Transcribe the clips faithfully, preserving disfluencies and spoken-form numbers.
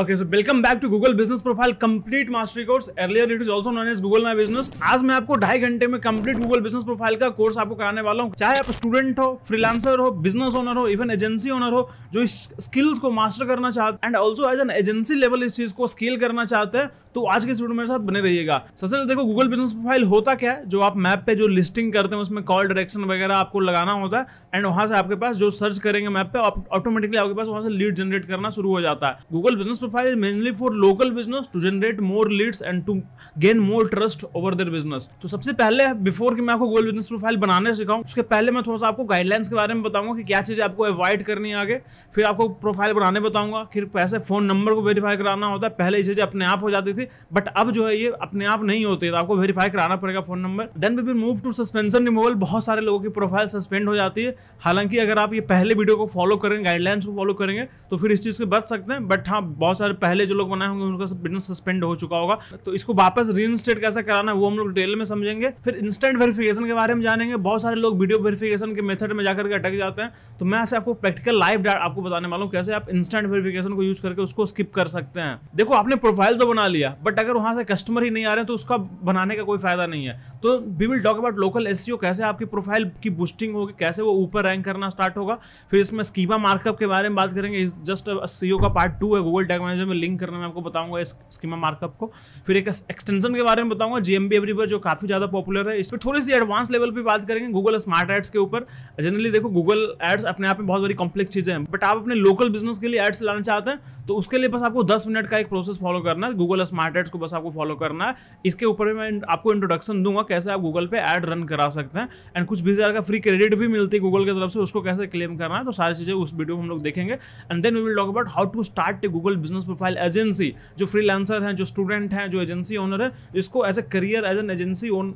Okay, so welcome back to Google Business Profile Complete Mastery Course. Earlier it is also known as Google My Business. आज मैं आपको ढाई घंटे में complete Google Business Profile का course आपको कराने वाला हूँ. चाहे आप स्टूडेंट हो, फ्रीलांसर हो, बिजनेस ओनर हो, इवन एजेंसी ओनर हो, जो इस स्किल्स को मास्टर करना चाहते हैं and also as an agency level इस चीज को स्केल करना चाहते हैं, तो आज के इस वीडियो मेरे साथ बने रहिएगा. सबसे पहले देखो गूगल बिजनेस प्रोफाइल होता क्या है. जो आप मैप पे जो लिस्टिंग करते हैं उसमें कॉल डायरेक्शन वगैरह आपको लगाना होता है एंड वहां से आपके पास जो सर्च करेंगे मैप पे ऑटोमेटिकली आपके पास वहां से लीड जनरेट करना शुरू हो जाता है. Google business profile is mainly for local business to generate more leads and to gain more trust over their business. तो सबसे पहले बिफोर कि मैं आपको गूगल बिजनेस प्रोफाइल बनाने सिखाऊं, उसके पहले मैं थोड़ा सा आपको गाइडलाइंस के बारे में बताऊंगा कि क्या चीजें आपको अवॉइड करनी है आगे. फिर आपको प्रोफाइल बनाने बताऊंगा, फिर कैसे फोन नंबर को वेरीफाई कराना होता है. पहले ये चीजें अपने आप हो जाती थी बट अब जो है ये अपने आप नहीं होते, तो आपको वेरीफाई कराना पड़ेगा phone number. Then we will move to suspension removal. बहुत सारे लोगों की प्रोफाइल सस्पेंड हो जाती है. हालांकि अगर आप ये पहले वीडियो को फॉलो करेंगे, गाइडलाइंस को फॉलो करेंगे, तो फिर इस चीज से बच सकते हैं. बट हाँ, बहुत सारे पहले जो लोग बनाए होंगे उनका बिजनेस सस्पेंड हो चुका होगा, तो इसको वापस रीइंस्टेट कैसे कराना है वो हम लोग डिटेल में समझेंगे. फिर इंस्टेंट वेरिफिकेशन के बारे में जानेंगे. बहुत सारे लोग वीडियो वेरिफिकेशन के मेथड में जाकर के अटक जाते हैं, तो मैं ऐसे आपको प्रैक्टिकल लाइव आपको बताने वाला हूँ कैसे आप इंस्टेंट वेरिफिकेशन को यूज करके उसको स्किप कर सकते हैं. देखो, आपने प्रोफाइल तो बना लिया बट अगर वहां से कस्टमर ही नहीं आ रहे हैं तो उसका बनाने का कोई फायदा नहीं है. तो we will talk about local SEO, कैसे आपकी प्रोफाइल की बूस्टिंग होगी, कैसे वो ऊपर रैंक करना स्टार्ट होगा. फिर इसमें स्कीमा मार्कअप के बारे में बात करेंगे. जस्ट सीओ का पार्ट टू है, गूगल टैग मैनेजर में लिंक करने में आपको बताऊंगा इस स्कीमा मार्कअप को. फिर एक एक्सटेंशन के बारे में बताऊंगा, जीएमबी एवरीवेयर, जो काफी ज्यादा पॉपुलर है. इस पर थोड़ी सी एडवांस लेवल पर बात करेंगे गूगल स्मार्ट एड्स के ऊपर. जनरली देखो गूगल एड्स अपने आप में बहुत बड़ी कॉम्प्लेक्स चीजें हैं, बट आप अपने लोकल बिजनेस के लिए एड्स लाना चाहते हैं तो उसके लिए बस आपको दस मिनट का एक प्रोसेस फॉलो करना है. गूगल स्मार्ट एड्स को बस आपको फॉलो करना है. इसके ऊपर मैं आपको इंट्रोडक्शन दूंगा कैसे आप गूगल पे एड रन करा सकते हैं एंड कुछ बीस हज़ार का फ्री क्रेडिट भी मिलती है गूगल की तरफ से, उसको कैसे क्लेम करना है. तो सारी चीजें उस वीडियो में हम लोग देखेंगे and then we will talk about how to start a Google business profile agency. जो फ्रीलांसर हैं, जो स्टूडेंट हैं, जो एजेंसी ओनर है, इसको as a career as an agency own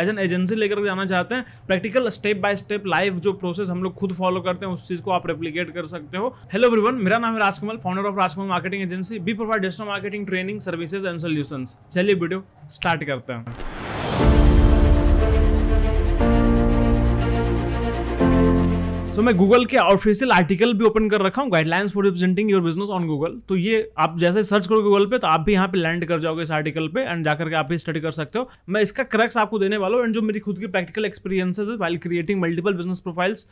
as an agency लेकर जाना चाहते हैं. Practical step by step live जो प्रोसेस हम लोग खुद फॉलो करते हैं उस चीज को आप रेप्लिकेट कर सकते हो. हेलो एवरीवन, मेरा नाम है Rajkamal, founder of Rajkamal marketing agency. We provide digital marketing training, services and solutions. चलिए वीडियो स्टार्ट करते हैं. सो so, मैं गूगल के ऑफिशियल आर्टिकल भी ओपन कर रखा हूँ, guidelines for representing your business on Google. तो ये आप जैसे सर्च करोगे गूगल पे तो आप भी यहाँ पे लैंड कर जाओगे इस आर्टिकल पे एंड जाकर के आप भी स्टडी कर सकते हो. मैं इसका क्रक्स आपको देने वाला हूँ एंड जो मेरी खुद की प्रैक्टिकल एक्सपीरियंसेस है while creating multiple business profiles,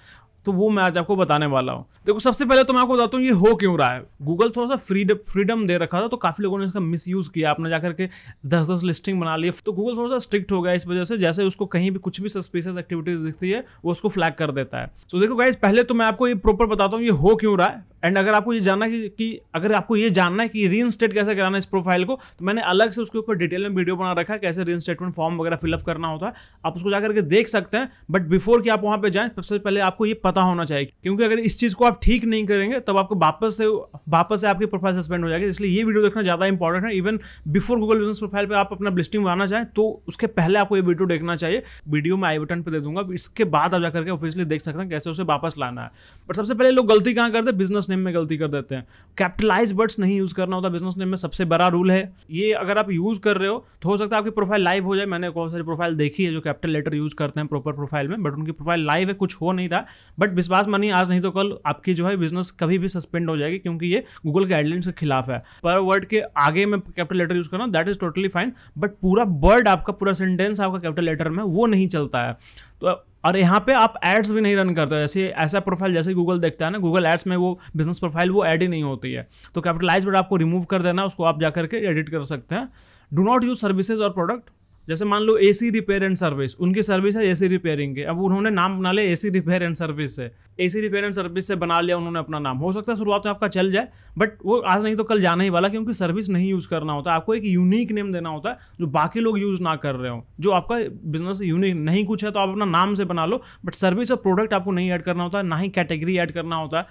तो वो मैं आज आपको बताने वाला हूँ. देखो, सबसे पहले तो मैं आपको बताता हूँ ये हो क्यों रहा है. गूगल थोड़ा सा फ्रीडम फ्रीडम दे रखा था तो काफी लोगों ने इसका मिसयूज किया. आपने जाकर के दस दस लिस्टिंग बना ली तो गूगल थोड़ा सा स्ट्रिक्ट हो गया इस वजह से. जैसे उसको कहीं भी कुछ भी सस्पिशियस एक्टिविटीज दिखती है वो उसको फ्लैग कर देता है. तो देखो गाइस, पहले तो मैं आपको ये प्रॉपर बताता हूँ ये हो क्यों रहा है. एंड अगर आपको ये जानना कि, कि अगर आपको ये जानना है कि रीइंस्टेट कैसे कराना है इस प्रोफाइल को, तो मैंने अलग से उसके ऊपर डिटेल में वीडियो बना रखा है कैसे रीइंस्टेटमेंट फॉर्म वगैरह फिलअप करना होता है. आप उसको जाकर के देख सकते हैं. बट बिफोर कि आप वहाँ पे जाएं सबसे पहले आपको ये पता होना चाहिए, क्योंकि अगर इस चीज़ को आप ठीक नहीं करेंगे तब आपको वापस से वापस से आपकी प्रोफाइल सस्पेंड हो जाएगी. इसलिए ये वीडियो देखना ज़्यादा इंपॉर्टेंट है. Even before Google business profile पर आप अपना लिस्टिंग बनाना चाहें तो उसके पहले आपको ये वीडियो देखना चाहिए. वीडियो मैं आई बटन पर दे दूंगा, इसके बाद आप जाकर के ऑफिशियली देख सकते हैं कैसे उसे वापस लाना है. बट सबसे पहले लोग गलती कहाँ करते हैं, बिजनेस नेम में गलती कर देते हैं. कैपिटलाइज वर्ड्स नहीं यूज करना होता बिजनेस नेम में, सबसे बड़ा रूल है ये. अगर आप यूज कर रहे हो तो हो सकता है आपकी प्रोफाइल लाइव हो जाए. मैंने बहुत सारी प्रोफाइल देखी है जो कैपिटल लेटर यूज करते हैं प्रॉपर प्रोफाइल में, बट उनकी प्रोफाइल लाइव है, कुछ हो नहीं रहा. बट विश्वास मानिए, आज नहीं तो कल आपकी जो है बिजनेस कभी भी सस्पेंड हो जाएगी, क्योंकि ये गूगल गाइडलाइंस के खिलाफ है. पर वर्ड के आगे में कैपिटल लेटर यूज करना that is totally fine, but पूरा वर्ड आपका, पूरा सेंटेंस आपका कैपिटल लेटर में, वो नहीं चलता है. तो और यहाँ पे आप एड्स भी नहीं रन करते हो. ऐसे ऐसा प्रोफाइल जैसे गूगल देखता है ना, गूगल एड्स में वो बिजनेस प्रोफाइल वो ऐड ही नहीं होती है. तो कैपिटलाइज वर्ड आपको रिमूव कर देना, उसको आप जाकर के एडिट कर सकते हैं. डू नॉट यूज सर्विसेज और प्रोडक्ट. जैसे मान लो एसी रिपेयर एंड सर्विस, उनकी सर्विस है एसी रिपेयरिंग के. अब उन्होंने नाम बना लिया एसी रिपेयर एंड सर्विस से, एसी रिपेयर एंड सर्विस से बना लिया उन्होंने अपना नाम. हो सकता है शुरुआत में आपका चल जाए बट वो आज नहीं तो कल जाने ही वाला, क्योंकि सर्विस नहीं यूज़ करना होता. आपको एक यूनिक नेम देना होता है जो बाकी लोग यूज़ ना कर रहे हो. जो आपका बिजनेस यूनिक नहीं कुछ है तो आप अपना नाम से बना लो, बट सर्विस और प्रोडक्ट आपको नहीं ऐड करना होता, ना ही कैटेगरी ऐड करना होता.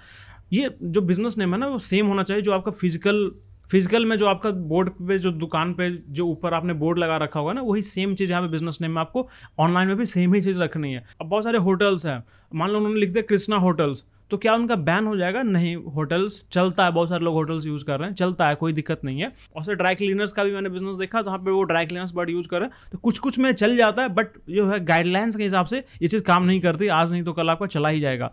ये जो बिजनेस नेम है ना वो सेम होना चाहिए जो आपका फिजिकल फिजिकल में जो आपका बोर्ड पे, जो दुकान पे जो ऊपर आपने बोर्ड लगा रखा होगा ना, वही सेम चीज़ यहाँ पे बिजनेस नेम में आपको ऑनलाइन में भी सेम ही चीज़ रखनी है. अब बहुत सारे होटल्स हैं, मान लो उन्होंने लिख दिया कृष्णा होटल्स, तो क्या उनका बैन हो जाएगा? नहीं, होटल्स चलता है, बहुत सारे लोग होटल्स यूज़ कर रहे हैं, चलता है, कोई दिक्कत नहीं है. और से ड्राई क्लीनर्स का भी मैंने बिजनेस देखा, तो वहाँ पे वो ड्राई क्लीनर्स वर्ड यूज़ कर रहे हैं, तो कुछ कुछ में चल जाता है. बट जो है गाइडलाइंस के हिसाब से ये चीज़ काम नहीं करती, आज नहीं तो कल आपका चला ही जाएगा.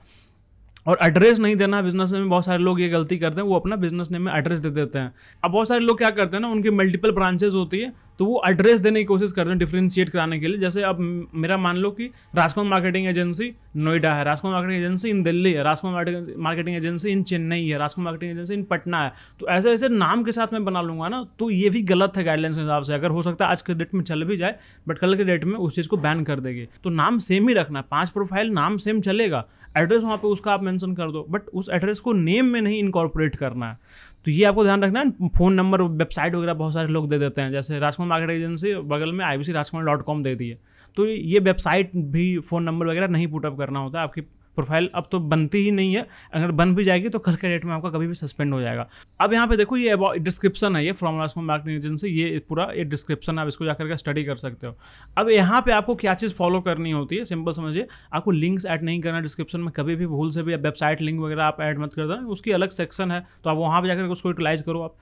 और एड्रेस नहीं देना बिजनेस नेम में। बहुत सारे लोग ये गलती करते हैं, वो अपना बिजनेस नेम में एड्रेस दे देते हैं। अब बहुत सारे लोग क्या करते हैं ना, उनकी मल्टीपल ब्रांचेस होती है तो वो एड्रेस देने की कोशिश करते हैं डिफ्रेंशिएट कराने के लिए। जैसे अब मेरा मान लो कि राजकुमाल मार्केटिंग एजेंसी नोएडा है, राजकुमाल मार्केटिंग एजेंसी इन दिल्ली है, राजकुमाल मार्केटिंग एजेंसी इन चेन्नई है, राजकुमाल मार्केटिंग एजेंसी इन पटना है। तो ऐसे ऐसे नाम के साथ मैं बना लूँगा ना, तो ये भी गलत है गाइडलाइंस के हिसाब से। अगर हो सकता है आज के डेट में चल भी जाए, बट कल के डेट में उस चीज़ को बैन कर देगी। तो नाम सेम ही रखना, पाँच प्रोफाइल नाम सेम चलेगा, एड्रेस वहाँ पे उसका आप मेंशन कर दो, बट उस एड्रेस को नेम में नहीं इनकॉर्पोरेट करना है। तो ये आपको ध्यान रखना है। फोन नंबर, वेबसाइट वगैरह बहुत सारे लोग दे देते हैं, जैसे राजकुमाल मार्केटिंग एजेंसी बगल में आईबीसी राजकुमाल डॉट कॉम दे दी है, तो ये वेबसाइट भी फ़ोन नंबर वगैरह नहीं पुटअप करना होता। आपकी प्रोफाइल अब तो बनती ही नहीं है, अगर बन भी जाएगी तो कल के डेट में आपका कभी भी सस्पेंड हो जाएगा। अब यहाँ पे देखो, ये डिस्क्रिप्शन है, ये फ्रॉम राजकुमाल मार्केटिंग एजेंसी, ये पूरा ये डिस्क्रिप्शन आप इसको जाकर के स्टडी कर सकते हो। अब यहाँ पे आपको क्या चीज़ फॉलो करनी होती है, सिंपल समझिए, आपको लिंक्स ऐड नहीं करना डिस्क्रिप्शन में कभी भी, भूल से भी वेबसाइट लिंक वगैरह आप ऐड मत कर देना। उसकी अलग सेक्शन है, तो आप वहाँ पर जाकर उसको यूटिलाइज करो। आप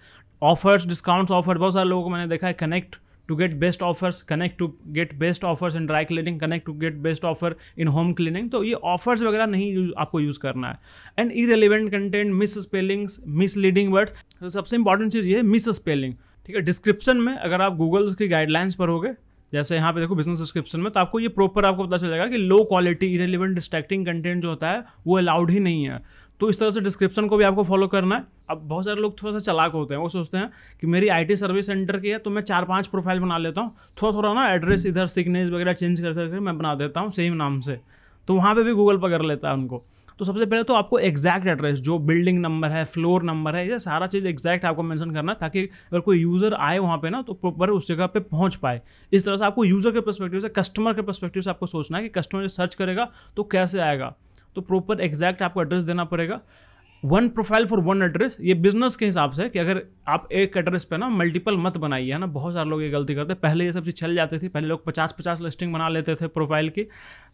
ऑफर्स, डिस्काउंट्स, ऑफर, बहुत सारे लोगों को मैंने देखा है, connect to get best offers, connect to get best offers in dry cleaning, connect to get best offer in home cleaning। तो ये offers वगैरह नहीं आपको यूज़ करना है। And irrelevant content, misspellings, misleading words, तो सबसे इंपॉर्टेंट चीज़ ये है मिस स्पेलिंग, ठीक है। डिस्क्रिप्शन में अगर आप गूगल की गाइडलाइंस पर होगे, जैसे यहाँ पे देखो बिजनेस डिस्क्रिप्शन में, तो आपको ये प्रॉपर आपको पता चल जाएगा कि low quality irrelevant distracting content जो होता है वो अलाउड ही नहीं है। तो इस तरह से डिस्क्रिप्शन को भी आपको फॉलो करना है। अब बहुत सारे लोग थोड़ा सा चालाक होते हैं, वो सोचते हैं कि मेरी आईटी सर्विस सेंटर की है तो मैं चार पांच प्रोफाइल बना लेता हूँ, थोड़ा थोड़ा ना एड्रेस इधर सिग्नेज वगैरह चेंज कर करके मैं बना देता हूँ सेम नाम से, तो वहाँ पे भी गूगल पकड़ लेता है उनको। तो सबसे पहले तो आपको एग्जैक्ट एड्रेस, जो बिल्डिंग नंबर है, फ्लोर नंबर है, ये सारा चीज़ एग्जैक्ट आपको मेंशन करना है, ताकि अगर कोई यूज़र आए वहाँ पे ना तो प्रॉपर उस जगह पे पहुँच पाए। इस तरह से आपको यूज़र के पर्सपेक्टिव से, कस्टमर के पर्सपेक्टिव से आपको सोचना है कि कस्टमर जो सर्च करेगा तो कैसे आएगा। तो प्रॉपर एग्जैक्ट आपको एड्रेस देना पड़ेगा। One profile for one address, ये बिजनेस के हिसाब से है कि अगर आप एक एड्रेस पे ना मल्टीपल मत बनाइए, है ना, बहुत सारे लोग ये गलती करते हैं। पहले ये सब चीज़ चल जाती थी, पहले लोग पचास पचास लिस्टिंग बना लेते थे प्रोफाइल की,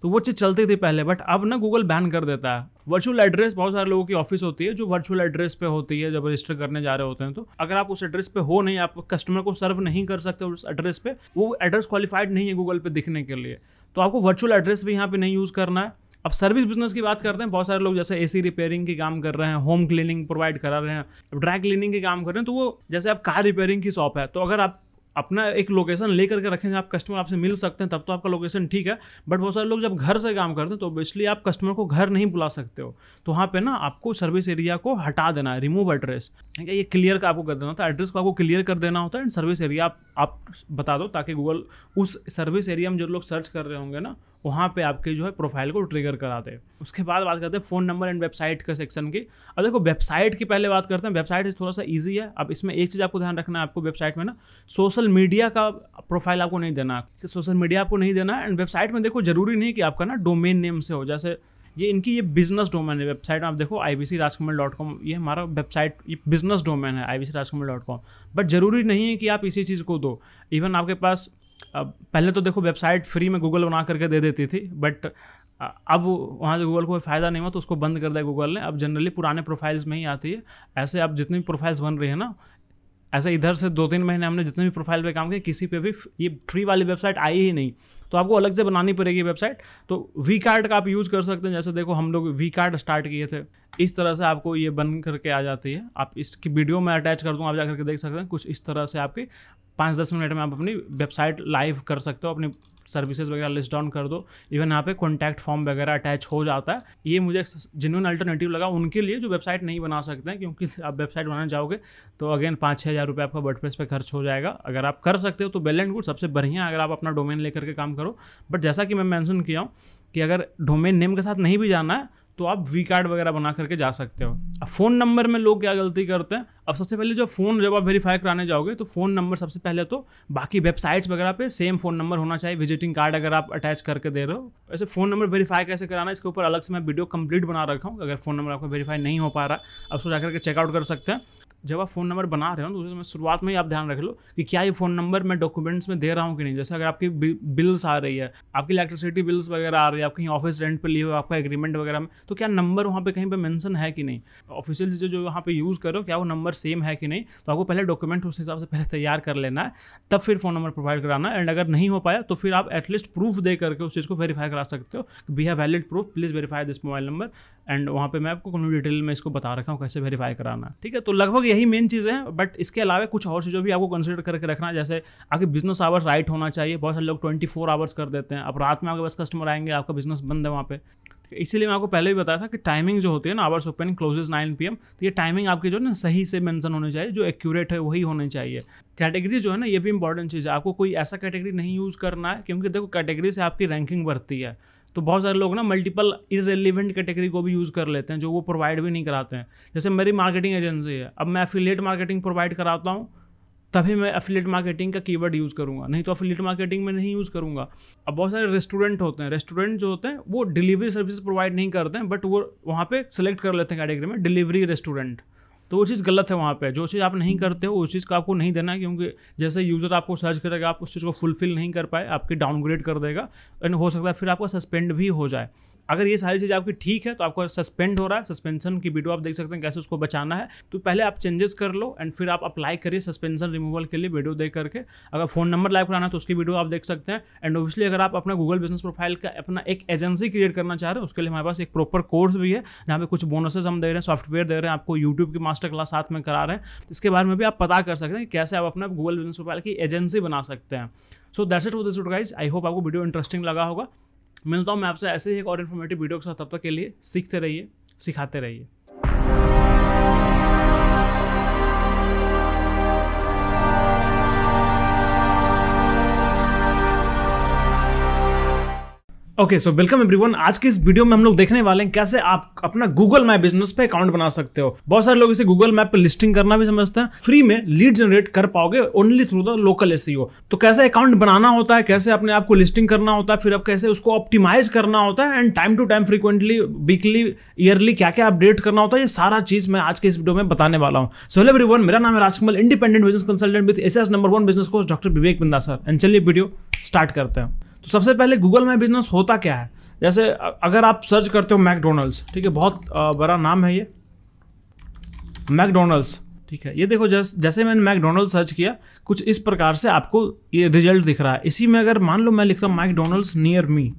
तो वो चीज़ चलती थी पहले, बट अब ना गूगल बैन कर देता है। वर्चुअल एड्रेस, बहुत सारे लोगों की ऑफिस होती है जो वर्चुअल एड्रेस पे होती है जब रजिस्टर करने जा रहे होते हैं, तो अगर आप उस एड्रेस पे हो नहीं, आप कस्टमर को सर्व नहीं कर सकते उस एड्रेस पे, वो एड्रेस क्वालिफाइड नहीं है गूगल पे दिखने के लिए, तो आपको वर्चुअल एड्रेस भी यहाँ पे नहीं यूज़ करना है। अब सर्विस बिजनेस की बात करते हैं, बहुत सारे लोग जैसे एसी रिपेयरिंग की काम कर रहे हैं, होम क्लीनिंग प्रोवाइड करा रहे हैं, अब ड्राई क्लीनिंग की काम कर रहे हैं, तो वो जैसे आप कार रिपेयरिंग की शॉप है, तो अगर आप अपना एक लोकेशन लेकर के रखेंगे, आप कस्टमर आपसे मिल सकते हैं, तब तो आपका लोकेशन ठीक है। बट बहुत सारे लोग जब घर से काम करते हैं तो इसलिए आप कस्टमर को घर नहीं बुला सकते हो, तो वहाँ पे ना आपको सर्विस एरिया को हटा देना है, रिमूव एड्रेस, ये क्लियर का आपको कर देना होता है। एड्रेस को आपको क्लियर कर देना होता है एंड सर्विस एरिया आप, आप बता दो, ताकि गूगल उस सर्विस एरिया में जो लोग सर्च कर रहे होंगे ना वहाँ पे आपके जो है प्रोफाइल को ट्रिगर कराते हैं। उसके बाद बात करते हैं फ़ोन नंबर एंड वेबसाइट का सेक्शन की। अब देखो वेबसाइट की पहले बात करते हैं, वेबसाइट थोड़ा सा ईजी है। अब इसमें एक चीज़ आपको ध्यान रखना है, आपको वेबसाइट में ना सोशल मीडिया का प्रोफाइल आपको नहीं देना, सोशल मीडिया आपको नहीं देना। एंड वेबसाइट में देखो जरूरी नहीं कि आपका ना डोमेन नेम से हो, जैसे ये इनकी ये बिजनेस डोमेन है वेबसाइट में, आप देखो आईबीसी राजकुमाल डॉट कॉम, ये हमारा वेबसाइट ये बिजनेस डोमेन है IBC Rajkamal dot com, but जरूरी नहीं है कि आप इसी चीज़ को दो। इवन आपके पास अब पहले तो देखो वेबसाइट फ्री में गूगल बना करके दे देती थी, बट अब वहाँ से गूगल को फ़ायदा नहीं हुआ तो उसको बंद कर दिया गूगल ने। अब जनरली पुराने प्रोफाइल्स में ही आती है। ऐसे आप जितनी भी प्रोफाइल्स बन रही है ना, ऐसे इधर से दो तीन महीने हमने जितने भी प्रोफाइल पे काम किया, किसी पे भी ये फ्री वाली वेबसाइट आई ही नहीं, तो आपको अलग से बनानी पड़ेगी वेबसाइट। तो वी कार्ड का आप यूज़ कर सकते हैं, जैसे देखो हम लोग वी कार्ड स्टार्ट किए थे, इस तरह से आपको ये बन करके आ जाती है। आप इसकी वीडियो में अटैच कर दूँगा, आप जा करके देख सकते हैं। कुछ इस तरह से आपकी पाँच दस मिनट में आप अपनी वेबसाइट लाइव कर सकते हो, अपनी सर्विसेज वगैरह लिस्ट डाउन कर दो। इवन यहाँ पे कॉन्टैक्ट फॉर्म वगैरह अटैच हो जाता है। ये मुझे जेन्युइन अल्टरनेटिव लगा उनके लिए जो वेबसाइट नहीं बना सकते हैं, क्योंकि आप वेबसाइट बनाने जाओगे तो अगेन पाँच छः हज़ार रुपये आपका वर्डप्रेस पे खर्च हो जाएगा। अगर आप कर सकते हो तो वेल एंड गुड, सबसे बढ़िया अगर आप अपना डोमेन लेकर के काम करो। बट जैसा कि मैं मैंसन किया हूँ कि अगर डोमेन नेम के साथ नहीं भी जाना है तो आप वी कार्ड वगैरह बना करके जा सकते हो। अब फ़ोन नंबर में लोग क्या गलती करते हैं, अब सबसे पहले जो फ़ोन जब आप वेरीफाई कराने जाओगे तो फ़ोन नंबर सबसे पहले, तो बाकी वेबसाइट्स वगैरह पे सेम फ़ोन नंबर होना चाहिए। विजिटिंग कार्ड अगर आप अटैच करके दे रहे हो, वैसे फ़ोन नंबर वेरीफाई कैसे कराना इसके ऊपर अलग से मैं वीडियो कंप्लीट बना रखा हूँ। अगर फ़ोन नंबर आपका वेरीफाई नहीं हो पा रहा आप उसको जाकर के चेकआउट कर सकते हैं। जब आप फ़ोन नंबर बना रहे हो तो उसमें शुरुआत में ही आप ध्यान रख लो कि क्या ये फ़ोन नंबर मैं डॉक्यूमेंट्स में दे रहा हूँ कि नहीं। जैसे अगर आपकी बिल्स आ रही है, आपकी इलेक्ट्रिसिटी बिल्स वगैरह आ रही है, आप कहीं ऑफिस रेंट पर लिए हो, आपका एग्रीमेंट वगैरह में, तो क्या नंबर वहाँ पे कहीं पे मेंशन है कि नहीं। ऑफिशियल जो जो वहाँ पे यूज़ करो क्या वो नंबर सेम है कि नहीं, तो आपको पहले डॉक्यूमेंट उस हिसाब से पहले तैयार कर लेना है, तब फिर फ़ोन नंबर प्रोवाइड कराना। एंड अगर नहीं हो पाया तो फिर आप एटलीस्ट प्रूफ दे करके उस चीज़ को वेरीफाई करा सकते हो, we have valid proof, please verify this mobile number and वहाँ पे मैं आपको कंप्लीट डिटेल में इसको बता रखा हूँ कैसे वेरीफाई कराना, ठीक है। तो लगभग यही मेन चीज़ें हैं, बट इसके अलावा कुछ और चीज़ों भी आपको कंसिडर करके रखना, जैसे आपके बिजनेस आवर्स राइट होना चाहिए। बहुत सारे लोग ट्वेंटी फोर आवर्स कर देते हैं, अब रात में आपके पास कस्टमर आएंगे, आपका बिजनेस बंद है वहाँ पे। इसीलिए मैं आपको पहले भी बताया था कि टाइमिंग जो होती है ना, hours open closes nine P M, तो ये टाइमिंग आपकी जो है ना सही से मेंशन होनी चाहिए, जो एक्यूरेट है वही होनी चाहिए। कैटेगरी जो है ना, ये भी इंपॉर्टेंट चीज़ है, आपको कोई ऐसा कैटेगरी नहीं यूज़ करना है, क्योंकि देखो कैटेगरी से आपकी रैंकिंग बढ़ती है। तो बहुत सारे लोग ना मल्टीपल इररिलेवेंट कैटेगरी को भी यूज़ कर लेते हैं, जो वो प्रोवाइड भी नहीं कराते हैं। जैसे मेरी मार्केटिंग एजेंसी है, अब मैं एफिलिएट मार्केटिंग प्रोवाइड कराता हूँ, तभी मैं एफिलिएट मार्केटिंग का कीवर्ड यूज़ करूँगा, नहीं तो एफिलिएट मार्केटिंग में नहीं यूज़ करूँगा। अब बहुत सारे रेस्टोरेंट होते हैं, रेस्टोरेंट जो होते हैं वो डिलीवरी सर्विस प्रोवाइड नहीं करते हैं, बट वो वहाँ पे सिलेक्ट कर लेते हैं कैटेगरी में डिलीवरी रेस्टोरेंट, तो वो चीज़ गलत है। वहाँ पे जो चीज़ आप नहीं करते हो उस चीज़ का आपको नहीं देना, क्योंकि जैसे यूज़र आपको सर्च करेगा, आप उस चीज़ को फुलफिल नहीं कर पाए, आपकी डाउनग्रेड कर देगा, एंड हो सकता है फिर आपका सस्पेंड भी हो जाए। अगर ये सारी चीज़ आपकी ठीक है तो आपका सस्पेंड हो रहा है, सस्पेंशन की वीडियो आप देख सकते हैं कैसे उसको बचाना है, तो पहले आप चेंजेस कर लो एंड फिर आप अप्लाई करिए सस्पेंशन रिमूवल के लिए वीडियो देख करके। अगर फ़ोन नंबर लाइव कराना है तो उसकी वीडियो आप देख सकते हैं। एंड ऑब्वियसली अगर आप अपना गूगल बिजनेस प्रोफाइल का अपना एक एजेंसी क्रिएट करना चाह रहे हो, उसके लिए हमारे पास एक प्रॉपर कोर्स भी है, जहाँ पे कुछ बोनसेस हम दे रहे हैं, सॉफ्टवेयर दे रहे हैं, आपको यूट्यूब की मास्टर क्लास साथ में करा रहे हैं। इसके बारे में भी आप पता कर सकते हैं कैसे आप अपना गूगल बिजनेस प्रोफाइल की एजेंसी बना सकते हैं। So that's it for this video guys, I hope आपको वीडियो इंटरेस्टिंग लगा होगा। मिलता हूँ मैं आपसे ऐसे ही एक और इन्फॉर्मेटिव वीडियो के साथ, तब तक के लिए सीखते रहिए, सिखाते रहिए। ओके सो वेलकम एवरीवन, आज के इस वीडियो में हम लोग देखने वाले हैं कैसे आप अपना गूगल माई बिजनेस पे अकाउंट बना सकते हो। बहुत सारे लोग इसे गूगल मैप पे लिस्टिंग करना भी समझते हैं, फ्री में लीड जनरेट कर पाओगे only through the local SEO. तो कैसे अकाउंट बनाना होता है, कैसे अपने आप को लिस्टिंग करना होता है, फिर आप कैसे उसको ऑप्टिमाइज करना होता है, and time to time frequently weekly yearly क्या क्या अपडेट करना होता है, ये सारा चीज मैं आज के इस वीडियो में बताने वाला हूँ। सो हेलो एवरीवन, मेरा नाम है Rajkamal, independent business consultant with S S number one business coach doctor Vivek Bindra sir. And चलिए वीडियो स्टार्ट करते हैं। तो सबसे पहले गूगल माई बिजनेस होता क्या है, जैसे अगर आप सर्च करते हो मैकडोनल्ड्स, ठीक है, बहुत बड़ा नाम है ये मैकडोनल्ड्स, ठीक है। ये देखो जैस, जैसे मैंने मैकडोनल्ड्स सर्च किया, कुछ इस प्रकार से आपको ये रिजल्ट दिख रहा है। इसी में अगर मान लो मैं लिखता हूँ मैकडोनल्ड्स नियर मी,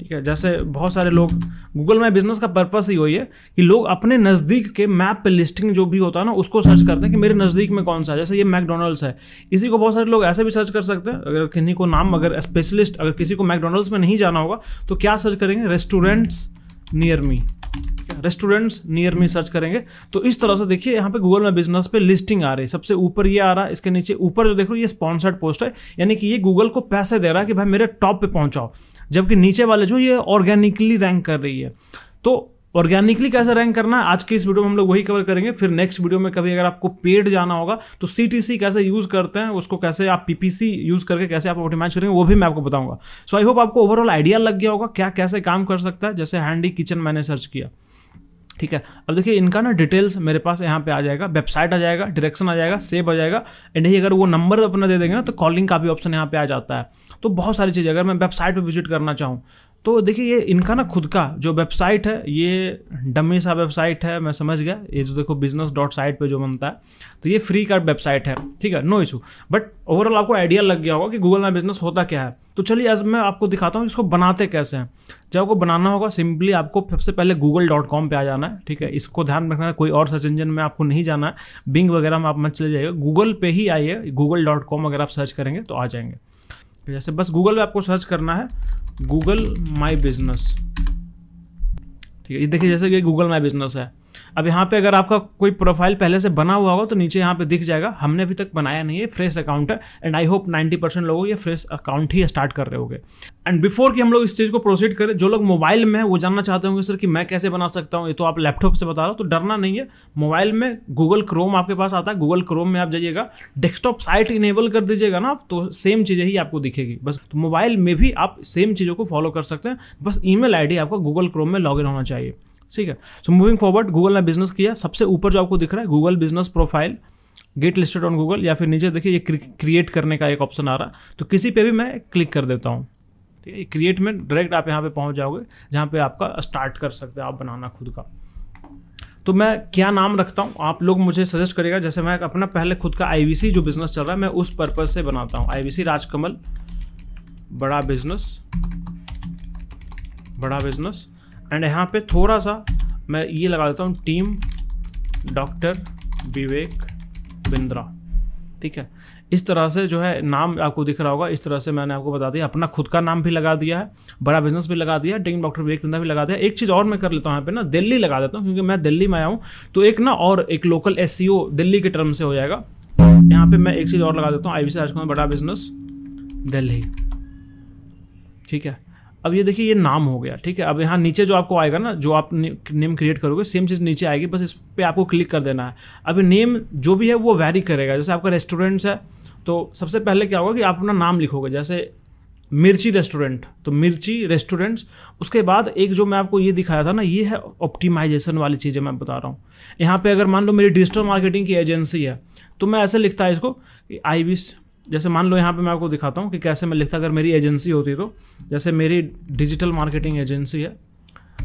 ठीक है, जैसे बहुत सारे लोग, गूगल माई बिजनेस का पर्पस ही वही है कि लोग अपने नज़दीक के मैप पे लिस्टिंग जो भी होता है ना उसको सर्च करते हैं कि मेरे नज़दीक में कौन सा है। जैसे ये मैकडोनल्ड्स है, इसी को बहुत सारे लोग ऐसे भी सर्च कर सकते हैं। अगर किन्हीं को नाम, अगर स्पेशलिस्ट, अगर किसी को मैकडोनल्ड्स में नहीं जाना होगा तो क्या सर्च करेंगे, restaurants near me, restaurants near me search करेंगे। तो इस तरह से देखिए यहाँ पे गूगल माई बिजनेस पे लिस्टिंग आ रही है, सबसे ऊपर ये आ रहा है। इसके नीचे ऊपर जो देख रहे हो ये स्पॉन्सर्ड पोस्ट है, यानी कि ये गूगल को पैसे दे रहा है कि भाई मेरे टॉप पे पहुंचाओ, जबकि नीचे वाले जो ये ऑर्गेनिकली रैंक कर रही है। तो ऑर्गेनिकली कैसे रैंक करना है आज के इस वीडियो में हम लोग वही कवर करेंगे। फिर नेक्स्ट वीडियो में कभी अगर आपको पेड जाना होगा तो सीटीसी कैसे यूज़ करते हैं, उसको कैसे आप पीपीसी यूज़ करके कैसे आप ऑप्टिमाइज करेंगे, वो भी मैं आपको बताऊंगा। सो आई होप आपको ओवरऑल आइडिया लग गया होगा क्या कैसे काम कर सकता है। जैसे हैंडी किचन मैंने सर्च किया, ठीक है, अब देखिए इनका ना डिटेल्स मेरे पास यहाँ पे आ जाएगा, वेबसाइट आ जाएगा, डायरेक्शन आ जाएगा, सेव आ जाएगा, एंड ही अगर वो नंबर अपना दे देंगे ना तो कॉलिंग का भी ऑप्शन यहाँ पे आ जाता है। तो बहुत सारी चीज़ें, अगर मैं वेबसाइट पे विजिट करना चाहूँ तो देखिए ये इनका ना खुद का जो वेबसाइट है, ये डमी सा वेबसाइट है, मैं समझ गया, ये जो देखो बिजनेस डॉट साइट पर जो बनता है, तो ये फ्री का वेबसाइट है, ठीक है, नो इशू। बट ओवरऑल आपको आइडिया लग गया होगा कि गूगल माई बिजनेस होता क्या है। तो चलिए आज मैं आपको दिखाता हूँ इसको बनाते कैसे हैं। जब आपको बनाना होगा सिंपली आपको सबसे पहले गूगल डॉट कॉम पर आ जाना है, ठीक है, इसको ध्यान रखना है, कोई और सर्च इंजन में आपको नहीं जाना है, बिंग वगैरह में आप मत चले जाइएगा, गूगल पे ही आइए, गूगल डॉट कॉम अगर आप सर्च करेंगे तो आ जाएंगे। जैसे बस गूगल पे आपको सर्च करना है गूगल माई बिजनेस, ठीक है, ये देखिए जैसे कि गूगल माई बिजनेस है। अब यहाँ पे अगर आपका कोई प्रोफाइल पहले से बना हुआ होगा तो नीचे यहाँ पे दिख जाएगा, हमने अभी तक बनाया नहीं है, फ्रेश अकाउंट है, and I hope ninety percent लोग ये फ्रेश अकाउंट ही स्टार्ट कर रहे होंगे। एंड बिफोर कि हम लोग इस चीज़ को प्रोसीड करें, जो लोग मोबाइल में है वो जानना चाहते होंगे सर कि मैं कैसे बना सकता हूँ, ये तो आप लैपटॉप से बता रहे हो, तो डरना नहीं है। मोबाइल में गूगल क्रोम आपके पास आता है, गूगल क्रोम में आप जाइएगा, डेस्कटॉप साइट इनेबल कर दीजिएगा ना आप, तो सेम चीज़ें ही आपको दिखेगी बस। तो मोबाइल में भी आप सेम चीज़ों को फॉलो कर सकते हैं, बस ईमेल आईडी आपका गूगल क्रोम में लॉग इन होना चाहिए, ठीक है। सो मूविंग फॉरवर्ड, गूगल ने बिजनेस किया, सबसे ऊपर जो आपको दिख रहा है Google business profile, get listed on Google, या फिर नीचे देखिए ये क्रिएट करने का एक ऑप्शन आ रहा है, तो किसी पे भी मैं क्लिक कर देता हूँ, ठीक है, क्रिएट में डायरेक्ट आप यहाँ पे पहुँच जाओगे जहाँ पे आपका स्टार्ट कर सकते हैं आप बनाना खुद का। तो मैं क्या नाम रखता हूँ आप लोग मुझे सजेस्ट करेगा, जैसे मैं अपना पहले खुद का आई बी सी जो बिजनेस चल रहा है मैं उस पर्पज़ से बनाता हूँ, आई बी सी राजकमल बड़ा बिजनेस, बड़ा बिजनेस, एंड यहाँ पे थोड़ा सा मैं ये लगा देता हूँ टीम डॉक्टर विवेक बिंद्रा, ठीक है। इस तरह से जो है नाम आपको दिख रहा होगा, इस तरह से मैंने आपको बता दिया, अपना खुद का नाम भी लगा दिया है, बड़ा बिजनेस भी लगा दिया, टीम डॉक्टर विवेक बिंद्रा भी लगा दिया। एक चीज़ और मैं कर लेता हूँ यहाँ पे ना, दिल्ली लगा देता हूँ, क्योंकि मैं दिल्ली में आया हूँ, तो एक ना और एक लोकल एसईओ दिल्ली के टर्म से हो जाएगा। यहाँ पे मैं एक चीज़ और लगा देता हूँ, आईबीसी राजकुमाल बड़ा बिजनेस दिल्ली, ठीक है। अब ये देखिए ये नाम हो गया, ठीक है। अब यहाँ नीचे जो आपको आएगा ना, जो आप नेम क्रिएट करोगे सेम चीज़ नीचे आएगी, बस इस पर आपको क्लिक कर देना है। अब नेम जो भी है वो वैरी करेगा, जैसे आपका रेस्टोरेंट्स है तो सबसे पहले क्या होगा कि आप अपना नाम लिखोगे, जैसे मिर्ची रेस्टोरेंट, तो मिर्ची रेस्टोरेंट्स। उसके बाद एक जो मैं आपको ये दिखाया था ना, ये है ऑप्टिमाइजेशन वाली चीज़ें मैं बता रहा हूँ। यहाँ पर अगर मान लो मेरी डिजिटल मार्केटिंग की एजेंसी है तो मैं ऐसे लिखता है इसको कि आई बी, जैसे मान लो यहाँ पे मैं आपको दिखाता हूँ कि कैसे मैं लिखता अगर मेरी एजेंसी होती तो, जैसे मेरी डिजिटल मार्केटिंग एजेंसी है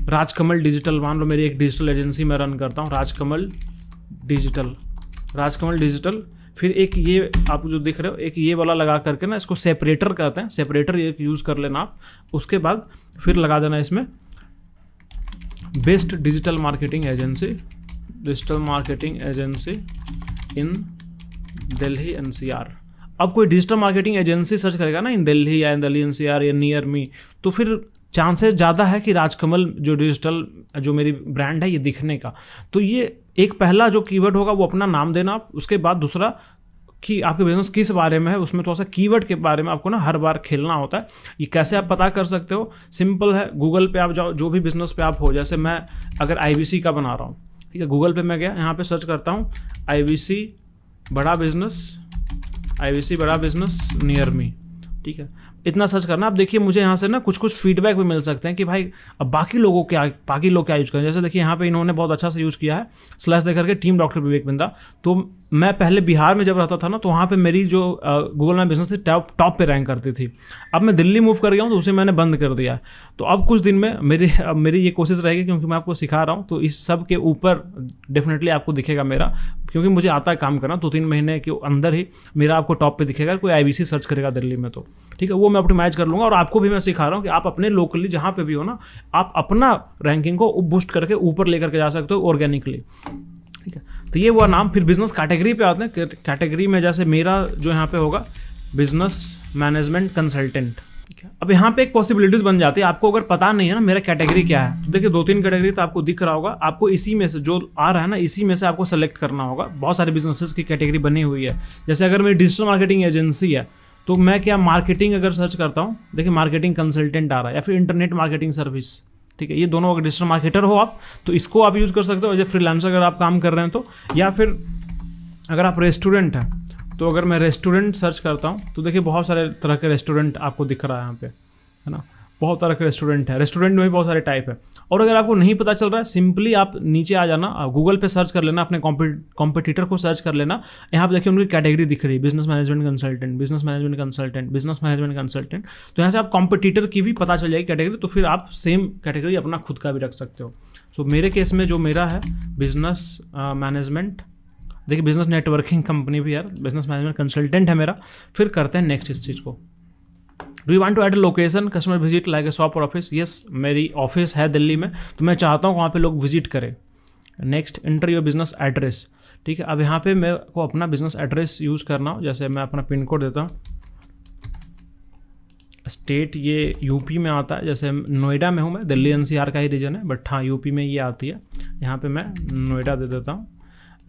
राजकमल डिजिटल, मान लो मेरी एक डिजिटल एजेंसी मैं रन करता हूँ राजकमल डिजिटल, राजकमल डिजिटल। फिर एक ये आप जो दिख रहे हो एक ये वाला लगा करके ना, इसको सेपरेटर कहते हैं, सेपरेटर ये यूज़ कर लेना आप। उसके बाद फिर लगा देना इसमें best digital marketing agency, digital marketing agency in Delhi N C R. अब कोई डिजिटल मार्केटिंग एजेंसी सर्च करेगा ना इन दिल्ली या in Delhi N C R या नियर मी, तो फिर चांसेस ज़्यादा है कि राजकमल जो डिजिटल जो मेरी ब्रांड है ये दिखने का। तो ये एक पहला जो कीवर्ड होगा वो अपना नाम देना आप। उसके बाद दूसरा कि आपके बिजनेस किस बारे में है, उसमें थोड़ा सा कीवर्ड के बारे में आपको ना हर बार खेलना होता है। ये कैसे आप पता कर सकते हो, सिंपल है, गूगल पे आप जाओ, जो भी बिजनेस पे आप हो, जैसे मैं अगर आई बी सी का बना रहा हूँ, ठीक है, गूगल पे मैं गया, यहाँ पे सर्च करता हूँ आई बी सी बड़ा बिजनेस, आई बी सी बड़ा बिजनेस नियर मी, ठीक है, इतना सर्च करना। आप देखिए मुझे यहाँ से ना कुछ कुछ फीडबैक भी मिल सकते हैं कि भाई अब बाकी लोगों क्या बाकी लोग क्या यूज़ करें। जैसे देखिए यहाँ पे इन्होंने बहुत अच्छा से यूज़ किया है स्लैश देकर के टीम डॉक्टर विवेक बिंद्रा। तो मैं पहले बिहार में जब रहता था ना तो वहाँ पे मेरी जो गूगल माई बिजनेस थी टॉप टॉप पे रैंक करती थी। अब मैं दिल्ली मूव कर गया हूँ तो उसे मैंने बंद कर दिया। तो अब कुछ दिन में मेरी मेरी ये कोशिश रहेगी, क्योंकि मैं आपको सिखा रहा हूँ तो इस सब के ऊपर डेफिनेटली आपको दिखेगा मेरा, क्योंकि मुझे आता है काम करना। दो तीन महीने के अंदर ही मेरा आपको टॉप पर दिखेगा, कोई आई बी सी सर्च करेगा दिल्ली में तो, ठीक है, वो मैं ऑप्टिमाइज कर लूँगा। और आपको भी मैं सिखा रहा हूँ कि आप अपने लोकली जहाँ पे भी हो ना, आप अपना रैंकिंग को बूस्ट करके ऊपर लेकर के जा सकते हो ऑर्गेनिकली, ठीक है। तो ये हुआ नाम। फिर बिजनेस कैटेगरी पे आते हैं। कैटेगरी में जैसे मेरा जो यहाँ पे होगा बिजनेस मैनेजमेंट कंसल्टेंट, ठीक है। अब यहाँ पे एक पॉसिबिलिटीज बन जाती है, आपको अगर पता नहीं है ना मेरा कैटेगरी क्या है, तो देखिए दो तीन कैटेगरी तो आपको दिख रहा होगा, आपको इसी में से जो आ रहा है ना इसी में से आपको सेलेक्ट करना होगा। बहुत सारे बिजनेसेस की कैटेगरी बनी हुई है। जैसे अगर मेरी डिजिटल मार्केटिंग एजेंसी है तो मैं क्या मार्केटिंग अगर सर्च करता हूँ, देखिए मार्केटिंग कंसल्टेंट आ रहा है, या फिर इंटरनेट मार्केटिंग सर्विस, ठीक है। ये दोनों अगर डिजिटल मार्केटर हो आप तो इसको आप यूज़ कर सकते हो, जैसे फ्रीलांसर अगर आप काम कर रहे हैं तो, या फिर अगर आप रेस्टोरेंट हैं तो अगर मैं रेस्टोरेंट सर्च करता हूँ तो देखिए बहुत सारे तरह के रेस्टोरेंट आपको दिख रहा है यहाँ पे, है ना, बहुत तरह के रेस्टोरेंट है, रेस्टोरेंट में भी बहुत सारे टाइप है। और अगर आपको नहीं पता चल रहा है, सिंपली आप नीचे आ जाना, गूगल पे सर्च कर लेना, अपने कॉम्पिटिटर को सर्च कर लेना। यहाँ पे देखिए उनकी कैटेगरी दिख रही है, business management consultant, business management consultant, business management consultant. तो यहाँ से आप कॉम्पिटिटर की भी पता चल जाएगी कैटेगरी, तो फिर आप सेम कैटेगरी अपना खुद का भी रख सकते हो। सो मेरे केस में जो मेरा है बिजनेस मैनेजमेंट, देखिए बिजनेस नेटवर्किंग कंपनी भी यार बिजनेस मैनेजमेंट कंसल्टेंट है मेरा। फिर करते हैं नेक्स्ट इस चीज़ को, do you want to add location customer visit like a shop और ऑफिस। यस, मेरी ऑफिस है दिल्ली में तो मैं चाहता हूँ वहाँ पे लोग विजिट करें। Next, enter your business address, ठीक है। अब यहाँ पे मेरे को अपना बिजनेस एड्रेस यूज़ करना हो, जैसे मैं अपना पिन कोड देता हूँ, स्टेट ये यूपी में आता है, जैसे नोएडा में हूँ मैं, दिल्ली एनसीआर का ही रीजन है बट हाँ यूपी में ये आती है। यहाँ पर मैं नोएडा दे देता हूँ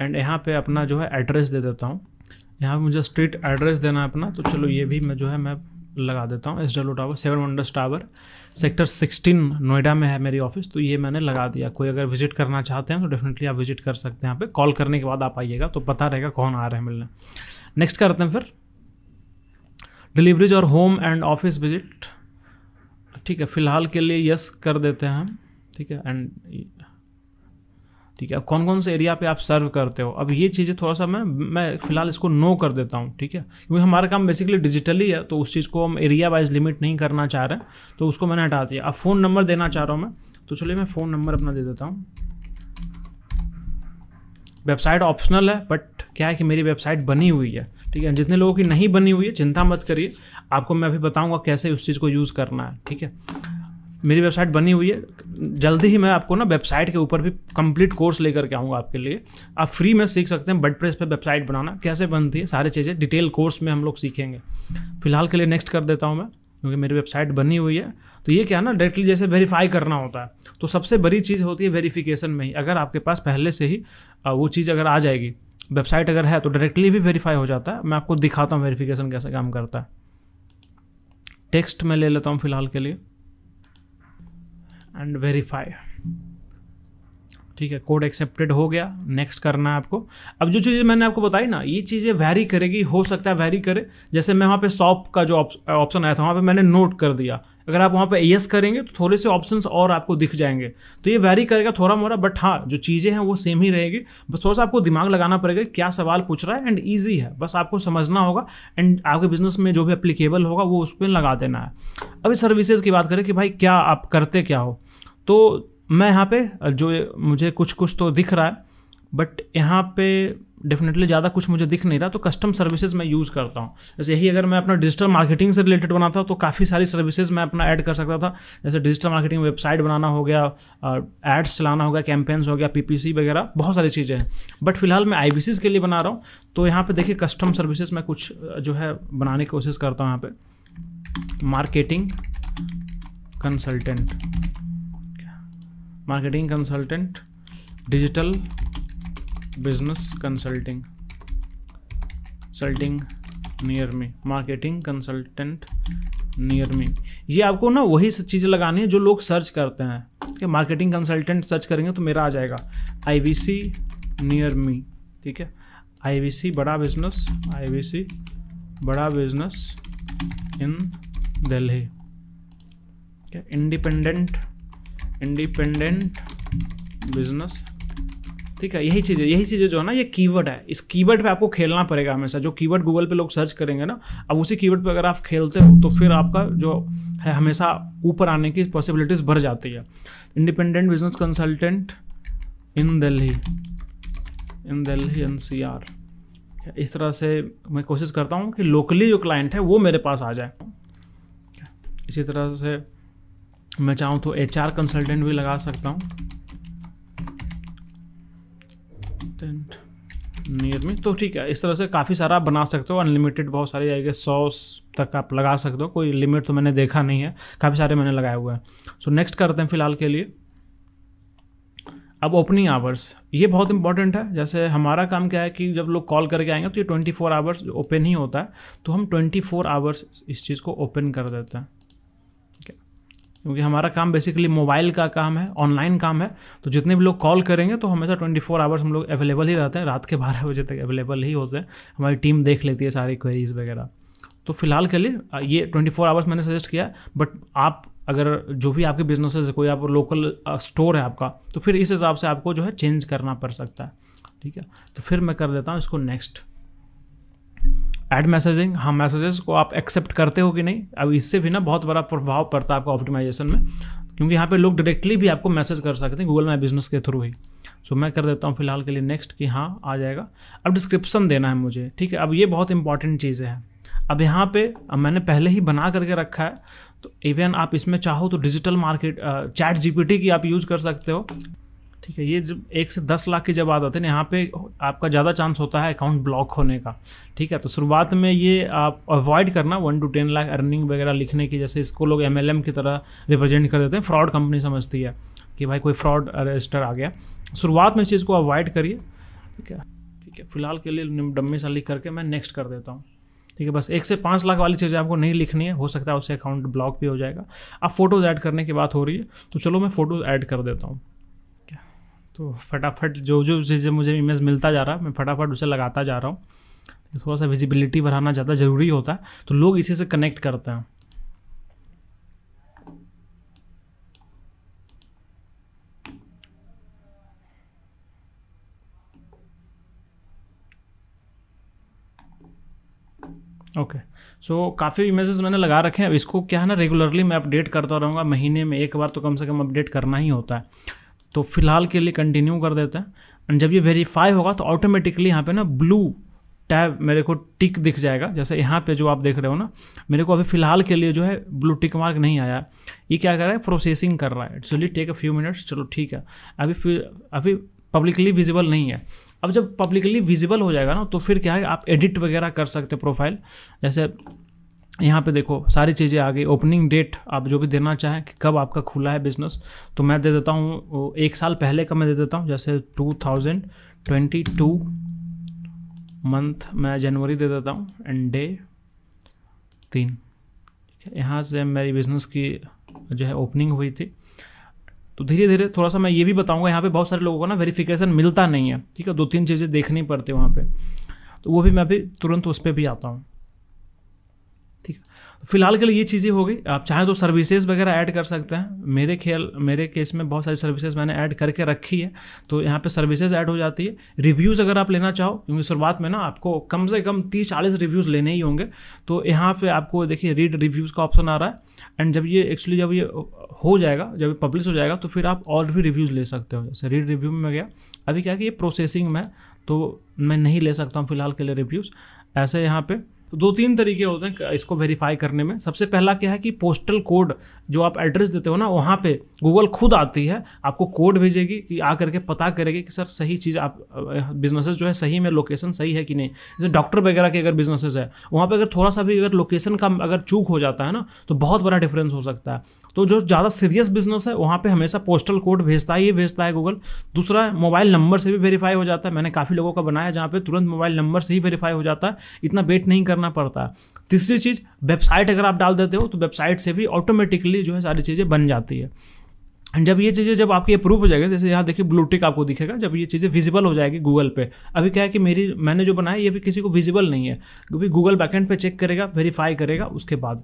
एंड यहाँ पर अपना जो है एड्रेस दे देता हूँ। यहाँ पर मुझे स्ट्रीट एड्रेस देना है अपना, तो चलो ये भी मैं जो है मैं लगा देता हूँ, S W tower seven wonders tower sector sixteen Noida में है मेरी ऑफिस, तो ये मैंने लगा दिया। कोई अगर विजिट करना चाहते हैं तो डेफिनेटली आप विजिट कर सकते हैं, यहाँ पे कॉल करने के बाद आप आइएगा तो पता रहेगा कौन आ रहे हैं मिलने। नेक्स्ट करते हैं फिर डिलीवरीज और होम एंड ऑफिस विजिट, ठीक है, फिलहाल के लिए यस कर देते हैं हम, ठीक है। एंड ठीक है, अब कौन कौन से एरिया पे आप सर्व करते हो, अब ये चीज़ें थोड़ा सा मैं मैं फिलहाल इसको नो कर देता हूँ, ठीक है, क्योंकि हमारा काम बेसिकली डिजिटली है तो उस चीज़ को हम एरिया वाइज लिमिट नहीं करना चाह रहे हैं, तो उसको मैंने हटा दिया। अब फ़ोन नंबर देना चाह रहा हूँ मैं, तो चलिए मैं फ़ोन नंबर अपना दे देता हूँ। वेबसाइट ऑप्शनल है बट क्या है कि मेरी वेबसाइट बनी हुई है, ठीक है, जितने लोगों की नहीं बनी हुई है चिंता मत करिए, आपको मैं अभी बताऊँगा कैसे उस चीज़ को यूज़ करना है, ठीक है। मेरी वेबसाइट बनी हुई है, जल्दी ही मैं आपको ना वेबसाइट के ऊपर भी कंप्लीट कोर्स लेकर के आऊँगा आपके लिए। आप फ्री में सीख सकते हैं वर्डप्रेस पे वेबसाइट बनाना कैसे बनती है, सारी चीज़ें डिटेल कोर्स में हम लोग सीखेंगे। फिलहाल के लिए नेक्स्ट कर देता हूँ मैं, क्योंकि मेरी वेबसाइट बनी हुई है। तो ये क्या है ना, डायरेक्टली जैसे वेरीफाई करना होता है, तो सबसे बड़ी चीज़ होती है वेरीफिकेशन में ही। अगर आपके पास पहले से ही वो चीज़ अगर आ जाएगी, वेबसाइट अगर है तो डायरेक्टली भी वेरीफाई हो जाता है। मैं आपको दिखाता हूँ वेरीफिकेशन कैसे काम करता है। टेक्स्ट में ले लेता हूँ फिलहाल के लिए एंड वेरीफाई, ठीक है, कोड एक्सेप्टेड हो गया। नेक्स्ट करना है आपको। अब जो चीज़ें मैंने आपको बताई ना, ये चीज़ें वैरी करेगी, हो सकता है वैरी करे। जैसे मैं वहाँ पे शॉप का जो ऑप्शन आया था वहाँ पे मैंने नोट कर दिया, अगर आप वहाँ पे यस करेंगे तो थोड़े से ऑप्शंस और आपको दिख जाएंगे। तो ये वैरी करेगा थोड़ा मोरा, बट हाँ जो चीज़ें हैं वो सेम ही रहेगी। बस थोड़ा सा आपको दिमाग लगाना पड़ेगा क्या सवाल पूछ रहा है, एंड ईजी है, बस आपको समझना होगा एंड आपके बिजनेस में जो भी एप्लीकेबल होगा वो उस पर लगा देना है। अभी सर्विसेज़ की बात करें कि भाई क्या आप करते क्या हो, तो मैं यहाँ पे जो मुझे कुछ कुछ तो दिख रहा है, बट यहाँ पे डेफिनेटली ज़्यादा कुछ मुझे दिख नहीं रहा। तो कस्टम सर्विसेज मैं यूज़ करता हूँ। जैसे यही अगर मैं अपना डिजिटल मार्केटिंग से रिलेटेड बनाता हूँ तो काफ़ी सारी सर्विसेज मैं अपना ऐड कर सकता था, जैसे डिजिटल मार्केटिंग वेबसाइट बनाना हो गया, एड्स चलाना हो गया, कैंपेन्स हो गया, पीपीसी वगैरह बहुत सारी चीज़ें हैं। बट फिलहाल मैं आईबीसीज के लिए बना रहा हूँ। तो यहाँ पर देखिए कस्टम सर्विसेज मैं कुछ जो है बनाने की कोशिश करता हूँ। यहाँ पर marketing consultant, marketing consultant, digital business consulting, consulting near me, marketing consultant near me. ये आपको ना वही चीज़ें लगानी है जो लोग सर्च करते हैं, कि मार्केटिंग कंसल्टेंट सर्च करेंगे तो मेरा आ जाएगा आईबीसी नियर मी, ठीक है, आईबीसी बड़ा बिजनेस, आईबीसी बड़ा बिजनेस इन दिल्ली, ठीक है, इंडिपेंडेंट इंडिपेंडेंट बिजनेस, ठीक है। यही चीज़ें यही चीज़ें जो है ना, ये कीवर्ड है, इस कीवर्ड पे आपको खेलना पड़ेगा हमेशा। जो कीवर्ड गूगल पे लोग सर्च करेंगे ना, अब उसी कीवर्ड पे अगर आप खेलते हो तो फिर आपका जो है हमेशा ऊपर आने की पॉसिबिलिटीज़ बढ़ जाती है। Independent business consultant in Delhi, in Delhi N C R, इस तरह से मैं कोशिश करता हूँ कि लोकली जो क्लाइंट है वो मेरे पास आ जाए। इसी तरह से मैं चाहूँ तो एचआर कंसल्टेंट भी लगा सकता हूँ नियर में, तो ठीक है। इस तरह से काफ़ी सारा आप बना सकते हो, अनलिमिटेड बहुत सारी आएगी, सौ तक आप लगा सकते हो, कोई लिमिट तो मैंने देखा नहीं है, काफ़ी सारे मैंने लगाए हुए हैं। सो नेक्स्ट करते हैं फिलहाल के लिए। अब ओपनिंग आवर्स ये बहुत इंपॉर्टेंट है। जैसे हमारा काम क्या है कि जब लोग कॉल करके आएंगे तो ये ट्वेंटी फोर आवर्स ओपन ही होता है, तो हम ट्वेंटी फोर आवर्स इस चीज़ को ओपन कर देते हैं, क्योंकि हमारा काम बेसिकली मोबाइल का काम है, ऑनलाइन काम है। तो जितने भी लोग कॉल करेंगे तो हमेशा ट्वेंटी फोर आवर्स हम लोग अवेलेबल ही रहते हैं, रात के बारह बजे तक अवेलेबल ही होते हैं। हमारी टीम देख लेती है सारी क्वेरीज वगैरह। तो फिलहाल के लिए ये ट्वेंटी फोर आवर्स मैंने सजेस्ट किया, बट आप अगर जो भी आपके बिजनेस है, कोई आप लोकल स्टोर है आपका, तो फिर इस हिसाब से आपको जो है चेंज करना पड़ सकता है, ठीक है। तो फिर मैं कर देता हूँ इसको नेक्स्ट। एड मैसेजिंग, हाँ मैसेजेस को आप एक्सेप्ट करते हो कि नहीं, अब इससे भी ना बहुत बड़ा प्रभाव पड़ता है आपका ऑप्टिमाइजेशन में, क्योंकि यहाँ पे लोग डायरेक्टली भी आपको मैसेज कर सकते हैं गूगल माई बिजनेस के थ्रू ही। सो मैं कर देता हूँ फिलहाल के लिए नेक्स्ट कि हाँ आ जाएगा। अब डिस्क्रिप्शन देना है मुझे, ठीक है, अब ये बहुत इंपॉर्टेंट चीज़ें हैं। अब यहाँ पर मैंने पहले ही बना करके रखा है, तो इवन आप इसमें चाहो तो डिजिटल मार्केट चैट जीपीटी की आप यूज़ कर सकते हो, ठीक है। ये जब एक से दस लाख की जब बात आते हैं यहाँ पे आपका ज़्यादा चांस होता है अकाउंट ब्लॉक होने का, ठीक है। तो शुरुआत में ये आप अवॉइड करना, one to ten lakh earning वगैरह लिखने की, जैसे इसको लोग एमएलएम की तरह रिप्रेजेंट कर देते हैं, फ्रॉड कंपनी समझती है कि भाई कोई फ्रॉड रजिस्टर आ गया। शुरुआत में इस चीज़ को अवॉइड करिए, ठीक है ठीक है फिलहाल के लिए डम्मी सा लिख करके मैं नेक्स्ट कर देता हूँ, ठीक है। बस एक से पाँच लाख वाली चीज़ें आपको नहीं लिखनी है, हो सकता है उससे अकाउंट ब्लॉक भी हो जाएगा। अब फोटोज़ ऐड करने की बात हो रही है, तो चलो मैं फ़ोटोज़ ऐड कर देता हूँ। तो फटाफट जो जो चीज़ें मुझे इमेज मिलता जा रहा है मैं फटाफट उसे लगाता जा रहा हूँ। थोड़ा सा विजिबिलिटी बढ़ाना ज़्यादा ज़रूरी होता है, तो लोग इसी से कनेक्ट करते हैं। Okay okay. सो so, काफ़ी इमेजेस मैंने लगा रखे हैं। अब इसको क्या है ना, रेगुलरली मैं अपडेट करता रहूँगा, महीने में एक बार तो कम से कम अपडेट करना ही होता है। तो फिलहाल के लिए कंटिन्यू कर देते हैं। एंड जब ये वेरीफाई होगा तो ऑटोमेटिकली यहाँ पे ना ब्लू टैब मेरे को टिक दिख जाएगा, जैसे यहाँ पे जो आप देख रहे हो ना, मेरे को अभी फ़िलहाल के लिए जो है ब्लू टिक मार्क नहीं आया। ये क्या कर रहा है, प्रोसेसिंग कर रहा है। It's only take a few minutes. चलो ठीक है, अभी फिर अभी पब्लिकली विजिबल नहीं है। अब जब पब्लिकली विजिबल हो जाएगा ना तो फिर क्या है, आप एडिट वगैरह कर सकते प्रोफाइल। जैसे यहाँ पे देखो सारी चीज़ें आ गई, ओपनिंग डेट आप जो भी देना चाहें कि कब आपका खुला है बिज़नेस, तो मैं दे देता हूँ एक साल पहले का, मैं दे देता हूँ जैसे two thousand twenty two month मैं जनवरी दे देता हूँ एंड डे तीन। यहाँ से मेरी बिज़नेस की जो है ओपनिंग हुई थी। तो धीरे धीरे थोड़ा सा मैं ये भी बताऊँगा, यहाँ पे बहुत सारे लोगों को ना वेरिफिकेशन मिलता नहीं है, ठीक है, दो तीन चीज़ें देखनी पड़ती है वहाँ पे, तो वो भी मैं भी तुरंत उस पर भी आता हूँ। ठीक है, फिलहाल के लिए ये चीज़ें हो गई। आप चाहें तो सर्विसेज वगैरह ऐड कर सकते हैं। मेरे ख्याल मेरे केस में बहुत सारी सर्विसेज मैंने ऐड करके रखी है, तो यहाँ पे सर्विसेज ऐड हो जाती है। रिव्यूज़ अगर आप लेना चाहो, क्योंकि शुरुआत में ना आपको कम से कम तीस चालीस रिव्यूज़ लेने ही होंगे, तो यहाँ पे आपको देखिए रीड रिव्यूज़ का ऑप्शन आ रहा है। एंड जब ये एक्चुअली जब ये हो जाएगा, जब ये पब्लिश हो जाएगा, तो फिर आप और भी रिव्यूज़ ले सकते हो। जैसे रीड रिव्यू में गया, अभी क्या कि ये प्रोसेसिंग में, तो मैं नहीं ले सकता हूँ फिलहाल के लिए रिव्यूज़। ऐसे यहाँ पर तो दो तीन तरीके होते हैं इसको वेरीफाई करने में। सबसे पहला क्या है कि पोस्टल कोड जो आप एड्रेस देते हो ना, वहाँ पे गूगल खुद आती है, आपको कोड भेजेगी कि आ करके पता करेगी कि सर सही चीज़ आप बिजनेसेस जो है सही में लोकेशन सही है कि नहीं। जैसे डॉक्टर वगैरह के अगर बिजनेसेस है, वहाँ पे अगर थोड़ा सा भी अगर लोकेशन का अगर चूक हो जाता है ना, तो बहुत बड़ा डिफरेंस हो सकता है। तो जो ज़्यादा सीरियस बिजनेस है वहाँ पर हमेशा पोस्टल कोड भेजता ही भेजता है गूगल। दूसरा, मोबाइल नंबर से भी वेरीफाई हो जाता है। मैंने काफ़ी लोगों का बनाया जहाँ पर तुरंत मोबाइल नंबर से ही वेरीफाई हो जाता है, इतना वेट नहीं करना पड़ता है। तीसरी चीज, वेबसाइट अगर आप डाल देते हो तो वेबसाइट से भी ऑटोमेटिकली जो है सारी चीजें बन जाती है। जब ये चीज़ें जब आपकी अप्रूव हो जाएगी, जैसे यहाँ देखिए ब्लू टिक आपको दिखेगा, जब ये चीज़ें विजिबल हो जाएगी गूगल पे। अभी क्या है कि मेरी मैंने जो बनाया ये भी किसी को विजिबल नहीं है, क्योंकि गूगल बैकेंड पे चेक करेगा, वेरीफाई करेगा उसके बाद।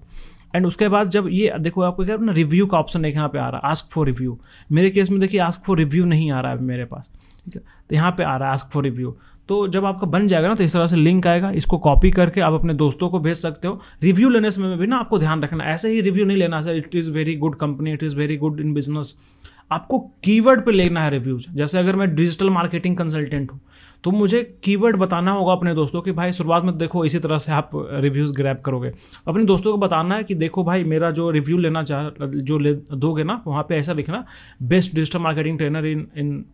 एंड उसके बाद जब ये देखो आपको क्या ना, रिव्यू का ऑप्शन एक यहाँ पे आ रहा है, आस्क फॉर रिव्यू। मेरे केस में देखिए आस्क फॉर रिव्यू नहीं आ रहा है मेरे पास, ठीक है, तो यहाँ पर आ रहा है आस्क फॉर रिव्यू। तो जब आपका बन जाएगा ना, तो इस तरह से लिंक आएगा, इसको कॉपी करके आप अपने दोस्तों को भेज सकते हो। रिव्यू लेने समय में भी ना आपको ध्यान रखना, ऐसे ही रिव्यू नहीं लेना sir it is very good company, it is very good in business. आपको कीवर्ड पे लेना है रिव्यूज। जैसे अगर मैं डिजिटल मार्केटिंग कंसल्टेंट हूँ, तो मुझे कीवर्ड बताना होगा अपने दोस्तों कि भाई शुरुआत में देखो इसी तरह से आप रिव्यूज़ ग्रैब करोगे। अपने दोस्तों को बताना है कि देखो भाई मेरा जो रिव्यू लेना चाह जो ले दोगे ना, वहाँ पर ऐसा लिखना, best digital marketing trainer in in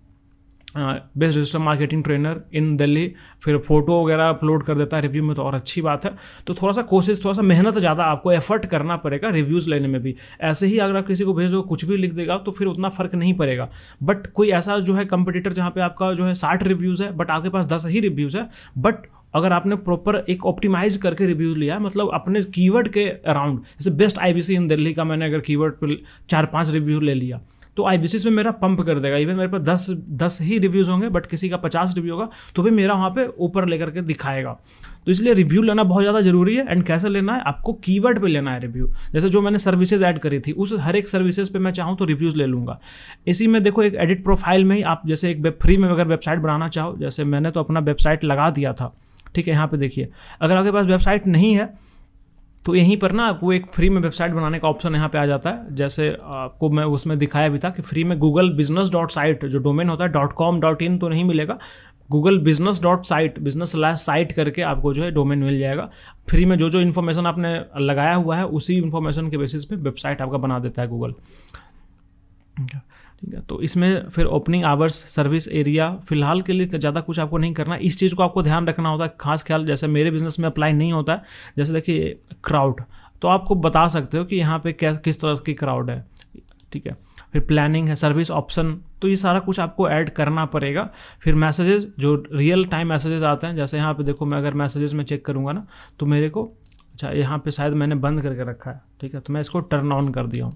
best digital marketing trainer in Delhi. फिर फोटो वगैरह अपलोड कर देता है रिव्यू में, तो और अच्छी बात है। तो थोड़ा सा कोशिश, थोड़ा सा मेहनत ज़्यादा आपको एफर्ट करना पड़ेगा रिव्यूज़ लेने में भी। ऐसे ही अगर आप किसी को भेज दो कुछ भी लिख देगा तो फिर उतना फ़र्क नहीं पड़ेगा। बट कोई ऐसा जो है कंपटीटर जहाँ पे आपका जो है साठ रिव्यूज़ है बट आपके पास दस ही रिव्यूज़ है, बट अगर आपने प्रॉपर एक ऑप्टिमाइज करके रिव्यू लिया, मतलब अपने कीवर्ड के अराउंड, जैसे बेस्ट आईबीसी इन दिल्ली का मैंने अगर कीवर्ड पर चार पांच रिव्यू ले लिया, तो आईबीसी में मेरा पंप कर देगा। इवन मेरे पास दस दस ही रिव्यूज़ होंगे बट किसी का पचास रिव्यू होगा, तो भी मेरा वहाँ पे ऊपर लेकर के दिखाएगा। तो इसलिए रिव्यू लेना बहुत ज़्यादा जरूरी है। एंड कैसे लेना है, आपको कीवर्ड पे लेना है रिव्यू। जैसे जो मैंने सर्विसेज ऐड करी थी, उस हर एक सर्विसेज पे मैं चाहूँ तो रिव्यूज़ ले लूँगा। इसी में देखो एक एडिट प्रोफाइल में ही आप जैसे एक वेब फ्री में अगर वेबसाइट बनाना चाहो, जैसे मैंने तो अपना वेबसाइट लगा दिया था, ठीक है। यहाँ पे देखिए अगर आपके पास वेबसाइट नहीं है तो यहीं पर ना आपको एक फ्री में वेबसाइट बनाने का ऑप्शन यहाँ पे आ जाता है। जैसे आपको मैं उसमें दिखाया भी था कि फ्री में गूगल बिजनेस डॉट साइट जो डोमेन होता है, डॉट कॉम डॉट इन तो नहीं मिलेगा, Google business dot site business slash site करके आपको जो है डोमेन मिल जाएगा। फ्री में जो जो इन्फॉर्मेशन आपने लगाया हुआ है उसी इन्फॉर्मेशन के बेसिस पे वेबसाइट आपका बना देता है गूगल, ठीक है। तो इसमें फिर ओपनिंग आवर्स, सर्विस एरिया, फिलहाल के लिए ज़्यादा कुछ आपको नहीं करना। इस चीज़ को आपको ध्यान रखना होता है, खास ख्याल जैसे मेरे बिजनेस में अप्लाई नहीं होता है। जैसे देखिए क्राउड, तो आपको बता सकते हो कि यहाँ पे क्या किस तरह की क्राउड है, ठीक है। फिर प्लानिंग है, सर्विस ऑप्शन, तो ये सारा कुछ आपको ऐड करना पड़ेगा। फिर मैसेजेस, जो रियल टाइम मैसेजेस आते हैं, जैसे यहाँ पर देखो मैं अगर मैसेजेस में चेक करूँगा ना तो मेरे को, अच्छा यहाँ पर शायद मैंने बंद करके रखा है, ठीक है, तो मैं इसको टर्न ऑन कर दिया हूँ।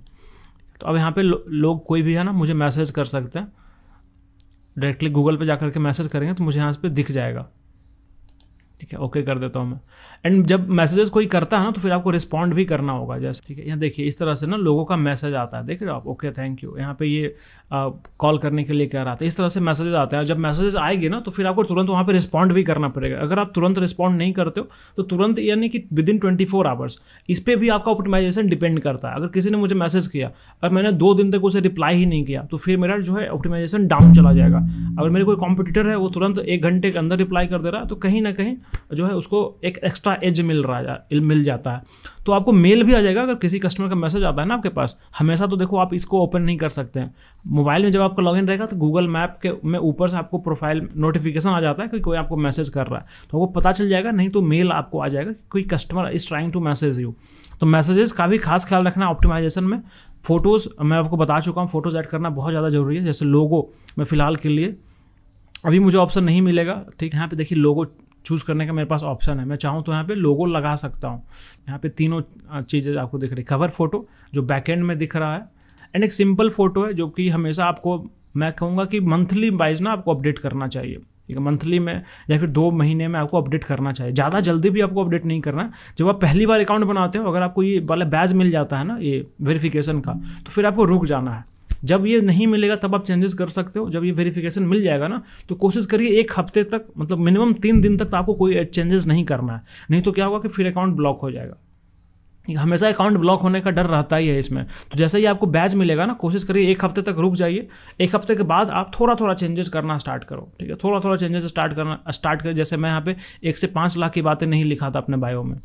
तो अब यहाँ पे लो, लोग कोई भी है ना मुझे मैसेज कर सकते हैं, डायरेक्टली गूगल पे जाकर के मैसेज करेंगे तो मुझे यहाँ पे दिख जाएगा, ठीक है। ओके कर देता हूँ मैं। एंड जब मैसेजेस कोई करता है ना तो फिर आपको रिस्पॉन्ड भी करना होगा, जैसे ठीक है। यहाँ देखिए इस तरह से ना लोगों का मैसेज आता है, देख रहे हो आप, ओके थैंक यू। यहाँ पे ये कॉल करने के लिए कह रहा था, इस तरह से मैसेजेस आते हैं। जब मैसेजेस आएंगे ना तो फिर आपको तुरंत वहाँ पे रिस्पॉन्ड भी करना पड़ेगा। अगर आप तुरंत रिस्पॉन्ड नहीं करते हो तो तुरंत, यानी कि within twenty four hours, इस पर भी आपका ऑप्टिमाइजेशन डिपेंड करता है। अगर किसी ने मुझे मैसेज किया और मैंने दो दिन तक उसे रिप्लाई ही नहीं किया तो फिर मेरा जो है ऑप्टिमाइजेशन डाउन चला जाएगा। अगर मेरे कोई कॉम्पिटिटर है वो तुरंत एक घंटे के अंदर रिप्लाई कर दे रहा है, तो कहीं ना कहीं जो है उसको एक एक्स्ट्रा एज मिल रहा है मिल जाता है। तो आपको मेल भी आ जाएगा अगर किसी कस्टमर का मैसेज आता है ना आपके पास हमेशा। तो देखो आप इसको ओपन नहीं कर सकते हैं मोबाइल में। जब आपका लॉगिन रहेगा तो गूगल मैप के में ऊपर से आपको प्रोफाइल नोटिफिकेशन आ जाता है कि कोई आपको मैसेज कर रहा है, तो आपको पता चल जाएगा। नहीं तो मेल आपको आ जाएगा कि कोई customer is trying to message you. तो मैसेजेस का भी खास ख्याल रखना ऑप्टिमाइजेशन में। फ़ोटोज़ मैं आपको बता चुका हूँ, फ़ोटोज़ ऐड करना बहुत ज़्यादा ज़रूरी है। जैसे लोगो मैं फ़िलहाल के लिए अभी मुझे ऑप्शन नहीं मिलेगा, ठीक है। यहाँ पे देखिए लोगो चूज़ करने का मेरे पास ऑप्शन है। मैं चाहूँ तो यहाँ पे लोगो लगा सकता हूँ। यहाँ पे तीनों चीज़ें आपको दिख रही, कवर फ़ोटो जो बैकेंड में दिख रहा है, एंड एक सिंपल फ़ोटो है जो कि हमेशा आपको मैं कहूँगा कि मंथली वाइज ना आपको अपडेट करना चाहिए। मंथली में या फिर दो महीने में आपको अपडेट करना चाहिए। ज़्यादा जल्दी भी आपको अपडेट नहीं करना है। जब आप पहली बार अकाउंट बनाते हो अगर आपको ये वाला बैज मिल जाता है ना ये वेरिफिकेशन का, तो फिर आपको रुक जाना है। जब ये नहीं मिलेगा तब आप चेंजेस कर सकते हो। जब ये वेरिफिकेशन मिल जाएगा ना तो कोशिश करिए एक हफ्ते तक, मतलब मिनिमम तीन दिन तक तो आपको कोई चेंजेस नहीं करना है। नहीं तो क्या होगा कि फिर अकाउंट ब्लॉक हो जाएगा। हमेशा अकाउंट ब्लॉक होने का डर रहता ही है इसमें। तो जैसे ही आपको बैच मिलेगा ना कोशिश करिए एक हफ्ते तक रुक जाइए। एक हफ्ते के बाद आप थोड़ा थोड़ा चेंजेस करना स्टार्ट करो, ठीक है। थोड़ा थोड़ा चेंजेस स्टार्ट करना स्टार्ट करें। जैसे मैं यहाँ पे एक से पाँच लाख की बातें नहीं लिखा था अपने बायो में,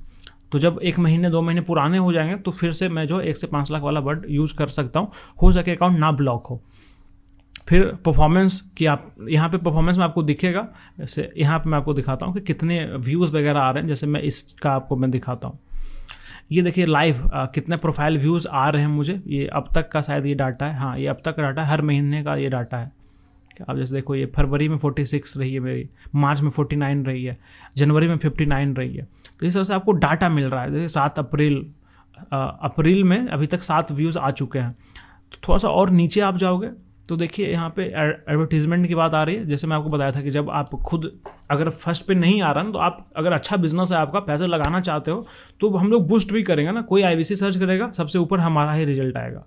तो जब एक महीने दो महीने पुराने हो जाएंगे तो फिर से मैं जो एक से पाँच लाख वाला वर्ड यूज़ कर सकता हूँ। हो सके अकाउंट ना ब्लॉक हो। फिर परफॉर्मेंस की आप यहाँ पे परफॉर्मेंस में आपको दिखेगा। जैसे यहाँ पर मैं आपको दिखाता हूँ कि कितने व्यूज़ वगैरह आ रहे हैं। जैसे मैं इसका आपको मैं दिखाता हूँ, ये देखिए लाइव कितने प्रोफाइल व्यूज़ आ रहे हैं मुझे। ये अब तक का शायद ये डाटा है, हाँ ये अब तक का डाटा है, हर महीने का ये डाटा है। आप जैसे देखो ये फरवरी में छियालीस रही है मेरी, मार्च में उनचास रही है, जनवरी में उनसठ रही है। तो इस तरह से आपको डाटा मिल रहा है। जैसे सात अप्रैल अप्रैल में अभी तक सात व्यूज़ आ चुके हैं। तो थोड़ा सा और नीचे आप जाओगे तो देखिए यहाँ पे एडवर्टीजमेंट की बात आ रही है। जैसे मैं आपको बताया था कि जब आप खुद अगर फर्स्ट पे नहीं आ रहा ना, तो आप अगर अच्छा बिजनेस है आपका, पैसा लगाना चाहते हो, तो हम लोग बूस्ट भी करेंगे ना। कोई आईबीसी सर्च करेगा सबसे ऊपर हमारा ही रिजल्ट आएगा।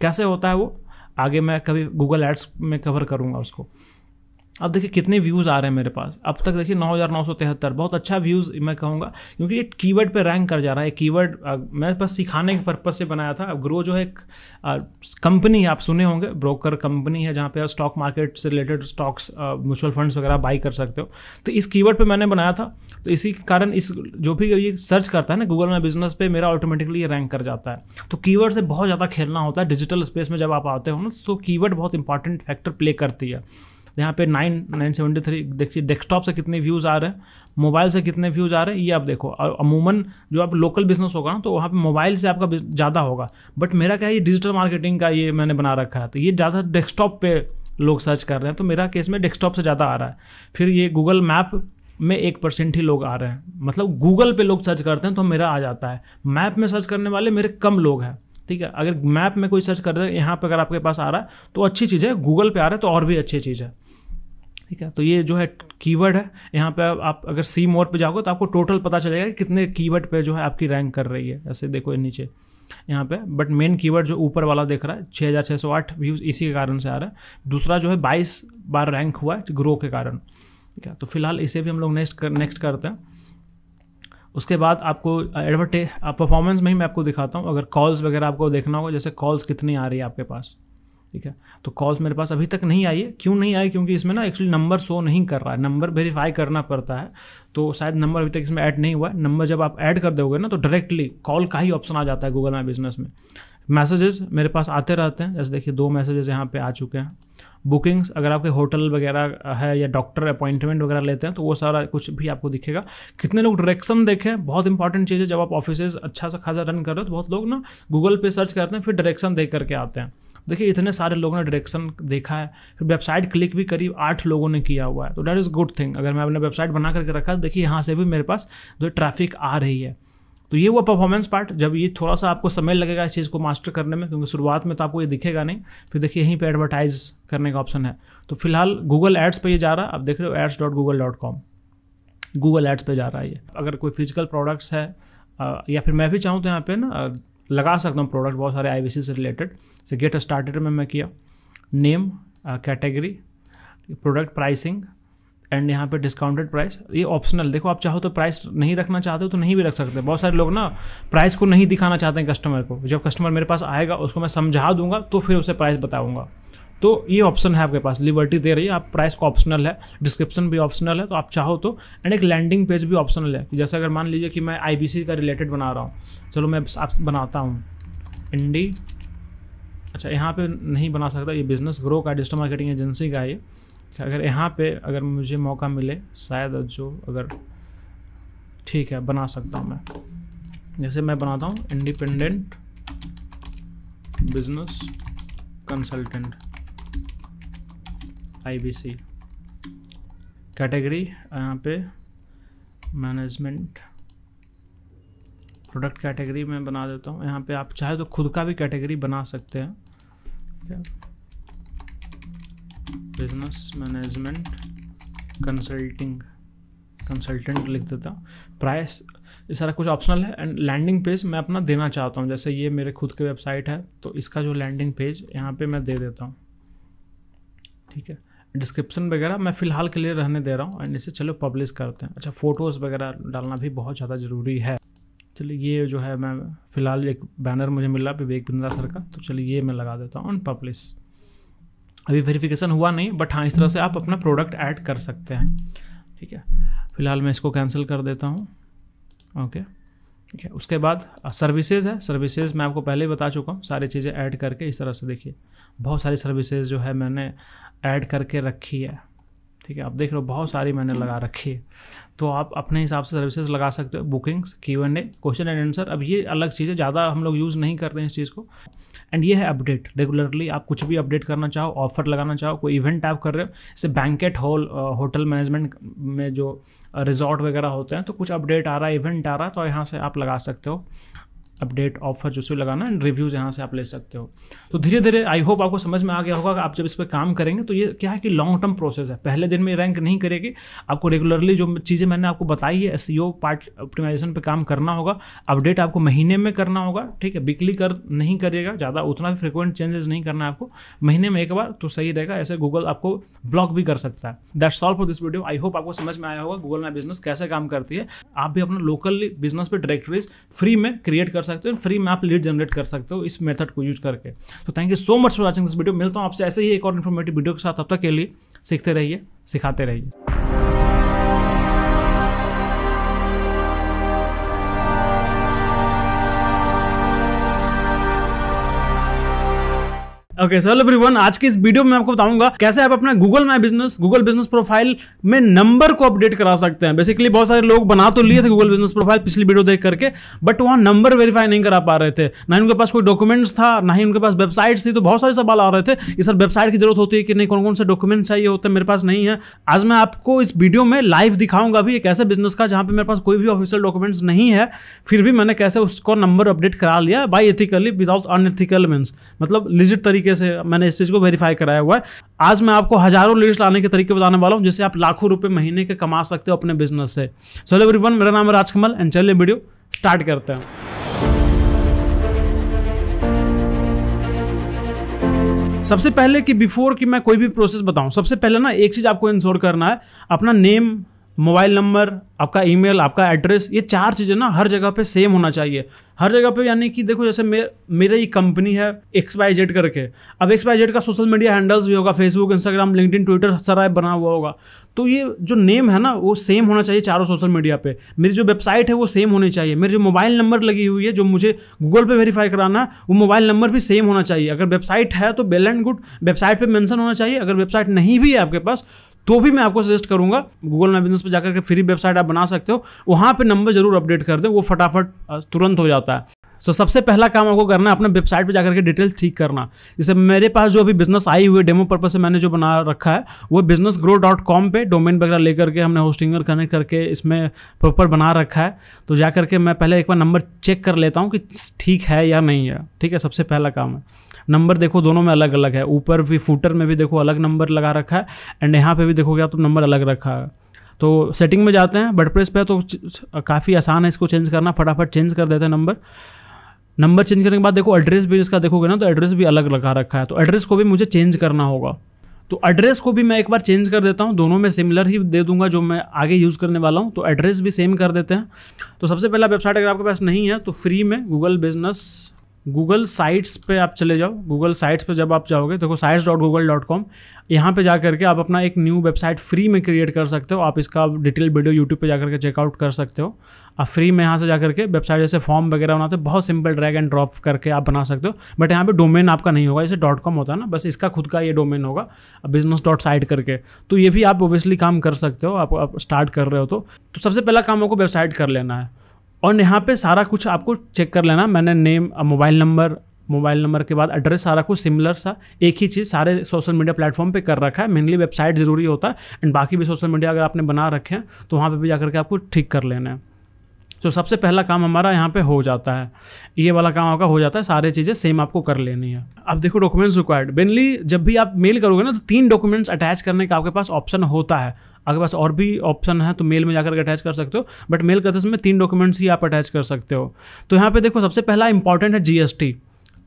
कैसे होता है वो आगे मैं कभी गूगल एड्स में कवर करूँगा उसको। अब देखिए कितने व्यूज़ आ रहे हैं मेरे पास अब तक, देखिए नौ हज़ार नौ सौ तिहत्तर। बहुत अच्छा व्यूज़ मैं कहूँगा, क्योंकि ये कीवर्ड पे रैंक कर जा रहा है। कीवर्ड मेरे पास सिखाने के पर्पस से बनाया था। अब ग्रो जो है एक कंपनी है, आप सुने होंगे, ब्रोकर कंपनी है जहाँ पे आप स्टॉक मार्केट से रिलेटेड स्टॉक्स, म्यूचुअल फंड्स वगैरह बाई कर सकते हो। तो इस कीवर्ड पर मैंने बनाया था, तो इसी कारण इस जो भी ये सर्च करता है ना गूगल माई बिजनेस पे, मेरा ऑटोमेटिकली ये रैंक कर जाता है। तो कीवर्ड से बहुत ज़्यादा खेलना होता है। डिजिटल स्पेस में जब आप आते हो ना तो कीवर्ड बहुत इंपॉर्टेंट फैक्टर प्ले करती है। यहाँ पे नाइन नाइन सेवेंटी थ्री देखिए डेस्कटॉप से कितने व्यूज़ आ रहे हैं, मोबाइल से कितने व्यूज़ आ रहे हैं, ये आप देखो। और अमूमन जो आप लोकल बिजनेस होगा ना तो वहाँ पे मोबाइल से आपका ज़्यादा होगा। बट मेरा क्या है, ये डिजिटल मार्केटिंग का ये मैंने बना रखा है, तो ये ज़्यादा डेस्कटॉप पे लोग सर्च कर रहे हैं। तो मेरा केस में डेस्कटॉप से ज़्यादा आ रहा है। फिर ये गूगल मैप में एक परसेंट ही लोग आ रहे हैं, मतलब गूगल पे लोग सर्च करते हैं तो मेरा आ जाता है। मैप में सर्च करने वाले मेरे कम लोग हैं, ठीक है। अगर मैप में कोई सर्च कर रहे हैं यहाँ पर अगर आपके पास आ रहा है तो अच्छी चीज़ है, गूगल पे आ रहा है तो और भी अच्छी चीज़ है, ठीक है। तो ये जो है कीवर्ड है। यहाँ पे आप अगर सी मोर पे जाओगे तो आपको टोटल पता चलेगा कि कितने कीवर्ड पे जो है आपकी रैंक कर रही है। ऐसे देखो ये नीचे यहाँ पे, बट मेन कीवर्ड जो ऊपर वाला देख रहा है छः हज़ार छः सौ आठ व्यूज़ इसी के कारण से आ रहा है। दूसरा जो है बाईस बार रैंक हुआ है ग्रो के कारण, ठीक है। तो फिलहाल इसे भी हम लोग नेक्स्ट कर, नेक्स्ट करते हैं। उसके बाद आपको एडवर्टाइज परफॉर्मेंस में ही मैं आपको दिखाता हूँ। अगर कॉल्स वगैरह आपको देखना होगा, जैसे कॉल्स कितनी आ रही है आपके पास, ठीक है। तो कॉल्स मेरे पास अभी तक नहीं आई है। क्यों नहीं आई? क्योंकि इसमें ना एक्चुअली नंबर शो नहीं कर रहा है, नंबर वेरीफाई करना पड़ता है। तो शायद नंबर अभी तक इसमें ऐड नहीं हुआ है। नंबर जब आप ऐड कर दोगे ना तो डायरेक्टली कॉल का ही ऑप्शन आ जाता है गूगल माई बिजनेस में। मैसेजेस मेरे पास आते रहते हैं, जैसे देखिए दो मैसेजेस यहाँ पे आ चुके हैं। बुकिंग्स अगर आपके होटल वगैरह है या डॉक्टर अपॉइंटमेंट वगैरह लेते हैं तो वो सारा कुछ भी आपको दिखेगा। कितने लोग डायरेक्शन देखें, बहुत इंपॉर्टेंट चीज़ है। जब आप ऑफिसेज अच्छा सा खासा रन कर रहे हो तो बहुत लोग ना गूगल पे सर्च करते हैं फिर डायरेक्शन देख करके आते हैं। देखिए इतने सारे लोगों ने डायरेक्शन देखा है। फिर वेबसाइट क्लिक भी करीब आठ लोगों ने किया हुआ है, तो दैट इज़ गुड थिंग। अगर मैं अपने वेबसाइट बना करके रखा, देखिए यहाँ से भी मेरे पास जो ट्रैफिक आ रही है। तो ये हुआ परफॉर्मेंस पार्ट। जब ये थोड़ा सा आपको समय लगेगा इस चीज़ को मास्टर करने में, क्योंकि शुरुआत में तो आपको ये दिखेगा नहीं। फिर देखिए यहीं पे एडवर्टाइज करने का ऑप्शन है। तो फिलहाल गूगल एड्स पे ये जा रहा है, आप देख रहे हो ads dot Google dot com Google ads पे जा रहा है ये। अगर कोई फिजिकल प्रोडक्ट्स है या फिर मैं भी चाहूँ तो यहाँ पर ना लगा सकता हूँ प्रोडक्ट बहुत सारे आईबीसी से रिलेटेड। जैसे गेट स्टार्टेड में मैं किया, name, category, product pricing and यहाँ पे डिस्काउंटेड प्राइस। ये ऑप्शनल, देखो आप चाहो तो प्राइस नहीं रखना चाहते हो तो नहीं भी रख सकते। बहुत सारे लोग ना प्राइस को नहीं दिखाना चाहते हैं कस्टमर को। जब कस्टमर मेरे पास आएगा उसको मैं समझा दूंगा तो फिर उसे प्राइस बताऊंगा। तो ये ऑप्शन है आपके पास, लिबर्टी दे रही है। आप प्राइस का ऑप्शनल है, डिस्क्रिप्शन भी ऑप्शनल है तो आप चाहो तो, एंड एक लैंडिंग पेज भी ऑप्शनल है। जैसे अगर मान लीजिए कि मैं आईबीसी का रिलेटेड बना रहा हूँ, चलो मैं आप बनाता हूँ इंडी, अच्छा यहाँ पे नहीं बना सकता, ये बिजनेस ग्रो का डिजिटल मार्केटिंग एजेंसी का ये, अगर यहाँ पे अगर मुझे मौका मिले शायद जो अगर ठीक है बना सकता हूँ मैं। जैसे मैं बनाता हूँ independent business consultant IBC, category यहाँ पे मैनेजमेंट, प्रोडक्ट कैटेगरी मैं बना देता हूँ। यहाँ पे आप चाहे तो खुद का भी कैटेगरी बना सकते हैं, बिजनेस मैनेजमेंट कंसल्टिंग कंसल्टेंट लिख देता। प्राइस ये सारा कुछ ऑप्शनल है। एंड लैंडिंग पेज मैं अपना देना चाहता हूँ, जैसे ये मेरे खुद के वेबसाइट है तो इसका जो लैंडिंग पेज यहाँ पे मैं दे देता हूँ, ठीक है। डिस्क्रिप्शन वगैरह मैं फ़िलहाल के लिए रहने दे रहा हूँ एंड इसे चलो पब्लिश करते हैं। अच्छा फ़ोटोज़ वगैरह डालना भी बहुत ज़्यादा ज़रूरी है। चलिए ये जो है मैं फ़िलहाल एक बैनर मुझे मिला विवेक बिंद्रा सर का, तो चलिए ये मैं लगा देता हूँ एंड पब्लिश। अभी वेरिफिकेशन हुआ नहीं बट हाँ इस तरह से आप अपना प्रोडक्ट ऐड कर सकते हैं, ठीक है। फ़िलहाल मैं इसको कैंसिल कर देता हूँ, ओके ठीक है। उसके बाद सर्विसेज है, सर्विसेज मैं आपको पहले ही बता चुका हूँ सारी चीज़ें ऐड करके। इस तरह से देखिए बहुत सारी सर्विसेज जो है मैंने ऐड करके रखी है, ठीक है। आप देख रहे हो बहुत सारी मैंने लगा रखी है, तो आप अपने हिसाब से सर्विसेज लगा सकते हो। Bookings, Q and A, question and answer, अब ये अलग चीज़ है, ज़्यादा हम लोग यूज़ नहीं करते हैं इस चीज़ को। एंड ये है अपडेट, रेगुलरली आप कुछ भी अपडेट करना चाहो, ऑफर लगाना चाहो, कोई इवेंट आप कर रहे हो, जैसे बैंकेट हॉल, होटल मैनेजमेंट में जो रिजॉर्ट वगैरह होते हैं तो कुछ अपडेट आ रहा है, इवेंट आ रहा है तो यहाँ से आप लगा सकते हो अपडेट ऑफर जो है लगाना। एंड रिव्यूज़ यहाँ से आप ले सकते हो। तो धीरे धीरे आई होप आपको समझ में आ गया होगा कि आप जब इस पर काम करेंगे तो ये क्या है कि लॉन्ग टर्म प्रोसेस है, पहले दिन में रैंक नहीं करेगी। आपको रेगुलरली जो चीज़ें मैंने आपको बताई है एसईओ पार्ट ऑप्टिमाइजेशन पे काम करना होगा, अपडेट आपको महीने में करना होगा, ठीक है। वीकली कर नहीं करिएगा ज़्यादा, उतना भी फ्रिक्वेंट चेंजेस नहीं करना है आपको, महीने में एक बार तो सही रहेगा। ऐसे गूगल आपको ब्लॉक भी कर सकता है। That's all for this video. I hope आपको समझ में आया होगा गूगल माय बिजनेस कैसे काम करती है। आप भी अपना लोकल बिजनेस पर डायरेक्टरीज फ्री में क्रिएट कर सकते हो, फ्री में आप लीड जनरेट कर सकते हो इस मेथड को यूज करके। तो thank you so much for watching this video. मिलता हूं आपसे ऐसे ही एक और इन्फॉर्मेटिव वीडियो के साथ। तब तक के लिए सीखते रहिए, सिखाते रहिए। ओके सो हेलो एवरीवन, आज के इस वीडियो में आपको बताऊंगा कैसे आप अपना Google my business, Google business profile में नंबर को अपडेट करा सकते हैं। बेसिकली बहुत सारे लोग बना तो लिए थे गूगल बिजनेस प्रोफाइल पिछली वीडियो देख करके, बट वहाँ नंबर वेरीफाई नहीं करा पा रहे थे, ना ही उनके पास कोई डॉक्यूमेंट्स था, ना ही उनके पास वेबसाइट थी। तो बहुत सारे सवाल आ रहे थे कि सर वेबसाइट की जरूरत होती है कि नहीं, कौन कौन से डॉक्यूमेंट चाहिए होते हैं, मेरे पास नहीं है। आज मैं आपको इस वीडियो में लाइव दिखाऊंगा भी एक ऐसे बिजनेस का जहाँ पर मेरे पास कोई भी ऑफिशियल डॉक्यूमेंट्स नहीं है, फिर भी मैंने कैसे उसको नंबर अपडेट करा लिया by ethically, without unethical means, मतलब लिजिट तरीके कैसे मैंने इस चीज को वेरीफाई कराया हुआ है। आज मैं आपको हजारों लीड्स लाने के तरीके बताने वाला हूं जिससे आप लाखों रुपए महीने के कमा सकते हो अपने बिजनेस से। सो हेलो एवरीवन, मेरा नाम है राजकमल एंड चलिए वीडियो स्टार्ट करते हैं। सबसे पहले कि बिफोर कि मैं कोई भी प्रोसेस बताऊं, सबसे पहले ना एक चीज आपको इंश्योर करना है, अपना नेम, मोबाइल नंबर, आपका ईमेल, आपका एड्रेस, ये चार चीज़ें ना हर जगह पे सेम होना चाहिए। हर जगह पे यानी कि देखो जैसे मे मेरा ये कंपनी है एक्स वाई जेड करके, अब एक्स वाई जेड का सोशल मीडिया हैंडल्स भी होगा, फेसबुक, इंस्टाग्राम, लिंक्डइन, ट्विटर सारा बना हुआ होगा, तो ये जो नेम है ना वो सेम होना चाहिए चारों सोशल मीडिया पे। मेरी जो वेबसाइट है वो सेम होनी चाहिए, मेरी जो मोबाइल नंबर लगी हुई है जो मुझे गूगल पे वेरीफाई कराना है वो मोबाइल नंबर भी सेम होना चाहिए। अगर वेबसाइट है तो वेल एंड गुड, वेबसाइट पे मेंशन होना चाहिए। अगर वेबसाइट नहीं भी है आपके पास तो भी मैं आपको सजेस्ट करूंगा गूगल माय बिजनेस पर जाकर के फ्री वेबसाइट आप बना सकते हो, वहाँ पे नंबर जरूर अपडेट कर दो, वो फटाफट तुरंत हो जाता है। सो so, सबसे पहला काम आपको करना है अपने वेबसाइट पे जाकर के डिटेल ठीक करना। जैसे मेरे पास जो अभी बिजनेस आई हुई डेमो पर्पस से मैंने जो बना रखा है वो बिजनेस ग्रो डॉट कॉम पर डोमेन वगैरह लेकर के हमने होस्टिंगर कनेक्ट करके इसमें प्रॉपर बना रखा है। तो जा करके मैं पहले एक बार नंबर चेक कर लेता हूँ कि ठीक है या नहीं है, ठीक है। सबसे पहला काम है नंबर, देखो दोनों में अलग अलग है, ऊपर भी फूटर में भी देखो अलग नंबर लगा रखा है एंड यहाँ पे भी देखोगे आप तो नंबर अलग रखा है। तो सेटिंग में जाते हैं, वर्डप्रेस पे तो काफ़ी आसान है इसको चेंज करना, फटाफट चेंज कर देते हैं नंबर। नंबर चेंज करने के बाद देखो एड्रेस भी इसका देखोगे ना तो एड्रेस भी अलग लगा रखा है, तो एड्रेस को भी मुझे चेंज करना होगा। तो एड्रेस को भी मैं एक बार चेंज कर देता हूँ, दोनों में सिमिलर ही दे दूंगा जो मैं आगे यूज़ करने वाला हूँ, तो एड्रेस भी सेम कर देते हैं। तो सबसे पहला वेबसाइट अगर आपके पास नहीं है तो फ्री में गूगल बिजनेस गूगल साइट्स पे आप चले जाओ। गूगल साइट्स पे जब आप जाओगे देखो sites dot Google dot com, यहाँ पर जा करके आप अपना एक न्यू वेबसाइट फ्री में क्रिएट कर सकते हो। आप इसका डिटेल वीडियो यूट्यूब पे जा करके चेकआउट कर सकते हो। आप फ्री में यहाँ से जा करके वेबसाइट जैसे फॉर्म वगैरह बनाते हो, बहुत सिंपल ड्रैग एंड ड्रॉप करके आप बना सकते हो। बट यहाँ पे डोमेन आपका नहीं होगा, जैसे डॉट कॉम होता है ना, बस इसका खुद का ये डोमेन होगा बिजनेस डॉट साइट करके। तो ये भी आप ओबियसली काम कर सकते हो, आप, आप स्टार्ट कर रहे हो तो, तो सबसे पहला काम आपको वेबसाइट कर लेना है। और यहाँ पे सारा कुछ आपको चेक कर लेना। मैंने name, mobile number, mobile number के बाद एड्रेस, सारा कुछ सिमिलर सा एक ही चीज़ सारे सोशल मीडिया प्लेटफॉर्म पे कर रखा है। मेनली वेबसाइट ज़रूरी होता है एंड बाकी भी सोशल मीडिया अगर आपने बना रखे हैं तो वहाँ पे भी जाकर के आपको ठीक कर लेना है। तो सबसे पहला काम हमारा यहाँ पे हो जाता है, ये वाला काम आपका हो जाता है। सारे चीज़ें सेम आपको कर लेनी है। अब देखो डॉक्यूमेंट्स रिक्वायर्ड, मेनली जब भी आप मेल करोगे ना तो तीन डॉक्यूमेंट्स अटैच करने का आपके पास ऑप्शन होता है। आपके पास और भी ऑप्शन है तो मेल में जाकर अटैच कर सकते हो, बट मेल करते समय तीन डॉक्यूमेंट्स ही आप अटैच कर सकते हो। तो यहाँ पे देखो सबसे पहला इंपॉर्टेंट है जीएसटी,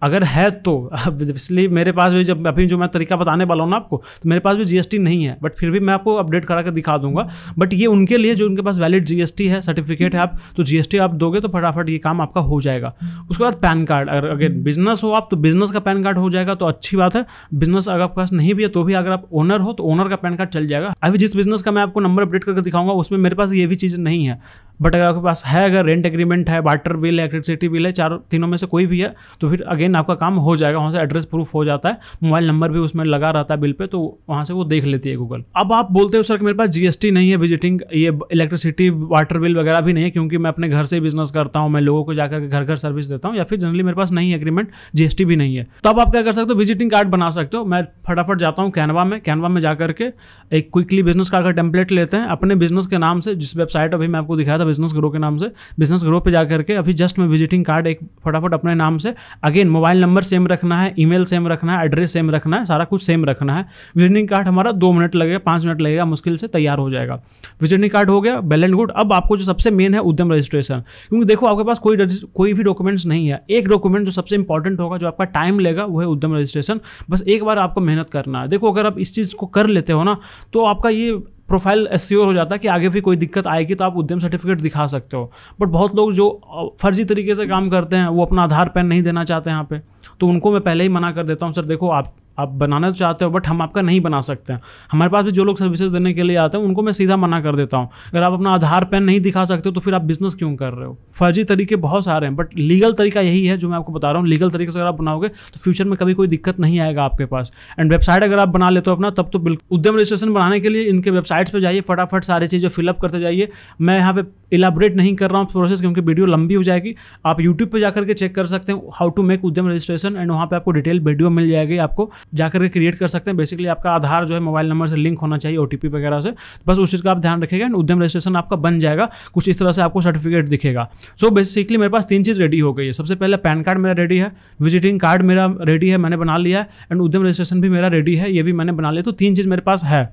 अगर है तो। अब इसलिए मेरे पास भी जब अभी जो मैं तरीका बताने वाला हूँ ना आपको, तो मेरे पास भी जीएसटी नहीं है, बट फिर भी मैं आपको अपडेट करा कर दिखा दूंगा। बट ये उनके लिए जो उनके पास वैलिड जीएसटी है, सर्टिफिकेट है, आप तो जीएसटी आप दोगे तो फटाफट ये काम आपका हो जाएगा। उसके बाद पैन कार्ड, अगर अगर बिजनेस हो आप तो बिजनेस का पैन कार्ड हो जाएगा, तो अच्छी बात है। बिजनेस अगर आपके पास नहीं भी है तो भी अगर आप ओनर हो तो ओनर का पैन कार्ड चल जाएगा। अभी जिस बिजनेस का मैं आपको नंबर अपडेट करके दिखाऊंगा उसमें मेरे पास ये भी चीज़ नहीं है, बट अगर आपके पास है, अगर रेंट एग्रीमेंट है, वाटर बिल है, इलेक्ट्रिसिटी बिल है, चारों तीनों में से कोई भी है तो फिर अगेन आपका काम हो जाएगा। वहाँ से एड्रेस प्रूफ हो जाता है, मोबाइल नंबर भी उसमें लगा रहता है बिल पे, तो वहाँ से वो देख लेती है गूगल। अब आप बोलते हो सर कि मेरे पास जीएसटी नहीं है, विजिटिंग ये इलेक्ट्रिसिटी वाटर बिल वगैरह भी नहीं है, क्योंकि मैं अपने घर से बिजनेस करता हूँ, मैं लोगों को जाकर घर घर सर्विस देता हूँ, या फिर जनरली मेरे पास नहीं एग्रीमेंट, जीएसटी भी नहीं है। तब आप क्या कर सकते हो, विजिटिंग कार्ड बना सकते हो। मैं फटाफट जाता हूँ कैनवा में, कैनवा में जाकर के एक क्विकली बिजनेस कार्ड का टेम्पलेट लेते हैं अपने बिजनेस के नाम से, जिस वेबसाइट अभी मैं आपको दिखाया था बिजनेस ग्रो के नाम से, बिजनेस ग्रो पे जाकर के अभी जस्ट मैं विजिटिंग कार्ड एक फटाफट अपने नाम से, अगेन मोबाइल नंबर सेम रखना है, ईमेल सेम रखना है, एड्रेस सेम रखना है, सारा कुछ सेम रखना है। विजिटिंग कार्ड हमारा दो मिनट लगेगा, पाँच मिनट लगेगा मुश्किल से, तैयार हो जाएगा। विजिटिंग कार्ड हो गया, बेल एंड गुड। अब आपको जो सबसे मेन है उद्यम रजिस्ट्रेशन, क्योंकि देखो आपके पास कोई कोई भी डॉक्यूमेंट्स नहीं है। एक डॉक्यूमेंट जो सबसे इंपॉर्टेंट होगा, जो आपका टाइम लेगा, वो है उद्यम रजिस्ट्रेशन। बस एक बार आपको मेहनत करना है। देखो अगर आप इस चीज़ को कर लेते हो ना तो आपका ये प्रोफाइल एसईओ हो जाता है कि आगे भी कोई दिक्कत आएगी तो आप उद्यम सर्टिफिकेट दिखा सकते हो। बट बहुत लोग जो फर्जी तरीके से काम करते हैं, वो अपना आधार पैन नहीं देना चाहते हैं यहाँ पे, तो उनको मैं पहले ही मना कर देता हूँ, सर देखो आप आप बनाना तो चाहते हो बट हम आपका नहीं बना सकते हैं। हमारे पास भी जो लोग सर्विसेज देने के लिए आते हैं उनको मैं सीधा मना कर देता हूँ, अगर आप अपना आधार पैन नहीं दिखा सकते हो तो फिर आप बिजनेस क्यों कर रहे हो। फर्जी तरीके बहुत सारे हैं, बट लीगल तरीका यही है जो मैं आपको बता रहा हूँ। लीगल तरीके से अगर आप बनाओगे तो फ्यूचर में कभी कोई दिक्कत नहीं आएगा आपके पास। एंड वेबसाइट अगर आप बना लेते हो अपना, तब तो बिल्कुल। उद्यम रजिस्ट्रेशन बनाने के लिए इनके वेबसाइट्स पर जाइए, फटाफट सारी चीज़ें फिलअप करते जाइए। मैं यहाँ पर इलाबोरेट नहीं कर रहा हूँ प्रोसेस, क्योंकि वीडियो लंबी हो जाएगी। आप यूट्यूब पर जाकर के चेक कर सकते हैं how to make Udyam registration, and वहाँ पर आपको डिटेल वीडियो मिल जाएगी, आपको जाकर के क्रिएट कर सकते हैं। बेसिकली आपका आधार जो है मोबाइल नंबर से लिंक होना चाहिए, ओटीपी वगैरह से, बस उस चीज़ का आप ध्यान रखेगा एंड उद्यम रजिस्ट्रेशन आपका बन जाएगा। कुछ इस तरह से आपको सर्टिफिकेट दिखेगा। सो so बेसिकली मेरे पास तीन चीज़ रेडी हो गई है। सबसे पहले पैन कार्ड मेरा रेडी है, विजिटिंग कार्ड मेरा रेडी है, मैंने बना लिया है, एंड उद्यम रजिस्ट्रेशन भी मेरा रेडी है, ये भी मैंने बना लिया। तो तीन चीज़ मेरे पास है।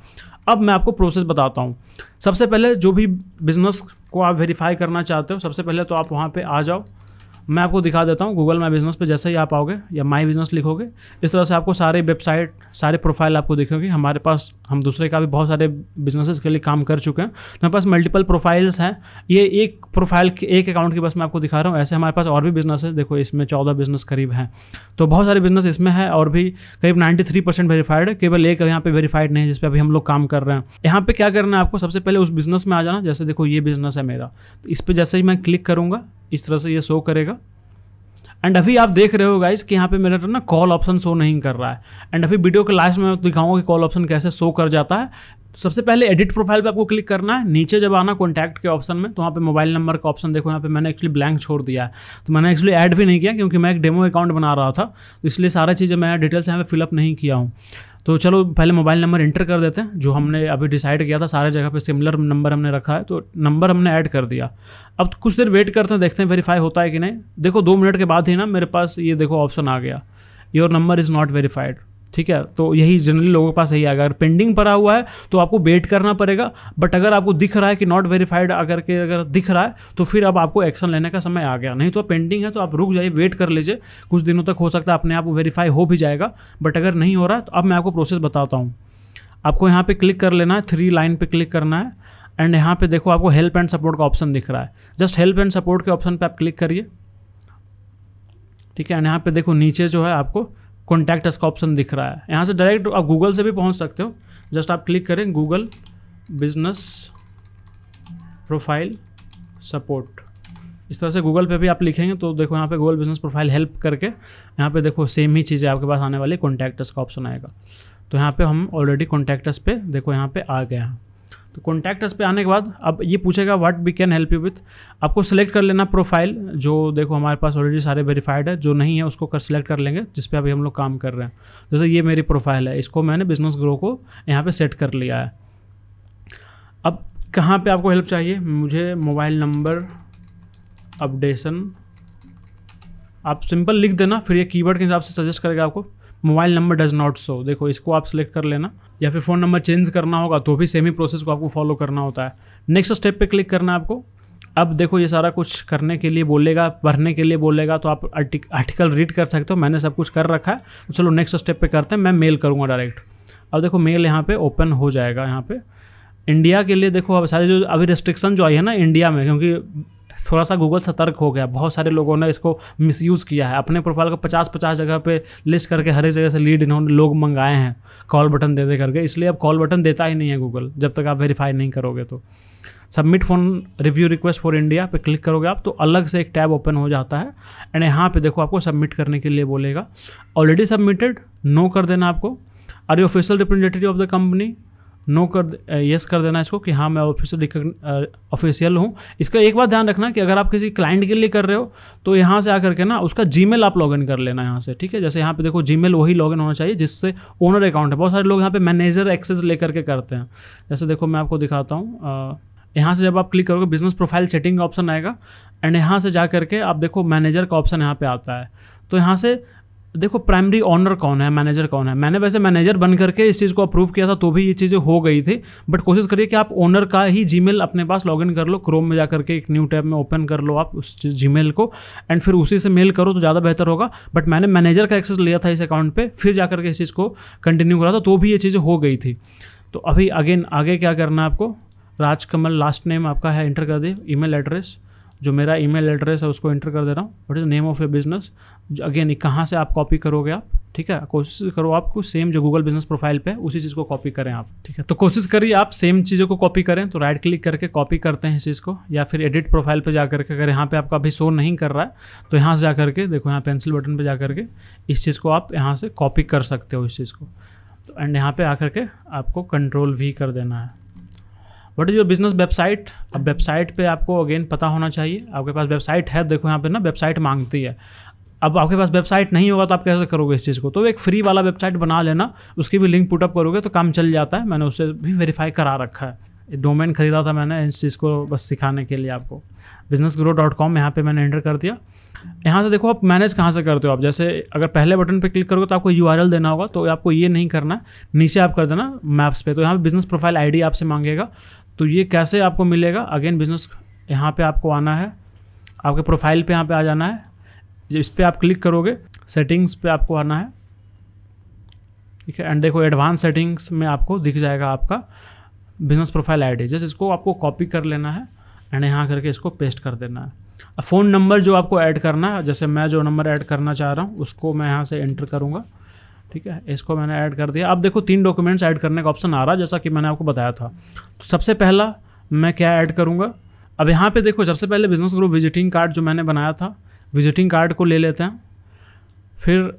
अब मैं आपको प्रोसेस बताता हूँ। सबसे पहले जो भी बिजनेस को आप वेरीफाई करना चाहते हो, सबसे पहले तो आप वहाँ पर आ जाओ। मैं आपको दिखा देता हूँ गूगल माई बिजनेस पे, जैसे ही आप आओगे या माई बिजनेस लिखोगे, इस तरह से आपको सारे वेबसाइट, सारे प्रोफाइल आपको दिखेंगे। हमारे पास, हम दूसरे का भी बहुत सारे बिजनेसेस के लिए काम कर चुके हैं, हमारे पास मल्टीपल प्रोफाइल्स हैं। ये एक प्रोफाइल के एक अकाउंट की बस मैं आपको दिखा रहा हूँ, ऐसे हमारे पास और भी बिजनेस है। देखो इसमें चौदह बिजनेस करीब हैं, तो बहुत सारे बिजनेस इसमें है, और भी करीब नाइन्टी थ्री परसेंट वेरीफाइड है, केवल एक यहाँ पर वेरीफाइड नहीं है जिस पर अभी हम लोग काम कर रहे हैं। यहाँ पर क्या करना है आपको, सबसे पहले उस बिजनेस में आ जाना। जैसे देखो ये बिजनेस है मेरा, इस पर जैसे ही मैं क्लिक करूँगा इस तरह से ये शो करेगा। एंड अभी आप देख रहे हो गाइस कि यहाँ पे मेरा ना कॉल ऑप्शन शो नहीं कर रहा है, एंड अभी वीडियो के लास्ट में मैं दिखाऊंगा कि कॉल ऑप्शन कैसे शो कर जाता है। सबसे पहले एडिट प्रोफाइल पे आपको क्लिक करना है, नीचे जब आना कॉन्टैक्ट के ऑप्शन में, तो वहाँ पे मोबाइल नंबर का ऑप्शन देखो यहाँ पे मैंने एक्चुअली ब्लैंक छोड़ दिया है, तो मैंने एक्चुअली ऐड भी नहीं किया क्योंकि मैं एक डेमो अकाउंट बना रहा था, तो इसलिए सारा चीज़ें मैं डिटेल्स यहाँ पे फिलअप नहीं किया हूँ। तो चलो पहले मोबाइल नंबर इंटर कर देते हैं, जो हमने अभी डिसाइड किया था, सारे जगह पे सिमिलर नंबर हमने रखा है, तो नंबर हमने ऐड कर दिया। अब तो कुछ देर वेट करते हैं, देखते हैं वेरीफाई होता है कि नहीं। देखो दो मिनट के बाद ही ना मेरे पास ये देखो ऑप्शन आ गया, your number is not verified. ठीक है, तो यही जनरली लोगों के पास यही आएगा। अगर पेंडिंग पड़ा हुआ है तो आपको वेट करना पड़ेगा, बट अगर आपको दिख रहा है कि नॉट वेरीफाइड अगर के अगर दिख रहा है तो फिर अब आपको एक्शन लेने का समय आ गया। नहीं तो पेंडिंग है तो आप रुक जाइए, वेट कर लीजिए, कुछ दिनों तक हो सकता है अपने आप वो वेरीफाई हो भी जाएगा। बट अगर नहीं हो रहा है तो अब मैं आपको प्रोसेस बताता हूँ। आपको यहाँ पर क्लिक कर लेना है, थ्री लाइन पर क्लिक करना है, एंड यहाँ पर देखो आपको हेल्प एंड सपोर्ट का ऑप्शन दिख रहा है। जस्ट हेल्प एंड सपोर्ट के ऑप्शन पर आप क्लिक करिए। ठीक है। एंड यहाँ पे देखो नीचे जो है आपको कॉन्टैक्ट अस का ऑप्शन दिख रहा है, यहाँ से डायरेक्ट आप गूगल से भी पहुँच सकते हो। जस्ट आप क्लिक करें गूगल बिजनेस प्रोफाइल सपोर्ट, इस तरह से गूगल पे भी आप लिखेंगे तो देखो यहाँ पे गूगल बिजनेस प्रोफाइल हेल्प करके यहाँ पे देखो सेम ही चीज़ें आपके पास आने वाली, कॉन्टैक्ट अस का ऑप्शन आएगा। तो यहाँ पे हम ऑलरेडी कॉन्टैक्ट अस पे देखो यहाँ पे आ गए हैं। तो कॉन्टैक्ट अस पे आने के बाद अब ये पूछेगा what we can help you with, आपको सिलेक्ट कर लेना प्रोफाइल, जो देखो हमारे पास ऑलरेडी सारे वेरीफाइड है, जो नहीं है उसको कर सिलेक्ट कर लेंगे जिस पे अभी हम लोग काम कर रहे हैं। जैसे ये मेरी प्रोफाइल है, इसको मैंने बिजनेस ग्रो को यहाँ पे सेट कर लिया है। अब कहाँ पे आपको हेल्प चाहिए, मुझे मोबाइल नंबर अपडेशन, आप सिंपल लिख देना, फिर ये कीवर्ड के हिसाब से सजेस्ट करेगा आपको। Mobile number does not show, देखो इसको आप सिलेक्ट कर लेना, या फिर फ़ोन नंबर चेंज करना होगा तो भी सेम ही प्रोसेस को आपको फॉलो करना होता है। नेक्स्ट स्टेप पे क्लिक करना है आपको। अब देखो ये सारा कुछ करने के लिए बोलेगा, भरने के लिए बोलेगा, तो आप आर्टिक, आर्टिकल रीड कर सकते हो, मैंने सब कुछ कर रखा है। तो चलो नेक्स्ट स्टेप पे करते हैं, मैं मेल करूँगा डायरेक्ट। अब देखो मेल यहाँ पर ओपन हो जाएगा। यहाँ पर इंडिया के लिए देखो अब सारी जो अभी रेस्ट्रिक्शन जो आई है ना इंडिया में, क्योंकि थोड़ा सा गूगल सतर्क हो गया, बहुत सारे लोगों ने इसको मिसयूज़ किया है, अपने प्रोफाइल को पचास पचास जगह पे लिस्ट करके हर एक जगह से लीड इन्होंने लोग मंगाए हैं कॉल बटन दे दे करके। इसलिए अब कॉल बटन देता ही नहीं है गूगल जब तक आप वेरीफाई नहीं करोगे। तो submit phone review request for India पे क्लिक करोगे आप तो अलग से एक टैब ओपन हो जाता है। एंड यहाँ पर देखो आपको सबमिट करने के लिए बोलेगा, ऑलरेडी सबमिटेड नो कर देना आपको, are you official representative of the company no कर, यस कर देना इसको कि हाँ मैं ऑफिशियल ऑफिशियल हूँ। इसका एक बात ध्यान रखना कि अगर आप किसी क्लाइंट के लिए कर रहे हो तो यहाँ से आ करके ना उसका जीमेल आप लॉगिन कर लेना यहाँ से, ठीक है। जैसे यहाँ पे देखो जीमेल वही लॉगिन होना चाहिए जिससे ओनर अकाउंट है, बहुत सारे लोग यहाँ पे मैनेजर एक्सेस ले करके करते हैं। जैसे देखो मैं आपको दिखाता हूँ, यहाँ से जब आप क्लिक करोगे बिजनेस प्रोफाइल सेटिंग का ऑप्शन आएगा एंड यहाँ से जा करके आप देखो मैनेजर का ऑप्शन यहाँ पर आता है। तो यहाँ से देखो प्राइमरी ऑनर कौन है, मैनेजर कौन है। मैंने वैसे मैनेजर बन करके इस चीज़ को अप्रूव किया था तो भी ये चीज़ें हो गई थी, बट कोशिश करिए कि आप ओनर का ही जीमेल अपने पास लॉगिन कर लो, क्रोम में जा करके एक न्यू टैब में ओपन कर लो आप उस जीमेल को एंड फिर उसी से मेल करो तो ज़्यादा बेहतर होगा। बट मैंने मैनेजर का एक्सेस लिया था इस अकाउंट पर, फिर जा करके इस चीज़ को कंटिन्यू करा था तो भी ये चीज़ें हो गई थी। तो अभी अगेन आगे क्या करना है आपको, राजकमल लास्ट नेम आपका है एंटर कर दिए, ईमेल एड्रेस जो मेरा ईमेल एड्रेस है उसको एंटर कर दे रहा हूँ। What is the name of your business, again कहाँ से आप कॉपी करोगे आप, ठीक है। कोशिश करो आपको सेम जो गूगल बिजनेस प्रोफाइल पे उसी चीज़ को कॉपी करें आप, ठीक है। तो कोशिश करिए आप सेम चीज़ों को कॉपी करें। तो राइट क्लिक करके कॉपी करते हैं इस चीज़ को, या फिर एडिट प्रोफाइल पे जा करके अगर यहाँ पे आपका अभी शो नहीं कर रहा है तो यहाँ से जा करके देखो यहाँ पेंसिल बटन पर जा करके इस चीज़ को आप यहाँ से कॉपी कर सकते हो इस चीज़ को। तो एंड यहाँ पर आकर के आपको कंट्रोल भी कर देना है। What is your business website, अब वेबसाइट पे आपको अगेन पता होना चाहिए आपके पास वेबसाइट है। देखो यहाँ पे ना वेबसाइट मांगती है, अब आपके पास वेबसाइट नहीं होगा तो आप कैसे करोगे इस चीज़ को। तो एक फ्री वाला वेबसाइट बना लेना, उसकी भी लिंक पुटअप करोगे तो काम चल जाता है। मैंने उससे भी वेरीफाई करा रखा है, डोमेन खरीदा था मैंने इस चीज़ को बस सिखाने के लिए आपको। बिजनेस ग्रो डॉट कॉम यहाँ पर मैंने एंटर कर दिया। यहाँ से देखो आप मैनेज कहाँ से करते हो आप, जैसे अगर पहले बटन पे क्लिक करोगे तो आपको यू आर एल देना होगा, तो आपको ये नहीं करना, नीचे आप कर देना मैप्स पे। तो यहाँ पे बिजनेस प्रोफाइल आईडी आपसे मांगेगा, तो ये कैसे आपको मिलेगा, अगेन बिजनेस यहाँ पे आपको आना है, आपके प्रोफाइल पे यहाँ पे आ जाना है, इस पर आप क्लिक करोगे, सेटिंग्स पे आपको आना है, ठीक है। एंड देखो एडवांस सेटिंग्स में आपको दिख जाएगा आपका बिजनेस प्रोफाइल आई डी, जस्ट इसको आपको कॉपी कर लेना है एंड यहाँ करके इसको पेस्ट कर देना है। फ़ोन नंबर जो आपको ऐड करना है, जैसे मैं जो नंबर ऐड करना चाह रहा हूँ उसको मैं यहाँ से एंटर करूँगा, ठीक है। इसको मैंने ऐड कर दिया। अब देखो तीन डॉक्यूमेंट्स ऐड करने का ऑप्शन आ रहा है जैसा कि मैंने आपको बताया था। तो सबसे पहला मैं क्या ऐड करूँगा, अब यहाँ पे देखो सबसे पहले बिजनेस ग्रुप विजिटिंग कार्ड जो मैंने बनाया था, विजिटिंग कार्ड को ले लेते हैं। फिर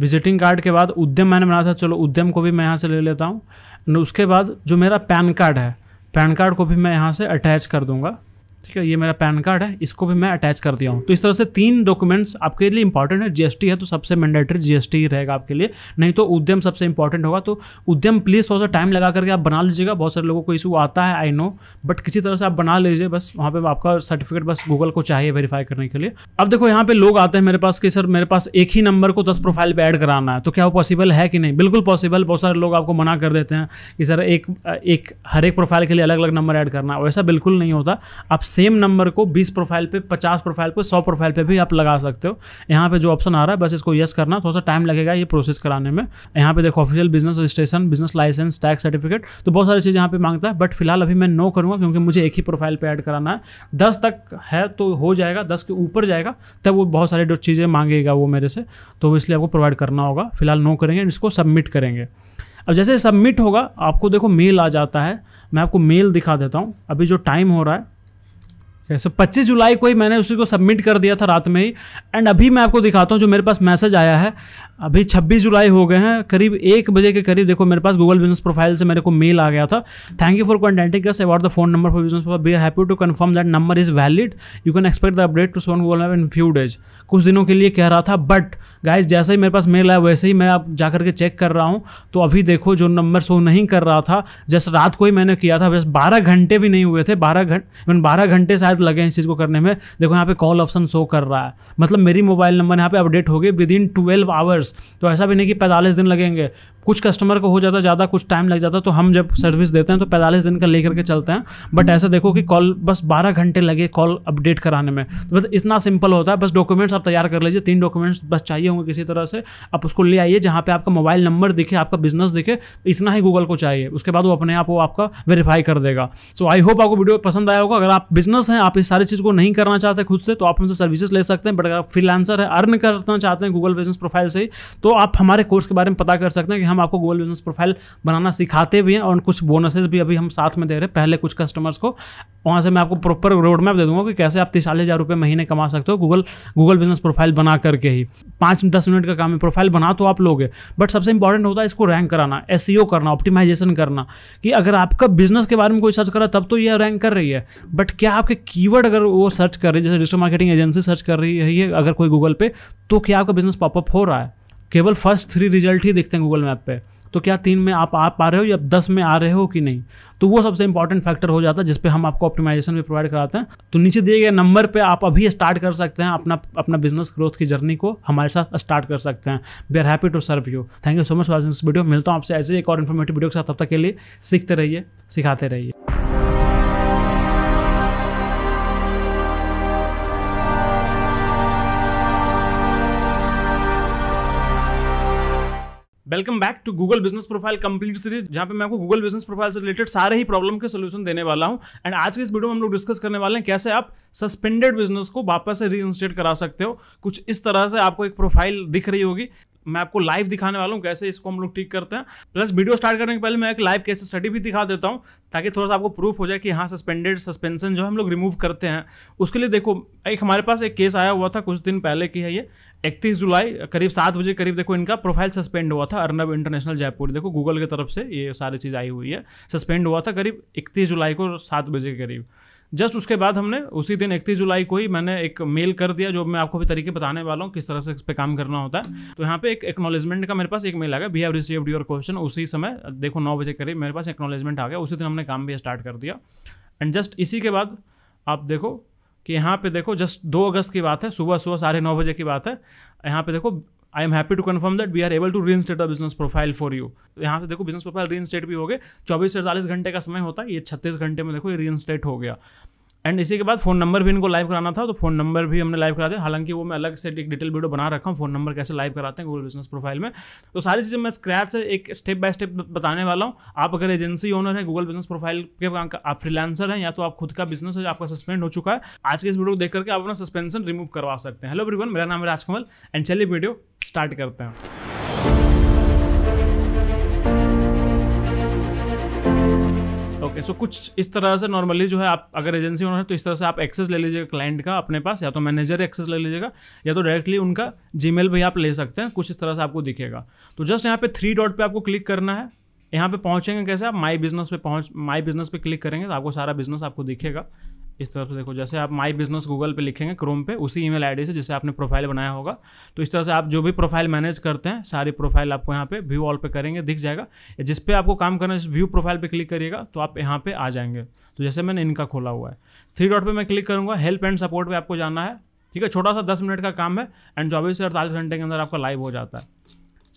विजिटिंग कार्ड के बाद उद्यम मैंने बनाया था, चलो उद्यम को भी मैं यहाँ से ले लेता हूँ। एंड उसके बाद जो मेरा पैन कार्ड है, पैन कार्ड को भी मैं यहाँ से अटैच कर दूँगा, ठीक है। ये मेरा पैन कार्ड है, इसको भी मैं अटैच कर दिया हूँ। तो इस तरह से तीन डॉक्यूमेंट्स आपके लिए इंपॉर्टेंट है। जीएसटी है तो सबसे मैंडेटरी जीएसटी ही रहेगा आपके लिए, नहीं तो उद्यम सबसे इंपॉर्टेंट होगा। तो उद्यम प्लीज़ थोड़ा सा टाइम लगा करके आप बना लीजिएगा, बहुत सारे लोगों को इशू आता है आई नो, बट किसी तरह से आप बना लीजिए। बस वहाँ पर आपका सर्टिफिकेट बस गूगल को चाहिए वेरीफाई करने के लिए। अब देखो यहाँ पर लोग आते हैं मेरे पास कि सर मेरे पास एक ही नंबर को दस प्रोफाइल पर ऐड कराना है, तो क्या वो पॉसिबल है कि नहीं। बिल्कुल पॉसिबल, बहुत सारे लोग आपको मना कर देते हैं कि सर एक हर एक प्रोफाइल के लिए अलग अलग नंबर ऐड करना, वैसा बिल्कुल नहीं होता। आप सेम नंबर को बीस प्रोफाइल पे, पचास प्रोफाइल पे, सौ प्रोफाइल पे भी आप लगा सकते हो। यहाँ पे जो ऑप्शन आ रहा है बस इसको यस करना, थोड़ा सा टाइम लगेगा ये प्रोसेस कराने में। यहाँ पे देखो official business registration, business licence, tax certificate, तो बहुत सारी चीज़ यहाँ पे मांगता है। बट फिलहाल अभी मैं नो करूँगा क्योंकि मुझे एक ही प्रोफाइल पे ऐड कराना है। दस तक है तो हो जाएगा, दस के ऊपर जाएगा तब वो बहुत सारी जो चीज़ें मांगेगा वो मेरे से, तो इसलिए आपको प्रोवाइड करना होगा। फिलहाल नो करेंगे, इसको सबमिट करेंगे। अब जैसे सबमिट होगा आपको देखो मेल आ जाता है। मैं आपको मेल दिखा देता हूँ, अभी जो टाइम हो रहा है कैसे, पच्चीस जुलाई को ही मैंने उसी को सबमिट कर दिया था रात में ही। एंड अभी मैं आपको दिखाता हूँ जो मेरे पास मैसेज आया है। अभी छब्बीस जुलाई हो गए हैं, करीब एक बजे के करीब देखो मेरे पास गूगल बिजनेस प्रोफाइल से मेरे को मेल आ गया था। Thank you for contacting us about the phone number for business profile, we are happy to confirm that number is valid, you can expect the update to soon Google map in few days. कुछ दिनों के लिए कह रहा था, but guys जैसे ही मेरे पास mail आया वैसे ही मैं आप जाकर के चेक कर रहा हूँ तो अभी देखो जो नंबर शो नहीं कर रहा था, जैसे रात को ही मैंने किया था, बस बारह घंटे भी नहीं हुए थे, बारह घंटे इवन बारह घंटे शायद लगे इस चीज़ को करने में। देखो यहाँ पे कॉल ऑप्शन शो कर रहा है, मतलब मेरी मोबाइल नंबर यहाँ पे अपडेट हो गई विद इन ट्वेल्व आवर्स। तो ऐसा भी नहीं कि पैंतालीस दिन लगेंगे, कुछ कस्टमर को हो जाता ज़्यादा, कुछ टाइम लग जाता, तो हम जब सर्विस देते हैं तो पैंतालीस दिन का लेकर के चलते हैं। बट ऐसा देखो कि कॉल बस बारह घंटे लगे कॉल अपडेट कराने में। तो बस इतना सिंपल होता है, बस डॉक्यूमेंट्स आप तैयार कर लीजिए, तीन डॉक्यूमेंट्स बस चाहिए होंगे किसी तरह से, आप उसको ले आइए जहाँ पे आपका मोबाइल नंबर दिखे, आपका बिजनेस दिखे, इतना ही गूगल को चाहिए। उसके बाद वो अपने आप वो आपका वेरीफाई कर देगा। सो आई होप आपको वीडियो पसंद आया होगा। अगर आप बिजनेस हैं, आप इस सारी चीज़ को नहीं करना चाहते खुद से, तो आप हमसे सर्विसेज ले सकते हैं। बट अगर आप फ्रीलांसर है, अर्न करना चाहते हैं गूगल बिजनेस प्रोफाइल से, तो आप हमारे कोर्स के बारे में पता कर सकते हैं कि हम आपको गूगल बिजनेस प्रोफाइल बनाना सिखाते भी हैं और कुछ बोनसेस भी अभी हम साथ में दे रहे हैं पहले कुछ कस्टमर्स को। वहाँ से मैं आपको प्रॉपर रोड मैप दे दूंगा कि कैसे आप तीस चालीस हज़ार रुपये महीने कमा सकते हो गूगल गूगल बिजनेस प्रोफाइल बना करके ही। पाँच दस मिनट का काम है, प्रोफाइल बना तो आप लोगे, बट सबसे इंपॉर्टेंट होता है इसको रैंक कराना, एसईओ करना, ऑप्टिमाइजेशन करना, कि अगर आपका बिजनेस के बारे में कोई सर्च करा तब तो ये रैंक कर रही है, बट क्या आपके कीवर्ड अगर वो सर्च कर रही है, जैसे डिजिटल मार्केटिंग एजेंसी सर्च कर रही है ये अगर कोई गूगल पे, तो क्या आपका बिजनेस पॉपअप हो रहा है? केवल फर्स्ट थ्री रिजल्ट ही देखते हैं गूगल मैप पे, तो क्या तीन में आप आ पा रहे हो या दस में आ रहे हो कि नहीं, तो वो सबसे इंपॉर्टेंट फैक्टर हो जाता है जिस पे हम आपको ऑप्टिमाइजेशन भी प्रोवाइड कराते हैं। तो नीचे दिए गए नंबर पे आप अभी स्टार्ट कर सकते हैं अपना अपना बिजनेस ग्रोथ की जर्नी को, हमारे साथ स्टार्ट कर सकते हैं। We are happy to serve you. Thank you so much for watching this video. मिलता हूँ आपसे ऐसे एक और इन्फॉर्मेटिव वीडियो के साथ, तब तक के लिए सीखते रहिए, सिखाते रहिए। Welcome back to Google business profile complete series, जहां पे मैं आपको गूगल बिजनेस प्रोफाइल से रिलेटेड सारे ही प्रॉब्लम के सोल्यूशन देने वाला हूं। एंड आज के इस वीडियो में हम लोग डिस्कस करने वाले हैं कैसे आप सस्पेंडेड बिजनेस को वापस से रीइंस्टेट करा सकते हो। कुछ इस तरह से आपको एक प्रोफाइल दिख रही होगी, मैं आपको लाइव दिखाने वाला हूँ कैसे इसको हम लोग ठीक करते हैं। प्लस वीडियो स्टार्ट करने के पहले मैं एक लाइव केस स्टडी भी दिखा देता हूँ ताकि थोड़ा सा आपको प्रूफ हो जाए कि हाँ सस्पेंडेड सस्पेंशन जो हम लोग रिमूव करते हैं। उसके लिए देखो एक हमारे पास एक केस आया हुआ था कुछ दिन पहले की है ये, इकतीस जुलाई करीब सात बजे करीब देखो इनका प्रोफाइल सस्पेंड हुआ था, अर्नब इंटरनेशनल जयपुर, देखो गूगल की तरफ से ये सारी चीज़ आई हुई है। सस्पेंड हुआ था करीब इकतीस जुलाई को सात बजे के करीब। जस्ट उसके बाद हमने उसी दिन इकतीस जुलाई को ही मैंने एक मेल कर दिया, जो मैं आपको भी तरीके बताने वाला हूँ किस तरह से इस पर काम करना होता है। तो यहाँ पे एक एक्नॉलेजमेंट का मेरे पास एक मेल आ गया, we have received your question. उसी समय देखो नौ बजे करीब मेरे पास एक्नॉलेजमेंट आ गया, उसी दिन हमने काम भी स्टार्ट कर दिया। एंड जस्ट इसी के बाद आप देखो कि यहाँ पे देखो जस्ट दो अगस्त की बात है, सुबह सुबह साढ़े नौ बजे की बात है। यहाँ पे देखो I am happy to confirm that we are able to reinstate the business profile for you. यहाँ पे देखो बिजनेस प्रोफाइल रीइंस्टेट भी हो गए, चौबीस से अड़तालीस घंटे का समय होता है, ये छत्तीस घंटे में देखो ये रीइंस्टेट हो गया। एंड इसी के बाद फोन नंबर भी इनको लाइव कराना था, तो फोन नंबर भी हमने लाइव करा दिया। हालांकि वो मैं अलग से एक डिटेल वीडियो बना रखा हूँ फोन नंबर कैसे लाइव कराते हैं गूगल बिजनेस प्रोफाइल में। तो सारी चीज़ें मैं स्क्रैच से एक स्टेप बाय स्टेप बताने वाला हूँ। आप अगर एजेंसी ओनर है गूगल बिजनेस प्रोफाइल के, आप फ्रीलांसर हैं, या तो आप खुद का बिजनेस है आपका सस्पेंड हो चुका है, आज के इस वीडियो को देख करके आप अपना सस्पेंशन रिमूव करवा सकते हैं। हेलो एवरीवन, मेरा नाम है राजकमल एंड चलिए वीडियो स्टार्ट करते हैं। ओके okay, सो so कुछ इस तरह से नॉर्मली जो है आप अगर एजेंसी ओनर है तो इस तरह से आप एक्सेस ले लीजिएगा क्लाइंट का अपने पास, या तो मैनेजर एक्सेस ले लीजिएगा या तो डायरेक्टली उनका जीमेल भी आप ले सकते हैं। कुछ इस तरह से आपको दिखेगा, तो जस्ट यहाँ पे थ्री डॉट पे आपको क्लिक करना है। यहाँ पे पहुँचेंगे कैसे, आप माई बिजनेस पे पहुँच माई बिजनेस पे क्लिक करेंगे तो आपको सारा बिजनेस आपको दिखेगा इस तरह से। देखो जैसे आप माई बिजनेस गूगल पे लिखेंगे क्रोम पे, उसी ईमेल आईडी से जिसे आपने प्रोफाइल बनाया होगा, तो इस तरह से आप जो भी प्रोफाइल मैनेज करते हैं सारी प्रोफाइल आपको यहाँ पे व्यू ऑल पे करेंगे दिख जाएगा। जिस पे आपको काम करना है इस व्यू प्रोफाइल पे क्लिक करिएगा तो आप यहाँ पे आ जाएंगे। तो जैसे मैंने इनका खोला हुआ है, थ्री डॉट पर मैं क्लिक करूँगा, हेल्प एंड सपोर्ट पर आपको जाना है। ठीक है, छोटा सा दस मिनट का काम है एंड चौबीस से अड़तालीस घंटे के अंदर आपका लाइव हो जाता है।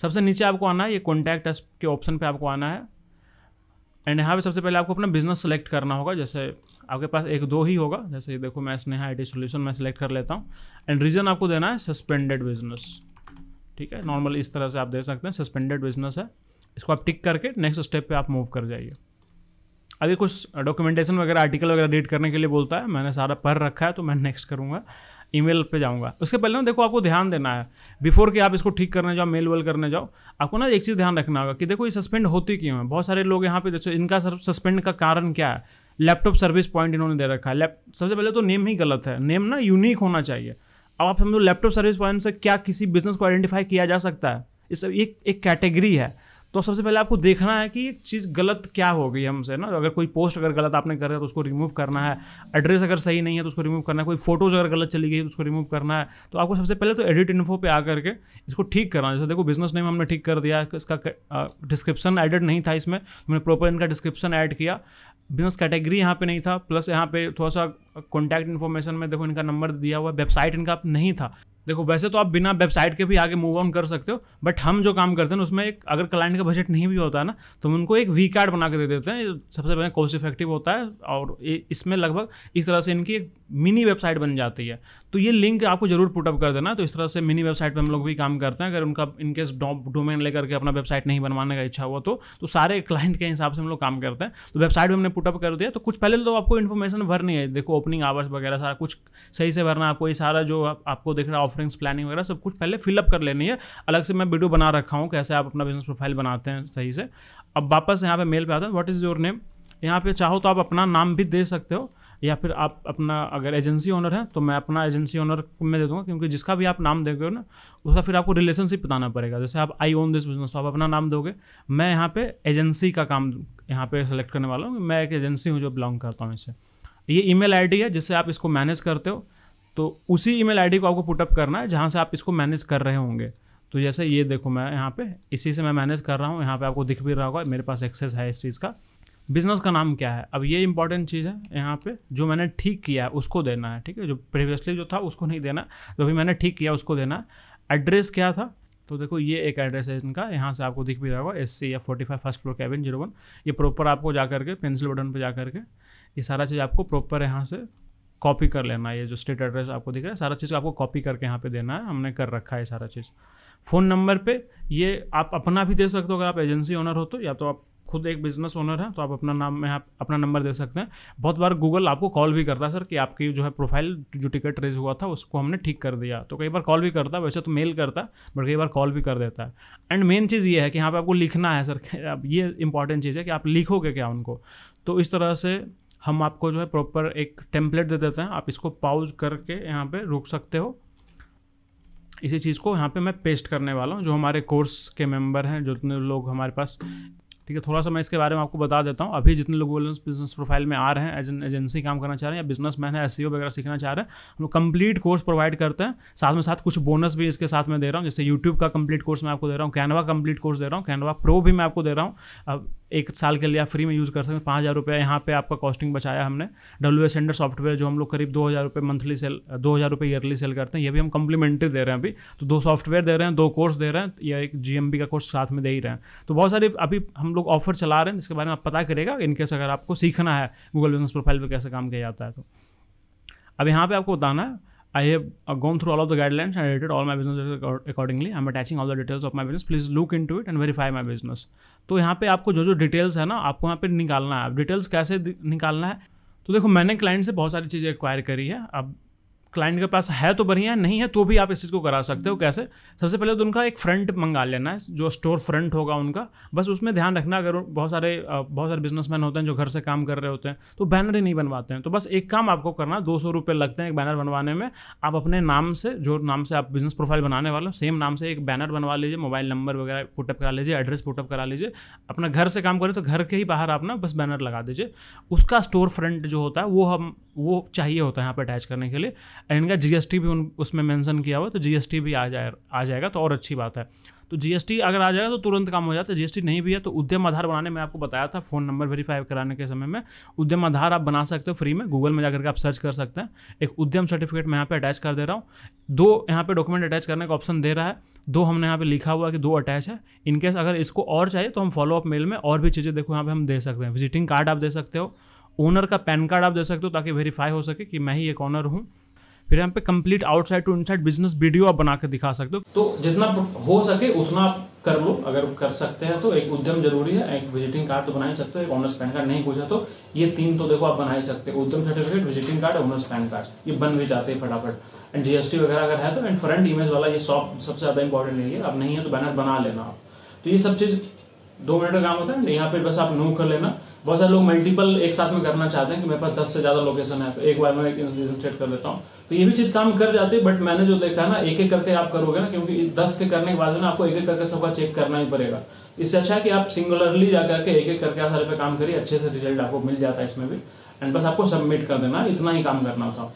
सबसे नीचे आपको आना है, ये कॉन्टैक्ट अस के ऑप्शन पर आपको आना है एंड यहाँ पे सबसे पहले आपको अपना बिजनेस सेलेक्ट करना होगा। जैसे आपके पास एक दो ही होगा। जैसे देखो मैं स्नेहा आईटी सॉल्यूशन मैं सेलेक्ट कर लेता हूँ एंड रीजन आपको देना है सस्पेंडेड बिजनेस। ठीक है, नॉर्मल इस तरह से आप दे सकते हैं, सस्पेंडेड बिजनेस है, इसको आप टिक करके नेक्स्ट स्टेप पे आप मूव कर जाइए। अभी कुछ डॉक्यूमेंटेशन वगैरह आर्टिकल वगैरह रीड करने के लिए बोलता है, मैंने सारा पढ़ रखा है तो मैं नेक्स्ट करूँगा, ईमेल पे जाऊँगा। उसके पहले ना देखो आपको ध्यान देना है, बिफोर कि आप इसको ठीक करने जाओ, मेल वेल करने जाओ, आपको ना एक चीज़ ध्यान रखना होगा कि देखो ये सस्पेंड होती क्यों है। बहुत सारे लोग यहाँ पे देखो इनका सस्पेंड का कारण क्या है, लैपटॉप सर्विस पॉइंट इन्होंने दे रखा है। लैप सबसे पहले तो नेम ही गलत है, नेम ना यूनिक होना चाहिए। अब आप समझो लैपटॉप सर्विस पॉइंट से क्या किसी बिजनेस को आइडेंटिफाई किया जा सकता है, इस एक एक कैटेगरी है। तो सबसे पहले आपको देखना है कि ये चीज़ गलत क्या हो गई हमसे ना, अगर कोई पोस्ट अगर गलत आपने कर रहा है तो उसको रिमूव करना है, एड्रेस अगर सही नहीं है तो उसको रिमूव करना है, कोई फोटोज़ अगर गलत चली गई तो उसको रिमूव करना है। तो आपको सबसे पहले तो एडिट इन्फो पे आ करके इसको ठीक करना है। जैसे देखो बिजनेस नेम हमने ठीक कर दिया, इसका डिस्क्रिप्शन एडिट नहीं था इसमें, हमने प्रॉपर इनका डिस्क्रिप्शन ऐड किया, बिजनेस कैटेगरी यहाँ पे नहीं था, प्लस यहाँ पे थोड़ा सा कॉन्टैक्ट इन्फॉर्मेशन में देखो इनका नंबर दिया हुआ, वेबसाइट इनका नहीं था। देखो वैसे तो आप बिना वेबसाइट के भी आगे मूव ऑन कर सकते हो, बट हम जो काम करते हैं उसमें एक अगर क्लाइंट का बजट नहीं भी होता है ना तो हम उनको एक वी कार्ड बना के दे देते हैं, सबसे पहले कॉस्ट इफेक्टिव होता है और इसमें लगभग इस तरह से इनकी एक मिनी वेबसाइट बन जाती है। तो ये लिंक आपको जरूर पुटअप कर देना। तो इस तरह से मिनी वेबसाइट पर हम लोग भी काम करते हैं, अगर उनका इनकेस डोमेन लेकर के अपना वेबसाइट नहीं बनवाने का इच्छा हुआ तो, तो सारे क्लाइंट के हिसाब से हम लोग काम करते हैं। तो वेबसाइट भी हमने पुटअप कर दिया। तो कुछ पहले तो आपको इन्फॉर्मेशन भरनी है, देखो ओपनिंग आवर्स वगैरह सारा कुछ सही से भरना है आपको, ये सारा जो आपको दिख रहा है ऑफरिंग्स प्लानिंग वगैरह सब कुछ पहले फिलअप कर लेनी है। अलग से मैं वीडियो बना रखा हूँ कैसे आप अपना बिजनेस प्रोफाइल बनाते हैं सही से। अब वापस यहाँ पे मेल पे आता है, व्हाट इज़ योर नेम। यहाँ पे चाहो तो आप अपना नाम भी दे सकते हो, या फिर आप अपना अगर एजेंसी ओनर हैं तो मैं अपना एजेंसी ओनर में दे दूँगा, क्योंकि जिसका भी आप नाम दोगे ना उसका फिर आपको रिलेशनशिप बताना पड़ेगा। जैसे आप आई ओन दिस बिजनेस तो आप अपना नाम दोगे। मैं यहाँ पे एजेंसी का काम यहाँ पे सेलेक्ट करने वाला हूँ, मैं एक एजेंसी हूँ जो बिलोंग करता हूँ इससे। ये ईमेल आईडी है जिससे आप इसको मैनेज करते हो, तो उसी ईमेल आईडी को आपको पुटअप करना है जहाँ से आप इसको मैनेज कर रहे होंगे। तो जैसे ये देखो मैं यहाँ पे इसी से मैं मैनेज कर रहा हूँ, यहाँ पे आपको दिख भी रहा होगा मेरे पास एक्सेस है इस चीज़ का। बिजनेस का नाम क्या है, अब ये इंपॉर्टेंट चीज़ है, यहाँ पे जो मैंने ठीक किया है उसको देना है। ठीक है, जो प्रीवियसली जो था उसको नहीं देना, जो भी मैंने ठीक किया उसको देना है। एड्रेस क्या था, तो देखो ये एक एड्रेस है इनका, यहाँ से आपको दिख भी रहा होगा, एस सी या forty five first floor cabin zero one. ये प्रॉपर आपको जा करके पेंसिल बटन पर जा करके ये सारा चीज़ आपको प्रॉपर यहाँ से कॉपी कर लेना है। ये जो स्टेट एड्रेस आपको दिख रहा है सारा चीज़ आपको कॉपी करके यहाँ पे देना है, हमने कर रखा है सारा चीज़। फ़ोन नंबर पे ये आप अपना भी दे सकते हो अगर आप एजेंसी ओनर हो तो, या तो आप खुद एक बिजनेस ओनर हैं तो आप अपना नाम में आप अपना नंबर दे सकते हैं। बहुत बार गूगल आपको कॉल भी करता है सर कि आपकी जो है प्रोफाइल जो टिकट रेज हुआ था उसको हमने ठीक कर दिया, तो कई बार कॉल भी करता है, वैसे तो मेल करता है बट कई बार कॉल भी कर देता है। एंड मेन चीज़ ये है कि यहाँ पर आपको लिखना है सर, अब ये इंपॉर्टेंट चीज़ है कि आप लिखोगे क्या उनको। तो इस तरह से हम आपको जो है प्रॉपर एक टेम्पलेट दे देते हैं, आप इसको पॉज करके यहाँ पे रोक सकते हो। इसी चीज़ को यहाँ पे मैं पेस्ट करने वाला हूँ, जो हमारे कोर्स के मेंबर हैं जो जितने लोग हमारे पास। ठीक है, थोड़ा सा मैं इसके बारे में आपको बता देता हूँ। अभी जितने लोग गूगल बिजनेस प्रोफाइल में आ रहे हैं, एजें, एजेंसी काम करना चाह रहे हैं या बिजनेसमैन है, एसईओ वगैरह सीखना चाह रहे हैं, हम लोग कंप्लीट कोर्स प्रोवाइड करते हैं। साथ में साथ कुछ बोनस भी इसके साथ में दे रहा हूँ, जैसे यूट्यूब का कंप्लीट कोर्स मैं आपको दे रहा हूँ, कैनवा कंप्लीट कोर्स दे रहा हूँ, कैनवा प्रो भी मैं आपको दे रहा हूँ। अब एक साल के लिए आप फ्री में यूज़ कर सकते हैं, पाँच हज़ार रुपये यहाँ पे आपका कॉस्टिंग बचाया हमने। डब्ल्यू एस सेंडर सॉफ्टवेयर जो हम लोग करीब दो हज़ार रुपये मंथली सेल दो हज़ार रुपये ईयरली सेल करते हैं, ये भी हम कम्प्लीमेंट्री दे रहे हैं अभी। तो दो सॉफ्टवेयर दे रहे हैं, दो कोर्स दे रहे हैं, या एक जीएमबी का कोर्स साथ में दे ही रहे हैं। तो बहुत सारे अभी हम लोग ऑफर चला रहे हैं, इसके बारे में आप पता करेगा इनकेस अगर आपको सीखना है गूगल बिजनेस प्रोफाइल पर कैसे काम किया जाता है। तो अब यहाँ पर आपको बताना है, I have gone through all of the guidelines and edited all my business accordingly, I am attaching all the details of my business, please look into it and verify my business. तो यहाँ पे आपको जो जो details है ना आपको यहाँ पे निकालना है। डिटेल्स कैसे निकालना है, तो देखो मैंने क्लाइंट से बहुत सारी चीज़ें एक्वायर करी है। अब क्लाइंट के पास है तो बढ़िया, नहीं है तो भी आप इस चीज़ को करा सकते हो। कैसे, सबसे पहले तो उनका एक फ्रंट मंगा लेना है जो स्टोर फ्रंट होगा उनका। बस उसमें ध्यान रखना, अगर बहुत सारे बहुत सारे बिजनेसमैन होते हैं जो घर से काम कर रहे होते हैं तो बैनर ही नहीं बनवाते हैं। तो बस एक काम आपको करना, दो सौ रुपये लगते हैं एक बैनर बनवाने में। आप अपने नाम से, जो नाम से आप बिजनेस प्रोफाइल बनाने वाले हो, सेम नाम से एक बैनर बनवा लीजिए, मोबाइल नंबर वगैरह पुटअप करा लीजिए, एड्रेस पुटअप करा लीजिए। अपना घर से काम करें तो घर के ही बाहर आप ना बस बैनर लगा दीजिए। उसका स्टोर फ्रंट जो होता है वो हम वो चाहिए होता है यहाँ पर अटैच करने के लिए। एंड इनका जीएसटी भी उन उसमें मेंशन किया हुआ, तो जीएसटी भी आ जाए आ जाएगा तो और अच्छी बात है। तो जीएसटी अगर आ जाएगा तो तुरंत काम हो जाता है। जीएसटी नहीं भी है तो उद्यम आधार बनाने में आपको बताया था, फ़ोन नंबर वेरीफाई कराने के समय में उद्यम आधार आप बना सकते हो फ्री में, गूगल में जाकर के आप सर्च कर सकते हैं। एक उद्यम सर्टिफिकेट मैं यहाँ पे अटैच कर दे रहा हूँ। दो यहाँ पे डॉक्यूमेंट अटैच करने का ऑप्शन दे रहा है, दो हमने यहाँ पे लिखा हुआ कि दो अटैच है। इनकेस अगर इसको और चाहिए तो हम फॉलोअप मेल में और भी चीज़ें देखो यहाँ पर हम दे सकते हैं। विजिटिंग कार्ड आप दे सकते हो, ओनर का पैन कार्ड आप दे सकते हो ताकि वेरीफाई हो सके कि मैं ही एक ओनर हूँ। फिर यहाँ पे complete outside to inside business video आप बना के दिखा सकते हो। तो जितना हो सके उतना आप कर लो, अगर कर सकते हैं तो। एक उद्यम जरूरी है, एक विजिटिंग कार्ड तो बना ही सकते हो, एक ओनर्स पैन कार्ड नहीं पूछा तो ये तीन तो देखो आप बना ही सकते हो, उद्यम certificate, visiting card, owners PAN card, ये बन भी जाते हैं फटाफट। एंड जीएसटी वगैरह अगर है तो, एंड फ्रंट इमेज वाला ये शॉप सबसे ज्यादा इंपॉर्टेंट है, अब नहीं है तो बैनर बना लेना आप। तो ये सब चीज दो मिनट का काम होता है, यहाँ पे बस आप नो कर लेना। बहुत सारे लोग मल्टीपल एक साथ में करना चाहते हैं कि मेरे पास दस से ज्यादा लोकेशन है तो एक बार मैं एक लोकेशन सेट कर लेता हूँ, तो ये भी चीज काम कर जाती है। बट मैंने जो देखा ना, एक एक करके आप करोगे ना, क्योंकि दस के करने के बाद ना आपको एक एक करके सबका चेक करना ही पड़ेगा। इससे अच्छा है कि आप सिंगुलरली जाकर के एक एक करके आप सारे पे काम करिए, अच्छे से रिजल्ट आपको मिल जाता है इसमें भी। एंड बस आपको सबमिट कर देना, इतना ही काम करना था।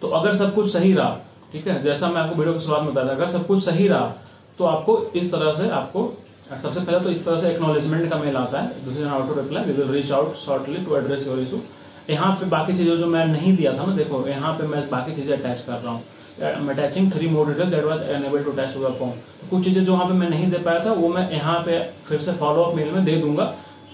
तो अगर सब कुछ सही रहा, ठीक है, जैसा मैं आपको वीडियो की शुरुआत में बता रहा, अगर सब कुछ सही रहा तो आपको इस तरह से, आपको सबसे पहले तो इस तरह से एक्नॉलेजमेंट का मेल आता है, दूसरे auto reply, we will reach out shortly to address your issue. यहाँ पे बाकी चीज़ें जो मैं नहीं दिया था ना, देखो यहाँ पे मैं बाकी चीज़ें अटैच कर रहा हूँ, attaching three more details that was enable to attach to your form. कुछ चीज़ें जो वहाँ पे मैं नहीं दे पाया था वो मैं यहाँ पे फिर से फॉलोअप मेल में दे दूंगा,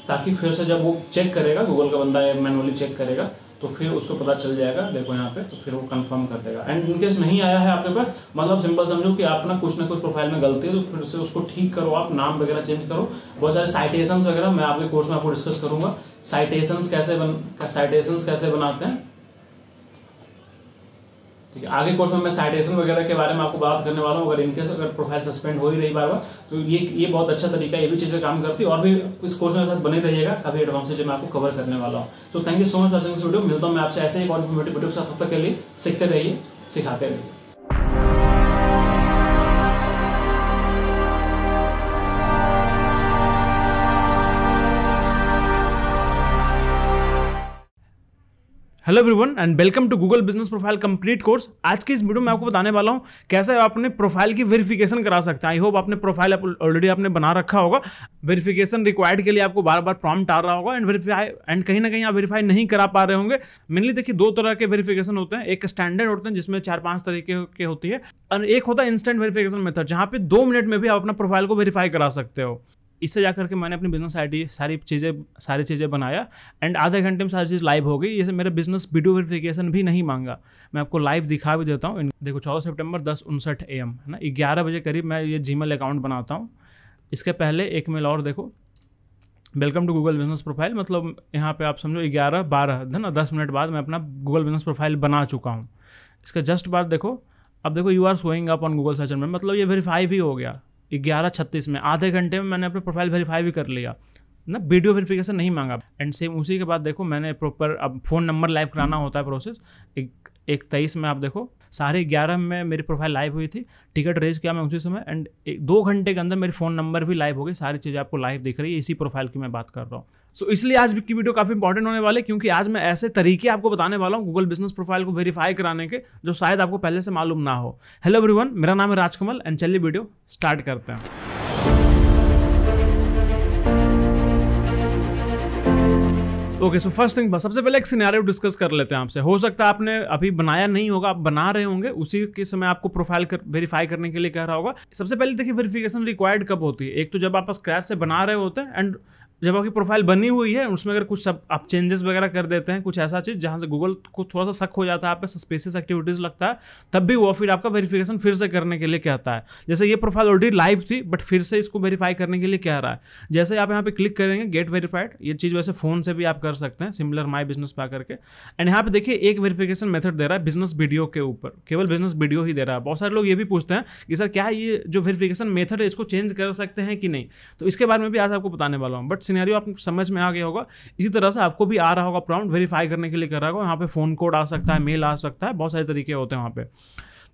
ताकि फिर से जब वो चेक करेगा, गूगल का बंदा मैनुअली चेक करेगा तो फिर उसको पता चल जाएगा, देखो यहाँ पे, तो फिर वो कंफर्म कर देगा। एंड इनकेस नहीं आया है आपके पास, मतलब सिंपल समझो कि आप ना कुछ ना कुछ प्रोफाइल में गलती है तो फिर से उसको ठीक करो, आप नाम वगैरह चेंज करो। बहुत सारे साइटेशंस वगैरह मैं आपके कोर्स में आपको डिस्कस करूंगा, साइटेशंस कैसे बन साइटेशंस कैसे बनाते हैं, ठीक है। आगे कोर्स में मैं साइटेशन वगैरह के बारे में आपको बात करने वाला हूँ। अगर इनकेस अगर प्रोफाइल सस्पेंड हो ही रही बार बार तो ये ये बहुत अच्छा तरीका है, ये भी चीजें काम करती है। और भी इस कोर्स में साथ बने रहिएगा, काफी एडवांस चीजें मैं आपको कवर करने वाला हूँ। तो thank you so much watching this video, मिलता हूँ मैं आपसे ऐसे ही इन्फॉर्मेटिव वीडियो के साथ। तब तक के लिए सीखते रहिए, सिखाते रहिए। Hello everyone and welcome to Google business profile complete course. आज की इस वीडियो में आपको बताने वाला हूँ कैसे आप अपने प्रोफाइल की वेरिफिकेशन करा सकते हैं। आई होप आपने प्रोफाइल ऑलरेडी आपने बना रखा होगा, वेरिफिकेशन रिक्वायर्ड के लिए आपको बार बार प्रॉम्प्ट आ रहा होगा एंड वेरीफाई एंड कहीं ना कहीं आप वेरीफाई नहीं करा पा रहे होंगे। मेनली देखिए दो तरह के वेरीफिकेशन होते हैं, एक स्टैंडर्ड होते हैं जिसमें चार पाँच तरीके के होती है, और एक होता है इंस्टेंट वेरीफिकेशन मेथड जहाँ पे दो मिनट में भी आप अपना प्रोफाइल को वेरीफाई करा सकते हो। इससे जाकर के मैंने अपनी बिजनेस आईडी सारी चीज़ें सारी चीज़ें बनाया एंड आधे घंटे में सारी चीज़ लाइव हो गई। ये मेरा बिजनेस वीडियो वेरिफिकेशन भी नहीं मांगा, मैं आपको लाइव दिखा भी देता हूँ। देखो चौदह सितंबर दस उनसठ ए एम, है ना, ग्यारह बजे करीब मैं ये जीमेल अकाउंट बनाता हूँ। इसके पहले एक मेल और देखो, welcome to Google business profile, मतलब यहाँ पर आप समझो ग्यारह बारह ना दस मिनट बाद मैं अपना गूगल बिजनेस प्रोफाइल बना चुका हूँ। इसके जस्ट बाद देखो, अब देखो you are showing up on Google search में, मतलब ये वेरीफाई भी हो गया ग्यारह छत्तीस में, आधे घंटे में मैंने अपने प्रोफाइल वेरीफाई भी कर लिया ना, वीडियो वेरिफिकेशन नहीं मांगा। एंड सेम उसी के बाद देखो मैंने प्रॉपर, अब फ़ोन नंबर लाइव कराना होता है प्रोसेस, एक एक तेईस में आप देखो साढ़े ग्यारह में मेरी प्रोफाइल लाइव हुई थी, टिकट रेज किया मैं उसी समय एंड दो घंटे के अंदर मेरी फ़ोन नंबर भी लाइव हो गई। सारी चीज़ें आपको लाइव दिख रही है, इसी प्रोफाइल की मैं बात कर रहा हूँ। सो so, इसलिए आज की वीडियो काफ़ी इंपॉर्टेंट होने वाले, क्योंकि आज मैं ऐसे तरीके आपको बताने वाला हूँ गूगल बिजनेस प्रोफाइल को वेरीफाई कराने के, जो शायद आपको पहले से मालूम ना हो। हेलो एवरीवन, मेरा नाम है राजकमल एंड चलिए वीडियो स्टार्ट करते हैं। ओके, सो फर्स्ट थिंग, सबसे पहले एक सिनेरियो डिस्कस कर लेते हैं आपसे। हो सकता है आपने अभी बनाया नहीं होगा, आप बना रहे होंगे, उसी के समय आपको प्रोफाइल कर, वेरीफाई करने के लिए कह रहा होगा। सबसे पहले देखिए वेरिफिकेशन रिक्वायर्ड कब होती है, एक तो जब आप स्क्रैच से बना रहे होते हैं एंड जब आपकी प्रोफाइल बनी हुई है उसमें अगर कुछ सब आप चेंजेस वगैरह कर देते हैं, कुछ ऐसा चीज़ जहाँ से गूगल को थोड़ा सा शक हो जाता है, आप पे सस्पेशियस एक्टिविटीज़ लगता है, तब भी वो फिर आपका वेरिफिकेशन फिर से करने के लिए कहता है। जैसे ये प्रोफाइल ऑलरेडी लाइव थी बट फिर से इसको वेरीफाई करने के लिए कह रहा है। जैसे आप यहाँ पे क्लिक करेंगे गेट वेरीफाइड, ये चीज़ वैसे फ़ोन से भी आप कर सकते हैं, सिमिलर माई बिजनेस पे आकर के। एंड यहाँ पे देखिए एक वेरिफिकेशन मेथड दे रहा है बिजनेस वीडियो के ऊपर, केवल बिजनेस वीडियो ही दे रहा है। बहुत सारे लोग ये भी पूछते हैं कि सर क्या ये जो वेरिफिकेशन मेथड है इसको चेंज कर सकते हैं कि नहीं, तो इसके बारे में भी आज आपको बताने वाला हूँ। बट सिनेरियो आप समझ में आ गया होगा, इसी तरह से आपको भी आ रहा होगा प्रॉम्प्ट वेरीफाई करने के लिए कर रहा होगा। यहाँ पे फोन कोड आ सकता है, मेल आ सकता है, बहुत सारे तरीके होते हैं वहाँ पे।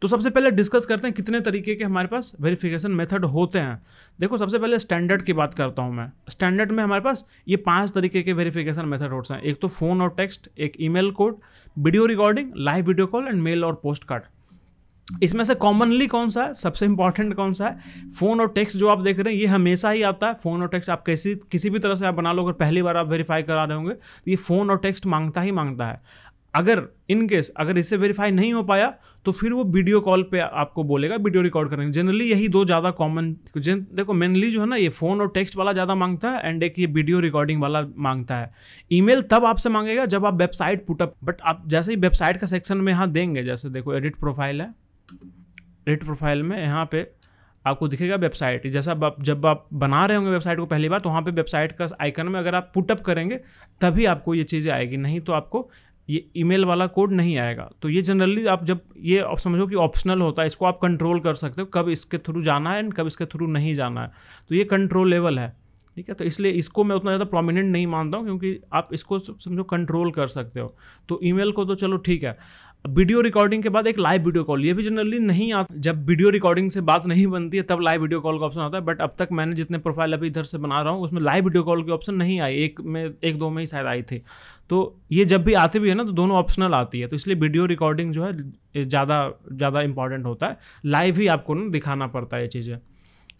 तो सबसे पहले डिस्कस करते हैं कितने तरीके के हमारे पास वेरिफिकेशन मेथड होते हैं। देखो सबसे पहले स्टैंडर्ड की बात करता हूँ मैं। स्टैंडर्ड में हमारे पास ये पांच तरीके के वेरिफिकेशन मेथड होते हैं, एक तो फोन और टेक्स्ट, एक email code, video recording, live video call and mail और पोस्ट कार्ड। इसमें से कॉमनली कौन सा है, सबसे इंपॉर्टेंट कौन सा है? फ़ोन और टेक्स्ट जो आप देख रहे हैं ये हमेशा ही आता है। फ़ोन और टेक्स्ट आप कैसी किसी भी तरह से आप बना लो, अगर पहली बार आप वेरीफाई करा रहे होंगे तो ये फ़ोन और टेक्स्ट मांगता ही मांगता है। अगर इनकेस अगर इससे वेरीफाई नहीं हो पाया तो फिर वो वीडियो कॉल पे आपको बोलेगा वीडियो रिकॉर्ड करेंगे। जनरली यही दो ज़्यादा कॉमन, देखो मेनली जो है ना ये फ़ोन और टेक्स्ट वाला ज़्यादा मांगता है एंड एक ये वीडियो रिकॉर्डिंग वाला मांगता है। ईमेल तब आपसे मांगेगा जब आप वेबसाइट पुटअप, बट आप जैसे ही वेबसाइट का सेक्शन में यहाँ देंगे, जैसे देखो एडिट प्रोफाइल है, एडिट प्रोफाइल में यहाँ पर आपको दिखेगा वेबसाइट। जैसा आप जब आप बना रहे होंगे वेबसाइट को पहली बार तो वहाँ पर वेबसाइट का आइकन में अगर आप पुटअप करेंगे तभी आपको ये चीज़ें आएगी, नहीं तो आपको ये ईमेल वाला कोड नहीं आएगा। तो ये जनरली आप जब ये आप समझो कि ऑप्शनल होता है, इसको आप कंट्रोल कर सकते हो कब इसके थ्रू जाना है एंड कब इसके थ्रू नहीं जाना है, तो ये कंट्रोलेबल है। ठीक है, तो इसलिए इसको मैं उतना ज़्यादा प्रोमिनेंट नहीं मानता हूँ क्योंकि आप इसको समझो कंट्रोल कर सकते हो। तो ईमेल को तो चलो ठीक है। वीडियो रिकॉर्डिंग के बाद एक लाइव वीडियो कॉल, ये भी जनरली नहीं आता, जब वीडियो रिकॉर्डिंग से बात नहीं बनती है तब लाइव वीडियो कॉल का ऑप्शन आता है, बट अब तक मैंने जितने प्रोफाइल अभी इधर से बना रहा हूँ उसमें लाइव वीडियो कॉल के ऑप्शन नहीं आए, एक में एक दो में ही शायद आई थी। तो ये जब भी आते भी है ना तो दोनों ऑप्शनल आती है, तो इसलिए वीडियो रिकॉर्डिंग जो है ज़्यादा ज़्यादा इंपॉर्टेंट होता है, लाइव ही आपको ना दिखाना पड़ता है ये चीज़ें।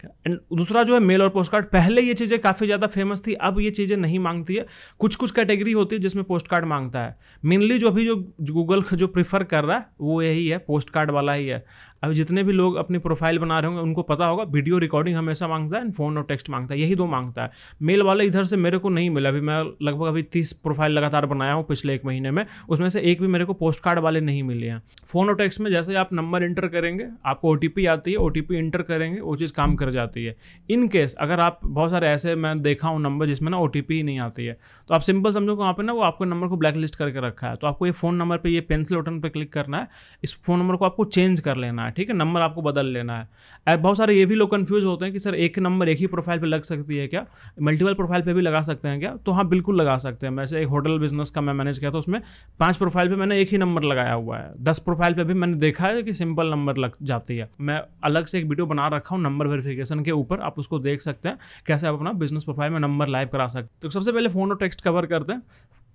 एंड दूसरा जो है मेल और पोस्टकार्ड, पहले ये चीज़ें काफ़ी ज़्यादा फेमस थी, अब ये चीज़ें नहीं मांगती है। कुछ कुछ कैटेगरी होती है जिसमें पोस्टकार्ड मांगता है, मेनली जो अभी जो गूगल जो प्रीफर कर रहा है वो यही है, पोस्टकार्ड वाला ही है। अब जितने भी लोग अपनी प्रोफाइल बना रहे होंगे उनको पता होगा वीडियो रिकॉर्डिंग हमेशा मांगता है एंड फोन और टेक्स्ट मांगता है, यही दो मांगता है। मेल वाला इधर से मेरे को नहीं मिला, अभी मैं लगभग अभी तीस प्रोफाइल लगातार बनाया हूँ पिछले एक महीने में, उसमें से एक भी मेरे को पोस्टकार्ड वाले नहीं मिले हैं। फोन और टेक्स्ट में जैसे आप नंबर इंटर करेंगे आपको ओ टी पी आती है, ओ टी पी इंटर करेंगे वो चीज़ काम कर जाती है। इन केस अगर आप बहुत सारे ऐसे मैं देखा हूँ नंबर जिसमें ना ओ टी पी ही नहीं आती है, तो आप सिंपल समझो वहाँ पर ना वो आपके नंबर को ब्लैक लिस्ट करके रखा है, तो आपको ये फ़ोन नंबर पर ये पेंसिल बटन पर क्लिक करना है, इस फ़ोन नंबर को आपको चेंज कर लेना है। ठीक है, नंबर आपको बदल लेना है। बहुत सारे ये भी लोग कंफ्यूज होते हैं कि सर एक नंबर एक ही प्रोफाइल पे लग सकती है क्या, मल्टीपल प्रोफाइल पे भी लगा सकते हैं क्या? तो हाँ बिल्कुल लगा सकते हैं। वैसे एक होटल बिजनेस का मैं मैनेज किया था, उसमें पांच प्रोफाइल पे मैंने एक ही नंबर लगाया हुआ है, दस प्रोफाइल पे भी मैंने देखा है कि सिंपल नंबर लग जाती है। मैं अलग से एक वीडियो बना रखा हूँ नंबर वेरिफिकेशन के ऊपर, आप उसको देख सकते हैं कैसे आप अपना बिजनेस प्रोफाइल में नंबर लाइव करा सकते हैं। तो सबसे पहले फ़ोन और टेक्स्ट कवर करते हैं।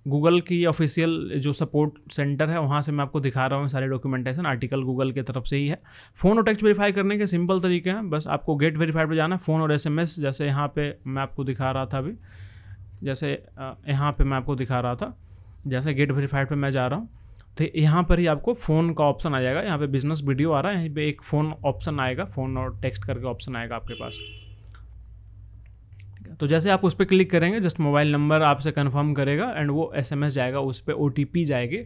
गूगल की ऑफिशियल जो सपोर्ट सेंटर है वहाँ से मैं आपको दिखा रहा हूँ सारे डॉक्यूमेंटेशन, आर्टिकल गूगल की तरफ से ही है। फ़ोन और टेक्स्ट वेरीफाई करने के सिंपल तरीके हैं, बस आपको गेट वेरीफाइड पर जाना है। फ़ोन और एसएमएस जैसे यहाँ पे मैं आपको दिखा रहा था अभी जैसे यहाँ पे मैं आपको दिखा रहा था जैसे गेट वेरीफाइड पर मैं जा रहा हूँ तो यहाँ पर ही आपको फ़ोन का ऑप्शन आ जाएगा। यहाँ पर बिजनेस वीडियो आ रहा है, यहीं पर एक फ़ोन ऑप्शन आएगा, फ़ोन और टेक्स्ट करके ऑप्शन आएगा आपके पास। तो जैसे आप उस पर क्लिक करेंगे जस्ट मोबाइल नंबर आपसे कंफर्म करेगा एंड वो एसएमएस जाएगा, उस पर ओटीपी जाएगी,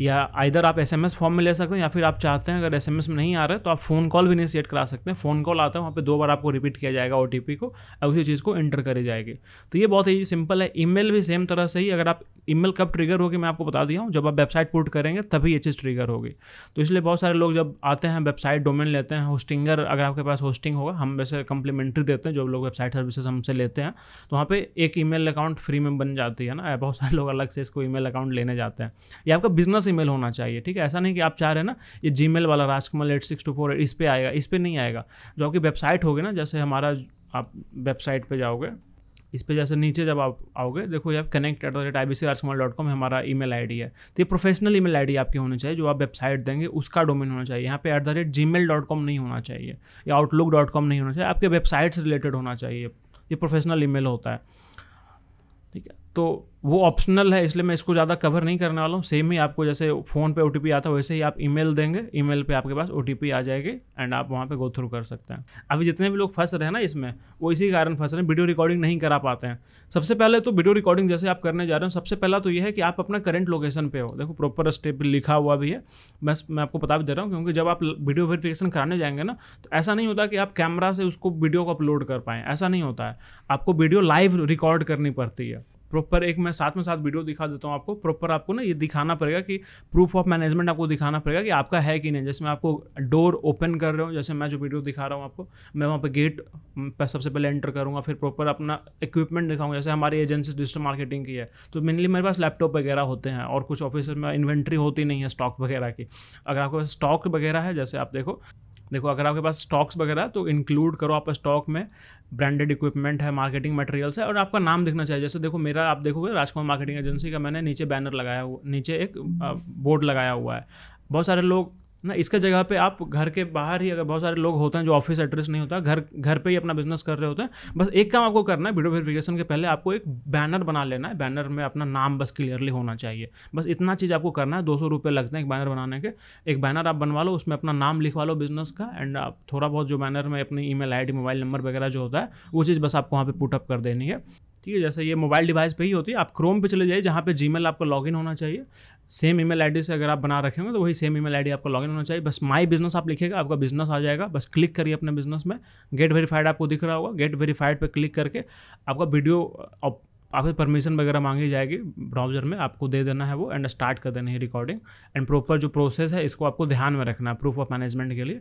या आइदर आप एसएमएस फॉर्म में ले सकते हैं या फिर आप चाहते हैं अगर एसएमएस में नहीं आ रहा है तो आप फ़ोन कॉल भी इनिशिएट करा सकते हैं। फ़ोन कॉल आता है वहाँ पे दो बार आपको रिपीट किया जाएगा ओटीपी को और उसी चीज़ को एंटर करी जाएगी। तो ये बहुत ही सिंपल है। ईमेल भी सेम तरह से ही, अगर आप ईमेल कब ट्रिगर होगी मैं आपको बता दिया हूँ, जब आप वेबसाइट पुट करेंगे तभी ये चीज़ ट्रिगर होगी। तो इसलिए बहुत सारे लोग जब आते हैं वेबसाइट डोमेन लेते हैं, होस्टिंगर अगर आपके पास होस्टिंग होगा, हम वैसे कम्प्लीमेंट्री देते हैं जो लोग वेबसाइट सर्विसेज हमसे लेते हैं, तो वहाँ पर एक ईमेल अकाउंट फ्री में बन जाती है ना। बहुत सारे लोग अलग से इसको ईमेल अकाउंट लेने जाते हैं। ये आपका बिजनेस ईमेल होना चाहिए, ठीक है। ऐसा नहीं कि आप चाह रहे हैं ना ये जीमेल वाला Rajkamal at six two four इस पे आएगा, इस पे नहीं आएगा। जो आपकी वेबसाइट होगी ना, जैसे हमारा आप वेबसाइट पे जाओगे, इस पे जैसे नीचे जब आप आओगे देखो यहाँ connect at the rate I B C Rajkamal dot com हमारा ईमेल आईडी है। तो ये प्रोफेशनल ईमेल आईडी आपकी होनी चाहिए, जो आप वेबसाइट देंगे उसका डोमेन होना चाहिए। यहाँ पे at the rate Gmail dot com नहीं होना चाहिए या आउटलुक डॉट कॉम नहीं होना चाहिए, आपके वेबसाइट से रिलेटेड होना चाहिए। ये प्रोफेशनल ईमेल होता है, ठीक है। तो वो ऑप्शनल है, इसलिए मैं इसको ज़्यादा कवर नहीं करने वाला हूँ। सेम ही आपको जैसे फ़ोन पे ओटीपी आता है वैसे ही आप ईमेल देंगे, ईमेल पे आपके पास ओटीपी आ जाएगी एंड आप वहाँ पे गो थ्रू कर सकते हैं। अभी जितने भी लोग फंस रहे हैं ना इसमें, वो इसी कारण फंस रहे हैं, वीडियो रिकॉर्डिंग नहीं करा पाते हैं। सबसे पहले तो वीडियो रिकॉर्डिंग जैसे आप करने जा रहे हो, सबसे पहला तो ये है कि आप अपना करंट लोकेशन पर हो। देखो प्रॉपर स्टेप लिखा हुआ भी है, बस मैं आपको बता भी दे रहा हूँ क्योंकि जब आप वीडियो वेरिफिकेशन कराने जाएंगे ना तो ऐसा नहीं होता कि आप कैमरा से उसको वीडियो को अपलोड कर पाएँ, ऐसा नहीं होता है। आपको वीडियो लाइव रिकॉर्ड करनी पड़ती है प्रॉपर। एक मैं साथ में साथ वीडियो दिखा देता हूँ आपको। प्रॉपर आपको ना ये दिखाना पड़ेगा कि प्रूफ ऑफ मैनेजमेंट आपको दिखाना पड़ेगा कि आपका है कि नहीं। जैसे मैं आपको डोर ओपन कर रहा हूँ, जैसे मैं जो वीडियो दिखा रहा हूँ आपको, मैं वहाँ पे गेट पर सबसे पहले एंटर करूँगा, फिर प्रॉपर अपना इक्विपमेंट दिखाऊँगा। जैसे हमारी एजेंसी डिजिटल मार्केटिंग की है तो मेनली मेरे पास लैपटॉप वगैरह होते हैं और कुछ ऑफिस में इन्वेंट्री होती नहीं है स्टॉक वगैरह की। अगर आपके पास स्टॉक वगैरह है, जैसे आप देखो देखो अगर आपके पास स्टॉक्स वगैरह तो इंक्लूड करो आप स्टॉक में, ब्रांडेड इक्विपमेंट है, मार्केटिंग मटेरियल्स है और आपका नाम दिखना चाहिए। जैसे देखो मेरा आप देखोगे राजकुमार मार्केटिंग एजेंसी का मैंने नीचे बैनर लगाया हुआ, नीचे एक बोर्ड लगाया हुआ है। बहुत सारे लोग ना, इसका जगह पे आप घर के बाहर ही, अगर बहुत सारे लोग होते हैं जो ऑफिस एड्रेस नहीं होता, घर घर पे ही अपना बिजनेस कर रहे होते हैं, बस एक काम आपको करना है, वीडियो वेरिफिकेशन के पहले आपको एक बैनर बना लेना है। बैनर में अपना नाम बस क्लियरली होना चाहिए, बस इतना चीज़ आपको करना है। दो सौ रुपये लगते हैं एक बैनर बनाने के। एक बैनर आप बनवा लो, उसमें अपना नाम लिखवा लो बिजनेस का, एंड आप थोड़ा बहुत जो बैनर में अपनी email I D, mobile number वगैरह जो होता है वो चीज़ बस आपको वहाँ पर पुटअप कर देनी है। ठीक है, जैसे ये मोबाइल डिवाइस पे ही होती है। आप क्रोम पे चले जाइए जहाँ पे जीमेल आपका लॉगिन होना चाहिए। सेम ईमेल आईडी से अगर आप बना रखे होंगे तो वही सेम ईमेल आईडी आपका लॉगिन होना चाहिए। बस माय बिजनेस आप लिखेगा, आपका बिजनेस आ जाएगा। बस क्लिक करिए अपने बिजनेस में, गेट वेरीफाइड आपको दिख रहा होगा। गेट वेरीफाइड पर क्लिक करके आपका वीडियो, आपसे परमिशन वगैरह मांगी जाएगी ब्राउजर में, आपको दे देना है वो, एंड स्टार्ट कर देना है रिकॉर्डिंग। एंड प्रॉपर जो प्रोसेस है इसको आपको ध्यान में रखना है प्रूफ ऑफ मैनेजमेंट के लिए।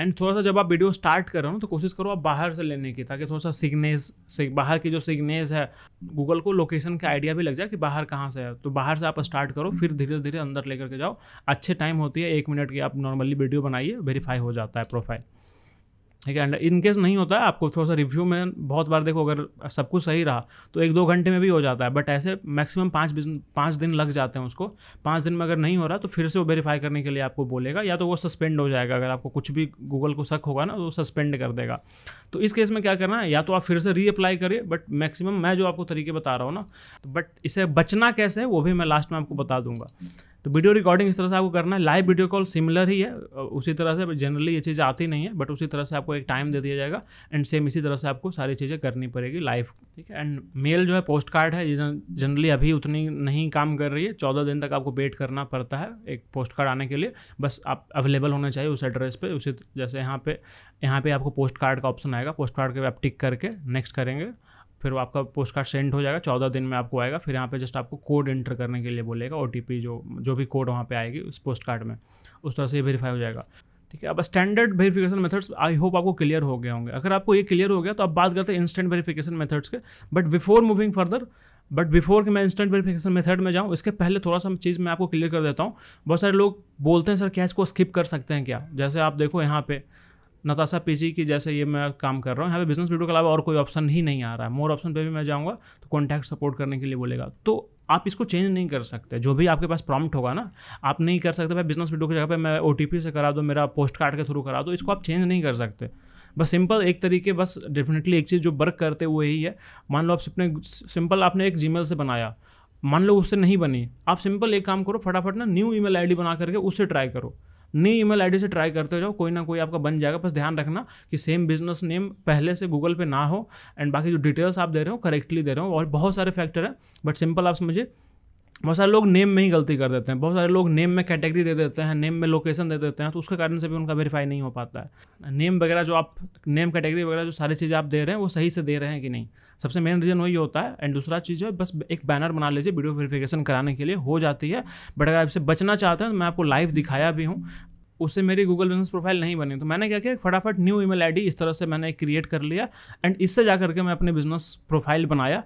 एंड थोड़ा सा जब आप वीडियो स्टार्ट कर रहे हो तो कोशिश करो आप बाहर से लेने की, ताकि थोड़ा सा सिग्नेस से, बाहर की जो सिग्नेस है, गूगल को लोकेशन का आइडिया भी लग जाए कि बाहर कहाँ से है। तो बाहर से आप स्टार्ट करो, फिर धीरे धीरे अंदर लेकर के जाओ। अच्छे टाइम होती है, एक मिनट की आप नॉर्मली वीडियो बनाइए, वेरीफाई हो जाता है प्रोफाइल। ठीक है, एंड इनकेस नहीं होता है आपको थोड़ा सा रिव्यू में, बहुत बार देखो अगर सब कुछ सही रहा तो एक दो घंटे में भी हो जाता है, बट ऐसे मैक्सिमम पाँच पाँच दिन लग जाते हैं उसको। पाँच दिन में अगर नहीं हो रहा तो फिर से वो वेरीफाई करने के लिए आपको बोलेगा, या तो वो सस्पेंड हो जाएगा। अगर आपको कुछ भी गूगल को शक होगा ना तो सस्पेंड कर देगा। तो इस केस में क्या करना है, या तो आप फिर से रीअप्लाई करिए, बट मैक्सिमम मैं जो आपको तरीके बता रहा हूँ ना, बट इसे बचना कैसे है वो भी मैं लास्ट में आपको बता दूंगा। तो वीडियो रिकॉर्डिंग इस तरह से आपको करना है। लाइव वीडियो कॉल सिमिलर ही है, उसी तरह से जनरली ये चीज़ आती नहीं है, बट उसी तरह से आपको एक टाइम दे दिया जाएगा एंड सेम इसी तरह से आपको सारी चीज़ें करनी पड़ेगी लाइव। ठीक है, एंड मेल जो है पोस्ट कार्ड है, ये जनरली अभी उतनी नहीं काम कर रही है। चौदह दिन तक आपको वेट करना पड़ता है एक पोस्ट कार्ड आने के लिए। बस आप अवेलेबल होना चाहिए उस एड्रेस पर। उसी जैसे यहाँ पर यहाँ पर आपको पोस्ट कार्ड का ऑप्शन आएगा, पोस्ट कार्ड के आप टिक करके नेक्स्ट करेंगे, फिर आपका पोस्ट कार्ड सेंड हो जाएगा। चौदह दिन में आपको आएगा। फिर यहाँ पे जस्ट आपको कोड एंटर करने के लिए बोलेगा, ओटीपी जो जो भी कोड वहाँ पे आएगी उस पोस्ट कार्ड में, उस तरह से ये वेरीफाई हो जाएगा। ठीक है, अब standard verification methods I hope आपको क्लियर हो गए होंगे। अगर आपको ये क्लियर हो गया तो अब बात करते हैं इंस्टेंट वेरीफिकेशन मेथड्स के। But before moving further but before कि मैं इंस्टेंट वेरिफिकेशन मेथड में जाऊँ, इसके पहले थोड़ा सा चीज़ मैं आपको क्लियर कर देता हूँ। बहुत सारे लोग बोलते हैं सर क्या इसको स्किप कर सकते हैं क्या? जैसे आप देखो यहाँ पे नताशा पीजी की, जैसे ये मैं काम कर रहा हूँ, यहाँ पे बिजनेस वीडियो के अलावा और कोई ऑप्शन ही नहीं आ रहा है। मोर ऑप्शन पे भी मैं जाऊँगा तो कॉन्टैक्ट सपोर्ट करने के लिए बोलेगा। तो आप इसको चेंज नहीं कर सकते, जो भी आपके पास प्रॉम्प्ट होगा ना, आप नहीं कर सकते भाई बिजनेस वीडियो की जगह पे मैं ओटीपी से करा दो, मेरा पोस्ट कार्ड के थ्रू करा दो। इसको आप चेंज नहीं कर सकते। बस सिंपल एक तरीके, बस डेफिनेटली एक चीज़ जो वर्क करते वो यही है। मान लो आप अपने सिंपल आपने एक जीमेल से बनाया, मान लो उससे नहीं बनी, आप सिंपल एक काम करो, फटाफट ना न्यू ईमेल आईडी बना करके उससे ट्राई करो। नई ईमेल आईडी से ट्राई करते जाओ, कोई ना कोई आपका बन जाएगा। बस ध्यान रखना कि सेम बिजनेस नेम पहले से गूगल पे ना हो, एंड बाकी जो डिटेल्स आप दे रहे हो करेक्टली दे रहे हो, और बहुत सारे फैक्टर हैं। बट सिंपल आप समझिए, बहुत सारे लोग नेम में ही गलती कर देते हैं, बहुत सारे लोग नेम में कैटेगरी दे देते हैं, नेम में लोकेशन दे देते हैं, तो उसके कारण से भी उनका वेरीफाई नहीं हो पाता है। नेम वगैरह जो आप नेम कैटेगरी वगैरह जो सारी चीज़ें आप दे रहे हैं वो सही से दे रहे हैं कि नहीं, सबसे मेन रीज़न वही होता है। एंड दूसरा चीज़ है, बस एक बैनर बना लीजिए वीडियो वेरीफिकेशन कराने के लिए, हो जाती है। बट अगर आपसे बचना चाहते हैं तो मैं आपको लाइव दिखाया भी हूँ, उससे मेरी गूगल बिजनेस प्रोफाइल नहीं बनी। तो मैंने क्या किया, फटाफट न्यू ईमेल आईडी इस तरह से मैंने क्रिएट कर लिया, एंड इससे जा करके मैं अपने बिजनेस प्रोफाइल बनाया।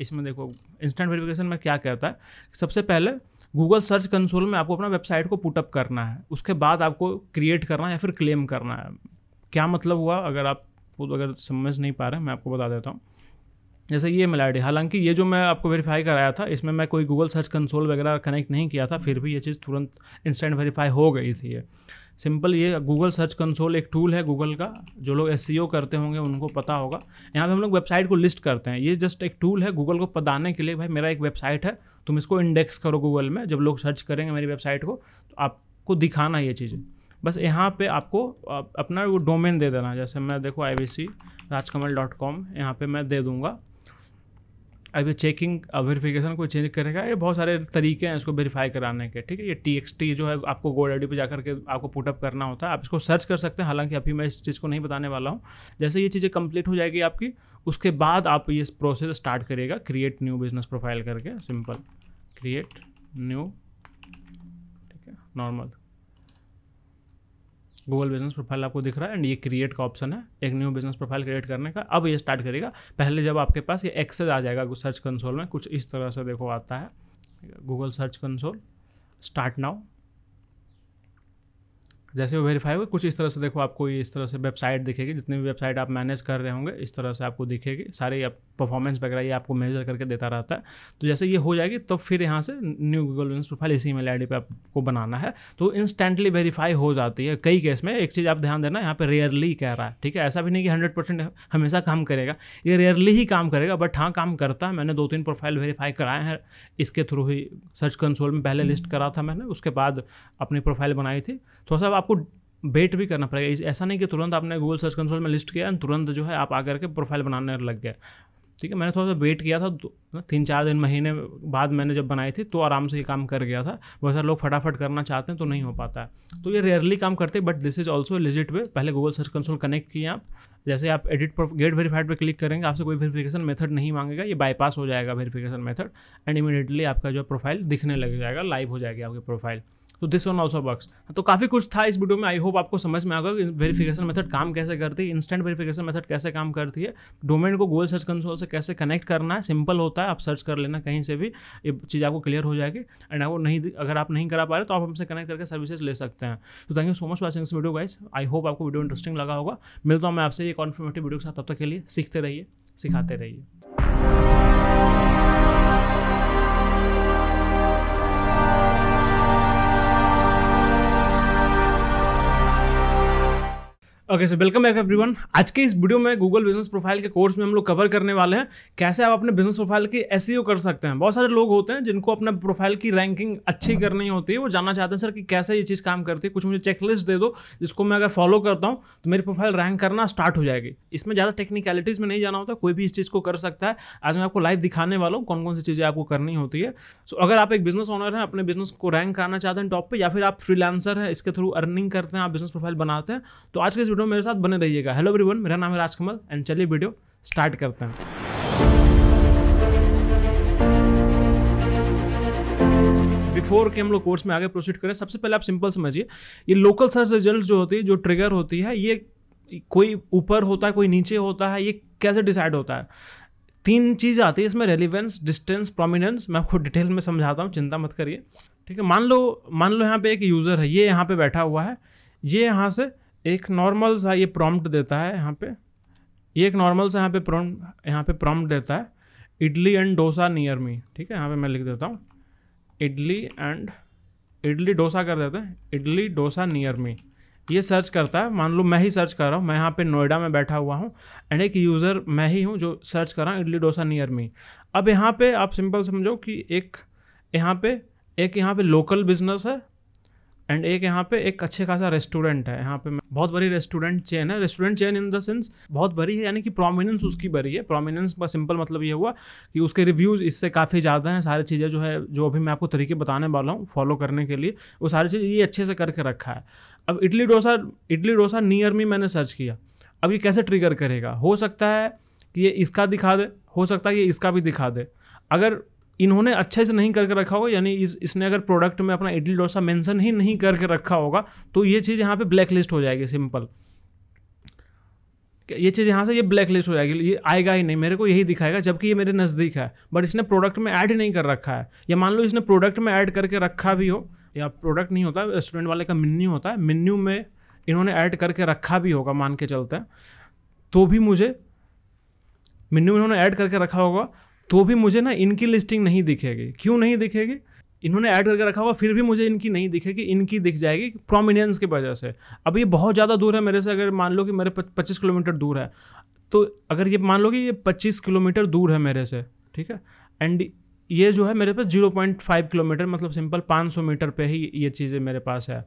इसमें देखो इंस्टेंट वेरिफिकेशन में क्या कहता है, सबसे पहले गूगल सर्च कंसोल में आपको अपना वेबसाइट को पुटअप करना है, उसके बाद आपको क्रिएट करना है या फिर क्लेम करना है। क्या मतलब हुआ अगर आप अगर समझ नहीं पा रहे, मैं आपको बता देता हूँ। जैसे ये मेल आईडी, हालांकि ये जो मैं आपको वेरीफाई कराया था इसमें मैं कोई गूगल सर्च कंसोल वगैरह कनेक्ट नहीं किया था, फिर भी ये चीज़ तुरंत इंस्टेंट वेरीफाई हो गई थी। ये सिंपल, ये गूगल सर्च कंसोल एक टूल है गूगल का, जो लोग एसईओ करते होंगे उनको पता होगा। यहाँ पे हम लोग वेबसाइट को लिस्ट करते हैं, ये जस्ट एक टूल है गूगल को बताने के लिए भाई मेरा एक वेबसाइट है, तुम इसको इंडेक्स करो गूगल में, जब लोग सर्च करेंगे मेरी वेबसाइट को तो आपको दिखाना ये चीज़ें। बस यहाँ पे आपको अपना वो डोमेन दे देना, जैसे मैं देखो I B C Rajkamal dot com यहाँ पर मैं दे दूँगा। अभी चेकिंग वेरीफिकेशन को चेंज करेगा, ये बहुत सारे तरीके हैं इसको वेरीफाई कराने के। ठीक है, ये टीएक्सटी जो है आपको गोल्ड आईडी पे जाकर के आपको पुटअप करना होता है, आप इसको सर्च कर सकते हैं। हालांकि अभी मैं इस चीज़ को नहीं बताने वाला हूँ। जैसे ये चीज़ें कंप्लीट हो जाएगी आपकी, उसके बाद आप ये प्रोसेस स्टार्ट करिएगा, क्रिएट न्यू बिजनेस प्रोफाइल करके, सिंपल क्रिएट न्यू, ठीक है, नॉर्मल गूगल बिजनेस प्रोफाइल आपको दिख रहा है, एंड ये क्रिएट का ऑप्शन है एक न्यू बिजनेस प्रोफाइल क्रिएट करने का। अब ये स्टार्ट करेगा, पहले जब आपके पास ये एक्सेस आ जाएगा सर्च कंसोल में, कुछ इस तरह से देखो आता है Google search console, start now. जैसे वो वेरीफाई होगी कुछ इस तरह से देखो आपको ये इस तरह से वेबसाइट दिखेगी, जितनी भी वेबसाइट आप मैनेज कर रहे होंगे इस तरह से आपको दिखेगी, सारी आप परफॉर्मेंस वगैरह ये आपको मेजर करके देता रहता है। तो जैसे ये हो जाएगी तो फिर यहाँ से न्यू गूगल बिजनेस प्रोफाइल इसी ईमेल आई डी पे आपको बनाना है, तो इंस्टेंटली वेरीफाई हो जाती है। कई केस में एक चीज़ आप ध्यान देना, यहाँ पर रेयरली कह रहा है, ठीक है, ऐसा भी नहीं कि हंड्रेड परसेंट हमेशा काम करेगा, ये रेयरली ही काम करेगा, बट हाँ काम करता है। मैंने दो तीन प्रोफाइल वेरीफाई कराए हैं इसके थ्रू ही, सर्च कंसोल में पहले लिस्ट करा था मैंने, उसके बाद अपनी प्रोफाइल बनाई थी। थोड़ा सा आपको वेट भी करना पड़ेगा, ऐसा नहीं कि तुरंत आपने गूगल सर्च कंसोल में लिस्ट किया तुरंत जो है आप आकर के प्रोफाइल बनाने लग गए, ठीक है। मैंने थोड़ा सा वेट किया था, तीन चार दिन महीने बाद मैंने जब बनाई थी तो आराम से ये काम कर गया था। बहुत सारे लोग फटाफट करना चाहते हैं तो नहीं हो पाता है, तो ये रेयरली काम करते हैं, but this is also legit way. पहले गूगल सर्च कंसोल कनेक्ट किए आप, जैसे आप एडिट गेट वेरीफाइड पे क्लिक करेंगे आपसे कोई वेरीफिकेशन मेथड नहीं मांगेगा, ये बाईपास हो जाएगा वेरीफिकेशन मेथड एंड इमीडिएटली आपका जो प्रोफाइल दिखने लग जाएगा, लाइव हो जाएगी आपकी प्रोफाइल। तो दिस वन ऑल्सो वर्क्स। तो काफ़ी कुछ था इस वीडियो में, आई होप आपको समझ में आ गया कि वेरीफिकेशन मेथड काम कैसे करती है, इंस्टेंट वेरीफिकेशन मेथड कैसे काम करती है, डोमेन को गूगल सर्च कंसोल से कैसे कनेक्ट करना है। सिंपल होता है, आप सर्च कर लेना कहीं से भी, ये चीज़ आपको क्लियर हो जाएगी। एंड वो नहीं, अगर आप नहीं करा पा रहे तो आप हमसे कनेक्ट करके सर्विसेज ले सकते हैं। तो thank you so much watching this video guys, I hope आपको वीडियो इंटरेस्टिंग लगा होगा। मिलता हूँ मैं आपसे ये कॉन्फर्मेटिव वीडियो के साथ, तब तक के लिए सीखते रहिए, सिखाते रहिए। Okay so welcome back everyone. आज के इस वीडियो में गूगल बिजनेस प्रोफाइल के कोर्स में हम लोग कवर करने वाले हैं कैसे आप अपने बिजनेस प्रोफाइल की एसईओ कर सकते हैं। बहुत सारे लोग होते हैं जिनको अपने प्रोफाइल की रैंकिंग अच्छी करनी होती है, वो जानना चाहते हैं सर कि कैसे ये चीज़ काम करती है, कुछ मुझे चेकलिस्ट दे दो जिसको मैं अगर फॉलो करता हूँ तो मेरी प्रोफाइल रैंक करना स्टार्ट हो जाएगी। इसमें ज़्यादा टेक्निकलिटीज़ में नहीं जाना होता, कोई भी इस चीज़ को कर सकता है। आज मैं आपको लाइव दिखाने वाला हूँ कौन कौन सी चीज़ें आपको करनी होती है। सो अगर आप एक बिजनेस ओनर हैं, अपने बिजनेस को रैंक कराना चाहते हैं टॉप पर, या फिर आप फ्रीलांसर हैं, इसके थ्रू अर्निंग करते हैं, आप बिजनेस प्रोफाइल बनाते हैं, तो आज के मेरे साथ बने रहिएगा। हेलो एवरीवन, मेरा नाम है राजकमल एंड चलिए वीडियो स्टार्ट करते हैं। बिफोर के हम लोग कोर्स में आगे प्रोसीड करें, सबसे पहले आप सिंपल समझिए, ये लोकल सर्च रिजल्ट जो होती है, जो ट्रिगर होती है, ये कोई ऊपर होता है कोई नीचे होता है, ये कैसे डिसाइड होता है। तीन चीज़ आती है इसमें, रेलिवेंस, डिस्टेंस, प्रोमिनेंस। मैं आपको डिटेल में समझाता हूँ, चिंता मत करिए, ठीक है। मान लो मान लो यहाँ पे एक यूज़र है, ये यहाँ पे बैठा हुआ है, ये यहाँ से एक नॉर्मल सा ये प्रॉम्प्ट देता है, यहाँ पे ये एक नॉर्मल सा यहाँ पे प्रॉम्प्ट यहाँ पे प्रॉम्प्ट देता है, idli and dosa near me, ठीक है। यहाँ पे मैं लिख देता हूँ इडली एंड इडली डोसा कर देते हैं, इडली डोसा नियर मी। ये सर्च करता है, मान लो मैं ही सर्च कर रहा हूँ, मैं यहाँ पे नोएडा में बैठा हुआ हूँ एंड एक यूज़र मैं ही हूँ जो सर्च कर रहा हूँ इडली डोसा नियर मी। अब यहाँ पर आप सिंपल समझो कि एक यहाँ पर एक यहाँ पर लोकल बिजनेस है एंड एक यहाँ पे एक अच्छे खासा रेस्टोरेंट है, यहाँ पे बहुत बड़ी रेस्टोरेंट चेन है। Restaurant chain in the sense बहुत बड़ी है, यानी कि प्रोमिनेंस उसकी बड़ी है। प्रोमिनेंस का सिंपल मतलब ये हुआ कि उसके रिव्यूज़ इससे काफ़ी ज़्यादा हैं, सारी चीज़ें जो है, जो अभी मैं आपको तरीके बताने वाला हूँ फॉलो करने के लिए, वो सारी चीज़ ये अच्छे से करके रखा है। अब इडली डोसा इडली डोसा नियर मी मैंने सर्च किया, अब ये कैसे ट्रिगर करेगा। हो सकता है कि ये इसका दिखा दे, हो सकता है कि इसका भी दिखा दे। अगर इन्होंने अच्छे से नहीं करके रखा होगा, यानी इस इसने अगर प्रोडक्ट में अपना इडली डोसा मेंशन ही नहीं करके रखा होगा, तो ये चीज़ यहाँ पे ब्लैक लिस्ट हो जाएगी। सिंपल, ये चीज़ यहाँ से ये ब्लैक लिस्ट हो जाएगी, ये आएगा ही नहीं, मेरे को यही दिखाएगा जबकि ये मेरे नज़दीक है, बट इसने प्रोडक्ट में ऐड नहीं कर रखा है। या मान लो इसने प्रोडक्ट में ऐड करके रखा भी हो, या प्रोडक्ट नहीं होता, रेस्टोरेंट वाले का मेन्यू होता है, मेन्यू में इन्होंने ऐड करके रखा भी होगा, मान के चलते हैं, तो भी मुझे मेन्यू में इन्होंने ऐड करके रखा होगा तो भी मुझे ना इनकी लिस्टिंग नहीं दिखेगी। क्यों नहीं दिखेगी? इन्होंने ऐड करके रखा हुआ फिर भी मुझे इनकी नहीं दिखेगी, इनकी दिख जाएगी प्रोमिनेंस की वजह से। अब ये बहुत ज़्यादा दूर है मेरे से, अगर मान लो कि मेरे पच्चीस किलोमीटर दूर है, तो अगर ये मान लो कि ये पच्चीस किलोमीटर दूर है मेरे से, ठीक है, एंड ये जो है मेरे पास जीरो पॉइंट फाइव किलोमीटर, मतलब सिंपल पाँच सौ मीटर पर ही ये चीज़ें मेरे पास है,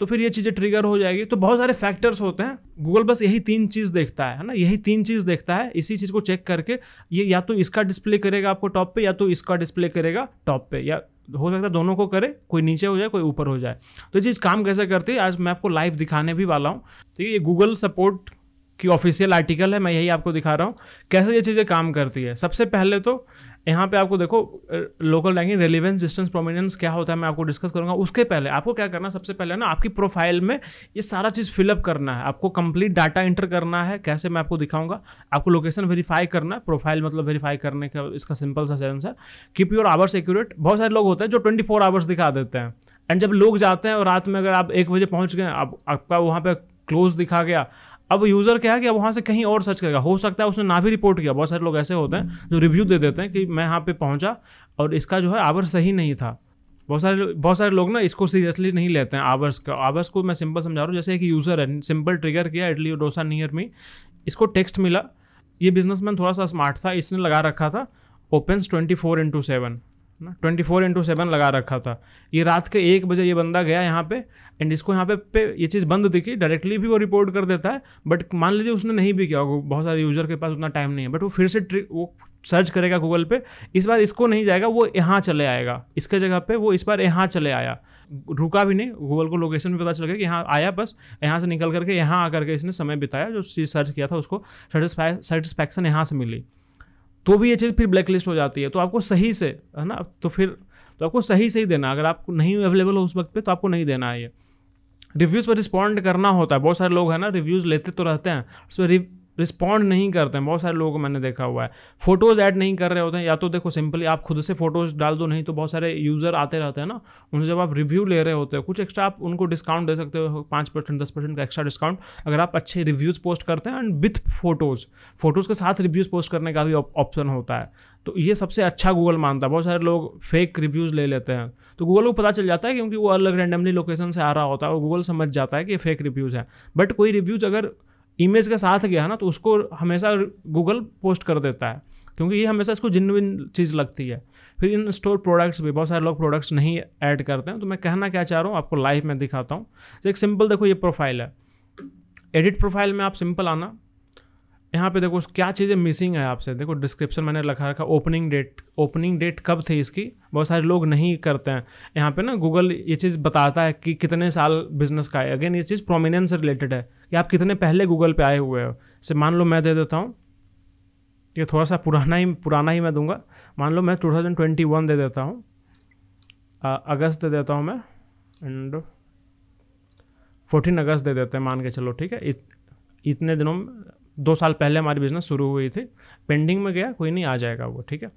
तो फिर ये चीज़ें ट्रिगर हो जाएगी। तो बहुत सारे फैक्टर्स होते हैं, गूगल बस यही तीन चीज़ देखता है ना, यही तीन चीज़ देखता है। इसी चीज़ को चेक करके ये या तो इसका डिस्प्ले करेगा आपको टॉप पे, या तो इसका डिस्प्ले करेगा टॉप पे, या हो सकता है दोनों को करे, कोई नीचे हो जाए कोई ऊपर हो जाए। तो ये चीज़ काम कैसे करती है आज मैं आपको लाइव दिखाने भी वाला हूँ, ठीक है। ये गूगल सपोर्ट की ऑफिशियल आर्टिकल है, मैं यही आपको दिखा रहा हूँ कैसे ये चीज़ें काम करती है। सबसे पहले तो यहाँ पे आपको देखो local ranking, relevance, distance, prominence क्या होता है मैं आपको डिस्कस करूँगा। उसके पहले आपको क्या करना है, सबसे पहले ना आपकी प्रोफाइल में ये सारा चीज़ फिलअप करना है, आपको कंप्लीट डाटा इंटर करना है। कैसे मैं आपको दिखाऊंगा। आपको लोकेशन वेरीफाई करना है, प्रोफाइल मतलब वेरीफाई करने का इसका सिंपल सा सेंस है। Keep your hours accurate. बहुत सारे लोग होते हैं जो ट्वेंटी फोर आवर्स दिखा देते हैं, एंड जब लोग जाते हैं और रात में अगर आप एक बजे पहुंच गए, आप आपका वहाँ पे क्लोज दिखा गया, अब यूज़र क्या है कि अब वहाँ से कहीं और सर्च करेगा। हो सकता है उसने ना भी रिपोर्ट किया, बहुत सारे लोग ऐसे होते हैं जो रिव्यू दे देते हैं कि मैं यहाँ पे पहुँचा और इसका जो है आवर सही नहीं था। बहुत सारे बहुत सारे लोग ना इसको सीरियसली नहीं लेते हैं आवर्स का। आवर्स को मैं सिंपल समझा रहा हूँ, जैसे एक यूज़र है, सिंपल ट्रिगर किया इडली और डोसा नियर मी, इसको टेक्स्ट मिला, ये बिजनेसमैन थोड़ा सा स्मार्ट था, इसने लगा रखा था opens twenty four into seven ना ट्वेंटी फोर इंटू सेवन लगा रखा था। ये रात के एक बजे ये बंदा गया यहाँ पे एंड इसको यहाँ पे, पे ये चीज़ बंद दिखी, डायरेक्टली भी वो रिपोर्ट कर देता है, बट मान लीजिए उसने नहीं भी किया, बहुत सारे यूज़र के पास उतना टाइम नहीं है, बट वो फिर से ट्रिक वो सर्च करेगा गूगल पे, इस बार इसको नहीं जाएगा, वो यहाँ चले आएगा, इसके जगह पे वो इस बार यहाँ चले आया, रुका भी नहीं, गूगल को लोकेशन भी पता चल गया कि यहाँ आया, बस यहाँ से निकल करके यहाँ आकर के इसने समय बिताया, जो चीज़ सर्च किया था उसको सेटिस्फाई सेटिस्फैक्शन यहाँ से मिली, तो भी ये चीज़ फिर ब्लैक लिस्ट हो जाती है। तो आपको सही से है ना, तो फिर तो आपको सही से ही देना, अगर आपको नहीं अवेलेबल हो उस वक्त पर तो आपको नहीं देना है। ये रिव्यूज़ पर रिस्पॉन्ड करना होता है, बहुत सारे लोग हैं ना रिव्यूज़ लेते तो रहते हैं, उस पर रिस्पॉन्ड नहीं करते हैं, बहुत सारे लोगों को मैंने देखा हुआ है। फोटोज़ ऐड नहीं कर रहे होते हैं, या तो देखो सिंपली आप खुद से फोटोज़ डाल दो, नहीं तो बहुत सारे यूज़र आते रहते हैं ना, उनसे जब आप रिव्यू ले रहे होते हो कुछ एक्स्ट्रा आप उनको डिस्काउंट दे सकते हो, पाँच परसेंट दस परसेंट का एक्स्ट्रा डिस्काउंट अगर आप अच्छे रिव्यूज़ पोस्ट करते हैं, एंड विथ फोटोज़, फोटोज़ के साथ रिव्यूज़ पोस्ट करने का भी ऑप्शन होता है, तो ये सबसे अच्छा गूगल मानता है। बहुत सारे लोग फेक रिव्यूज़ ले लेते हैं, तो गूगल को पता चल जाता है क्योंकि वो अलग रैंडमली लोकेशन से आ रहा होता है और गूगल समझ जाता है कि ये फेक रिव्यूज़ है, बट कोई रिव्यूज़ अगर इमेज के साथ गया ना तो उसको हमेशा गूगल पोस्ट कर देता है, क्योंकि ये हमेशा इसको जेन्युइन चीज़ लगती है। फिर इन स्टोर प्रोडक्ट्स भी बहुत सारे लोग प्रोडक्ट्स नहीं ऐड करते हैं, तो मैं कहना क्या चाह रहा हूँ आपको लाइव में दिखाता हूँ। तो एक सिंपल देखो ये प्रोफाइल है, एडिट प्रोफाइल में आप सिंपल आना, यहाँ पे देखो क्या चीज़ें मिसिंग है आपसे, देखो डिस्क्रिप्शन मैंने लिखा रखा, ओपनिंग डेट, ओपनिंग डेट कब थी इसकी, बहुत सारे लोग नहीं करते हैं। यहाँ पे ना गूगल ये चीज़ बताता है कि कितने साल बिजनेस का है, अगेन ये चीज़ प्रोमिनेंस से रिलेटेड है कि आप कितने पहले गूगल पे आए हुए हो। जैसे मान लो मैं दे देता हूँ, ये थोड़ा सा पुराना ही पुराना ही मैं दूंगा, मान लो मैं टू थाउजेंड ट्वेंटी वन दे देता हूँ, अगस्त दे देता हूँ मैं, एंड फोर्टीन अगस्त दे देते हैं मान के चलो, ठीक है। इत, इतने दिनों में दो साल पहले हमारी बिजनेस शुरू हुई थी, पेंडिंग में गया, कोई नहीं आ जाएगा वो, ठीक है।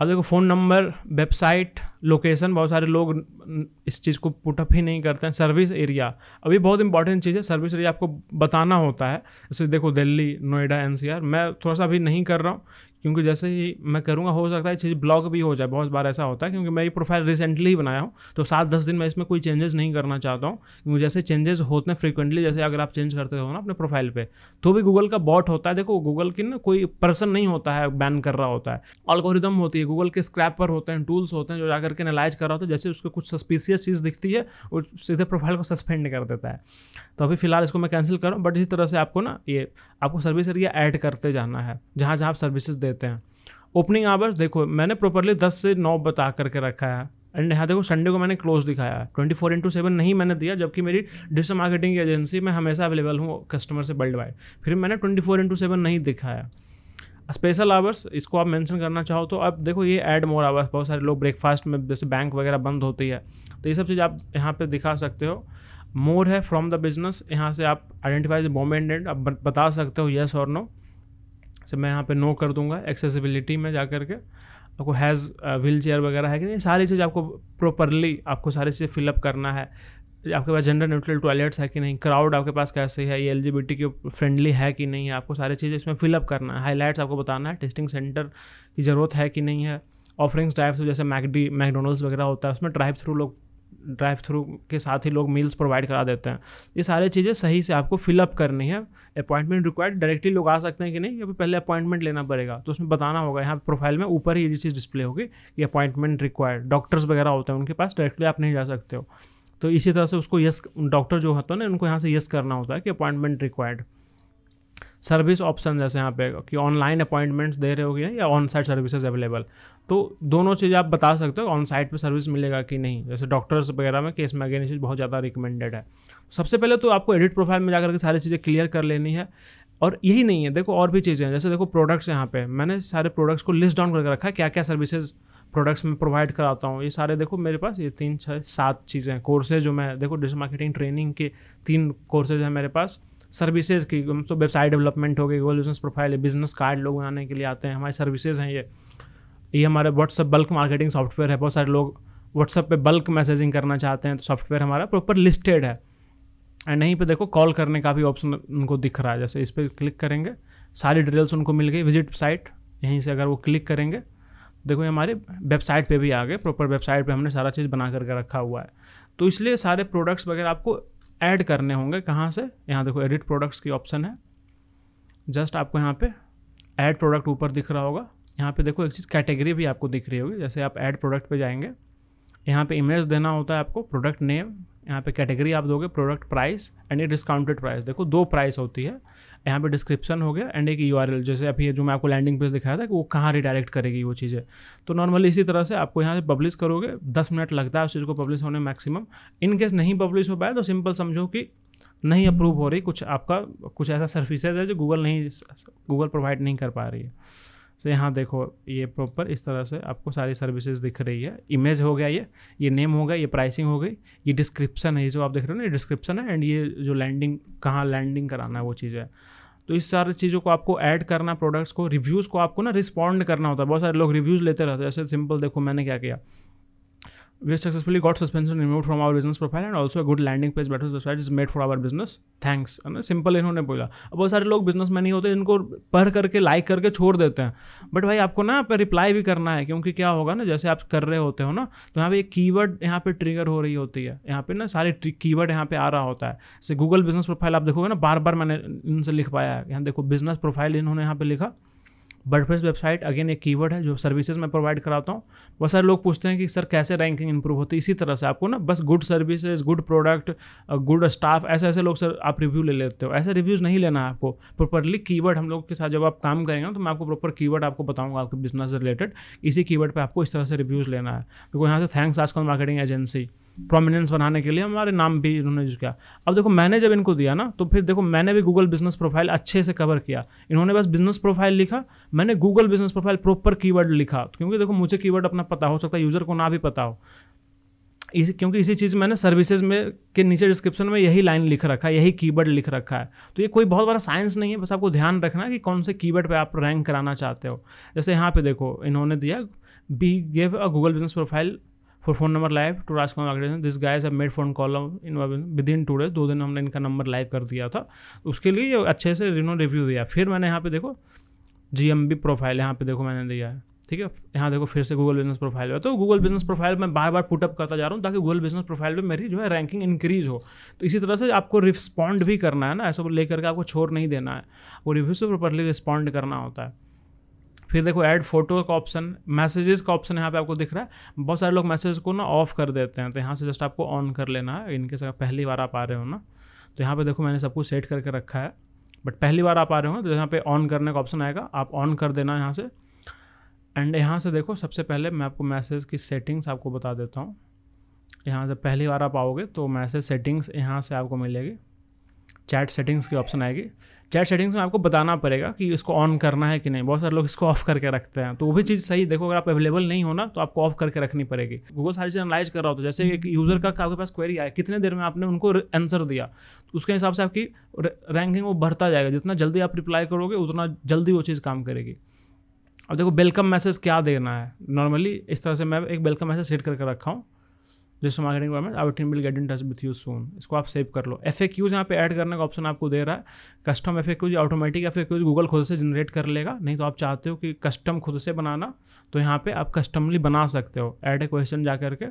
अब देखो फ़ोन नंबर, वेबसाइट, लोकेशन, बहुत सारे लोग इस चीज़ को पुटअप ही नहीं करते हैं। सर्विस एरिया, अभी बहुत इंपॉर्टेंट चीज़ है, सर्विस एरिया आपको बताना होता है। जैसे देखो दिल्ली, नोएडा, एनसीआर, मैं थोड़ा सा अभी नहीं कर रहा हूँ क्योंकि जैसे ही मैं करूँगा हो सकता है चीज़ ब्लॉक भी हो जाए, बहुत बार ऐसा होता है, क्योंकि मैं ये प्रोफाइल रिसेंटली ही बनाया हूँ, तो सात दस दिन में इसमें कोई चेंजेस नहीं करना चाहता हूँ, क्योंकि जैसे चेंजेस होते हैं फ्रीक्वेंटली, जैसे अगर आप चेंज करते हो ना अपने प्रोफाइल पे, तो भी गूगल का बॉट होता है। देखो गूगल की ना कोई पर्सन नहीं होता है बैन कर रहा होता है, एल्गोरिदम होती है, गूगल के स्क्रैपर होते हैं, टूल्स होते हैं जो जाकर के एनालाइज कर रहा होता है, जैसे उसको कुछ सस्पिशियस चीज़ दिखती है वो सीधे प्रोफाइल को सस्पेंड कर देता है। तो अभी फिलहाल इसको मैं कैंसिल कर रहा हूँ, बट इसी तरह से आपको ना ये आपको सर्विस एरिया ऐड करते जाना है, जहाँ जहाँ आप सर्विसेज देते हैं। ओपनिंग आवर्स देखो मैंने प्रॉपरली दस से नौ बता करके रखा है, एंड यहाँ देखो संडे को मैंने क्लोज दिखाया है, ट्वेंटी फोर इंटू सेवन नहीं मैंने दिया, जबकि मेरी डिजिटल मार्केटिंग एजेंसी में हमेशा अवेलेबल हूँ कस्टमर से वर्ल्ड वाइड, फिर मैंने ट्वेंटी फोर इंटू सेवन नहीं दिखाया। स्पेशल आवर्स इसको आप मेंशन करना चाहो तो अब देखो ये ऐड मोर आवर्स, बहुत सारे लोग ब्रेकफास्ट में जैसे बैंक वगैरह बंद होती है तो ये सब चीज़ आप यहाँ पे दिखा सकते हो। मोर है फ्रॉम द बिजनेस, यहाँ से आप आइडेंटिफाई द मोमेंट एंड आप बता सकते हो येस और नो, से मैं यहाँ पे नो कर दूंगा। एक्सेसिबिलिटी में जा करके आपको हैज़ व्हील चेयर वगैरह है कि नहीं, सारी चीज़ आपको प्रॉपरली आपको सारी चीज़ फिलअप करना है। आपके पास जेंडर न्यूट्रल टॉयलेट्स है कि नहीं, क्राउड आपके पास कैसे है, ये L G B T Q friendly है कि नहीं है, आपको सारी चीज़ें इसमें फिलअप करना है। हाईलाइट्स आपको बताना है, टेस्टिंग सेंटर की ज़रूरत है कि नहीं है। ऑफरिंग्स ड्राइव थ्रू, जैसे मैकडी मैकडोनल्ड्स वगैरह होता है उसमें ड्राइव थ्रू लोग ड्राइव थ्रू के साथ ही लोग मील्स प्रोवाइड करा देते हैं। ये सारी चीज़ें सही से आपको फिलअप करनी है। अपॉइंटमेंट रिक्वायर्ड, डायरेक्टली लोग आ सकते हैं कि नहीं, या फिर पहले अपॉइंटमेंट लेना पड़ेगा, तो उसमें बताना होगा। यहाँ प्रोफाइल में ऊपर ही ये चीज़ डिस्प्ले होगी कि अपॉइंटमेंट रिक्वायर्ड। डॉक्टर्स वगैरह होते हैं, उनके पास डायरेक्टली आप नहीं जा सकते हो, तो इसी तरह से उसको यस, डॉक्टर जो होता है ना उनको यहाँ से यस करना होता है कि अपॉइंटमेंट रिक्वायर्ड। सर्विस ऑप्शन जैसे यहाँ पे कि ऑनलाइन अपॉइंटमेंट्स दे रहे हो कि नहीं, या ऑन साइट सर्विसेज अवेलेबल, तो दोनों चीज़ आप बता सकते हो। ऑन साइट पे सर्विस मिलेगा कि नहीं, जैसे डॉक्टर्स वगैरह में केस में अगेन चीज़ बहुत ज़्यादा रिकमेंडेड है। सबसे पहले तो आपको एडिट प्रोफाइल में जाकर के सारी चीज़ें क्लियर कर लेनी है। और यही नहीं है, देखो और भी चीज़ें हैं, जैसे देखो प्रोडक्ट्स, यहाँ पे मैंने सारे प्रोडक्ट्स को लिस्ट डाउन करके रखा है, क्या क्या सर्विसेज प्रोडक्ट्स में प्रोवाइड कराता हूँ। ये सारे देखो मेरे पास ये तीन छः सात चीज़ें हैं। कोर्सेज जो मैं देखो डिजिटल मार्केटिंग ट्रेनिंग के तीन कोर्सेज हैं मेरे पास। सर्विसेज की तो वेबसाइट डेवलपमेंट हो गई, Google business profile, business card लोग बनाने के लिए आते हैं, हमारी सर्विसेज हैं। ये ये हमारे व्हाट्सअप बल्क मार्केटिंग सॉफ्टवेयर है, बहुत सारे लोग व्हाट्सएप पे बल्क मैसेजिंग करना चाहते हैं तो सॉफ्टवेयर हमारा प्रॉपर लिस्टेड है। एंड यहीं पे देखो कॉल करने का भी ऑप्शन उनको दिख रहा है, जैसे इस पर क्लिक करेंगे सारी डिटेल्स उनको मिल गई, विजिट साइट यहीं से अगर वो क्लिक करेंगे देखो ये हमारे वेबसाइट पे भी आ गए, प्रॉपर वेबसाइट पे हमने सारा चीज़ बना करके रखा हुआ है। तो इसलिए सारे प्रोडक्ट्स वगैरह आपको ऐड करने होंगे, कहाँ से, यहाँ देखो एडिट प्रोडक्ट्स की ऑप्शन है, जस्ट आपको यहाँ पे ऐड प्रोडक्ट ऊपर दिख रहा होगा, यहाँ पे देखो एक चीज़ कैटेगरी भी आपको दिख रही होगी, जैसे आप ऐड प्रोडक्ट पे जाएंगे यहाँ पे इमेज देना होता है आपको, प्रोडक्ट नेम, यहाँ पे कैटेगरी आप दोगे, प्रोडक्ट प्राइस एंड ये डिस्काउंटेड प्राइस, देखो दो प्राइस होती है, यहाँ पे डिस्क्रिप्शन हो गया एंड एक यूआरएल, जैसे अभी जो मैं आपको लैंडिंग पेज दिखाया था कि वो कहाँ रिडायरेक्ट करेगी वो चीज़ें। तो नॉर्मली इसी तरह से आपको यहाँ से पब्लिश करोगे, दस मिनट लगता है उस चीज़ को पब्लिश होने मैक्सिमम। इनकेस नहीं पब्लिश हो पाया तो सिंपल समझो कि नहीं अप्रूव हो रही, कुछ आपका कुछ ऐसा सर्विसेज है जो गूगल नहीं गूगल प्रोवाइड नहीं कर पा रही है। तो यहाँ देखो ये प्रॉपर इस तरह से आपको सारी सर्विसेज दिख रही है, इमेज हो गया ये ये नेम हो गया, ये प्राइसिंग हो गई, ये डिस्क्रिप्शन है, ये जो आप देख रहे हो ना ये डिस्क्रिप्शन है एंड ये जो लैंडिंग कहाँ लैंडिंग कराना है वो चीज़ है। तो इस सारी चीज़ों को आपको ऐड करना, प्रोडक्ट्स को, रिव्यूज़ को आपको ना रिस्पॉन्ड करना होता है, बहुत सारे लोग रिव्यूज़ लेते रहते हैं। जैसे सिंपल देखो मैंने क्या किया, we successfully got suspension removed from our business profile and also good landing page better website is made for our business thanks, है ना, सिंपल इन्होंने बोला। अब बहुत सारे लोग बिजनेसमैन ही होते हैं जिनको पढ़ करके लाइक करके छोड़ देते हैं, बट भाई आपको ना पर रिप्लाई भी करना है, क्योंकि क्या होगा ना जैसे आप कर रहे होते हो ना तो यहाँ पे एक कीवर्ड यहाँ पे ट्रिगर हो रही होती है, यहाँ पे ना सारे कीवर्ड यहाँ पे आ रहा होता है। जैसे गूगल बिजनेस प्रोफाइल आप देखोगे ना बार बार मैंने इनसे लिखवाया है, यहाँ देखो बिजनेस प्रोफाइल इन्होंने यहाँ पे लिखा, वर्डप्रेस वेबसाइट अगेन एक कीवर्ड है जो सर्विसेज मैं प्रोवाइड कराता हूँ। बहुत सारे लोग पूछते हैं कि सर कैसे रैंकिंग इंप्रूव होती है, इसी तरह से आपको ना बस good services, good product, good staff, ऐसे ऐसे लोग सर आप रिव्यू ले लेते हो, ऐसे रिव्यूज़ नहीं लेना है आपको, प्रॉपरली कीवर्ड हम लोग के साथ जब आप काम करेंगे ना तो मैं आपको प्रॉपर कीवर्ड आपको बताऊँगा आपके बिजनेस से रिलेटेड, इसी कीवर्ड पर आपको इस तरह से रिव्यूज़ लेना है। देखो यहाँ से thanks Rajkamal marketing agency, prominence बनाने के लिए हमारे नाम भी इन्होंने जो किया। अब देखो मैंने जब इनको दिया ना तो फिर देखो मैंने भी गूगल बिजनेस प्रोफाइल अच्छे से कवर किया, इन्होंने बस बिजनेस प्रोफाइल लिखा, मैंने Google business profile proper keyword लिखा, क्योंकि देखो मुझे कीवर्ड अपना पता हो सकता है, यूज़र को ना भी पता हो, इसी क्योंकि इसी चीज़ मैंने सर्विसेज में के नीचे डिस्क्रिप्शन में यही लाइन लिख रखा है, यही कीवर्ड लिख रखा है। तो ये कोई बहुत बड़ा साइंस नहीं है, बस आपको ध्यान रखना है कि कौन से कीवर्ड पे आप रैंक कराना चाहते हो। जैसे यहाँ पे देखो इन्होंने दिया be gave a Google business profile for phone number live to Rajkamal marketing, this guys have made phone call in with in two days, दो दिन हमने इनका नंबर लाइव कर दिया था, उसके लिए अच्छे से इन्होंने रिव्यू दिया। फिर मैंने यहाँ पे देखो जीएमबी प्रोफाइल यहाँ पे देखो मैंने दिया है, ठीक है, यहाँ देखो फिर से गूगल बिजनेस प्रोफाइल है, तो गूगल बिजनेस प्रोफाइल मैं बार बार पुटअप करता जा रहा हूँ ताकि गूगल बिजनेस प्रोफाइल पे मेरी जो है रैंकिंग इंक्रीज हो। तो इसी तरह से आपको रिस्पॉन्ड भी करना है ना, ऐसा लेकर के आपको छोड़ नहीं देना है, वो रिव्यू से प्रॉपरली रिस्पॉन्ड करना होता है। फिर देखो ऐड फोटो का ऑप्शन, मैसेजेस का ऑप्शन यहाँ पे आपको दिख रहा है, बहुत सारे लोग मैसेज को ना ऑफ कर देते हैं, तो यहाँ से जस्ट आपको ऑन कर लेना है, इनके साथ पहली बार आप आ रहे हो ना तो यहाँ पे देखो मैंने सब कुछ सेट करके रखा है, बट पहली बार आप आ रहे हो तो यहाँ पे ऑन करने का ऑप्शन आएगा, आप ऑन कर देना यहाँ से। एंड यहाँ से देखो सबसे पहले मैं आपको मैसेज की सेटिंग्स आपको बता देता हूँ, यहाँ से पहली बार आप आओगे तो मैसेज सेटिंग्स यहाँ से आपको मिलेगी, चैट सेटिंग्स की ऑप्शन आएगी, चैट सेटिंग्स में आपको बताना पड़ेगा कि इसको ऑन करना है कि नहीं, बहुत सारे लोग इसको ऑफ करके रखते हैं, तो वो भी चीज़ सही, देखो अगर आप अवेलेबल नहीं हो ना तो आपको ऑफ करके रखनी पड़ेगी। गूगल सारी चीज़ एनालाइज कर रहा हो, तो जैसे एक यूज़र का आपके पास क्वेरी आया, कितने देर में आपने उनको आंसर दिया, उसके हिसाब से आपकी रैंकिंग वो बढ़ता जाएगा, जितना जल्दी आप रिप्लाई करोगे उतना जल्दी वो चीज़ काम करेगी। अब देखो वेलकम मैसेज क्या देना है, नॉर्मली इस तरह से मैं एक वेलकम मैसेज सेट करके रखा हूँ, जिस marketing department our team will get in touch with you soon, इसको आप सेव कर लो। एफएक्यूज यहाँ पे ऐड करने का ऑप्शन आपको दे रहा है, custom FAQs, automatic FAQs Google खुद से जनरेट कर लेगा, नहीं तो आप चाहते हो कि कस्टम खुद से बनाना तो यहाँ पे आप कस्टमली बना सकते हो, ऐड ए क्वेश्चन जा करके।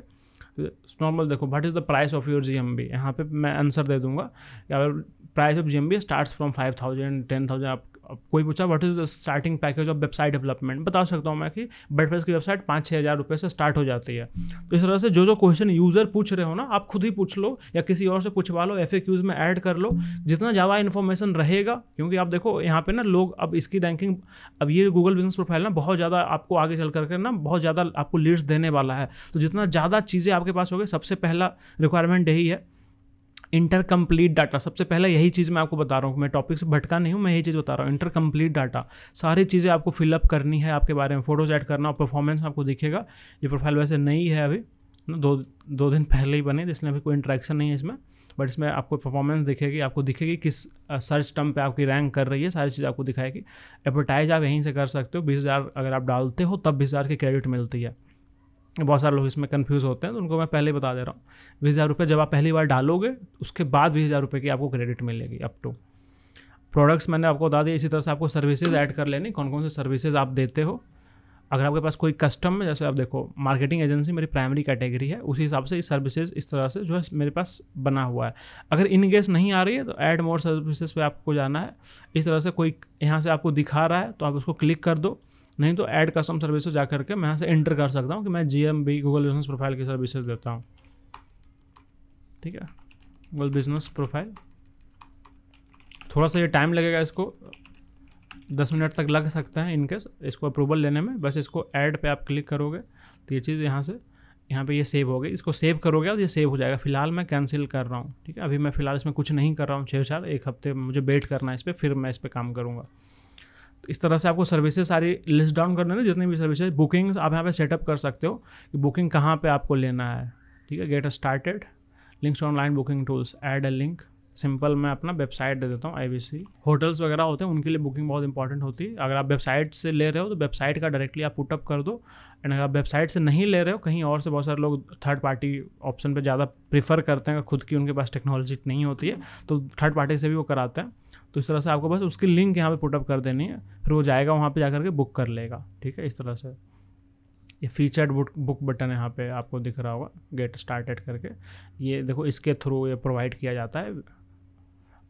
नॉर्मल देखो what is the price of your GMB, यहाँ पे मैं आंसर दे दूंगा, price of GMB starts from five thousand, ten thousand. आप अब कोई पूछा what is the starting package of website development, बता सकता हूँ मैं कि वर्डप्रेस की वेबसाइट पाँच छः हज़ार रुपये से स्टार्ट हो जाती है। तो इस तरह से जो जो क्वेश्चन यूज़र पूछ रहे हो ना आप खुद ही पूछ लो या किसी और से पूछवा लो, एफएक्यूज में ऐड कर लो, जितना ज़्यादा इन्फॉर्मेशन रहेगा, क्योंकि आप देखो यहाँ पे ना लोग अब इसकी रैंकिंग, अब ये गूगल बिजनेस प्रोफाइल ना बहुत ज़्यादा आपको आगे चल करके ना बहुत ज़्यादा आपको लीड्स देने वाला है, तो जितना ज़्यादा चीज़ें आपके पास होगी, सबसे पहला रिक्वायरमेंट यही है इंटर कंप्लीट डाटा, सबसे पहले यही चीज़ मैं आपको बता रहा हूँ, मैं टॉपिक से भटका नहीं हूँ, मैं यही चीज़ बता रहा हूँ, इंटर कंप्लीट डाटा, सारी चीज़ें आपको फिलअप करनी है, आपके बारे में फोटोज ऐड करना, परफॉर्मेंस आपको दिखेगा। ये प्रोफाइल वैसे नई है अभी ना, दो दो दिन पहले ही बने, इसलिए अभी कोई इंटरेक्शन नहीं है इसमें, बट इसमें आपको परफॉर्मेंस दिखेगी, आपको दिखेगी किस सर्च टर्म पे आपकी रैंक कर रही है, सारी चीज़ आपको दिखाएगी। एडवर्टाइज आप यहीं से कर सकते हो, बीस हज़ार अगर आप डालते हो तब बीस हज़ार की क्रेडिट मिलती है, बहुत सारे लोग इसमें कंफ्यूज होते हैं, तो उनको मैं पहले बता दे रहा हूँ, बीस हज़ार रुपये जब आप पहली बार डालोगे उसके बाद बीस हज़ार रुपये की आपको क्रेडिट मिलेगी अप टू। प्रोडक्ट्स मैंने आपको बता दिया, इसी तरह से आपको सर्विसेज ऐड कर लेनी, कौन कौन से सर्विसेज आप देते हो। अगर आपके पास कोई कस्टम है, जैसे आप देखो मार्केटिंग एजेंसी मेरी प्राइमरी कैटेगरी है, उसी हिसाब से ये सर्विसेज इस तरह से जो है मेरे पास बना हुआ है। अगर इन केस नहीं आ रही है तो ऐड मोर सर्विसेज पे आपको जाना है। इस तरह से कोई यहाँ से आपको दिखा रहा है तो आप उसको क्लिक कर दो, नहीं तो ऐड कस्टम सर्विसेज जा करके मैं यहाँ से एंटर कर सकता हूँ कि मैं जीएमबी गूगल बिजनेस प्रोफाइल की सर्विसेज देता हूँ। ठीक है, गूगल बिजनेस प्रोफाइल, थोड़ा सा ये टाइम लगेगा, इसको दस मिनट तक लग सकता है इनकेस इसको अप्रूवल लेने में। बस इसको ऐड पे आप क्लिक करोगे तो ये चीज़ यहाँ से यहाँ पे ये सेव हो गई, इसको सेव करोगे तो ये सेव हो जाएगा। फिलहाल मैं कैंसिल कर रहा हूँ, ठीक है, अभी मैं फ़िलहाल इसमें कुछ नहीं कर रहा हूँ। छः साल एक हफ्ते मुझे वेट करना है इस पर, फिर मैं इस पर काम करूँगा। इस तरह से आपको सर्विसेज सारी लिस्ट डाउन करने दें, जितनी भी सर्विसेज, बुकिंग्स आप यहाँ पे सेटअप कर सकते हो कि बुकिंग कहाँ पे आपको लेना है। ठीक है, get started, links to online booking tools, add a link, simple मैं अपना वेबसाइट दे देता हूँ। आईबीसी होटल्स वगैरह होते हैं, उनके लिए बुकिंग बहुत इंपॉर्टेंट होती है। अगर आप वेबसाइट से ले रहे हो तो वेबसाइट का डायरेक्टली आप पुटअप कर दो, एंड अगर आप वेबसाइट से नहीं ले रहे हो, कहीं और से, बहुत सारे लोग थर्ड पार्टी ऑप्शन पे ज़्यादा प्रीफर करते हैं, अगर खुद की उनके पास टेक्नोलॉजी नहीं होती है तो थर्ड पार्टी से भी वो कराते हैं। तो इस तरह से आपको बस उसकी लिंक यहाँ पर पुटअप कर देनी है, फिर वो जाएगा वहाँ पर जाकर के बुक कर लेगा। ठीक है, इस तरह से ये फीचर्ड बुक बुक बटन यहाँ पे आपको दिख रहा होगा, गेट स्टार्टेड करके, ये देखो इसके थ्रू ये प्रोवाइड किया जाता है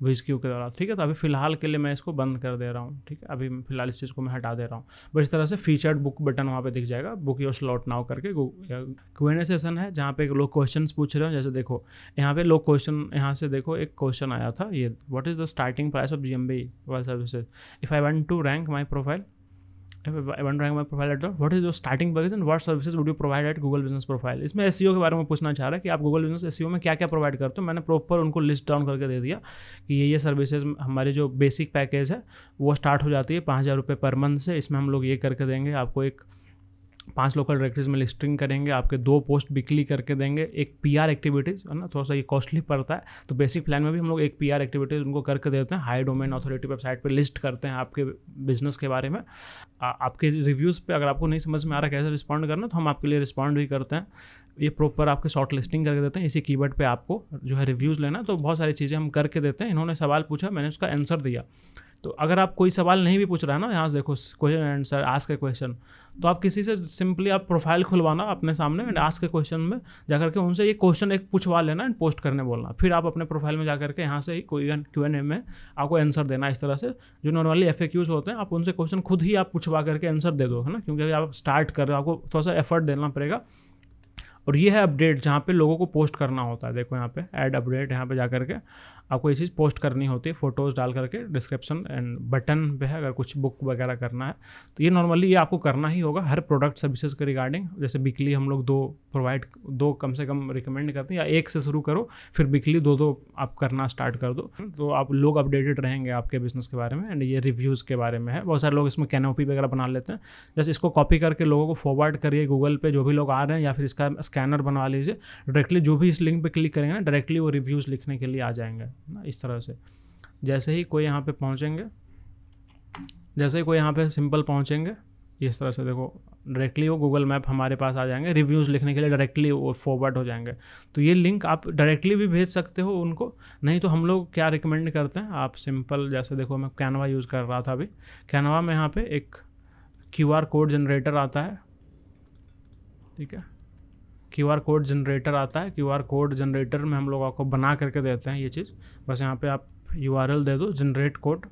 विज क्यू के द्वारा। ठीक है, तो अभी फ़िलहाल के लिए मैं इसको बंद कर दे रहा हूँ। ठीक है, अभी फिलहाल इस चीज़ को मैं हटा दे रहा हूँ। बस इस तरह से फीचर्ड बुक बटन वहाँ पे दिख जाएगा, बुक योर स्लॉट नाउ करके। क्यू एंड ए सेशन है जहाँ पे लोग क्वेश्चंस पूछ रहे हो, जैसे देखो यहाँ पे लोग क्वेश्चन, यहाँ से देखो एक क्वेश्चन आया था, ये what is the starting price of GMB world services, if I want to rank my profile rank my profile at what is your starting price and what services would you provide at Google business profile. इसमें SEO के बारे में पूछना चाह रहा है कि आप गूगल बिजनेस एसईओ में क्या क्या प्रोवाइड करते हो। मैंने प्रॉपर उनको लिस्ट डाउन करके दे दिया कि ये ये सर्विसेज हमारे जो बेसिक पैकेज है वो स्टार्ट हो जाती है पाँच हज़ार रुपये पर मंथ से। इसमें हम लोग ये करके देंगे आपको, एक पांच लोकल डायरेक्टरीज में लिस्टिंग करेंगे, आपके दो पोस्ट बिकली करके देंगे, एक पीआर एक्टिविटीज़ है ना, थोड़ा सा ये कॉस्टली पड़ता है, तो बेसिक प्लान में भी हम लोग एक पीआर एक्टिविटीज़ उनको करके देते हैं। हाई डोमेन अथॉरिटी वेबसाइट पे लिस्ट करते हैं आपके बिजनेस के बारे में, आ, आपके रिव्यूज़ पे अगर आपको नहीं समझ में आ रहा कैसे रिस्पॉन्ड करना तो हम आपके लिए रिस्पॉन्ड भी करते हैं। ये प्रॉपर आपके शॉर्ट लिस्टिंग करके देते हैं, इसी कीवर्ड पे आपको जो है रिव्यूज़ लेना, तो बहुत सारी चीज़ें हम करके देते हैं। इन्होंने सवाल पूछा, मैंने उसका आंसर दिया। तो अगर आप कोई सवाल नहीं भी पूछ रहा है ना, यहाँ से देखो question answer ask a question, तो आप किसी से सिंपली आप प्रोफाइल खुलवाना अपने सामने एंड आस्क ए क्वेश्चन में जाकर के उनसे ये क्वेश्चन एक पूछवा लेना एंड पोस्ट करने बोलना। फिर आप अपने प्रोफाइल में जाकर के यहाँ से ही कोई क्यू एन ए में आपको आंसर देना। इस तरह से जो नॉर्मली एफ ए क्यूज़ होते हैं आप उनसे क्वेश्चन खुद ही आप पूछवा करके आंसर दे दो, है ना, क्योंकि आप स्टार्ट कर रहे हो, आपको थोड़ा सा एफर्ट देना पड़ेगा। और ये है अपडेट जहाँ पे लोगों को पोस्ट करना होता है। देखो यहाँ पे ऐड अपडेट, यहाँ पे जा करके आपको ये चीज़ पोस्ट करनी होती है, फोटोज़ डाल करके डिस्क्रिप्शन एंड बटन पे है। अगर कुछ बुक वगैरह करना है तो ये नॉर्मली ये आपको करना ही होगा हर प्रोडक्ट सर्विसेज के रिगार्डिंग। जैसे वीकली हम लोग दो प्रोवाइड दो कम से कम रिकमेंड करते हैं, या एक से शुरू करो फिर वीकली दो दो आप करना स्टार्ट कर दो, तो आप लोग अपडेटेड रहेंगे आपके बिजनेस के बारे में। एंड ये रिव्यूज़ के बारे में है, बहुत सारे लोग इसमें कैनोपी वगैरह बना लेते हैं। जैसे इसको कॉपी करके लोगों को फॉरवर्ड करिए गूगल पे, जो भी लोग आ रहे हैं, या फिर इसका स्कैनर बनवा लीजिए, डायरेक्टली जो भी इस लिंक पे क्लिक करेंगे ना डायरेक्टली वो रिव्यूज़ लिखने के लिए आ जाएंगे ना। इस तरह से जैसे ही कोई यहाँ पे पहुँचेंगे जैसे ही कोई यहाँ पे सिंपल पहुँचेंगे इस तरह से देखो डायरेक्टली वो गूगल मैप हमारे पास आ जाएंगे रिव्यूज़ लिखने के लिए, डायरेक्टली वो फॉरवर्ड हो जाएंगे। तो ये लिंक आप डायरेक्टली भी भेज सकते हो उनको, नहीं तो हम लोग क्या रिकमेंड करते हैं, आप सिंपल जैसे देखो मैं कैनवा यूज़ कर रहा था अभी, कैनवा में यहाँ पर एक क्यू आर कोड जनरेटर आता है। ठीक है, क्यू आर कोड जनरेटर आता है, क्यू आर कोड जनरेटर में हम लोग आपको बना करके देते हैं ये चीज़। बस यहाँ पे आप यू आर एल दे दो, जनरेट कोड,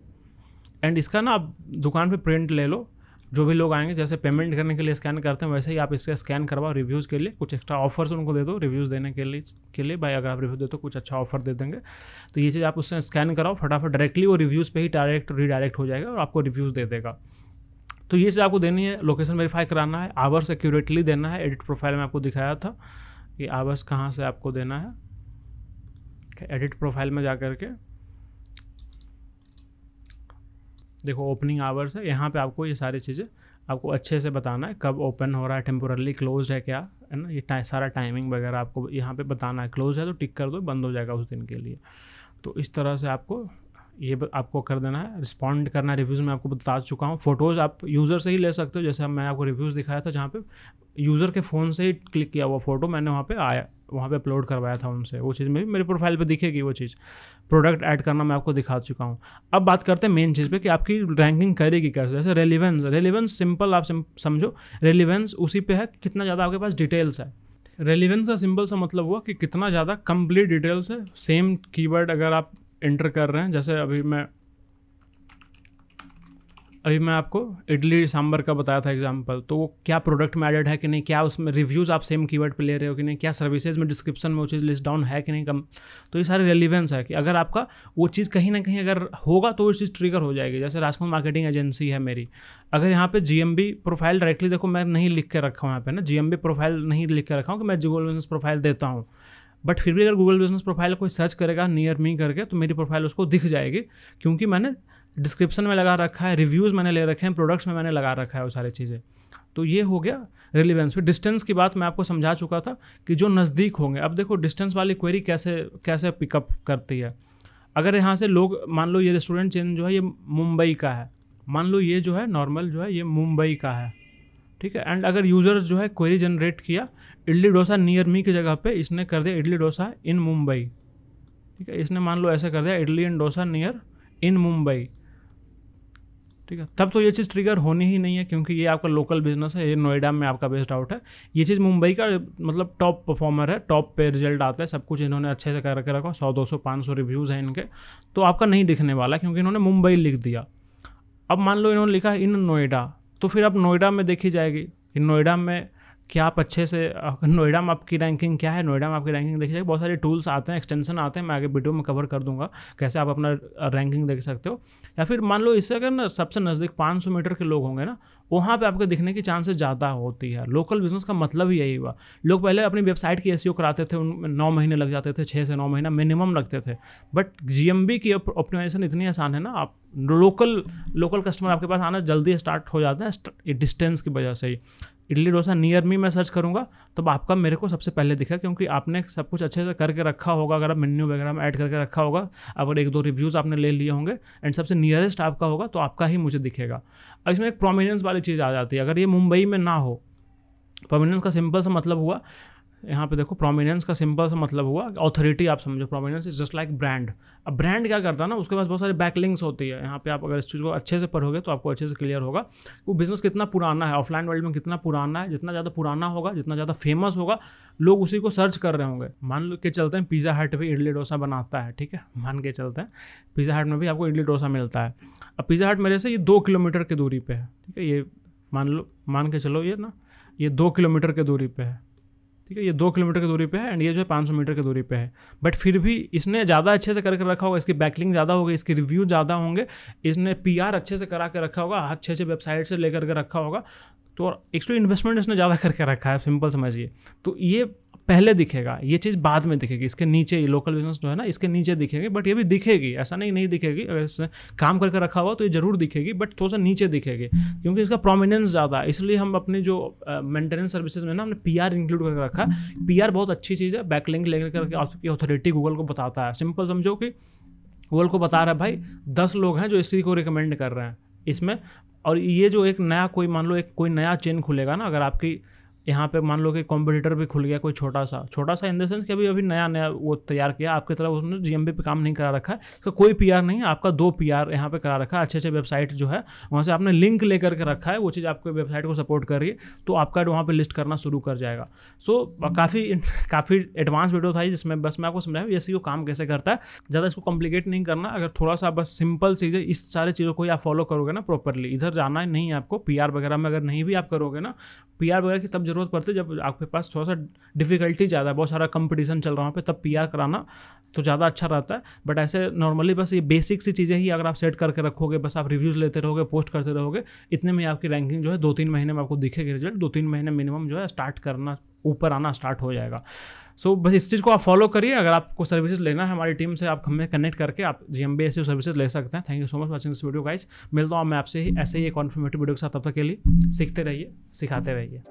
एंड इसका ना आप दुकान पे प्रिंट ले लो। जो भी लोग आएंगे जैसे पेमेंट करने के लिए स्कैन करते हैं, वैसे ही आप इसका स्कैन करवाओ रिव्यूज़ के लिए। कुछ एक्स्ट्रा ऑफर्स उनको दे दो रिव्यूज़ देने के लिए के लिए भाई अगर आप रिव्यू दे तो कुछ अच्छा ऑफर दे देंगे। तो ये चीज़ आप उससे स्कैन कराओ, फटाफट डायरेक्टली वो रिव्यूज़ पर ही डायरेक्ट रीडायरेक्ट हो जाएगा और आपको रिव्यूज़ दे देगा। तो ये चीज़ आपको देनी है, लोकेशन वेरीफाई कराना है, आवर्स एक्यूरेटली देना है। एडिट प्रोफाइल में आपको दिखाया था कि आवर्स कहाँ से आपको देना है। एडिट प्रोफाइल में जा करके देखो ओपनिंग आवर्स है, यहाँ पे आपको ये सारी चीज़ें आपको अच्छे से बताना है, कब ओपन हो रहा है, टेम्पोरली क्लोज है क्या, है ना, ये टाइ, सारा टाइमिंग वगैरह आपको यहाँ पर बताना है। क्लोज है तो टिक कर दो, बंद हो जाएगा उस दिन के लिए। तो इस तरह से आपको ये आपको कर देना है, रिस्पॉन्ड करना है रिव्यूज़ में आपको बता चुका हूँ। फ़ोटोज़ आप यूज़र से ही ले सकते हो, जैसे मैं आपको रिव्यूज़ दिखाया था जहाँ पे यूज़र के फ़ोन से ही क्लिक किया हुआ फ़ोटो मैंने वहाँ पे आया वहाँ पे अपलोड करवाया था उनसे, वो चीज़ में मेरे प्रोफाइल पे दिखेगी वो चीज़। प्रोडक्ट ऐड करना मैं आपको दिखा चुका हूँ। अब बात करते हैं मेन चीज़ पे कि आपकी रैंकिंग करेगी कैसे। जैसे रेलिवेंस, रेलिवेंस सिंपल आप समझो, रेलिवेंस उसी पे है कितना ज़्यादा आपके पास डिटेल्स है। रेलिवेंस का सिंपल सा मतलब हुआ कि कितना ज़्यादा कंप्लीट डिटेल्स है। सेम कीवर्ड अगर आप एंटर कर रहे हैं, जैसे अभी मैं अभी मैं आपको इडली सांभर का बताया था एग्जांपल, तो वो क्या प्रोडक्ट में एडेड है कि नहीं, क्या उसमें रिव्यूज़ आप सेम कीवर्ड पे ले रहे हो कि नहीं, क्या सर्विसेज में डिस्क्रिप्शन में वो चीज़ लिस्ट डाउन है कि नहीं कम, तो ये सारे रेलिवेंस है कि अगर आपका वो चीज़ कहीं ना कहीं अगर होगा तो वो चीज़ ट्रिगर हो जाएगी। जैसे राजकुमाल मार्केटिंग एजेंसी है मेरी, अगर यहाँ पे जीएमबी प्रोफाइल डायरेक्टली देखो मैं नहीं लिख के रखा हूँ यहाँ पर ना, जीएमबी प्रोफाइल नहीं लिख के रखा हूँ कि मैं गूगल बिजनेस प्रोफाइल देता हूँ, बट फिर भी अगर गूगल बिजनेस प्रोफाइल कोई सर्च करेगा नियर मी करके तो मेरी प्रोफाइल उसको दिख जाएगी, क्योंकि मैंने डिस्क्रिप्शन में लगा रखा है, रिव्यूज़ मैंने ले रखे हैं, प्रोडक्ट्स में मैंने लगा रखा है वो सारी चीज़ें। तो ये हो गया रेलिवेंस। फिर डिस्टेंस की बात मैं आपको समझा चुका था कि जो नज़दीक होंगे। अब देखो डिस्टेंस वाली क्वेरी कैसे कैसे पिकअप करती है। अगर यहाँ से लोग मान लो ये रेस्टोरेंट चेन जो है ये मुंबई का है, मान लो ये जो है नॉर्मल जो है ये मुंबई का है, ठीक है, एंड अगर यूज़र जो है क्वेरी जनरेट किया इडली डोसा नियर मी की जगह पे इसने कर दिया इडली डोसा इन मुंबई, ठीक है, इसने मान लो ऐसा कर दिया idli and dosa near in Mumbai, ठीक है, तब तो ये चीज़ ट्रिगर होनी ही नहीं है, क्योंकि ये आपका लोकल बिजनेस है, ये नोएडा में आपका बेस्ड आउट है, ये चीज़ मुंबई का मतलब टॉप परफॉर्मर है, टॉप पे रिजल्ट आता है, सब कुछ इन्होंने अच्छे से करके रखा, सौ दो सौ पाँच सौ रिव्यूज़ हैं इनके, तो आपका नहीं दिखने वाला क्योंकि इन्होंने मुंबई लिख दिया। अब मान लो इन्होंने लिखा इन नोएडा, तो फिर आप नोएडा में देखी जाएगी, नोएडा में क्या आप अच्छे से, नोएडा में आपकी रैंकिंग क्या है, नोएडा में आपकी रैंकिंग देखी जाएगी। बहुत सारे टूल्स आते हैं, एक्सटेंशन आते हैं, मैं आगे वीडियो में कवर कर दूंगा कैसे आप अपना रैंकिंग देख सकते हो। या फिर मान लो इससे अगर ना सबसे नज़दीक पाँच सौ मीटर के लोग होंगे ना, वहाँ पे आपको दिखने की चांसेस ज़्यादा होती है। लोकल बिजनेस का मतलब ही यही हुआ। लोग पहले अपनी वेबसाइट की एसईओ कराते थे, उनमें नौ महीने लग जाते थे, छः से नौ महीना मिनिमम लगते थे, बट जीएमबी की ऑप्टिमाइजेशन इतनी आसान है ना, आप लोकल लोकल कस्टमर आपके पास आना जल्दी स्टार्ट हो जाता है डिस्टेंस की वजह से ही। इडली डोसा नियर मी मैं सर्च करूँगा तब आपका मेरे को सबसे पहले दिखा, क्योंकि आपने सब कुछ अच्छे से करके रखा होगा, अगर आप मेन्यू वगैरह में ऐड करके रखा होगा, अगर एक दो रिव्यूज़ आपने ले लिए होंगे एंड सबसे नियरेस्ट आपका होगा तो आपका ही मुझे दिखेगा। अब इसमें एक प्रोमिनेंस वाली चीज़ आ जाती है। अगर ये मुंबई में ना हो, प्रोमिनेंस का सिंपल सा मतलब हुआ, यहाँ पे देखो प्रोमिनेंस का सिंपल सा मतलब हुआ ऑथोरिटी आप समझो। Prominence is just like brand. अब ब्रांड क्या करता है ना, उसके पास बहुत सारे बैकलिंग्स होती है। यहाँ पे आप अगर इस चीज़ को अच्छे से पढ़ोगे तो आपको अच्छे से क्लियर होगा वो बिज़नेस कितना पुराना है, ऑफलाइन वर्ल्ड में कितना पुराना है। जितना ज़्यादा पुराना होगा, जितना ज़्यादा फेमस होगा, लोग उसी को सर्च कर रहे होंगे। मान लो के चलते हैं पिज़्ज़ा हट भी इडली डोसा बनाता है, ठीक है, मान के चलते हैं पिज़्ज़ा हट में भी आपको इडली डोसा मिलता है। अब पिज़्ज़ा हट मेरे से ये दो किलोमीटर की दूरी पर है, ठीक है, ये मान लो मान के चलो ये ना ये दो किलोमीटर की दूरी पर है, ठीक है, ये दो किलोमीटर की दूरी पे है एंड ये जो है पाँच सौ मीटर की दूरी पे है, बट फिर भी इसने ज़्यादा अच्छे से करके रखा होगा, इसकी बैकलिंग ज़्यादा होगी, इसके रिव्यू ज़्यादा होंगे, इसने पीआर अच्छे से करा के रखा होगा, अच्छे अच्छे वेबसाइट से लेकर के रखा होगा, तो एक्चुअली इन्वेस्टमेंट इसने ज़्यादा करके रखा है, सिंपल समझिए। तो ये पहले दिखेगा, ये चीज़ बाद में दिखेगी, इसके नीचे ये लोकल बिजनेस जो है ना इसके नीचे दिखेगी, बट ये भी दिखेगी, ऐसा नहीं नहीं दिखेगी। अगर इसने काम करके रखा हुआ तो ये जरूर दिखेगी, बट थोड़ा सा नीचे दिखेगी क्योंकि इसका प्रोमिनेंस ज़्यादा है। इसलिए हम अपने जो मेंटेनेंस सर्विसेज में ना हमने पीआर इंक्लूड करके रखा। पीआर बहुत अच्छी चीज़ है, बैकलिंक लेकर करके आपकी ऑथोरिटी गूगल को बताता है। सिंपल समझो कि गूगल को बता रहा है भाई दस लोग हैं जो इसी को रिकमेंड कर रहे हैं इसमें, और ये जो एक नया कोई मान लो एक कोई नया चेन खुलेगा ना, अगर आपकी यहाँ पे मान लो कि कॉम्पिटिटर भी खुल गया कोई छोटा सा छोटा सा इन द सेंस कि अभी अभी नया नया वो तैयार किया आपके तरफ, उसने जीएमबी पे काम नहीं करा रखा है, इसका कोई पीआर नहीं है, आपका दो पीआर यहाँ पे करा रखा है, अच्छे अच्छे वेबसाइट जो है वहाँ से आपने लिंक लेकर के रखा है, वो चीज़ आपके वेबसाइट को सपोर्ट कर रही है, तो आपका वहाँ पर लिस्ट करना शुरू कर जाएगा। सो काफ़ी काफ़ी एडवांस वीडियो था जिसमें बस मैं आपको समझाया एसईओ काम कैसे करता है। ज़्यादा इसको कॉम्प्लिकेट नहीं करना, अगर थोड़ा सा बस सिंपल चीज़ें इस सारी चीज़ों को आप फॉलो करोगे ना प्रॉपरली, इधर जाना नहीं है आपको, पीआर वगैरह में अगर नहीं भी आप करोगे ना, पीआर वगैरह की तब जरूरत पड़ती है जब आपके पास थोड़ा सा डिफिकल्टी ज़्यादा, बहुत सारा कंपटीशन चल रहा है वहाँ पे, तब पीआर कराना तो ज़्यादा अच्छा रहता है। बट ऐसे नॉर्मली बस ये बेसिक सी चीज़ें ही अगर आप सेट करके रखोगे, बस आप रिव्यूज़ लेते रहोगे, पोस्ट करते रहोगे, इतने में आपकी रैंकिंग जो है दो तीन महीने में आपको दिखेगी रिजल्ट। दो तीन महीने मिनिमम जो है स्टार्ट करना, ऊपर आना स्टार्ट हो जाएगा। सो so, बस इस चीज़ को आप फॉलो करिए। अगर आपको सर्विसेज लेना है हमारी टीम से, आप हमें कनेक्ट करके आप जीएमबी एसईओ सर्विसेज ले सकते हैं। Thank you so much watching this video guys. मिलता हूँ मैं आपसे ही ऐसे ही एक इन्फॉर्मेटिव वीडियो के साथ, तब तक के लिए सीखते रहिए, सिखाते रहिए।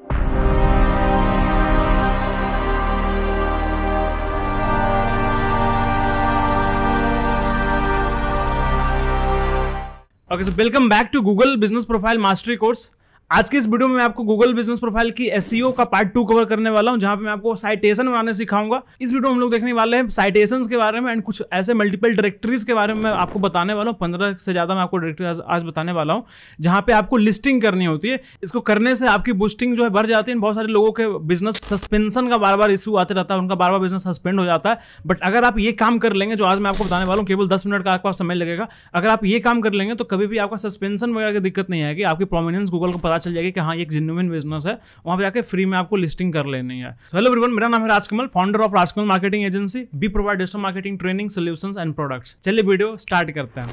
Okay so welcome back to Google business profile mastery course. आज के इस वीडियो में मैं आपको गूगल बिजनेस प्रोफाइल की एसईओ का पार्ट टू कवर करने वाला हूं, जहां पे मैं आपको साइटेशन बनाने सिखाऊंगा। इस वीडियो में हम लोग देखने वाले हैं साइटेशंस के बारे में एंड कुछ ऐसे मल्टीपल डायरेक्टरीज के बारे में मैं आपको बताने वाला हूँ। पंद्रह से ज़्यादा मैं आपको डायरेक्टरी आज, आज बताने वाला हूँ जहाँ पे आपको लिस्टिंग करनी होती है। इसको करने से आपकी बूस्टिंग जो है बढ़ जाती है। बहुत सारे लोगों के बिजनेस सस्पेंशन का बार बार इशू आते रहता है, उनका बार बार बिजनेस सस्पेंड हो जाता है। बट अगर आप ये काम कर लेंगे जो आज मैं आपको बताने वाला हूँ, केवल दस मिनट का आपका समय लगेगा। अगर आप ये काम कर लेंगे तो कभी भी आपका सस्पेंशन वगैरह की दिक्कत नहीं आएगी। आपकी प्रोमिनेंस गूगल को पता चल जाएगी कि हाँ एक जेन्युइन बिजनेस है, वहाँ पे जाके फ्री में आपको लिस्टिंग कर लेनी है। हेलो एवरीवन, मेरा नाम है Rajkamal, founder of Rajkamal marketing agency. We provide digital marketing training, solutions and products. चलिए वीडियो स्टार्ट करते हैं।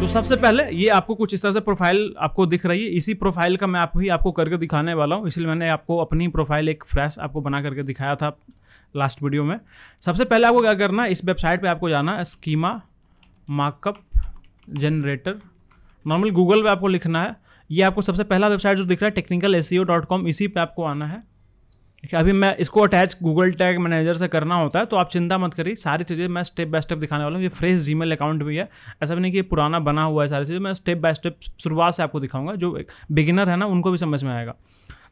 तो सबसे पहले ये आपको कुछ इस तरह से प्रोफाइल आपको दिख रही है। इसी प्रोफाइल का मैं आप ही आपको करके दिखाने वाला हूँ, इसलिए मैंने आपको अपनी प्रोफाइल एक फ्रेश आपको बना करके दिखाया था लास्ट वीडियो में। सबसे पहले आपको क्या करना है, इस वेबसाइट पर आपको जाना है, schema markup generator, normal Google पे आपको लिखना है। ये आपको सबसे पहला वेबसाइट जो दिख रहा है technical S E O dot com, इसी पे आपको आना है। अभी मैं इसको अटैच गूगल टैग मैनेजर से करना होता है, तो आप चिंता मत करिए, सारी चीज़ें मैं स्टेप बाय स्टेप दिखाने वाला हूँ। ये फ्रेश जीमेल अकाउंट भी है, ऐसा भी नहीं कि पुराना बना हुआ है। सारी चीज़ें मैं स्टेप बाय स्टेप शुरुआत से आपको दिखाऊंगा, जो एक बिगिनर है ना उनको भी समझ में आएगा।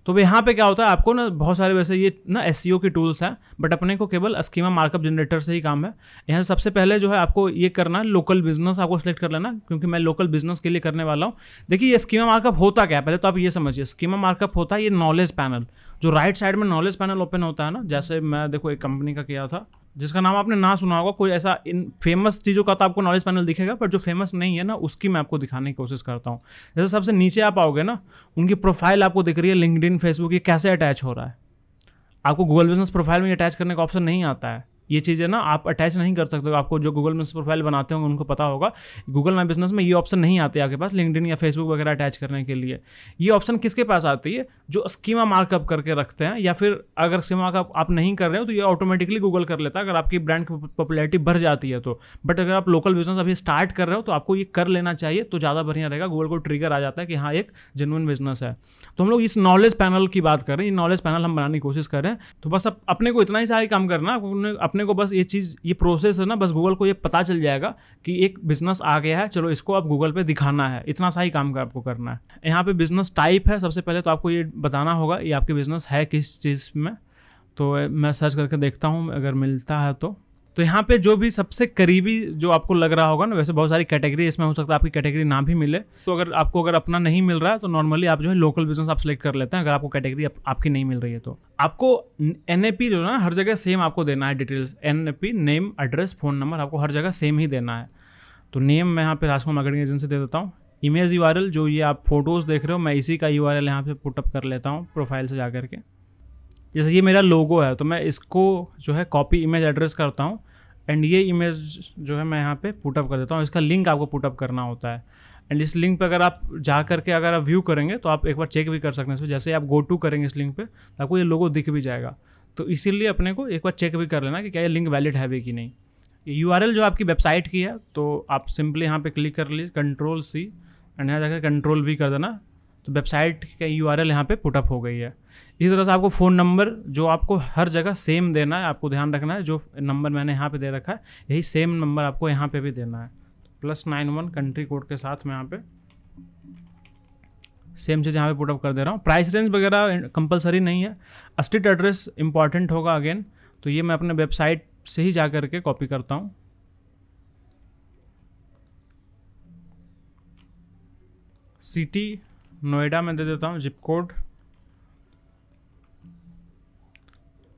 तो यहाँ पे क्या होता है, आपको ना बहुत सारे वैसे ये ना एसईओ की टूल्स हैं, बट अपने को केवल स्कीमा मार्कअप जनरेटर से ही काम है। यहाँ सबसे पहले जो है आपको ये करना है, लोकल बिजनेस आपको सेलेक्ट कर लेना, क्योंकि मैं लोकल बिजनेस के लिए करने वाला हूँ। देखिए ये स्कीमा मार्कअप होता क्या है, पहले तो आप ये समझिए। स्कीमा मार्कअप होता है ये नॉलेज पैनल, जो राइट साइड में नॉलेज पैनल ओपन होता है ना। जैसे मैं देखो एक कंपनी का किया था जिसका नाम आपने ना सुना होगा, कोई ऐसा इन फेमस चीज़ों का तो आपको नॉलेज पैनल दिखेगा, पर जो फेमस नहीं है ना उसकी मैं आपको दिखाने की कोशिश करता हूँ। जैसे सबसे नीचे आप आओगे ना, उनकी प्रोफाइल आपको दिख रही है, लिंक्डइन फेसबुक, ये कैसे अटैच हो रहा है। आपको गूगल बिजनेस प्रोफाइल में अटैच करने का ऑप्शन नहीं आता है, ये चीज़ें ना आप अटैच नहीं कर सकते हो। आपको जो गूगल बिजनेस प्रोफाइल बनाते होंगे उनको पता होगा, गूगल माई बिजनेस में ये ऑप्शन नहीं आते आपके पास लिंक्डइन या फेसबुक वगैरह अटैच करने के लिए। ये ऑप्शन किसके पास आती है, जो स्कीमा मार्कअप करके रखते हैं, या फिर अगर स्कीमा मार्कअप आप नहीं कर रहे हो तो ये ऑटोमेटिकली गूगल कर लेता है अगर आपकी ब्रांड की पॉपुलैरिटी बढ़ जाती है तो। बट अगर आप लोकल बिजनेस अभी स्टार्ट कर रहे हो तो आपको ये कर लेना चाहिए, तो ज़्यादा बढ़िया रहेगा। गूगल को ट्रिगर आ जाता है कि हाँ एक जेन्युइन बिजनेस है। तो हम लोग इस नॉलेज पैनल की बात कर रहे हैं, ये नॉलेज पैनल हम बनाने की कोशिश कर रहे हैं। तो बस अपने को इतना ही सारा काम करना, अपने को बस ये चीज़ ये प्रोसेस है ना, बस गूगल को ये पता चल जाएगा कि एक बिजनेस आ गया है, चलो इसको आप गूगल पे दिखाना है, इतना सा ही काम का आपको करना है। यहाँ पे बिजनेस टाइप है, सबसे पहले तो आपको ये बताना होगा ये आपके बिजनेस है किस चीज़ में। तो मैं सर्च करके देखता हूँ अगर मिलता है तो तो यहाँ पे जो भी सबसे करीबी जो आपको लग रहा होगा ना, वैसे बहुत सारी कैटेगरी इसमें हो सकता है, आपकी कैटेगरी ना भी मिले तो अगर आपको अगर अपना नहीं मिल रहा है तो नॉर्मली आप जो है लोकल बिजनेस आप सेलेक्ट कर लेते हैं। अगर आपको कैटेगरी आप, आपकी नहीं मिल रही है तो आपको एन ए पी जो ना हर जगह सेम आपको देना है details. N A P name address phone number आपको हर जगह सेम ही देना है। तो नेम मैं यहाँ पर राजकुमार मार्केटिंग एजेंसी दे देता हूँ। इमेज यू आर एल, जो ये आप फोटोज़ देख रहे हो, मैं इसी का यू आर एल यहाँ पर पुटअप कर लेता हूँ प्रोफाइल से जा करके। जैसे ये मेरा लोगो है तो मैं इसको जो है कॉपी इमेज एड्रेस करता हूँ एंड ये इमेज जो है मैं यहाँ पे पुटअप कर देता हूँ। इसका लिंक आपको पुटअप करना होता है एंड इस लिंक पे अगर आप जा करके अगर आप व्यू करेंगे तो आप एक बार चेक भी कर सकते हैं इसमें। जैसे आप गो टू करेंगे इस लिंक पे तो आपको ये लोगो दिख भी जाएगा, तो इसीलिए अपने को एक बार चेक भी कर लेना कि क्या ये लिंक वैलिड है भी कि नहीं। यू आर एल जो आपकी वेबसाइट की है तो आप सिंपली यहाँ पर क्लिक कर लीजिए, कंट्रोल सी एंड यहाँ जाकर कंट्रोल वी कर देना, तो वेबसाइट का यू आर एल यहाँ पर पुटअप हो गई है। इसी तरह से आपको फ़ोन नंबर जो आपको हर जगह सेम देना है, आपको ध्यान रखना है जो नंबर मैंने यहाँ पे दे रखा है यही सेम नंबर आपको यहाँ पे भी देना है। Plus nine one country code के साथ मैं यहाँ पे सेम चीज़ यहाँ पे पुटअप कर दे रहा हूँ। प्राइस रेंज वगैरह कंपलसरी नहीं है। स्ट्रीट एड्रेस इंपॉर्टेंट होगा अगेन, तो ये मैं अपने वेबसाइट से ही जा करके कॉपी करता हूँ। सिटी नोएडा में दे देता हूँ, जिप कोड,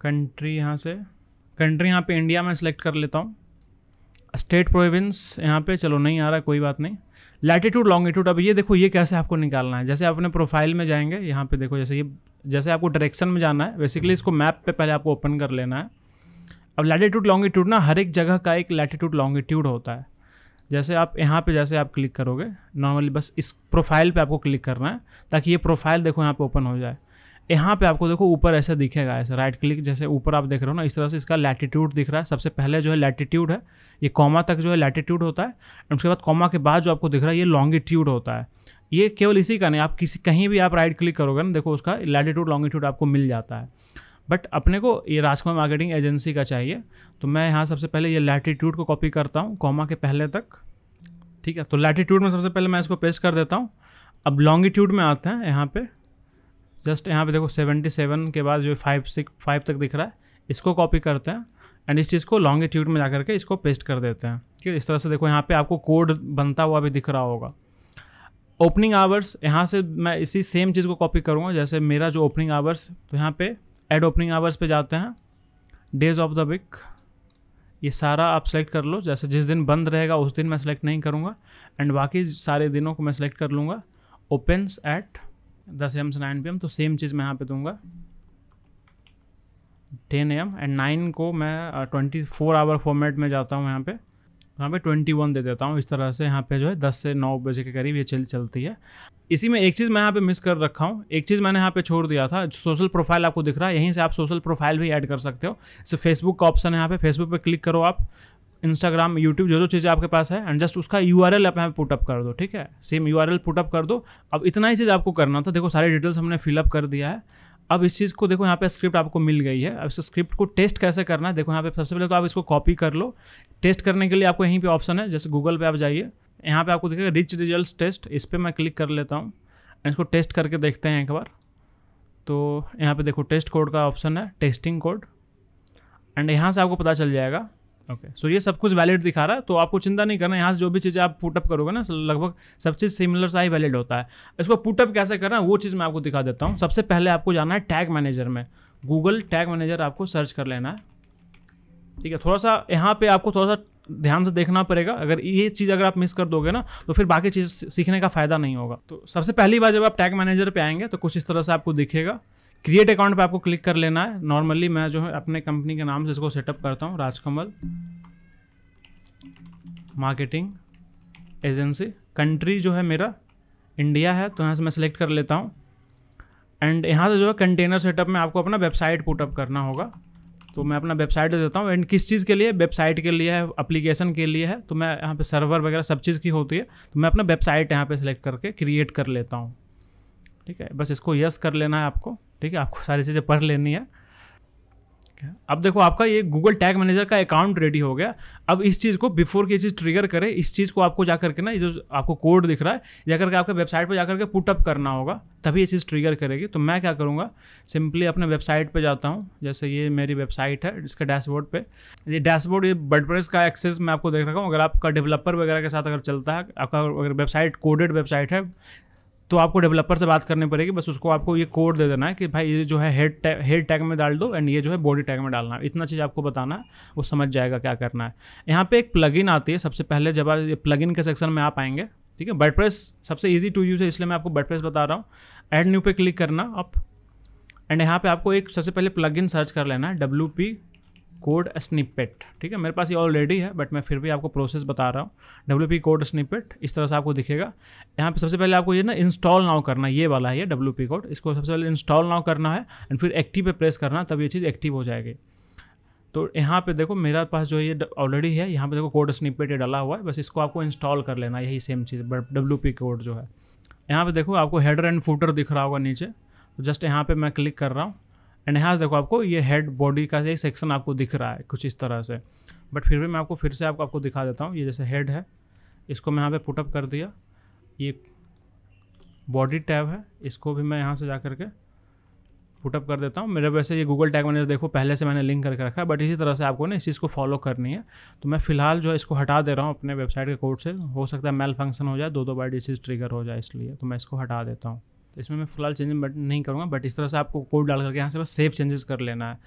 कंट्री यहाँ से कंट्री यहाँ पे इंडिया में सेलेक्ट कर लेता हूँ। स्टेट प्रोविंस यहाँ पे चलो नहीं आ रहा कोई बात नहीं। लैटिट्यूड लॉन्गिट्यूड, अब ये देखो ये कैसे आपको निकालना है। जैसे आप अपने प्रोफाइल में जाएंगे यहाँ पे देखो, जैसे ये जैसे आपको डायरेक्शन में जाना है, बेसिकली इसको मैप पे पहले आपको ओपन कर लेना है। अब लैटिट्यूड लॉन्गिट्यूड ना हर एक जगह का एक लैटिट्यूड लॉन्गिट्यूड होता है। जैसे आप यहाँ पे जैसे आप क्लिक करोगे नॉर्मली, बस इस प्रोफाइल पे आपको क्लिक करना है ताकि ये प्रोफाइल देखो यहाँ पे ओपन हो जाए। यहाँ पे आपको देखो ऊपर ऐसा दिखेगा, ऐसे राइट क्लिक जैसे ऊपर आप देख रहे हो ना, इस तरह से इसका लैटिट्यूड दिख रहा है। सबसे पहले जो है लैटिट्यूड है, ये कॉमा तक जो है लैटिट्यूड होता है एंड उसके बाद कॉमा के बाद जो आपको दिख रहा है ये लॉन्गिट्यूड होता है। ये केवल इसी का नहीं, आप किसी कहीं भी आप राइट क्लिक करोगे ना देखो उसका लैटिट्यूड लॉन्गिट्यूड आपको मिल जाता है। बट अपने को ये राजकुमार मार्केटिंग एजेंसी का चाहिए। तो मैं यहाँ सबसे पहले ये लैटिट्यूड को कॉपी करता हूँ कॉमा के पहले तक, ठीक है। तो लैटिट्यूड में सबसे पहले मैं इसको पेस्ट कर देता हूँ। अब लॉन्गिट्यूड में आते हैं, यहाँ पे जस्ट यहाँ पे देखो सतहत्तर के बाद जो फाइव सिक्स फाइव तक दिख रहा है इसको कॉपी करते हैं एंड इस चीज़ को लॉन्गिट्यूड में जा करके इसको पेस्ट कर देते हैं, ठीक है। इस तरह से देखो यहाँ पे आपको कोड बनता हुआ भी दिख रहा होगा। ओपनिंग आवर्स, यहाँ से मैं इसी सेम चीज़ को कॉपी करूँगा, जैसे मेरा जो ओपनिंग आवर्स, तो यहाँ पे एड ओपनिंग आवर्स पे जाते हैं, डेज ऑफ द वीक ये सारा आप सेलेक्ट कर लो। जैसे जिस दिन बंद रहेगा उस दिन मैं सेलेक्ट नहीं करूँगा एंड बाकी सारे दिनों को मैं सेलेक्ट कर लूँगा। ओपन्स एट दस ए एम से नाइन पी एम, तो सेम चीज़ मैं यहाँ पे दूंगा ten A M and nine को मैं ट्वेंटी फोर आवर फॉर्मेट में जाता हूँ, यहाँ पे यहाँ पे ट्वेंटी वन दे देता हूँ। इस तरह से यहाँ पे जो है दस से नौ बजे के करीब ये चल चलती है। इसी में एक चीज़ मैं यहाँ पे मिस कर रखा हूँ, एक चीज़ मैंने यहाँ पे छोड़ दिया था, सोशल प्रोफाइल आपको दिख रहा है, यहीं से आप सोशल प्रोफाइल भी ऐड कर सकते हो। सो फेसबुक का ऑप्शन है यहाँ पे, फेसबुक पे क्लिक करो आप, इंस्टाग्राम, यूट्यूब, जो जो चीज़ें आपके पास है एंड जस्ट उसका यू आर एल आप यहाँ पे पुटअप कर दो, ठीक है। Same U R L put up कर दो। अब इतना ही चीज़ आपको करना था। देखो सारी डिटेल्स हमने फिलअप कर दिया है। अब इस चीज़ को देखो यहाँ पे स्क्रिप्ट आपको मिल गई है। अब इस स्क्रिप्ट को टेस्ट कैसे करना है, देखो यहाँ पे सबसे पहले तो आप इसको कॉपी कर लो। टेस्ट करने के लिए आपको यहीं पे ऑप्शन है, जैसे गूगल पे आप जाइए, यहाँ पे आपको दिखेगा रिच रिजल्ट्स टेस्ट, इस पर मैं क्लिक कर लेता हूँ एंड इसको टेस्ट करके देखते हैं एक बार। तो यहाँ पर देखो टेस्ट कोड का ऑप्शन है, टेस्टिंग कोड, एंड यहाँ से आपको पता चल जाएगा। ओके, सो ये सब कुछ वैलिड दिखा रहा है, तो आपको चिंता नहीं करना। यहाँ से जो भी चीज़ें आप पुटअप करोगे ना, लगभग सब चीज़ सिमिलर सा ही वैलिड होता है। इसको पुटअप कैसे करना है वो चीज़ मैं आपको दिखा देता हूँ। सबसे पहले आपको जाना है टैग मैनेजर में, गूगल टैग मैनेजर आपको सर्च कर लेना है, ठीक है। थोड़ा सा यहाँ पे आपको थोड़ा सा ध्यान से देखना पड़ेगा, अगर ये चीज़ अगर आप मिस कर दोगे ना तो फिर बाकी चीज़ सीखने का फ़ायदा नहीं होगा। तो सबसे पहली बार जब आप टैग मैनेजर पर आएंगे तो कुछ इस तरह से आपको दिखेगा। क्रिएट अकाउंट पे आपको क्लिक कर लेना है। नॉर्मली मैं जो है अपने कंपनी के नाम से इसको सेटअप करता हूँ, राजकमल मार्केटिंग एजेंसी। कंट्री जो है मेरा इंडिया है, तो यहाँ से मैं सिलेक्ट कर लेता हूँ एंड यहाँ से जो है कंटेनर सेटअप में आपको अपना वेबसाइट पुटअप करना होगा। तो मैं अपना वेबसाइट दे देता हूँ एंड किस चीज़ के लिए, वेबसाइट के लिए है, एप्लीकेशन के लिए है, तो मैं यहाँ पे सर्वर वगैरह सब चीज़ की होती है, तो मैं अपना वेबसाइट यहाँ पर सिलेक्ट करके क्रिएट कर लेता हूँ, ठीक है। बस इसको यस कर लेना है आपको, ठीक है। आपको सारी चीज़ें पढ़ लेनी है। अब देखो आपका ये गूगल टैग मैनेजर का अकाउंट रेडी हो गया। अब इस चीज़ को बिफोर की चीज़ ट्रिगर करे, इस चीज़ को आपको जाकर के ना, ये जो आपको कोड दिख रहा है, जाकर के आपके वेबसाइट पर जाकर के पुटअप करना होगा, तभी ये चीज़ ट्रिगर करेगी। तो मैं क्या करूँगा, सिंपली अपने वेबसाइट पर जाता हूँ। जैसे ये मेरी वेबसाइट है, इसके डैशबोर्ड पे, ये डैशबोर्ड ये वर्डप्रेस का एक्सेस मैं आपको देख रहा हूँ। अगर आपका डेवलपर वगैरह के साथ अगर चलता है, आपका अगर वेबसाइट कोडेड वेबसाइट है, तो आपको डेवलपर से बात करनी पड़ेगी। बस उसको आपको ये कोड दे देना है कि भाई ये जो है हेड टैग हेड टैग में डाल दो एंड ये जो है बॉडी टैग में डालना है। इतना चीज़ आपको बताना है, वो समझ जाएगा क्या करना है। यहाँ पे एक प्लगइन आती है। सबसे पहले जब आप ये प्लगइन के सेक्शन में आप आएंगे, ठीक है, वर्डप्रेस सबसे ईजी टू यूज़ है, इसलिए मैं आपको वर्डप्रेस बता रहा हूँ। ऐड न्यू पे क्लिक करना आप एंड यहाँ पर आपको एक सबसे पहले प्लगइन सर्च कर लेना है, डब्ल्यू पी कोड स्निपेट, ठीक है। मेरे पास ये ऑलरेडी है बट मैं फिर भी आपको प्रोसेस बता रहा हूँ। डब्ल्यू पी कोड स्निपेट इस तरह से आपको दिखेगा। यहाँ पे सबसे पहले आपको ये ना इंस्टॉल नाउ करना है, ये वाला है ये डब्ल्यू पी कोड, इसको सबसे पहले इंस्टॉल नाउ करना है एंड फिर एक्टिव पे प्रेस करना, तब ये चीज़ एक्टिव हो जाएगी। तो यहाँ पे देखो मेरा पास जो ये ऑलरेडी है, यहाँ पे देखो कोड स्निपेट ये डाला हुआ है, बस इसको आपको इंस्टॉल कर लेना, यही सेम चीज़ डब्ल्यू पी कोड जो है। यहाँ पर देखो आपको हेडर एंड फूटर दिख रहा होगा नीचे, तो जस्ट यहाँ पर मैं क्लिक कर रहा हूँ एंड यहाँ से देखो आपको ये हेड बॉडी का एक सेक्शन आपको दिख रहा है कुछ इस तरह से। बट फिर भी मैं आपको फिर से आपको आपको दिखा देता हूँ। ये जैसे हेड है, इसको मैं यहाँ पे पुटअप कर दिया। ये बॉडी टैब है, इसको भी मैं यहाँ से जा करके पुटअप कर देता हूँ। मेरे वैसे ये गूगल टैग मैंने देखो पहले से मैंने लिंक करके रखा है, बट इसी तरह से आपको ना इस चीज़ को फॉलो करनी है। तो मैं फिलहाल जो है इसको हटा दे रहा हूँ अपने वेबसाइट के कोड से। हो सकता है मेल फंक्शन हो जाए, दो दो बार ये चीज़ ट्रिगर हो जाए, इसलिए तो मैं इसको हटा देता हूँ। इसमें मैं फिलहाल चेंजेस बट नहीं करूँगा, बट इस तरह से आपको कोड डाल करके यहाँ से बस सेव चेंजेस कर लेना है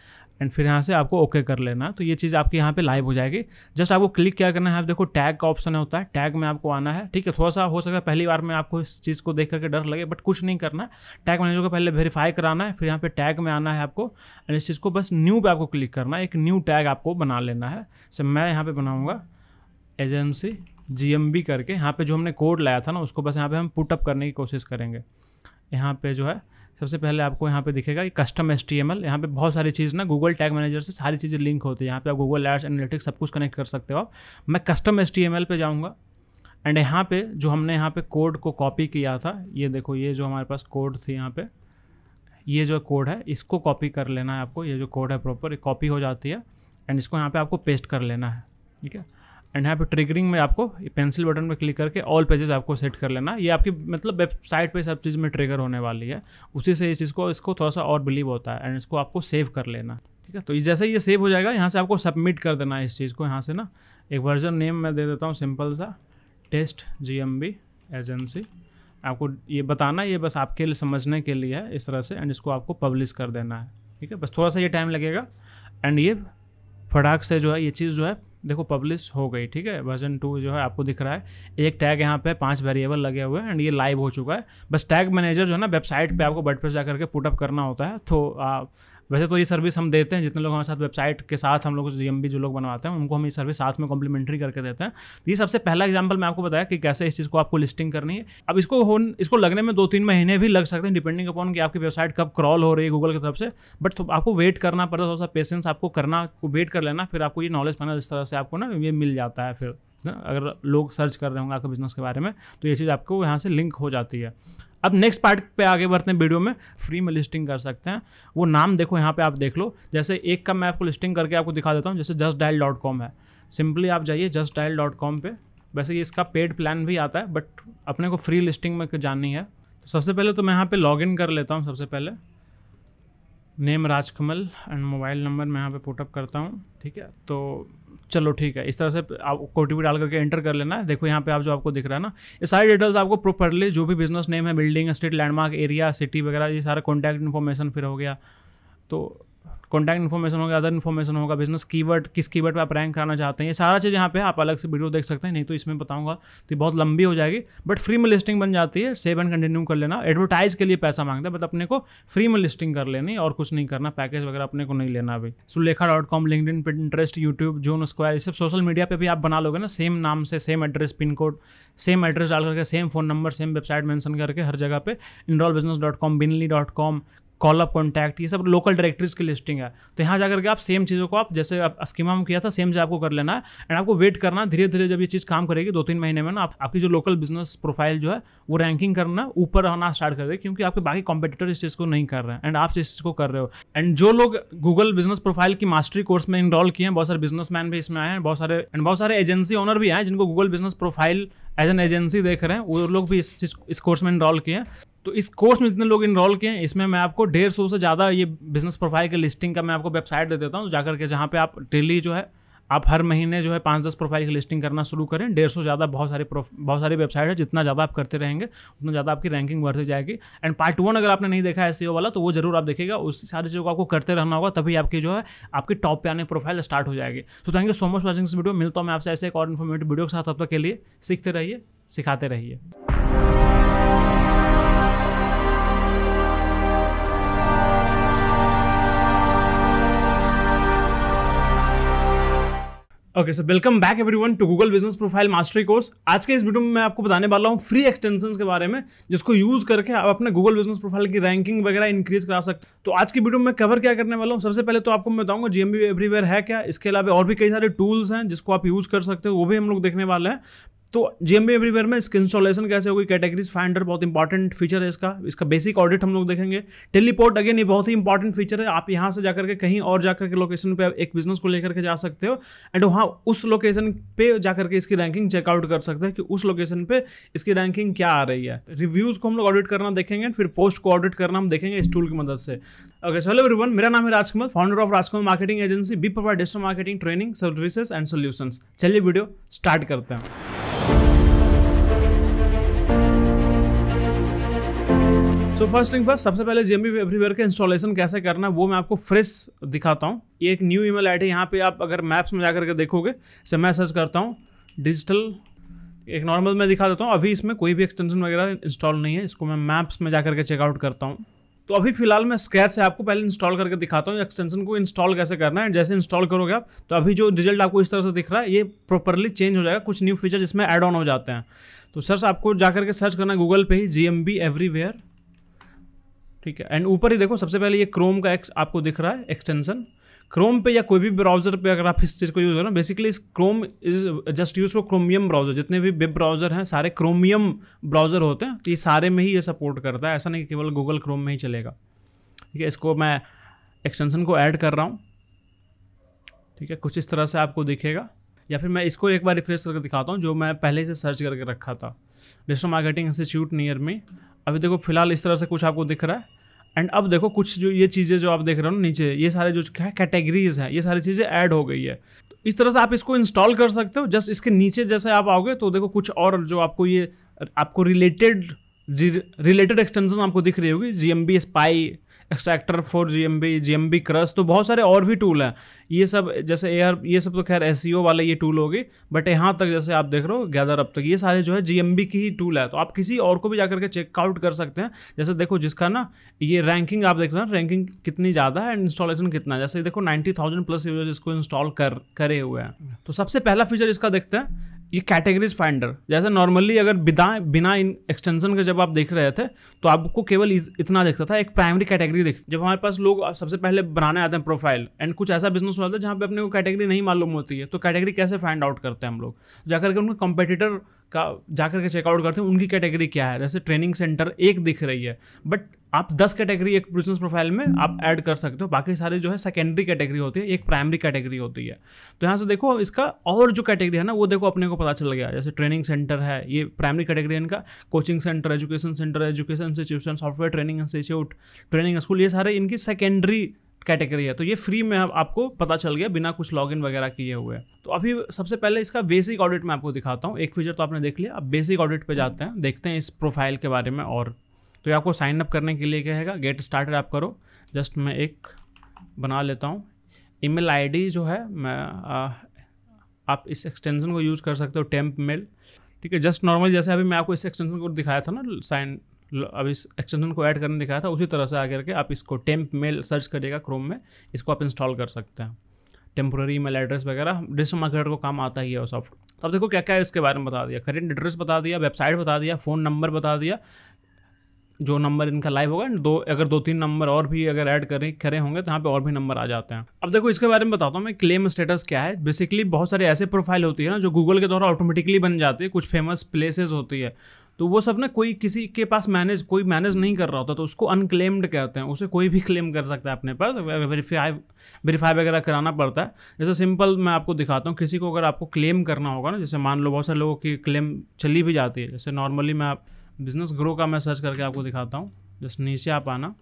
एंड फिर यहाँ से आपको ओके कर लेना है। तो ये चीज़ आपके यहाँ पे लाइव हो जाएगी। जस्ट आपको क्लिक क्या करना है, आप देखो टैग का ऑप्शन होता है, टैग में आपको आना है, ठीक है। थोड़ा सा हो सकता है पहली बार में आपको इस चीज़ को देख करके डर लगे, बट कुछ नहीं करना है। टैग मैनेजर को पहले वेरीफाई कराना है, फिर यहाँ पर टैग में आना है आपको एंड इस चीज़ को बस न्यू पर आपको क्लिक करना है। एक न्यू टैग आपको बना लेना है। सो मैं यहाँ पर बनाऊँगा एजेंसी जी एम बी करके। यहाँ पर जो हमने कोड लाया था ना, उसको बस यहाँ पर हम पुटअप करने की कोशिश करेंगे। यहाँ पे जो है सबसे पहले आपको यहाँ पे दिखेगा ये custom H T M L. यहाँ पे बहुत सारी चीज़ ना गूगल टैग मैनेजर से सारी चीज़ें लिंक होती है। यहाँ पे आप गूगल एड्स, एनालिटिक्स सब कुछ कनेक्ट कर सकते हो आप। मैं custom H T M L पे जाऊँगा एंड यहाँ पे जो हमने यहाँ पे कोड को कॉपी किया था, ये देखो ये जो हमारे पास कोड थी यहाँ पे, ये जो कोड है इसको कॉपी कर लेना है आपको, ये जो कोड है प्रॉपर कॉपी हो जाती है एंड इसको यहाँ पे आपको पेस्ट कर लेना है, ठीक है। एंड यहाँ पे ट्रिगरिंग में आपको पेंसिल बटन में क्लिक करके ऑल पेजेस आपको सेट कर लेना है। ये आपकी मतलब वेबसाइट पे सब चीज़ में ट्रिगर होने वाली है, उसी से इस चीज़ को इसको थोड़ा सा और बिलीव होता है एंड इसको आपको सेव कर लेना, ठीक है। तो जैसे ये सेव हो जाएगा यहाँ से आपको सबमिट कर देना है इस चीज़ को। यहाँ से ना एक वर्जन नेम मैं दे देता हूँ सिंपल सा, टेस्ट जीएमबी एजेंसी। आपको ये बताना ये बस आपके लिए समझने के लिए है इस तरह से, एंड इसको आपको पब्लिश कर देना है, ठीक है। बस थोड़ा सा ये टाइम लगेगा एंड ये फटाक से जो है ये चीज़ जो है देखो पब्लिश हो गई, ठीक है। वर्जन टू जो है आपको दिख रहा है, एक टैग यहाँ पे पांच वेरिएबल लगे हुए हैं एंड ये लाइव हो चुका है। बस टैग मैनेजर जो है ना वेबसाइट पे आपको वर्डप्रेस जा करके पुटअप करना होता है। तो आ, वैसे तो ये सर्विस हम देते हैं जितने लोग हमारे साथ वेबसाइट के साथ हम लोग जीएमबी जो लोग बनवाते हैं उनको हम ये सर्विस साथ में कॉम्प्लीमेंट्री करके देते हैं। ये सबसे पहला एग्जाम्पल मैं आपको बताया कि कैसे इस चीज़ को आपको लिस्टिंग करनी है। अब इसको हो इसको लगने में दो तीन महीने भी लग सकते हैं डिपेंडिंग अपॉन कि आपकी वेबसाइट कब क्रॉल हो रही है गूगल की तरफ से, बट तो आपको वेट करना पड़ता है, थोड़ा सा पेशेंस आपको करना, आपको वेट कर लेना, फिर आपको ये नॉलेज पाना इस तरह से आपको ना ये मिल जाता है। फिर ना अगर लोग सर्च कर रहे होंगे आपके बिजनेस के बारे में तो ये चीज़ आपको यहाँ से लिंक हो जाती है। अब नेक्स्ट पार्ट पे आगे बढ़ते हैं वीडियो में। फ्री में लिस्टिंग कर सकते हैं, वो नाम देखो यहाँ पे आप देख लो। जैसे एक का मैं आपको लिस्टिंग करके आपको दिखा देता हूँ, जैसे जस्ट डायल डॉट कॉम है, सिंपली आप जाइए जस्ट डायल डॉट कॉम पर। वैसे ये इसका पेड प्लान भी आता है बट अपने को फ्री लिस्टिंग में जाननी है। तो सबसे पहले तो मैं यहाँ पर लॉग इन कर लेता हूँ। सबसे पहले name Rajkamal and mobile number मैं यहाँ पे पुटअप करता हूँ, ठीक है। तो चलो ठीक है, इस तरह से आप ओटीपी डाल करके एंटर कर लेना है। देखो यहाँ पे आप जो आपको दिख रहा है ना ये सारे डिटेल्स आपको प्रॉपर्ली जो भी बिजनेस नेम है, building, street, landmark, area, city वगैरह, ये सारा कॉन्टैक्ट इन्फॉर्मेशन फिर हो गया, तो कॉन्टैक्ट इन्फॉर्मेशन हो गया, अदर इन्फॉर्मेशन होगा, बिजनेस कीवर्ड, किस कीवर्ड पे आप रैंक कराना चाहते हैं, ये सारा चीज़ यहाँ पे आप अलग से वीडियो देख सकते हैं, नहीं तो इसमें बताऊंगा तो बहुत लंबी हो जाएगी। बट फ्री में लिस्टिंग बन जाती है, सेव एंड कंटिन्यू कर लेना। एडवर्टाइज के लिए पैसा मांगता है बट अपने को फ्री में लिस्टिंग कर लेनी और कुछ नहीं करना, पैकेज वगैरह अपने को नहीं लेना अभी। Sulekha dot com, LinkedIn, Pinterest, YouTube, zone square, ये सब सोशल मीडिया पर भी आप बना लोगे ना सेम नाम से, same address, pin code, same address डाल करके, same phone number, same website mention करके हर जगह पे। Enroll business dot com, binly dot com, call up contact, ये सब लोकल डायरेक्टरीज की लिस्टिंग है। तो यहाँ जाकर के आप सेम चीज़ों को आप जैसे आप स्कीमा में किया था सेम से आपको कर लेना है एंड आपको वेट करना धीरे धीरे। जब ये चीज़ काम करेगी दो तीन महीने में ना आप, आपकी जो लोकल बिजनेस प्रोफाइल जो है वो रैंकिंग करना ऊपर आना स्टार्ट कर देगी, क्योंकि आपके बाकी कॉम्पिटिटर इस चीज़ को नहीं कर रहे हैं एंड आप इस चीज़ को कर रहे हो। एंड जो लोग गूगल बिजनेस प्रोफाइल की मास्टरी कोर्स में इनरोल किए हैं, बहुत सारे बिजनेसमैन भी इसमें आए हैं, बहुत सारे एंड बहुत सारे एजेंसी ओनर भी आए जिनको Google business profile as an agency देख रहे हैं, वो लोग भी इस चीज़ इस कोर्स में इनरोल किए हैं। तो इस कोर्स में जितने लोग इनरोल किए हैं इसमें मैं आपको डेढ़ सौ से ज़्यादा ये बिजनेस प्रोफाइल के लिस्टिंग का मैं आपको वेबसाइट दे देता हूँ जाकर के, जहाँ पे आप डेली जो है आप हर महीने जो है पाँच दस प्रोफाइल की लिस्टिंग करना शुरू करें। डेढ़ सौ ज़्यादा बहुत सारी बहुत सारी वेबसाइट है, जितना ज़्यादा आप करते रहेंगे उतना ज़्यादा आपकी रैंकिंग बढ़ती जाएगी। एंड पार्ट वन अगर आपने नहीं देखा है एसईओ वाला तो वो जरूर आप देखिएगा, उस सारी चीज़ों को आपको करते रहना होगा तभी आपकी जो है आपकी टॉप पे आने प्रोफाइल स्टार्ट हो जाएगी। So thank you so much watching this video, मिलता हूँ मैं आपसे ऐसे एक और इन्फॉर्मेटिव वीडियो के साथ। तब तक के लिए सीखते रहिए, सिखाते रहिए। Okay so welcome back everyone to Google business profile mastery course. आज के इस वीडियो में मैं आपको बताने वाला हूँ फ्री एक्सटेंशंस के बारे में, जिसको यूज़ करके आप अपने गूगल बिजनेस प्रोफाइल की रैंकिंग वगैरह इंक्रीज करा सकते हैं। तो आज की वीडियो में कवर क्या करने वाला हूँ, सबसे पहले तो आपको मैं बताऊँगा जीएमबी एवरीवेयर है क्या, इसके अलावा और भी कई सारे टूल्स हैं जिसको आप यूज़ कर सकते हो, वो भी हम लोग देखने वाले हैं। तो जीएमबी एवरीवेयर में इसकी इंस्टॉलेशन कैसे होगी, कैटेगरीज फाइंडर बहुत इंपॉर्टेंट फीचर है इसका, इसका बेसिक ऑडिट हम लोग देखेंगे। टेलीपोर्ट अगेन ये बहुत ही इंपॉर्टेंट फीचर है, आप यहाँ से जाकर के कहीं और जाकर के लोकेशन पे एक बिजनेस को लेकर के जा सकते हो एंड वहाँ उस लोकेशन पे जाकर के इसकी रैंकिंग चेकआउट कर सकते हैं कि उस लोकेशन पे इसकी रैंकिंग क्या आ रही है। रिव्यूज़ को हम लोग ऑडिट करना देखेंगे, फिर पोस्ट को ऑडिट करना हम देखेंगे इस टूल की मदद से। ओके सो हेलो एवरीवन, मेरा नाम है Rajkamal, founder of Rajkamal marketing agency, we provide digital marketing training, services and solutions. चलिए वीडियो स्टार्ट करते हैं। सो फर्स्ट थिंग फर्स्ट, सबसे पहले जीएमबी एवरीवेयर का इंस्टॉलेशन कैसे करना है वो मैं आपको फ्रेश दिखाता हूँ। ये एक न्यू ईमेल आईडी है, यहाँ पे आप अगर मैप्स में जाकर के देखोगे, जैसे मैं सर्च करता हूँ डिजिटल, एक नॉर्मल मैं दिखा देता हूँ, अभी इसमें कोई भी एक्सटेंशन वगैरह इंस्टॉल नहीं है, इसको मैं मैप्स में जाकर के चेकआउट करता हूँ। तो अभी फिलहाल मैं स्क्रैच से आपको पहले इंस्टॉल करके दिखाता हूँ एक्सटेंशन को इंस्टॉल कैसे करना है। जैसे इंस्टॉल करोगे आप तो अभी जो रिजल्ट आपको इस तरह से दिख रहा है ये प्रॉपरली चेंज हो जाएगा, कुछ न्यू फीचर इसमें ऐड ऑन हो जाते हैं। तो सर आपको जाकर के सर्च करना है गूगल पे ही जीएमबी एवरीवेयर, ठीक है। एंड ऊपर ही देखो सबसे पहले ये क्रोम का एक्स आपको दिख रहा है एक्सटेंशन, क्रोम पे या कोई भी ब्राउजर पे अगर आप इस चीज़ को यूज़ करो, बेसिकली इस Chrome is just use for Chromium browser, जितने भी वेब ब्राउजर हैं सारे क्रोमियम ब्राउजर होते हैं, तो ये सारे में ही ये सपोर्ट करता है, ऐसा नहीं केवल गूगल क्रोम में ही चलेगा। ठीक है, इसको मैं एक्सटेंशन को ऐड कर रहा हूँ, ठीक है, कुछ इस तरह से आपको दिखेगा। या फिर मैं इसको एक बार रिफ्रेश करके दिखाता हूँ जो मैं पहले से सर्च करके रखा था, डिजिटल मार्केटिंग इंस्टीट्यूट नियर में। अभी देखो फिलहाल इस तरह से कुछ आपको दिख रहा है। एंड अब देखो कुछ जो ये चीज़ें जो आप देख रहे हो नीचे, ये सारे जो क्या कैटेगरीज हैं, ये सारी चीज़ें ऐड हो गई है। तो इस तरह से आप इसको इंस्टॉल कर सकते हो। जस्ट इसके नीचे जैसे आप आओगे तो देखो कुछ और जो आपको ये आपको रिलेटेड रिलेटेड एक्सटेंशन आपको दिख रही होगी, G M B spy extractor for G M B, G M B crush, तो बहुत सारे और भी टूल हैं। ये सब जैसे एयर ये सब तो खैर एस ई ओ वाले ये टूल होगी, बट यहाँ तक जैसे आप देख रहे हो गैदर अप तक ये सारे जो है जी एम बी की ही टूल है। तो आप किसी और को भी जाकर के चेकआउट कर सकते हैं। जैसे देखो जिसका ना ये रैंकिंग आप देख रहे हो, रैंकिंग कितनी ज़्यादा है एंड इंस्टॉलेशन कितना है। जैसे देखो नाइन्टी थाउजेंड प्लस यूजर्स इसको इंस्टॉल कर करे हुए हैं। तो सबसे पहला फीचर इसका देखते हैं, ये कैटेगरीज फाइंडर। जैसे नॉर्मली अगर बिना बिना इन एक्सटेंशन के जब आप देख रहे थे तो आपको केवल इतना देखता था, एक प्राइमरी कैटेगरी देखते। जब हमारे पास लोग सबसे पहले बनाने आते हैं प्रोफाइल एंड कुछ ऐसा बिजनेस होता है जहाँ पे अपने को कैटेगरी नहीं मालूम होती है, तो कैटेगरी कैसे फाइंड आउट करते हैं हम लोग? जाकर के उनके कंपेटिटर का जाकर के चेकआउट करते हैं उनकी कैटेगरी क्या है। जैसे ट्रेनिंग सेंटर एक दिख रही है, बट आप दस कैटेगरी एक बिजनेस प्रोफाइल में आप ऐड कर सकते हो, बाकी सारे जो है सेकेंडरी कैटेगरी होती है, एक प्राइमरी कैटेगरी होती है। तो यहाँ से देखो इसका और जो कैटेगरी है ना वो देखो अपने को पता चल गया। जैसे ट्रेनिंग सेंटर है, ये प्राइमरी कैटेगरी है इनका, coaching centre, education centre, education institution, software training institute, training school, ये सारे इनकी सेकेंडरी कैटेगरी है। तो ये फ्री में आपको पता चल गया बिना कुछ लॉगिन वगैरह किए हुए। तो अभी सबसे पहले इसका बेसिक ऑडिट मैं आपको दिखाता हूँ। एक फीचर तो आपने देख लिया, अब बेसिक ऑडिट पे जाते हैं, देखते हैं इस प्रोफाइल के बारे में। और तो ये आपको साइन अप करने के लिए कहेगा, गेट स्टार्टेड आप करो। जस्ट मैं एक बना लेता हूँ, ईमेल आईडी जो है मैं आ, आप इस एक्सटेंशन को यूज़ कर सकते हो, टेम्प मेल, ठीक है। जस्ट नॉर्मली जैसे अभी मैं आपको इस एक्सटेंशन को दिखाया था ना, साइन अब इस एक्सटेंशन को ऐड करने दिखाया था, उसी तरह से आ करके आप इसको टेम्प मेल सर्च करिएगा क्रोम में, इसको आप इंस्टॉल कर सकते हैं। टेम्पोररी ईमेल एड्रेस वगैरह डिजिटल मार्केटर को काम आता ही है वो सॉफ्टवेयर। अब देखो क्या क्या है इसके बारे में बता दिया, करेंट एड्रेस बता दिया, वेबसाइट बता दिया, फ़ोन नंबर बता दिया जो नंबर इनका लाइव होगा, दो अगर दो तीन नंबर और भी अगर ऐड करें करे होंगे तो यहाँ पे और भी नंबर आ जाते हैं। अब देखो इसके बारे में बताता हूँ मैं, क्लेम स्टेटस क्या है। बेसिकली बहुत सारे ऐसे प्रोफाइल होती है ना जो गूगल के द्वारा ऑटोमेटिकली बन जाती है, कुछ फेमस प्लेसेस होती है, तो वो सब ना कोई किसी के पास मैनेज कोई मैनेज नहीं कर रहा होता, तो उसको अनक्लेम्ड कहते हैं। उसे कोई भी क्लेम कर सकता है अपने पास, वेरीफाई वेरीफाई वगैरह कराना पड़ता है। जैसे सिंपल मैं आपको दिखाता हूँ, किसी को अगर आपको क्लेम करना होगा ना, जैसे मान लो बहुत सारे लोगों की क्लेम चली भी जाती है। जैसे नॉर्मली मैं आप बिजनेस ग्रो का मैं सर्च करके आपको दिखाता हूँ। जस्ट नीचे आप आना,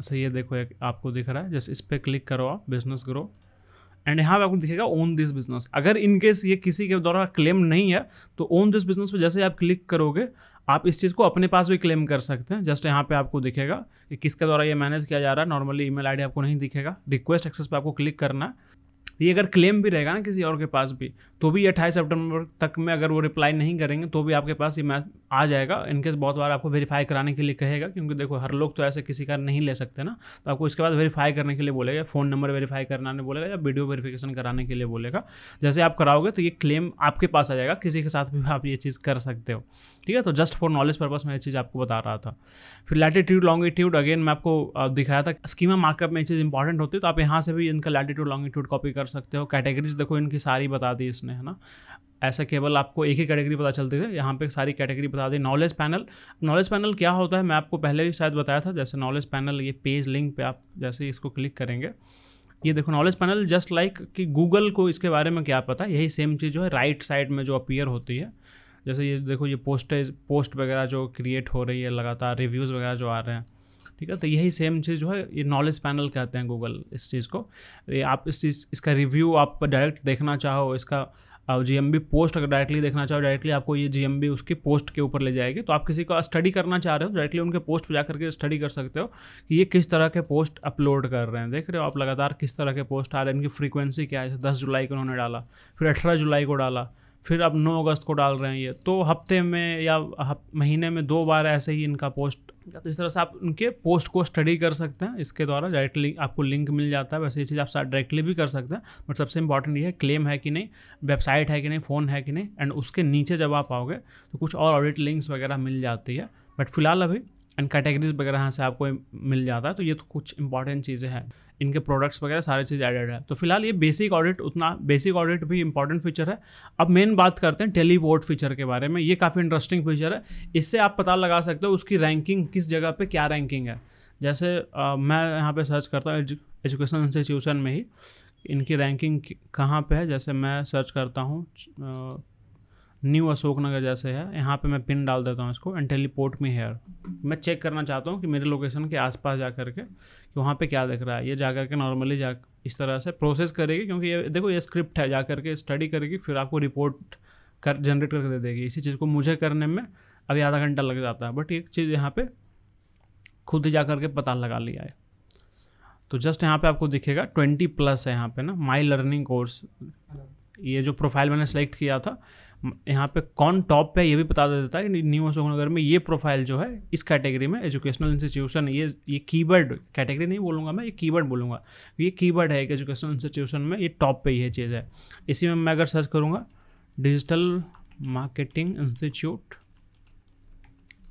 सही है, देखो एक आपको दिख रहा है, जस्ट इस पर क्लिक करो आप, बिजनेस ग्रो, एंड यहाँ पे आपको दिखेगा ओन दिस बिजनेस। अगर इनकेस ये किसी के द्वारा क्लेम नहीं है तो ओन दिस बिजनेस पे जैसे आप क्लिक करोगे आप इस चीज़ को अपने पास भी क्लेम कर सकते हैं। जस्ट यहाँ पे आपको दिखेगा कि किसके द्वारा ये मैनेज किया जा रहा है। नॉर्मली ईमेल आईडी आपको नहीं दिखेगा, रिक्वेस्ट एक्सेस पे आपको क्लिक करना है। ये अगर क्लेम भी रहेगा ना किसी और के पास भी, तो भी अट्ठाईस सितंबर तक में अगर वो रिप्लाई नहीं करेंगे तो भी आपके पास ये मैच आ जाएगा। इनकेस बहुत बार आपको वेरीफाई कराने के लिए कहेगा, क्योंकि देखो हर लोग तो ऐसे किसी का नहीं ले सकते ना, तो आपको इसके बाद वेरीफाई करने के लिए बोलेगा, फ़ोन नंबर वेरीफाई कराने बोलेगा या वीडियो वेरीफिकेशन कराने के लिए बोलेगा। जैसे आप कराओगे तो ये क्लेम आपके पास आ जाएगा, किसी के साथ भी आप ये चीज़ कर सकते हो, ठीक है। तो जस्ट फॉर नॉलेज पर्पज़ मैं ये चीज़ आपको बता रहा था। फिर लैटिट्यूड लॉन्गिट्यूड अगेन मैं आपको दिखाया था, स्कीमा मार्कअप में ये चीज़ इंपॉर्टेंट होती है, तो आप यहाँ से भी इनका लैटिट्यूड लॉन्गिट्यूड कॉपी कर सकते हो। कैटेगरीज देखो इनकी सारी बता दी इसने, है ना, ऐसा केवल आपको एक ही कैटेगरी पता चलती थी, यहाँ पे सारी कैटेगरी बता दी। नॉलेज पैनल, नॉलेज पैनल क्या होता है मैं आपको पहले भी शायद बताया था। जैसे नॉलेज पैनल ये पेज लिंक पे आप जैसे इसको क्लिक करेंगे, ये देखो नॉलेज पैनल, जस्ट लाइक कि गूगल को इसके बारे में क्या पता, यही सेम चीज़ जो है राइट साइड में जो अपीयर होती है। जैसे ये देखो ये पोस्टेज पोस्ट वगैरह जो क्रिएट हो रही है लगातार, रिव्यूज़ वगैरह जो आ रहे हैं, ठीक है, तो यही सेम चीज़ जो है ये नॉलेज पैनल कहते हैं गूगल इस चीज़ को। ये आप इस चीज़ इसका रिव्यू आप डायरेक्ट देखना चाहो, इसका जीएमबी पोस्ट अगर डायरेक्टली देखना चाहो, डायरेक्टली आपको ये जीएमबी उसके पोस्ट के ऊपर ले जाएगी। तो आप किसी का स्टडी करना चाह रहे हो डायरेक्टली उनके पोस्ट पर जाकर के स्टडी कर सकते हो कि ये किस तरह के पोस्ट अपलोड कर रहे हैं। देख रहे हो आप लगातार किस तरह के पोस्ट आ रहे हैं, इनकी फ्रीक्वेंसी क्या है। दस जुलाई को उन्होंने डाला, फिर अठारह जुलाई को डाला, फिर अब नौ अगस्त को डाल रहे हैं। ये तो हफ्ते में या महीने में दो बार ऐसे ही इनका पोस्ट, तो इस तरह से आप उनके पोस्ट को स्टडी कर सकते हैं इसके द्वारा। डायरेक्टली आपको लिंक मिल जाता है, वैसे ये चीज़ आप डायरेक्टली भी कर सकते हैं, बट सबसे इंपॉर्टेंट ये है क्लेम है कि नहीं, वेबसाइट है कि नहीं, फ़ोन है कि नहीं। एंड उसके नीचे जब आप आओगे तो कुछ और ऑडिट लिंक्स वगैरह मिल जाती है, बट फिलहाल अभी एंड कैटेगरीज वगैरह यहाँ से आपको मिल जाता है। तो ये तो कुछ इंपॉर्टेंट चीज़ें हैं, इनके प्रोडक्ट्स वगैरह सारी चीज़ एडेड है। तो फिलहाल ये बेसिक ऑडिट, उतना बेसिक ऑडिट भी इंपॉर्टेंट फीचर है। अब मेन बात करते हैं टेलीपोर्ट फीचर के बारे में। ये काफ़ी इंटरेस्टिंग फीचर है, इससे आप पता लगा सकते हो उसकी रैंकिंग किस जगह पे क्या रैंकिंग है। जैसे आ, मैं यहाँ पे सर्च करता हूँ एजु, एजुकेशन इंस्टीट्यूशन में ही इनकी रैंकिंग कहाँ पे है। जैसे मैं सर्च करता हूँ न्यू अशोकनगर जैसे है, यहाँ पे मैं पिन डाल देता हूँ इसको एंड टेलीपोर्ट मी हेयर। मैं चेक करना चाहता हूँ कि मेरे लोकेशन के आसपास जा करके कि वहाँ पे क्या दिख रहा है। ये जा करके नॉर्मली जा इस तरह से प्रोसेस करेगी, क्योंकि ये देखो ये स्क्रिप्ट है, जा करके स्टडी करेगी फिर आपको रिपोर्ट कर जनरेट करके दे देगी। इसी चीज़ को मुझे करने में अभी आधा घंटा लग जाता है, बट एक चीज़ यहाँ पर खुद ही जा करके पता लगा लिया है। तो जस्ट यहाँ पे आपको दिखेगा ट्वेंटी प्लस है यहाँ पे ना माई लर्निंग कोर्स। ये जो प्रोफाइल मैंने सेलेक्ट किया था यहाँ पे कौन टॉप पे है ये भी बता देता है कि न्यू अशोकनगर में ये प्रोफाइल जो है इस कैटेगरी में एजुकेशनल इंस्टीट्यूशन। ये ये कीवर्ड कैटेगरी नहीं बोलूँगा मैं, ये कीवर्ड बोलूँगा। ये कीवर्ड है कि एजुकेशनल इंस्टीट्यूशन में ये टॉप पे ये चीज़ है। इसी में मैं अगर सर्च करूँगा digital marketing institute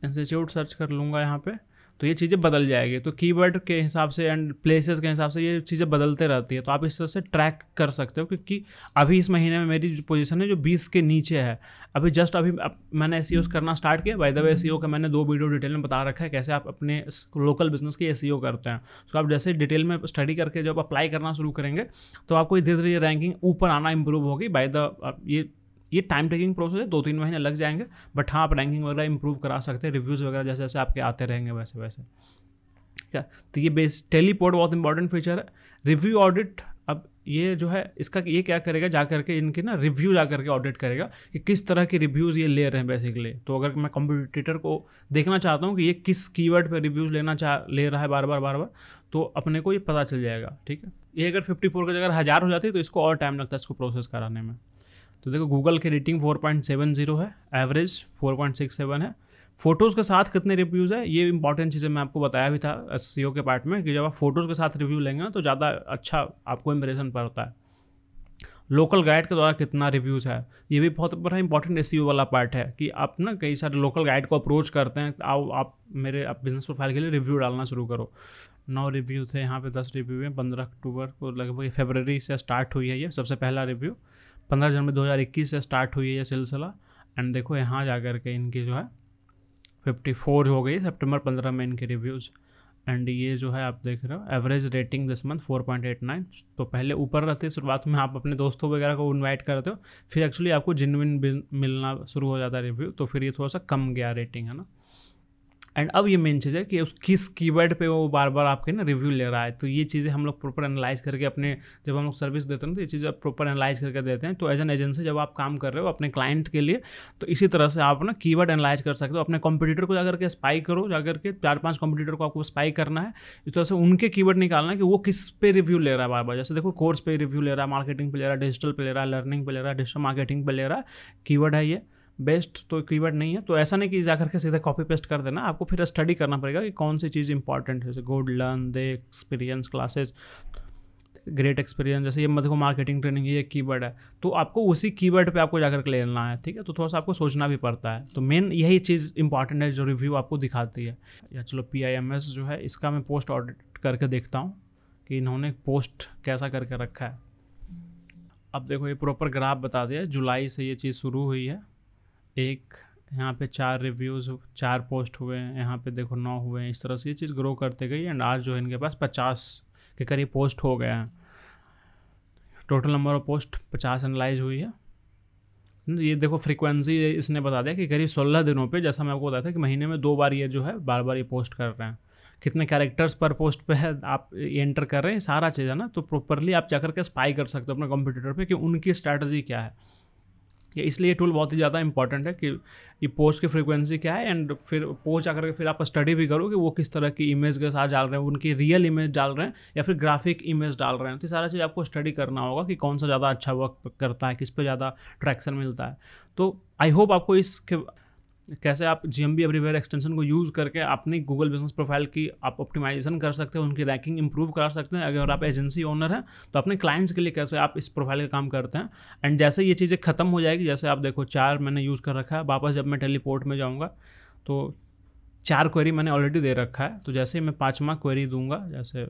institute search कर लूँगा यहाँ पर, तो ये चीज़ें बदल जाएगी। तो कीवर्ड के हिसाब से एंड प्लेसेस के हिसाब से ये चीज़ें बदलते रहती है। तो आप इस तरह से ट्रैक कर सकते हो, क्योंकि अभी इस महीने में मेरी पोजीशन है जो बीस के नीचे है। अभी जस्ट अभी मैंने एसईओ करना स्टार्ट किया। बाय द वे एसईओ का मैंने दो वीडियो डिटेल में बता रखा है कैसे आप अपने लोकल बिजनेस की एसईओ करते हैं। तो आप जैसे डिटेल में स्टडी करके जब अप्लाई करना शुरू करेंगे तो आपको धीरे धीरे रैंकिंग ऊपर आना इंप्रूव होगी। बाय द ये ये टाइम टेकिंग प्रोसेस है, दो तीन महीने लग जाएंगे, बट हाँ आप रैंकिंग वगैरह इंप्रूव करा सकते हैं। रिव्यूज़ वगैरह जैसे जैसे आपके आते रहेंगे वैसे वैसे क्या। तो ये बेस टेलीपोर्ट बहुत इंपॉर्टेंट फीचर है। रिव्यू ऑडिट, अब ये जो है इसका ये क्या करेगा, जा करके इनके ना रिव्यू जा करके ऑडिट करेगा कि किस तरह के रिव्यूज़ ये ले रहे हैं बेसिकली। तो अगर मैं कॉम्पिटिटर को देखना चाहता हूँ कि ये किस कीवर्ड पे रिव्यूज़ लेना चाह ले रहा है बार बार बार बार, तो अपने को ये पता चल जाएगा। ठीक है, ये अगर फिफ्टी फोर की जगह हज़ार हो जाती है तो इसको और टाइम लगता है इसको प्रोसेस कराने में। तो देखो गूगल की rating four point seven zero है, average four point six seven है। फोटोज़ के साथ कितने रिव्यूज़ है ये इंपॉर्टेंट चीज़ें मैं आपको बताया भी था एसईओ के पार्ट में, कि जब आप फोटोज़ के साथ रिव्यू लेंगे ना तो ज़्यादा अच्छा आपको इंप्रेशन पड़ता है। लोकल गाइड के द्वारा कितना रिव्यूज़ है ये भी बहुत बड़ा इंपॉर्टेंट एसईओ वाला पार्ट है, कि आप ना कई सारे लोकल गाइड को अप्रोच करते हैं, आओ आप मेरे आप बिजनेस प्रोफाइल के लिए रिव्यू डालना शुरू करो। नौ रिव्यू थे यहाँ पे, दस रिव्यू हैं। पंद्रह अक्टूबर को लगभग फरवरी से स्टार्ट हुई है ये सबसे पहला रिव्यू। पंद्रह जनवरी दो हज़ार इक्कीस से स्टार्ट हुई है ये सिलसिला। एंड देखो यहाँ जा कर के इनकी जो है चौवन हो गई सितंबर पंद्रह में इनके रिव्यूज़। एंड ये जो है आप देख रहे हो average rating this month four point eight nine. तो पहले ऊपर रहती है, शुरुआत में आप अपने दोस्तों वगैरह को इन्वाइट करते हो, फिर एक्चुअली आपको जेन्युइन मिलना शुरू हो जाता है रिव्यू, तो फिर ये थोड़ा सा कम गया रेटिंग है ना। एंड अब ये मेन चीज़ है कि उस किस कीवर्ड पे वो बार बार आपके ना रिव्यू ले रहा है। तो ये चीज़ें हम लोग प्रॉपर एनालाइज करके अपने, जब हम लोग सर्विस देते हैं ना तो ये चीज़ें प्रॉपर एनालाइज करके देते हैं। तो एज एन एजेंसी जब आप काम कर रहे हो अपने क्लाइंट के लिए, तो इसी तरह से आप ना कीवर्ड एनालाइज कर सकते हो। अपने कॉम्पिटिटर को जाकर के स्पाई करो, जाकर के चार पाँच कॉम्पिटिटर को आपको स्पाई करना है, इस तरह से उनके कीवर्ड निकालना है कि वो किस पे रिव्यू ले रहा है बार बार। जैसे देखो कोर्स पे रिव्यू ले रहा है, मार्केटिंग पे ले रहा है, डिजिटल पे ले रहा है, लर्निंग पे ले रहा है, डिजिटल मार्केटिंग पे ले रहा है, कीवर्ड है ये बेस्ट तो कीवर्ड नहीं है। तो ऐसा नहीं कि जा करके सीधा कॉपी पेस्ट कर देना, आपको फिर स्टडी करना पड़ेगा कि कौन सी चीज़ इंपॉर्टेंट है। जैसे good learn the experience classes great experience, जैसे ये मतलब मार्केटिंग ट्रेनिंग ये कीवर्ड है, तो आपको उसी कीवर्ड पे आपको जाकर के लेना है। ठीक है, तो थोड़ा सा आपको सोचना भी पड़ता है। तो मेन यही चीज़ इंपॉर्टेंट है जो रिव्यू आपको दिखाती है। या चलो पी आई एम एस जो है इसका मैं पोस्ट ऑडिट करके देखता हूँ कि इन्होंने पोस्ट कैसा करके रखा है। अब देखो ये प्रॉपर ग्राफ बता दिया, जुलाई से ये चीज़ शुरू हुई है। एक यहाँ पे चार रिव्यूज़ चार पोस्ट हुए हैं, यहाँ पे देखो नौ हुए हैं। इस तरह से ये चीज़ ग्रो करते गई एंड आज जो है इनके पास पचास के करीब पोस्ट हो गए हैं। टोटल नंबर ऑफ पोस्ट पचास एनालाइज हुई है। ये देखो फ्रीक्वेंसी इसने बता दिया कि करीब सोलह दिनों पे, जैसा मैं आपको बताया था कि महीने में दो बार ये जो है बार बार ये पोस्ट कर रहे हैं। कितने कैरेक्टर्स पर पोस्ट पे है आप एंटर कर रहे हैं सारा चीज़ है ना। तो प्रॉपरली आप जाकर के स्पाई कर सकते हो अपने कंप्यूटर पर कि उनकी स्ट्रैटेजी क्या है। इसलिए टूल बहुत ही ज़्यादा इंपॉर्टेंट है कि ये पोस्ट की फ्रीक्वेंसी क्या है। एंड फिर पोस्ट आकर के फिर आप स्टडी भी करो कि वो किस तरह की इमेज के साथ डाल रहे हैं, उनकी रियल इमेज डाल रहे हैं या फिर ग्राफिक इमेज डाल रहे हैं। तो सारा चीज़ आपको स्टडी करना होगा कि कौन सा ज़्यादा अच्छा वर्क करता है, किस पे ज़्यादा ट्रैक्शन मिलता है। तो आई होप आपको इसके कैसे आप जीएमबी एवरीवेयर एक्सटेंशन को यूज़ करके अपनी गूगल बिजनेस प्रोफाइल की आप ऑप्टिमाइजेशन कर सकते हो, उनकी रैंकिंग इंप्रूव करा सकते हैं। अगर आप एजेंसी ओनर हैं तो अपने क्लाइंट्स के लिए कैसे आप इस प्रोफाइल का काम करते हैं। एंड जैसे ये चीज़ें खत्म हो जाएगी, जैसे आप देखो चार मैंने यूज़ कर रखा है, वापस जब मैं टेलीपोर्ट में जाऊँगा तो चार क्वेरी मैंने ऑलरेडी दे रखा है। तो जैसे ही मैं पाँचवा क्वेरी दूँगा, जैसे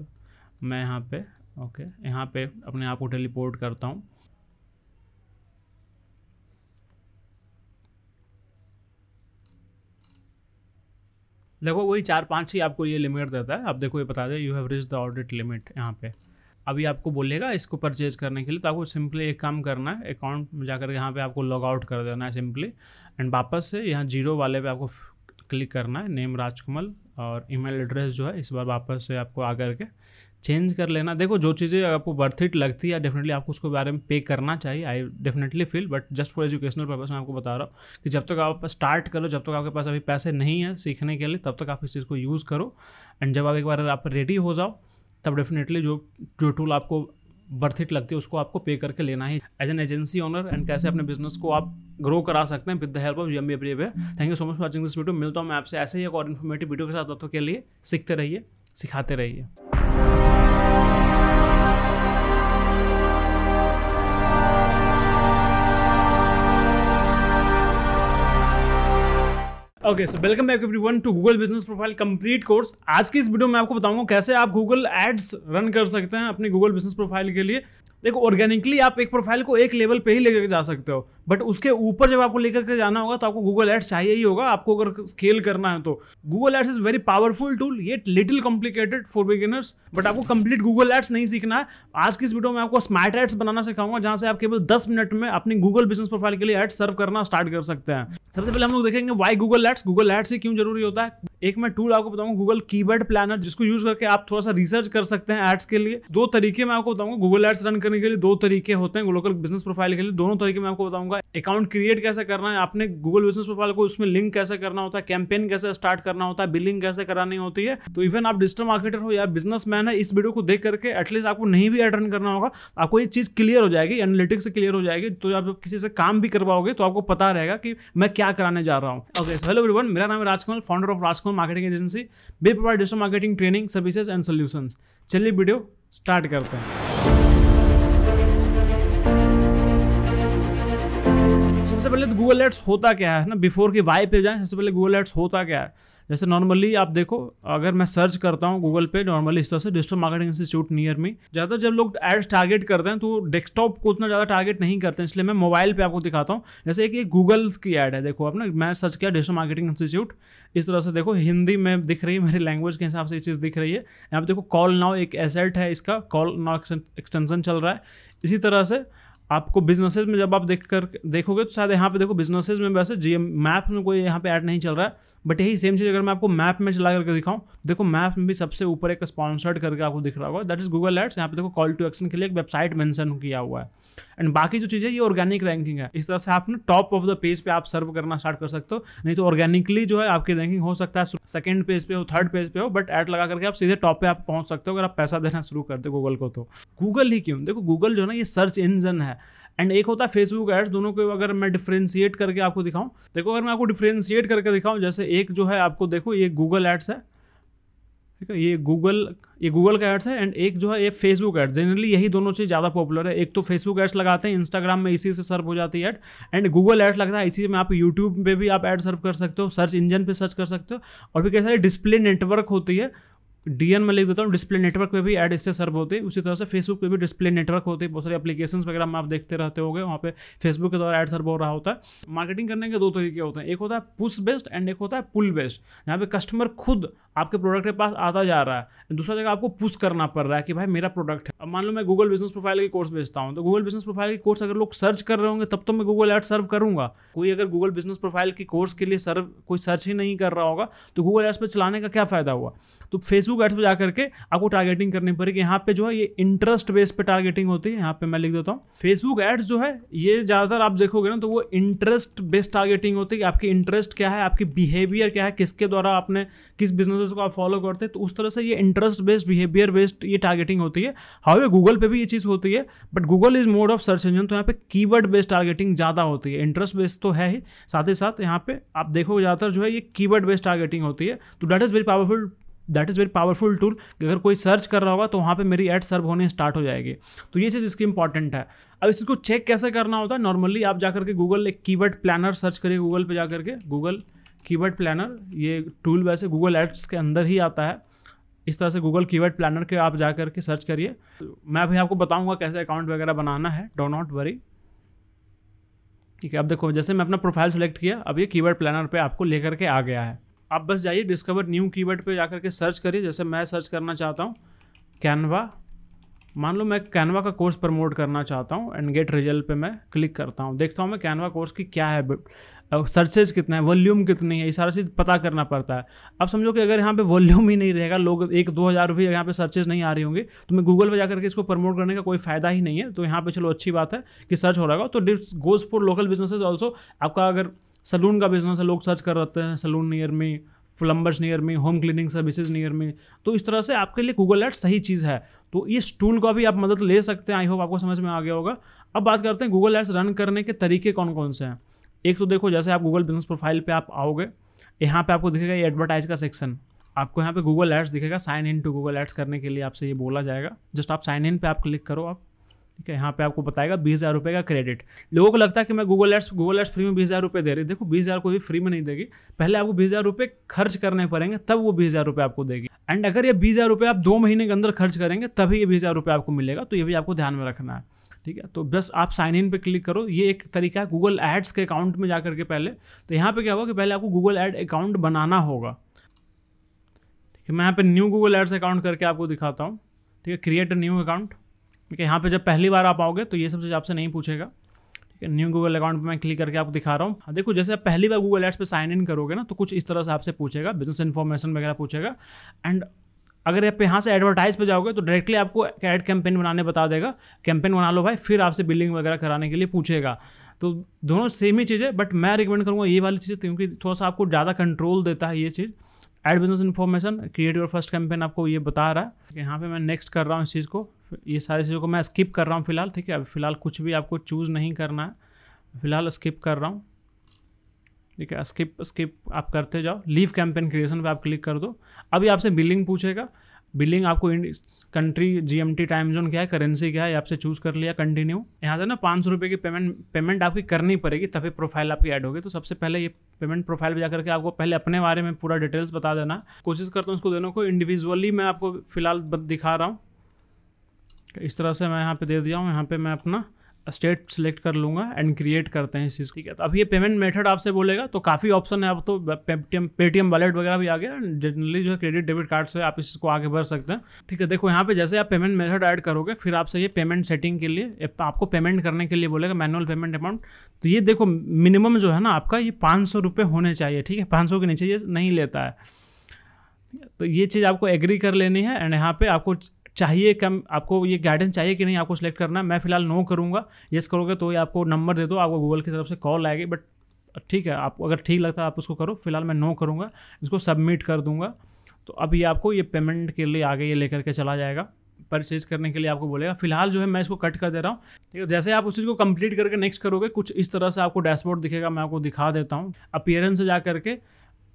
मैं यहाँ पर ओके यहाँ पर अपने आप को टेलीपोर्ट करता हूँ। देखो वही चार पाँच ही आपको ये लिमिट देता है। आप देखो ये बता दें you have reach the audit limit, यहाँ पे अभी आपको बोलेगा इसको परचेज करने के लिए, तो आपको सिंपली एक काम करना है, अकाउंट में जाकर के यहाँ पे आपको लॉग आउट कर देना है सिंपली, एंड वापस से यहाँ जीरो वाले पे आपको क्लिक करना है, नेम राजकुमाल और ईमेल एड्रेस जो है इस बार वापस से आपको आ करके चेंज कर लेना। देखो जो चीज़ें आपको वर्थ इट लगती है डेफिनेटली आपको उसके बारे में पे करना चाहिए, I definitely feel, but just for educational purpose मैं आपको बता रहा हूँ कि जब तक आप स्टार्ट करो, जब तक आपके पास अभी पैसे नहीं है सीखने के लिए, तब तक आप इस चीज़ को यूज़ करो, एंड जब आप एक बार आप रेडी हो जाओ तब डेफिनेटली जो जो टूल आपको वर्थ इट लगती है उसको आपको पे करके लेना ही। As an agency owner and कैसे अपने बिजनेस को आप ग्रो करा सकते हैं with the help of GMB everywhere. Thank you so much for watching this video. मिलता हूँ मैं आपसे ऐसे ही एक और इन्फॉर्मेटिव वीडियो के साथ, तब तक के लिए सीखते रहिए, सिखाते रहिए। Okay so welcome back everyone to Google business profile complete course. आज की इस वीडियो में आपको बताऊंगा कैसे आप गूगल एड्स रन कर सकते हैं अपनी गूगल बिजनेस प्रोफाइल के लिए। देखो ऑर्गेनिकली आप एक प्रोफाइल को एक लेवल पे ही लेकर के जा सकते हो, बट उसके ऊपर जब आपको लेकर के जाना होगा तो आपको गूगल एड्स चाहिए ही होगा, आपको अगर स्केल करना है तो। Google ads is very powerful tool, ये little complicated for beginners, but आपको कंप्लीट गूगल एड्स नहीं सीखना है। आज की इस वीडियो में आपको स्मार्ट एड्स बनाना सिखाऊंगा, जहां से आप केवल दस मिनट में अपनी गूगल बिजनेस प्रोफाइल के लिए एड्स सर्व करना स्टार्ट कर सकते हैं। सबसे पहले हम लोग देखेंगे why Google ads, Google ads से क्यों जरूरी होता है। एक मैं टूल आपको बताऊंगा गूगल कीवर्ड प्लानर, जिसको यूज करके आप थोड़ा सा रिसर्च कर सकते हैं एड्स के लिए। दो तरीके मैं आपको बताऊंगा गूगल एड्स रन करने के लिए, दो तरीके होते हैं गूगल बिजनेस प्रोफाइल के लिए, दोनों तरीके मैं आपको बताऊंगा। अकाउंट क्रिएट कैसे करना है आपने गूगल बिजनेस प्रोफाइल को, उसमें लिंक कैसे करना होता है, कैंपेन कैसे स्टार्ट करना होता है, बिलिंग कैसे करानी होती है। तो इवन आप डिजिटल मार्केटर हो या बिजनेसमैन है, इस वीडियो को देख करके एटलीस्ट आपको नहीं भी एड रन करना होगा, आपको ये चीज क्लियर हो जाएगी, एनालिटिक्स से क्लियर हो जाएगी। तो आप किसी से काम भी करवाओगे तो आपको पता रहेगा कि मैं क्या कराने जा रहा हूँ। ओके सो हेलो एवरीवन, मेरा नाम है Rajkamal, founder of Rajkamal marketing agency. We provide digital marketing training, services and solutions. चलिए वीडियो स्टार्ट करते हैं। सबसे पहले तो गूगल एड्स होता क्या है ना, बिफोर के वाई पे जाएं। सबसे पहले गूगल एड्स होता क्या है, जैसे नॉर्मली आप देखो अगर मैं सर्च करता हूँ गूगल पे नॉर्मली इस तरह से digital marketing institute near me, ज़्यादातर जब लोग एड्स टारगेट करते हैं तो डेस्कटॉप को उतना ज़्यादा टारगेट नहीं करते हैं, इसलिए मैं मोबाइल पे आपको दिखाता हूँ। जैसे एक गूगल की ऐड है, देखो आपने मैं सर्च किया डिजिटल मार्केटिंग इंस्टीट्यूट, इस तरह से देखो हिंदी में दिख रही है, मेरी लैंग्वेज के हिसाब से ये चीज़ दिख रही है। यहाँ पर देखो कॉल नाउ एक एसेट है, इसका कॉल नाउ एक्सटेंशन चल रहा है। इसी तरह से आपको बिजनेसेस में जब आप देख कर देखोगे तो शायद यहाँ पे देखो बिजनेसेस में, वैसे जी एम मैप में कोई यहाँ पे ऐड नहीं चल रहा है, बट यही सेम चीज़ अगर मैं आपको मैप में चला करके दिखाऊँ, देखो मैप में भी सबसे ऊपर एक स्पॉन्सर्ड करके आपको दिख रहा होगा, दैट इज गूगल एड्स। यहाँ पे देखो कॉल टू एक्शन के लिए एक वेबसाइट मेंशन किया हुआ है, एंड बाकी जो चीज़ें ये ऑर्गेनिक रैंकिंग है। इस तरह से आपने टॉप ऑफ द पेज पे आप सर्व करना स्टार्ट कर सकते हो, नहीं तो ऑर्गेनिकली जो है आपकी रैंकिंग हो सकता है सेकंड पेज पे हो, थर्ड पेज पे हो, बट ऐड लगा करके आप सीधे टॉप पे आप पहुंच सकते हो अगर आप पैसा देना शुरू करते हो गूगल को। तो गूगल ही क्यों, देखो गूगल जो है ना ये सर्च इंजन है, एंड एक होता है फेसबुक एड्स। दोनों को अगर मैं डिफ्रेंशिएट करके आपको दिखाऊँ, देखो अगर मैं आपको डिफ्रेंशिएट करके दिखाऊँ, जैसे एक जो है आपको देखो ये गूगल एड्स है, ठीक है, ये गूगल ये गूगल का एड्स है, एंड एक जो है ये फेसबुक एड्स। जनरली यही दोनों चीज़ ज़्यादा पॉपुलर है, एक तो फेसबुक एड्स लगाते हैं, इंस्टाग्राम में इसी से सर्व हो जाती है एड, एंड गूगल एड्स लगता है इसी में। आप यूट्यूब पे भी आप एड सर्व कर सकते हो, सर्च इंजन पे सर्च कर सकते हो, और भी कई सारे डिस्प्ले नेटवर्क होती है, डीएन में लिख देता हूँ, डिस्प्ले नेटवर्क पे भी ऐड इससे सर्व होते हैं। उसी तरह से फेसबुक पे भी डिस्प्ले नेटवर्क होते हैं, बहुत सारे एप्लीकेशंस वगैरह में आप देखते रहते होंगे, वहाँ पे फेसबुक के द्वारा ऐड सर्व हो रहा होता है। मार्केटिंग करने के दो तरीके होते हैं, एक होता है पुश बेस्ड एंड एक होता है पुल बेस्ड। यहाँ पे कस्टमर खुद आपके प्रोडक्ट के पास आता जा रहा है, दूसरा जगह आपको पुश करना पड़ रहा है कि भाई मेरा प्रोडक्ट है। अब मान लो मैं गूगल बिजनेस प्रोफाइल के कोर्स बेचता हूँ, तो गूगल बिजनेस प्रोफाइल के कोर्स अगर लोग सर्च कर रहे होंगे तब तो मैं गूगल ऐड सर्व करूँगा। कोई अगर गूगल बिजनेस प्रोफाइल के कोर्स के लिए सर्व कोई सर्च ही नहीं कर रहा होगा तो गूगल एड्स पर चलाने का क्या फ़ायदा हुआ। तो फेसबुक एड्स पे जाकर के आपको टारगेटिंग करनी पड़ेगी, यहाँ पे जो है ये इंटरेस्ट बेस पे टारगेटिंग होती है। यहाँ पे मैं लिख देता हूँ फेसबुक एड्स जो है ये ज्यादातर आप देखोगे ना तो वो इंटरेस्ट बेस्ड टारगेटिंग होती है, आपके इंटरेस्ट क्या है, आपकी बिहेवियर क्या है, किसके द्वारा आपने किस बिजनेस को आप फॉलो करते हैं, तो उस तरह से ये इंटरेस्ट बेस्ड बिहेवियर बेस्ड ये टारगेटिंग होती है। हाउएवर गूगल पे भी ये चीज़ होती है, but Google is more of search engine, तो यहाँ पे कीवर्ड बेस्ड टारगेटिंग ज्यादा होती है। इंटरेस्ट बेस्ड तो है ही, साथ ही साथ यहाँ पे आप देखोगे ज्यादातर जो है ये कीवर्ड बेस्ड टारगेटिंग होती है। तो that is very powerful that is very powerful tool, अगर कोई सर्च कर रहा होगा तो वहाँ पे मेरी एड सर्व होने स्टार्ट हो जाएगी। तो ये चीज़ इसकी इंपॉर्टेंट है। अब इसको चेक कैसे करना होता है, नॉर्मली आप जाकर के गूगल एक कीवर्ड प्लानर सर्च करिए गूगल पे जाकर के, गूगल कीवर्ड प्लानर ये टूल वैसे गूगल एड्स के अंदर ही आता है। इस तरह से गूगल कीवर्ड प्लानर के आप जाकर के सर्च करिए, मैं अभी आपको बताऊँगा कैसे अकाउंट वगैरह बनाना है, डो नॉट वरी, ठीक है। अब देखो जैसे मैं अपना प्रोफाइल सेलेक्ट किया, अब ये कीवर्ड प्लानर पर आपको लेकर के आ गया है। आप बस जाइए डिस्कवर न्यू कीवर्ड पे जाकर के सर्च करिए। जैसे मैं सर्च करना चाहता हूँ कैनवा, मान लो मैं कैनवा का कोर्स प्रमोट करना चाहता हूँ एंड गेट रिजल्ट पे मैं क्लिक करता हूँ, देखता हूँ मैं कैनवा कोर्स की क्या है, सर्चेज कितना है, वॉल्यूम कितनी है, ये सारा चीज़ पता करना पड़ता है। अब समझो कि अगर यहाँ पे वॉल्यूम ही नहीं रहेगा, लोग एक दो हज़ार रुपये यहाँ पर सर्चेज नहीं आ रही होंगे तो मैं गूगल पर जाकर के इसको प्रमोट करने का कोई फायदा ही नहीं है। तो यहाँ पर चलो अच्छी बात है कि सर्च हो रहा होगा। तो this goes for local businesses also. आपका अगर सलून का बिजनेस है, लोग सर्च कर रहे हैं salon near me, plumbers near me, home cleaning services near me, तो इस तरह से आपके लिए गूगल एड्स सही चीज़ है। तो इस टूल का भी आप मदद ले सकते हैं। आई होप आपको समझ में आ गया होगा। अब बात करते हैं गूगल एड्स रन करने के तरीके कौन कौन से हैं। एक तो देखो, जैसे आप गूगल बिजनेस प्रोफाइल पे आप आओगे, यहाँ पे आपको दिखेगा ये एडवर्टाइज का सेक्शन, आपको यहाँ पे गूगल एड्स दिखेगा। Sign in to Google ads करने के लिए आपसे ये बोला जाएगा, जस्ट आप साइन इन पे आप क्लिक करो आप, ठीक है। यहाँ पे आपको बताएगा बीस हज़ार रुपये का क्रेडिट। लोगों को लगता है कि मैं Google ads Google ads free में बीस हज़ार रुपये दे रही, देखो बीस हज़ार कोई भी फ्री में नहीं देगी, पहले आपको बीस हज़ार रुपये खर्च करने पड़ेंगे तब वो बीस हज़ार रुपये आपको देगी। एंड अगर ये बीस हज़ार रुपये आप दो महीने के अंदर खर्च करेंगे तभी ये बीस हज़ार रुपये आपको मिलेगा, तो ये भी आपको ध्यान में रखना है, ठीक है। तो बस आप साइन इन पे क्लिक करो, ये एक तरीका है गूगल एड्स के अकाउंट में जा करके। पहले तो यहाँ पे क्या होगा कि पहले आपको गूगल एड अकाउंट बनाना होगा, ठीक है। मैं यहाँ पे न्यू गूगल एड्स अकाउंट करके आपको दिखाता हूँ, ठीक है, क्रिएट अ न्यू अकाउंट, ठीक है। यहाँ पे जब पहली बार आप आओगे तो ये सब चीज़ आपसे नहीं पूछेगा, ठीक है। न्यू गूगल अकाउंट पे मैं क्लिक करके आपको दिखा रहा हूँ। देखो, जैसे आप पहली बार गूगल एड्स पे साइन इन करोगे ना तो कुछ इस तरह से आपसे पूछेगा, बिजनेस इन्फॉर्मेशन वगैरह पूछेगा। एंड अगर आप यहाँ से एडवर्टाइज पे जाओगे तो डायरेक्टली आपको एड कैंपेन बनाने बता देगा, कैंपेन बना लो भाई, फिर आपसे बिलिंग वगैरह कराने के लिए पूछेगा। तो दोनों सेम ही चीज़ है, बट मैं रिकमेंड करूँगा ये वाली चीज़ें, क्योंकि थोड़ा सा आपको ज़्यादा कंट्रोल देता है ये चीज़। Add business information, create your first campaign, आपको ये बता रहा है। यहाँ पे मैं नेक्स्ट कर रहा हूँ इस चीज़ को, ये सारी चीज़ों को मैं स्किप कर रहा हूँ फिलहाल, ठीक है। अभी फिलहाल कुछ भी आपको चूज़ नहीं करना है, फिलहाल स्किप कर रहा हूँ, ठीक है। स्किप स्किप आप करते जाओ, लीव कैंपेन क्रिएशन पे आप क्लिक कर दो। अभी आपसे बिलिंग पूछेगा, बिलिंग आपको कंट्री, जीएमटी, टाइम जोन क्या है, करेंसी क्या है, आपसे चूज़ कर लिया, कंटिन्यू। यहाँ से ना पाँच सौ रुपये की पेमेंट पेमेंट आपकी करनी पड़ेगी तभी प्रोफाइल आपकी ऐड होगी। तो सबसे पहले ये पेमेंट प्रोफाइल पे जाकर के आपको पहले अपने बारे में पूरा डिटेल्स बता देना। कोशिश करता हूँ उसको देने को इंडिविजुअली, मैं आपको फिलहाल दिखा रहा हूँ। इस तरह से मैं यहाँ पर दे दिया हूँ, यहाँ पर मैं अपना स्टेट सेलेक्ट कर लूँगा एंड क्रिएट करते हैं इस चीज़ की। तो अब ये पेमेंट मेथड आपसे बोलेगा, तो काफ़ी ऑप्शन है अब तो, पेटीएम पेटीएम वॉलेट वगैरह भी आ गया। जनरली जो है क्रेडिट डेबिट कार्ड से आप इसको आगे बढ़ सकते हैं, ठीक है। देखो यहाँ पे जैसे आप पेमेंट मेथड ऐड करोगे फिर आपसे ये पेमेंट सेटिंग के लिए आपको पेमेंट करने के लिए बोलेगा, मैनुअल पेमेंट अमाउंट। तो ये देखो मिनिमम जो है ना आपका ये पाँच सौ रुपये होने चाहिए, ठीक है। पाँच सौ के नीचे ये नहीं लेता है, तो ये चीज़ आपको एग्री कर लेनी है। एंड यहाँ पर आपको चाहिए कम, आपको ये गाइडेंस चाहिए कि नहीं आपको सिलेक्ट करना है। मैं फिलहाल नो करूँगा, येस करोगे तो ये आपको नंबर दे दो, आपको गूगल की तरफ से कॉल आएगी, बट ठीक है आपको अगर ठीक लगता है आप उसको करो। फिलहाल मैं नो करूँगा, इसको सबमिट कर दूँगा। तो अब ये आपको ये पेमेंट के लिए आगे ये लेकर के चला जाएगा, परचेज करने के लिए आपको बोलेगा। फिलहाल जो है मैं इसको कट कर दे रहा हूँ, ठीक है। जैसे आप उस चीज़ को कंप्लीट करके नेक्स्ट करोगे कुछ इस तरह से आपको डैशबोर्ड दिखेगा। मैं आपको दिखा देता हूँ, अपीयरेंस से जा करके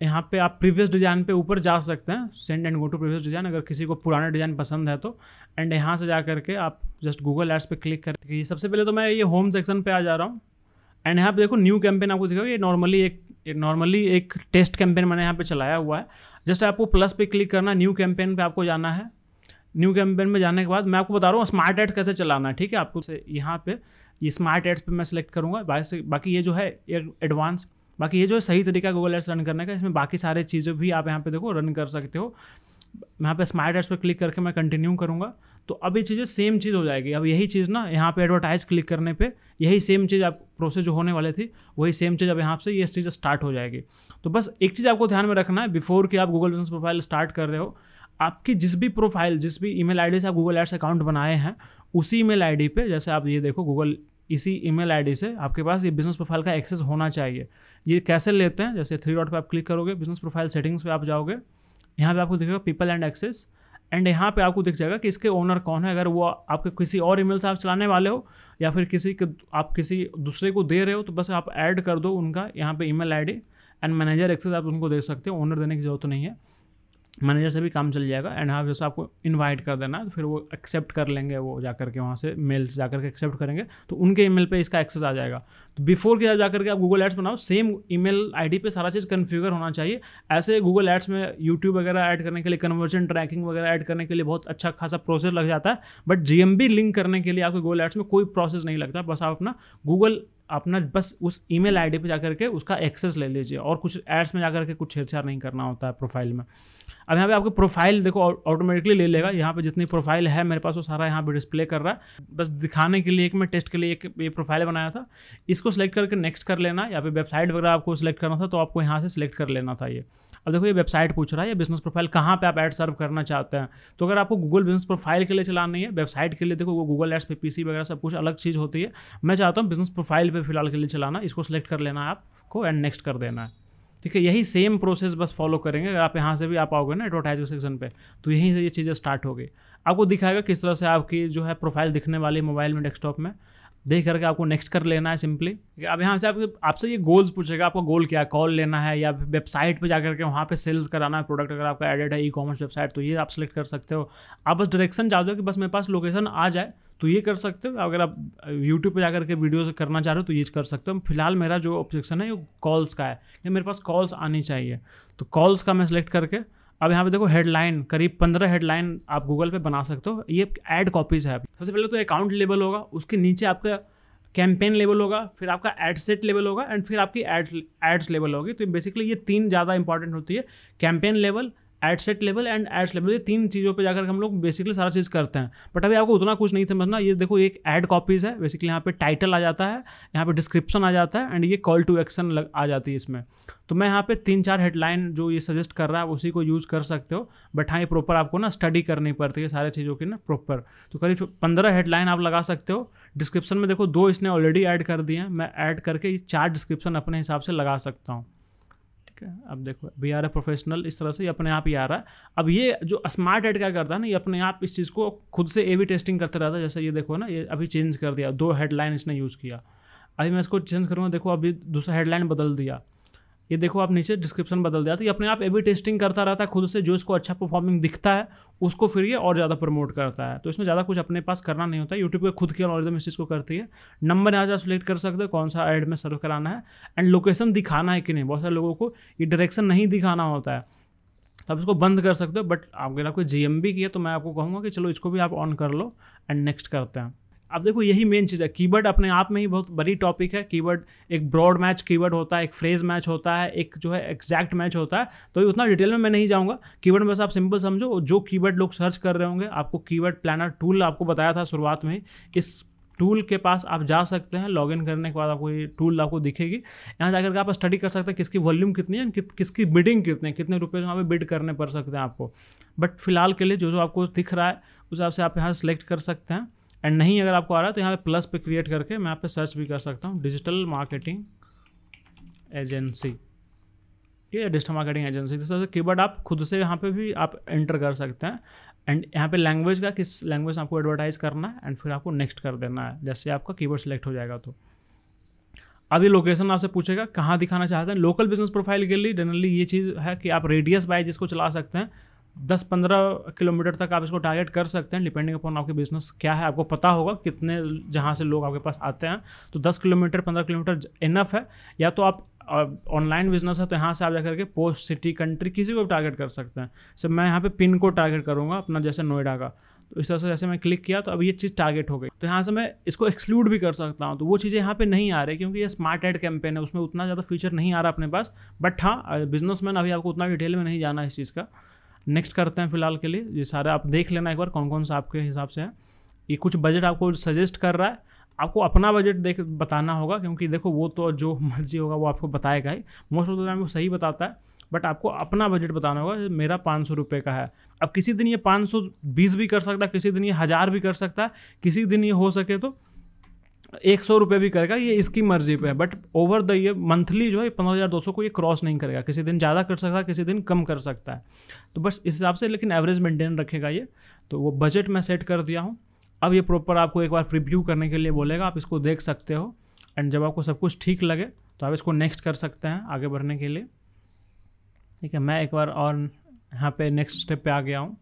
यहाँ पे आप प्रीवियस डिज़ाइन पे ऊपर जा सकते हैं, send and go to previous design, अगर किसी को पुराना डिज़ाइन पसंद है तो। एंड यहाँ से जा करके आप जस्ट गूगल एड्स पे क्लिक करके सबसे पहले तो मैं ये होम सेक्शन पे आ जा रहा हूँ। एंड यहाँ पे देखो न्यू कैंपेन आपको दिखेगा, ये नॉर्मली एक नॉर्मली एक टेस्ट कैंपेन मैंने यहाँ पर चलाया हुआ है। जस्ट आपको प्लस पे क्लिक करना, न्यू कैंपेन पर आपको जाना है। न्यू कैंपेन में जाने के बाद मैं आपको बता रहा हूँ स्मार्ट एड्स कैसे चलाना है, ठीक है। आपको यहाँ पे ये स्मार्ट एड्स पर मैं सिलेक्ट करूँगा, बाकी ये जो है एडवांस, बाकी ये जो सही तरीका गूगल एड्स रन करने का, इसमें बाकी सारे चीज़ें भी आप यहाँ पे देखो रन कर सकते हो। यहाँ पे स्मार्ट एड्स पे क्लिक करके मैं कंटिन्यू करूँगा, तो अब ये चीज़ें सेम चीज़ हो जाएगी। अब यही चीज़ ना यहाँ पे एडवर्टाइज क्लिक करने पे यही सेम चीज़ आप प्रोसेस जो होने वाली थी वही सेम चीज़ अब यहाँ से ये चीज़ स्टार्ट हो जाएगी। तो बस एक चीज़ आपको ध्यान में रखना है बिफोर कि आप गूगल बिजनेस प्रोफाइल स्टार्ट कर रहे हो, आपकी जिस भी प्रोफाइल, जिस भी ईमेल आईडी से आप गूगल एड्स अकाउंट बनाए हैं उसी ईमेल आईडी पे, जैसे आप ये देखो गूगल इसी ईमेल आईडी से आपके पास ये बिजनेस प्रोफाइल का एक्सेस होना चाहिए। ये कैसे लेते हैं, जैसे थ्री डॉट पे आप क्लिक करोगे, बिजनेस प्रोफाइल सेटिंग्स पे आप जाओगे, यहाँ पे आपको दिखेगा पीपल एंड एक्सेस। एंड यहाँ पे आपको दिख जाएगा कि इसके ओनर कौन है, अगर वो आपके किसी और ईमेल से आप चलाने वाले हो या फिर किसी के आप किसी दूसरे को दे रहे हो तो बस आप ऐड कर दो उनका यहाँ पर email ID. And manager access आप उनको दे सकते हो, ओनर देने की जरूरत नहीं है, मैनेजर से भी काम चल जाएगा। एंड हाँ जैसे आपको इनवाइट कर देना, फिर वो एक्सेप्ट कर लेंगे, वो जाकर के वहाँ से मेल से जाकर के एक्सेप्ट करेंगे तो उनके ईमेल पे इसका एक्सेस आ जाएगा। तो बिफोर कि आप जाकर के आप गूगल एड्स बनाओ, सेम ईमेल आईडी पे सारा चीज़ कन्फिगर होना चाहिए। ऐसे गूगल एड्स में यूट्यूब वगैरह ऐड करने के लिए, कन्वर्जन ट्रैकिंग वगैरह ऐड करने के लिए बहुत अच्छा खासा प्रोसेस लग जाता है, but G M B link करने के लिए आपको गूगल एड्स में कोई प्रोसेस नहीं लगता। बस आप अपना गूगल अपना बस उस ईमेल आईडी पे जाकर के उसका एक्सेस ले लीजिए और कुछ एड्स में जाकर के कुछ छेड़छाड़ नहीं करना होता है प्रोफाइल में। अब यहाँ पे आपको प्रोफाइल देखो ऑटोमेटिकली ले लेगा, यहाँ पे जितनी प्रोफाइल है मेरे पास वो सारा यहाँ पे डिस्प्ले कर रहा है। बस दिखाने के लिए एक मैं टेस्ट के लिए एक ये प्रोफाइल बनाया था, इसको सिलेक्ट करके नेक्स्ट कर लेना, या फिर वेबसाइट वगैरह आपको सिलेक्ट करना था तो आपको यहाँ से सिलेक्ट कर लेना था ये। अब देखो ये वेबसाइट पूछ रहा है ये बिजनेस प्रोफाइल कहाँ पे आप एड सर्व करना चाहते हैं, तो अगर आपको गूगल बिजनेस प्रोफाइल के लिए चलानी है, वेबसाइट के लिए देखो वो गूगल एड्स पे पीसी वगैरह सब कुछ अलग चीज़ होती है, मैं चाहता हूँ बिजनेस प्रोफाइल पे फिलहाल के लिए चलाना, इसको सिलेक्ट कर लेना है आपको एंड नेक्स्ट कर देना है। ठीक है, यही सेम प्रोसेस बस फॉलो करेंगे। अगर आप यहाँ से भी आप आओगे ना एडवर्टाइजिंग सेक्शन पे तो यहीं से ये चीज़ें स्टार्ट हो गई। आपको दिखाएगा किस तरह से आपकी जो है प्रोफाइल दिखने वाली मोबाइल में डेस्कटॉप में, देख करके आपको नेक्स्ट कर लेना है सिंपली। अब यहाँ से आपके आपसे ये गोल्स पूछेगा, आपका गोल क्या है, कॉल लेना है या वेबसाइट पे जाकर के वहाँ पे सेल्स कराना है प्रोडक्ट, अगर आपका एडेड है ई कॉमर्स वेबसाइट तो ये आप सिलेक्ट कर सकते हो। आप बस डायरेक्शन चाहते हो कि बस मेरे पास लोकेशन आ जाए तो ये कर सकते हो, अगर आप यूट्यूब पे जाकर के वीडियोस करना चाह रहे हो तो ये कर सकते हो। फिलहाल मेरा जो ऑब्जेक्शन है वो कॉल्स का है कि मेरे पास कॉल्स आनी चाहिए, तो कॉल्स का मैं सिलेक्ट करके अब यहाँ पे देखो हेडलाइन करीब पंद्रह हेडलाइन आप गूगल पे बना सकते हो। ये ऐड कॉपीज़ है, सबसे पहले तो अकाउंट लेवल होगा, उसके नीचे आपका कैंपेन लेवल होगा, फिर आपका एड सेट लेवल होगा एंड फिर आपकी एड एड्स लेवल होगी। तो बेसिकली ये तीन ज़्यादा इंपॉर्टेंट होती है, campaign level, ad set level and ads level, ये तीन चीज़ों पे जाकर हम लोग बेसिकली सारा चीज़ करते हैं। बट अभी आपको उतना कुछ नहीं समझना। ये देखो एक ऐड कॉपीज़ है, बेसिकली यहाँ पे टाइटल आ जाता है, यहाँ पे डिस्क्रिप्शन आ जाता है एंड ये कॉल टू एक्शन लग आ जाती है इसमें। तो मैं यहाँ पे तीन चार हेडलाइन जो ये सजेस्ट कर रहा है उसी को यूज़ कर सकते हो, बट हाँ ये प्रॉपर आपको ना स्टडी करनी पड़ती है सारी चीज़ों की ना प्रॉपर। तो करीब पंद्रह हेडलाइन आप लगा सकते हो। डिस्क्रिप्शन में देखो दो इसने ऑलरेडी ऐड कर दिए हैं, मैं ऐड करके ये चार डिस्क्रिप्शन अपने हिसाब से लगा सकता हूँ। अब देखो अभी आ रहा है प्रोफेशनल, इस तरह से अपने आप ही आ रहा है। अब ये जो स्मार्ट ऐड क्या करता है ना, ये अपने आप इस चीज़ को खुद से ए बी टेस्टिंग करते रहता है। जैसे ये देखो ना, ये अभी चेंज कर दिया, दो हेडलाइन इसने यूज़ किया, अभी मैं इसको चेंज करूँगा, देखो अभी दूसरा हेडलाइन बदल दिया, ये देखो आप नीचे डिस्क्रिप्शन बदल दिया। तो ये अपने आप ए बी टेस्टिंग करता रहता है खुद से, जो इसको अच्छा परफॉर्मिंग दिखता है उसको फिर ये और ज़्यादा प्रमोट करता है। तो इसमें ज़्यादा कुछ अपने पास करना नहीं होता, यूट्यूब के खुद के एल्गोरिथम इस चीज़ को करती है। नंबर यहाँ से सिलेक्ट कर सकते हो कौन सा एड में सर्व कराना है एंड लोकेशन दिखाना है कि नहीं। बहुत सारे लोगों को ये डायरेक्शन नहीं दिखाना होता है, तो आप इसको बंद कर सकते हो। बट अगर आपको जी एम बी की है तो मैं आपको कहूँगा कि चलो इसको भी आप ऑन कर लो एंड नेक्स्ट करते हैं। अब देखो यही मेन चीज़ है, कीवर्ड अपने आप में ही बहुत बड़ी टॉपिक है। कीवर्ड एक ब्रॉड मैच कीवर्ड होता है, एक फ्रेज मैच होता है, एक जो है एग्जैक्ट मैच होता है। तो उतना डिटेल में मैं नहीं जाऊँगा, कीवर्ड में बस आप सिंपल समझो जो कीवर्ड लोग सर्च कर रहे होंगे। आपको कीवर्ड प्लानर टूल आपको बताया था शुरुआत में, इस टूल के पास आप जा सकते हैं। लॉगिन करने के बाद आपको ये टूल आपको दिखेगी, यहाँ जाकर के आप स्टडी कर सकते हैं किसकी वॉल्यूम कितनी है, कि, किसकी बिडिंग कितने हैं, कितने रुपए वहाँ पे बिड करने पड़ सकते हैं आपको। बट फिलहाल के लिए जो जो आपको दिख रहा है उस हिसाब से आप यहाँ सेलेक्ट कर सकते हैं एंड नहीं अगर आपको आ रहा है तो यहाँ पे प्लस पे क्रिएट करके मैं यहाँ पे सर्च भी कर सकता हूँ, डिजिटल मार्केटिंग एजेंसी, ठीक है, डिजिटल मार्केटिंग एजेंसी। इस तरह से कीवर्ड आप खुद से यहाँ पे भी आप एंटर कर सकते हैं एंड यहाँ पे लैंग्वेज का किस लैंग्वेज में आपको एडवर्टाइज़ करना है एंड फिर आपको नेक्स्ट कर देना है जैसे आपका कीवर्ड सेलेक्ट हो जाएगा। तो अब ये लोकेशन आपसे पूछेगा कहाँ दिखाना चाहते हैं। लोकल बिजनेस प्रोफाइल के लिए जनरली ये चीज़ है कि आप रेडियस वाइज इसको चला सकते हैं, दस पंद्रह किलोमीटर तक आप इसको टारगेट कर सकते हैं। डिपेंडिंग अपॉन आपके बिजनेस क्या है, आपको पता होगा कितने जहाँ से लोग आपके पास आते हैं, तो दस किलोमीटर पंद्रह किलोमीटर इनफ है। या तो आप ऑनलाइन बिजनेस है तो यहाँ से आप जाकर के पोस्ट, सिटी, कंट्री किसी को भी टारगेट कर सकते हैं। जैसे मैं यहाँ पे पिन को टारगेट करूँगा अपना, जैसे नोएडा का, तो इस तरह से जैसे मैं क्लिक किया तो अब ये चीज़ टारगेट हो गई। तो यहाँ से मैं इसको एक्सक्लूड भी कर सकता हूँ, तो वो चीज़ें यहाँ पे नहीं आ रही क्योंकि ये स्मार्ट ऐड कैंपेन है, उसमें उतना ज़्यादा फीचर नहीं आ रहा अपने पास। बट हाँ, बिजनेसमैन अभी आपको उतना डिटेल में नहीं जाना इस चीज़ का। नेक्स्ट करते हैं फिलहाल के लिए। ये सारे आप देख लेना एक बार कौन कौन सा आपके हिसाब से है। ये कुछ बजट आपको सजेस्ट कर रहा है, आपको अपना बजट देख बताना होगा क्योंकि देखो वो तो जो मर्जी होगा वो आपको बताएगा ही, मोस्ट ऑफ द टाइम वो सही बताता है। बट आपको अपना बजट बताना होगा। मेरा पाँच सौ रुपये का है, अब किसी दिन ये पाँच सौ बीस भी कर सकता है, किसी दिन ये हज़ार भी कर सकता है, किसी दिन ये हो सके तो एक सौ रुपये भी करेगा, ये इसकी मर्ज़ी पे है। बट ओवर द ये मंथली जो है पंद्रह हज़ार दो सौ को ये क्रॉस नहीं करेगा, किसी दिन ज़्यादा कर सकता है, किसी दिन कम कर सकता है। तो बस इस हिसाब से, लेकिन एवरेज मेंटेन रखेगा ये। तो वो बजट मैं सेट कर दिया हूँ। अब ये प्रॉपर आपको एक बार रिव्यू करने के लिए बोलेगा, आप इसको देख सकते हो एंड जब आपको सब कुछ ठीक लगे तो आप इसको नेक्स्ट कर सकते हैं आगे बढ़ने के लिए। ठीक है, मैं एक बार और यहाँ पर नेक्स्ट स्टेप पर आ गया हूँ।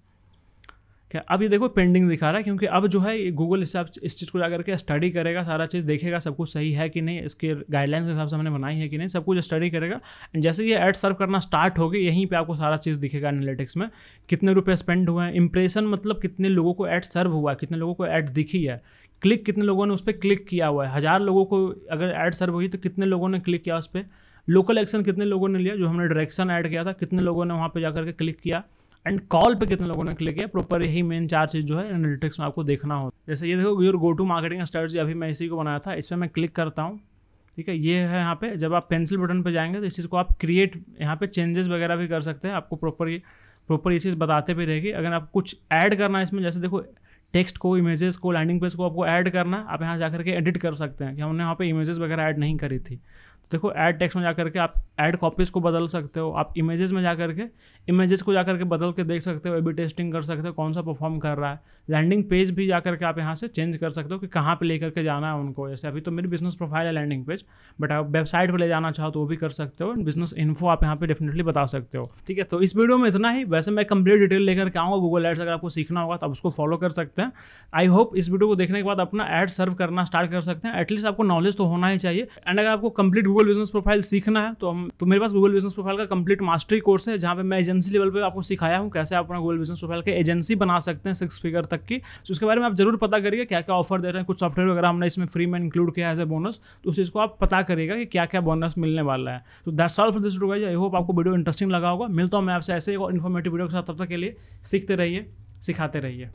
क्या अब ये देखो पेंडिंग दिखा रहा है क्योंकि अब जो है गूगल इस इस चीज़ को जाकर के स्टडी करेगा, सारा चीज़ देखेगा सब कुछ सही है कि नहीं, इसके गाइडलाइंस के हिसाब से हमने बनाई है कि नहीं, सब कुछ स्टडी करेगा। एंड जैसे ये ऐड सर्व करना स्टार्ट होगी यहीं पे आपको सारा चीज़ दिखेगा एनालिटिक्स में, कितने रुपये स्पेंड हुए हैं, इंप्रेशन मतलब कितने लोगों को ऐड सर्व हुआ है, कितने लोगों को ऐड दिखी है, क्लिक कितने लोगों ने उस पर क्लिक किया हुआ है, हज़ार लोगों को अगर ऐड सर्व हुई तो कितने लोगों ने क्लिक किया उस पर, लोकल एक्शन कितने लोगों ने लिया जो हमने डायरेक्शन ऐड किया था कितने लोगों ने वहाँ पे जाकर के क्लिक किया, एंड कॉल पे कितने लोगों ने क्लिक किया। प्रॉपर यही मेन चार चीज़ जो है एनालिटिक्स में आपको देखना होता है। जैसे ये देखो your go to marketing strategy, अभी मैं इसी को बनाया था, इस पर मैं क्लिक करता हूँ, ठीक है, ये है यहाँ पे। जब आप पेंसिल बटन पर जाएंगे तो इस चीज़ को आप क्रिएट यहाँ पे चेंजेस वगैरह भी कर सकते हैं, आपको प्रॉपर ये प्रॉपर ये चीज़ बताते भी रहेगी। अगर आप कुछ ऐड करना है इसमें, जैसे देखो टेक्स्ट को, इमेजेस को, लैंडिंग पेज को आपको ऐड करना है, आप यहाँ जाकर के एडिट कर सकते हैं कि हमने यहाँ पे इमेजेस वगैरह ऐड नहीं करी थी। देखो ऐड टेक्स्ट में जाकर के आप ऐड कॉपीज़ को बदल सकते हो, आप इमेजेस में जाकर के इमेजेस को जाकर के बदल के देख सकते हो, ए बी टेस्टिंग कर सकते हो कौन सा परफॉर्म कर रहा है। लैंडिंग पेज भी जाकर के आप यहाँ से चेंज कर सकते हो कि कहाँ पे लेकर के जाना है उनको। जैसे अभी तो मेरी बिजनेस प्रोफाइल है लैंडिंग पेज, बट आप वेबसाइट पर ले जाना चाहो तो वो भी कर सकते हो। बिजनेस इन्फो आप यहाँ पे डेफिनेटली बता सकते हो, ठीक है। तो इस वीडियो में इतना ही। वैसे मैं कंप्लीट डिटेल लेकर के आऊँगा गूगल एड्स, अगर आपको सीखना होगा तो आप उसको फॉलो कर सकते हैं। आई होप इस वीडियो को देखने के बाद अपना एड सर्व करना स्टार्ट कर सकते हैं, एटलीस्ट आपको नॉलेज तो होना ही चाहिए। एंड अगर आपको कंप्लीट गूगल बिजनेस प्रोफाइल सीखना है तो हम तो मेरे पास गूगल बिजनेस प्रोफाइल का कंप्लीट मास्टरी कोर्स है, जहाँ पे मैं एजेंसी लेवल पे आपको सिखाया हूँ कैसे आप अपना गूगल बिजनेस प्रोफाइल के एजेंसी बना सकते हैं सिक्स फिगर तक की। तो उसके बारे में आप जरूर पता करिएगा क्या क्या ऑफर दे रहे हैं। कुछ सॉफ्टवेयर वगैरह हमने इसमें फ्री में इंक्लूड किया है एज ए बोनस, तो उस चीज़ को आप पता करिएगा कि क्या क्या बोनस मिलने वाला है। तो that's all for this video guys, I hope आपको वीडियो इंटरेस्टिंग लगा होगा। मिलता हूँ मैं आपसे ऐसे एक इन्फॉर्मेटिव वीडियो के साथ, तब तक के लिए सीखते रहिए, सिखाते रहिए।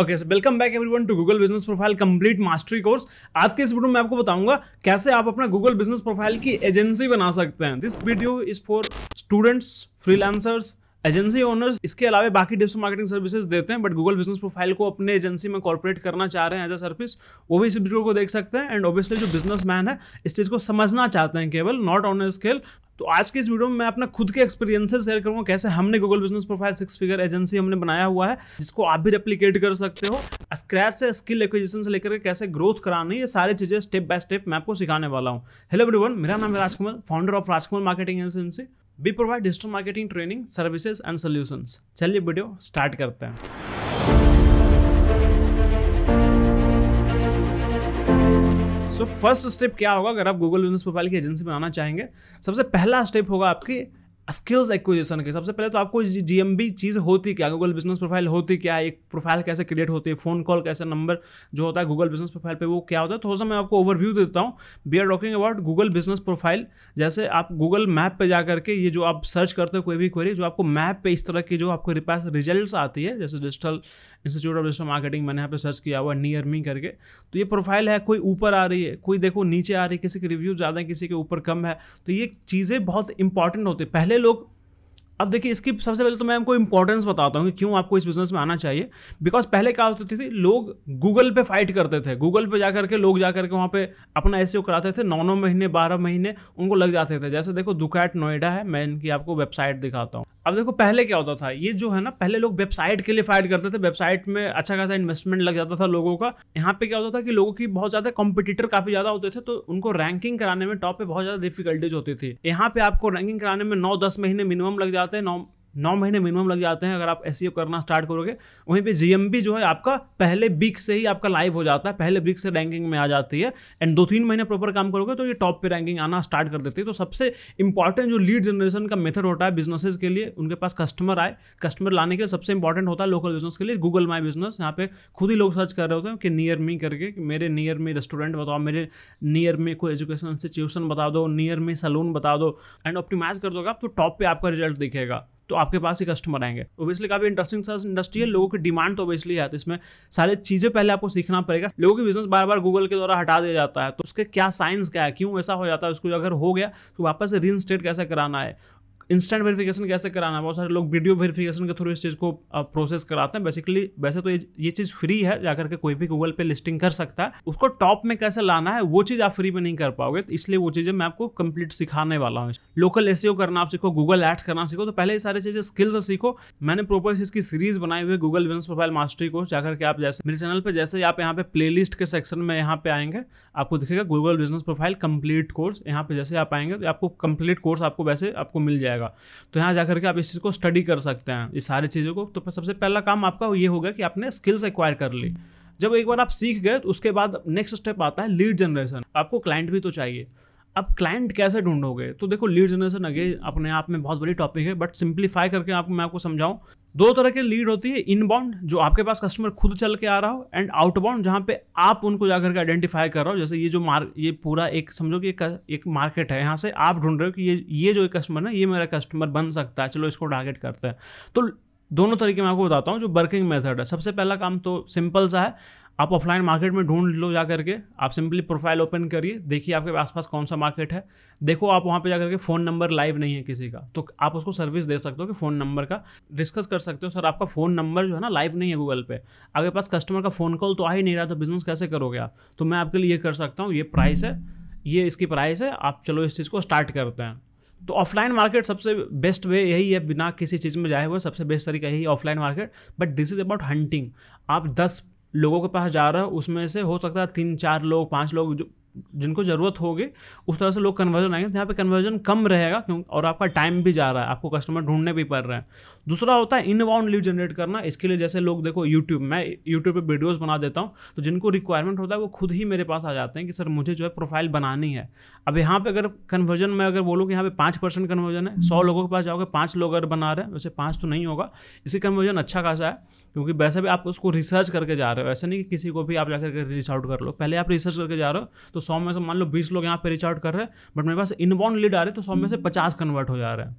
Okay so welcome back everyone to Google business profile complete mastery course. आज के इस वीडियो में आपको बताऊंगा कैसे आप अपना गूगल बिजनेस प्रोफाइल की एजेंसी बना सकते हैं। This video is for students, freelancers, agency owners. इसके अलावा बाकी डिजिटल मार्केटिंग सर्विसेज देते हैं, बट गूगल बिजनेस प्रोफाइल को अपने एजेंसी में कॉर्पोरेट करना चाह रहे हैं एज अ सर्विस, वो भी इस वीडियो को देख सकते हैं। एंड ऑब्वियसली जो बिजनेसमैन है इस चीज़ को समझना चाहते हैं केवल, नॉट ऑन अ स्केल। तो आज के इस वीडियो में मैं अपना खुद के एक्सपीरियंसेस शेयर करूंगा कैसे हमने Google business profile six figure agency हमने बनाया हुआ है, जिसको आप भी रेप्लिकेट कर सकते हो। स्क्रैच से स्किल एक्विजिशन से लेकर के कैसे ग्रोथ करानी, ये सारी चीज़ें स्टेप बाय स्टेप मैं आपको सिखाने वाला हूँ। हेलो एवरीवन, मेरा नाम है Rajkamal, founder of Rajkamal marketing agency. We provide digital marketing training, services and solutions. चलिए वीडियो स्टार्ट करते हैं। सो फर्स्ट स्टेप क्या होगा अगर आप गूगल बिजनेस प्रोफाइल की एजेंसी बनाना चाहेंगे? सबसे पहला स्टेप होगा आपकी स्किल्स एक्विजिशन के। सबसे पहले तो आपको जीएमबी चीज़ होती क्या, गूगल बिजनेस प्रोफाइल होती क्या, एक प्रोफाइल कैसे क्रिएट होती है, फ़ोन कॉल कैसे, नंबर जो होता है गूगल बिजनेस प्रोफाइल पे वो क्या होता है, थोड़ा सा मैं आपको ओवरव्यू देता हूँ। We are talking about Google business profile. जैसे आप गूगल मैप पे जा करके ये जो आप सर्च करते हो कोई भी क्वेरी, जो आपको मैप पे इस तरह की जो आपको पास रिजल्ट आती है, जैसे digital institute of digital marketing मैंने यहाँ पे सर्च किया हुआ नियर मी करके, तो ये प्रोफाइल है, कोई ऊपर आ रही है, कोई देखो नीचे आ रही है, किसी के रिव्यू ज़्यादा है, किसी के ऊपर कम है। तो ये चीज़ें बहुत इंपॉर्टेंट होती है। पहले लोग अब देखिए इसकी सबसे पहले तो मैं आपको इंपॉर्टेंस बताता हूँ कि क्यों आपको इस बिजनेस में आना चाहिए। बिकॉज पहले क्या होती थी, लोग गूगल पे फाइट करते थे, गूगल पे जाकर के लोग जाकर के वहाँ पे अपना एसईओ कराते थे, नौ नौ महीने बारह महीने उनको लग जाते थे। जैसे देखो दुकाट नोएडा है, मैं इनकी आपको वेबसाइट दिखाता हूँ। अब देखो पहले क्या होता था, ये जो है ना पहले लोग वेबसाइट के लिए फाइट करते थे, वेबसाइट में अच्छा खासा इन्वेस्टमेंट लग जाता था लोगों का। यहाँ पे क्या होता था कि लोगों की बहुत ज़्यादा कॉम्पिटिटर काफ़ी ज़्यादा होते थे, तो उनको रैंकिंग कराने में टॉप पे बहुत ज़्यादा डिफिकल्टीज होती थी। यहाँ पे आपको रैंकिंग कराने में नौ दस महीने मिनिमम लग जाते हैं, नौ नौ महीने मिनिमम लग जाते हैं अगर आप एसईओ करना स्टार्ट करोगे। वहीं पे जीएमबी जो है आपका पहले वीक से ही आपका लाइव हो जाता है, पहले वीक से रैंकिंग में आ जाती है। एंड दो तीन महीने प्रॉपर काम करोगे तो ये टॉप पे रैंकिंग आना स्टार्ट कर देती है। तो सबसे इंपॉर्टेंट जो लीड जनरेशन का मेथड होता है बिजनेसेस के लिए, उनके पास कस्टमर आए, कस्टमर लाने के लिए सबसे इंपॉर्टेंट होता है लोकल बिजनेस के लिए गूगल माई बिजनेस। यहाँ पे खुद ही लोग सर्च कर रहे होते हैं कि नियर मी करके, मेरे नियर मी रेस्टोरेंट बताओ, मेरे नियर मी कोई एजुकेशन इंस्टीट्यूशन बता दो, नियर मी सलून बता दो, एंड ऑप्टिमाइज कर दोगे आप तो टॉप पे आपका रिजल्ट दिखेगा, तो आपके पास ही कस्टमर आएंगे। ओबियसली काफ़ी इंटरेस्टिंग सा इंडस्ट्री है, लोगों की डिमांड तो ओबियसली है, तो इसमें सारी चीज़ें पहले आपको सीखना पड़ेगा। लोगों की बिजनेस बार बार गूगल के द्वारा हटा दिया जाता है, तो उसके क्या साइंस क्या है, क्यों ऐसा हो जाता है, उसको अगर हो गया तो वापस से रीइंस्टेट कैसे कराना है, इंस्टेंट वेरिफिकेशन कैसे कराना है। बहुत सारे लोग वीडियो वेरिफिकेशन के थ्रू इस चीज़ को प्रोसेस कराते हैं। बेसिकली वैसे तो ये ये चीज़ फ्री है, जाकर के कोई भी गूगल पे लिस्टिंग कर सकता है, उसको टॉप में कैसे लाना है वो चीज़ आप फ्री में नहीं कर पाओगे, तो इसलिए वो चीज़ें मैं आपको कंप्लीट सिखाने वाला हूँ। लोकल एसईओ करना आप सीखो, गूगल एड्स करना सीखो, तो पहले ये सारी चीज़ें स्किल्स सीखो। मैंने प्रॉपर इस चीज़ की सीरीज बनाई हुई गूगल बिजनेस प्रोफाइल मास्टरी को, जाकर के आप जैसे मेरे चैनल पर जैसे आप यहाँ पे प्ले लिस्ट के सेक्शन में यहाँ पे आएंगे, आपको दिखेगा Google business profile complete course. यहाँ पे जैसे आप आएंगे तो आपको कंप्लीट कोर्स आपको वैसे आपको मिल जाएगा, तो यहाँ जाकर के आप इस चीज को स्टडी कर सकते हैं, इस सारी चीजों को। तो सबसे पहला काम आपका ये होगा कि आपने स्किल्स एक्वायर कर ली। जब एक बार आप सीख गए तो उसके बाद नेक्स्ट स्टेप आता है लीड जनरेशन। आपको क्लाइंट भी तो चाहिए, अब क्लाइंट कैसे ढूंढोगे? तो देखो, लीड जनरेशन अगेन अपने आप में बहुत बड़ी टॉपिक है, बट सिंप्लीफाई करके आपको मैं आपको समझाऊं, दो तरह के लीड होती है, इनबाउंड जो आपके पास कस्टमर खुद चल के आ रहा हो, एंड आउटबाउंड जहाँ पे आप उनको जाकर के आइडेंटिफाई कर रहे हो। जैसे ये जो मार्क ये पूरा एक समझो कि एक मार्केट है, यहाँ से आप ढूंढ रहे हो कि ये ये जो कस्टमर है ये मेरा कस्टमर बन सकता है, चलो इसको टारगेट करते हैं। तो दोनों तरीके मैं आपको बताता हूँ जो वर्किंग मेथड है। सबसे पहला काम तो सिंपल सा है, आप ऑफलाइन मार्केट में ढूंढ लो जा करके, आप सिंपली प्रोफाइल ओपन करिए, देखिए आपके आसपास कौन सा मार्केट है। देखो आप वहाँ पे जा करके फ़ोन नंबर लाइव नहीं है किसी का, तो आप उसको सर्विस दे सकते हो कि फ़ोन नंबर का डिस्कस कर सकते हो, सर आपका फ़ोन नंबर जो है ना लाइव नहीं है गूगल पे, आपके पास कस्टमर का फ़ोन कॉल तो आ ही नहीं रहा, तो बिज़नेस कैसे करोगे आप? तो मैं आपके लिए ये कर सकता हूँ, ये प्राइस है, ये इसकी प्राइस है, आप चलो इस चीज़ को स्टार्ट करते हैं। तो ऑफलाइन मार्केट सबसे बेस्ट वे यही है, बिना किसी चीज़ में जाए हुए सबसे बेस्ट तरीका यही है offline market. But this is about hunting, आप दस लोगों के पास जा रहे हो, उसमें से हो सकता है तीन चार लोग पांच लोग जो जिनको ज़रूरत होगी, उस तरह से लोग कन्वर्जन आएंगे। यहाँ पे कन्वर्जन कम रहेगा क्योंकि और आपका टाइम भी जा रहा है, आपको कस्टमर ढूंढने भी पड़ रहे हैं। दूसरा होता है इनबाउंड लीड जनरेट करना। इसके लिए जैसे लोग देखो यूट्यूब, मैं यूट्यूब पे वीडियोस बना देता हूँ, तो जिनको रिक्वायरमेंट होता है वो खुद ही मेरे पास आ जाते हैं कि सर मुझे जो है प्रोफाइल बनानी है। अब यहाँ पर अगर कन्वर्जन मैं अगर बोलूँ कि यहाँ पर पाँच परसेंट कन्वर्जन है, सौ लोगों के पास जाओगे पाँच लोग अगर बना रहे हैं, वैसे पाँच तो नहीं होगा, इसी कन्वर्जन अच्छा खासा है क्योंकि वैसे भी आप उसको रिसर्च करके जा रहे हो, ऐसा नहीं कि किसी को भी आप जाकर के रीच आउट कर लो, पहले आप रिसर्च करके जा रहे हो। तो सौ में से मान लो बीस लोग यहाँ पे रीच आउट कर रहे हैं, बट मेरे पास इनबाउंड लीड आ रहे हैं, तो सौ में से पचास कन्वर्ट हो जा रहे हैं।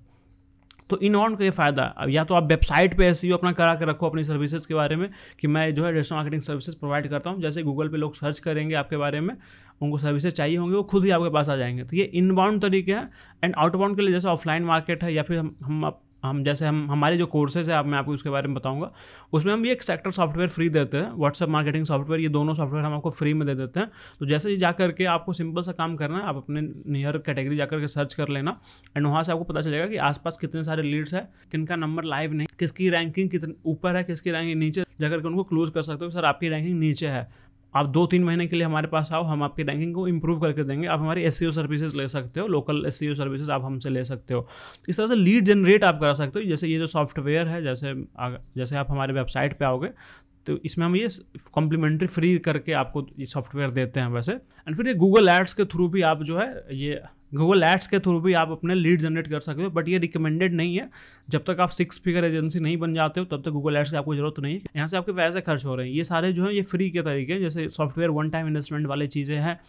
तो इनबाउंड का ये फ़ायदा, या तो आप वेबसाइट पे एसईओ अपना करा के रखो अपनी सर्विसेज के बारे में कि मैं जो है डिजिटल मार्केटिंग सर्विसेज प्रोवाइड करता हूँ, जैसे गूगल पे लोग सर्च करेंगे आपके बारे में, उनको सर्विसेज चाहिए होंगे, वो खुद ही आपके पास आ जाएंगे। तो ये इनबाउंड तरीके हैं। एंड आउटबाउंड के लिए जैसे ऑफलाइन मार्केट है, या फिर हम हम हम जैसे हम हमारे जो कोर्सेज है, आप मैं आपको उसके बारे में बताऊंगा, उसमें हम ये एक सेक्टर सॉफ्टवेयर फ्री देते हैं, व्हाट्सअप मार्केटिंग सॉफ्टवेयर, ये दोनों सॉफ्टवेयर हम आपको फ्री में दे देते हैं। तो जैसे ही जा करके आपको सिंपल सा काम करना है, आप अपने नियर कैटेगरी जा करके सर्च कर लेना, एंड वहाँ से आपको पता चलेगा कि आसपास कितने सारे लीड्स है, किनका नंबर लाइव नहीं, किसकी रैंकिंग कितनी ऊपर है, किसकी रैंकिंग नीचे, जाकर के उनको क्लोज कर सकते हो, सर आपकी रैंकिंग नीचे है, आप दो तीन महीने के लिए हमारे पास आओ, हम आपकी रैंकिंग को इंप्रूव करके देंगे, आप हमारी एसईओ सर्विसेज ले सकते हो, लोकल एसईओ सर्विसेज आप हमसे ले सकते हो। इस तरह से लीड जनरेट आप करा सकते हो। जैसे ये जो सॉफ्टवेयर है, जैसे जैसे आप हमारे वेबसाइट पे आओगे तो इसमें हम ये कॉम्प्लीमेंट्री फ्री करके आपको ये सॉफ्टवेयर देते हैं वैसे। एंड फिर ये गूगल एड्स के थ्रू भी आप जो है ये गूगल एड्स के थ्रू भी आप अपने लीड जनरेट कर सकते हो, बट ये रिकमेंडेड नहीं है। जब तक आप सिक्स फिगर एजेंसी नहीं बन जाते हो तब तक गूगल एड्स की आपको जरूरत नहीं है, यहाँ से आपके पैसे खर्च हो रहे हैं। ये सारे जो है ये फ्री के तरीके हैं, जैसे सॉफ्टवेयर वन टाइम इन्वेस्टमेंट वाली चीज़ें हैं,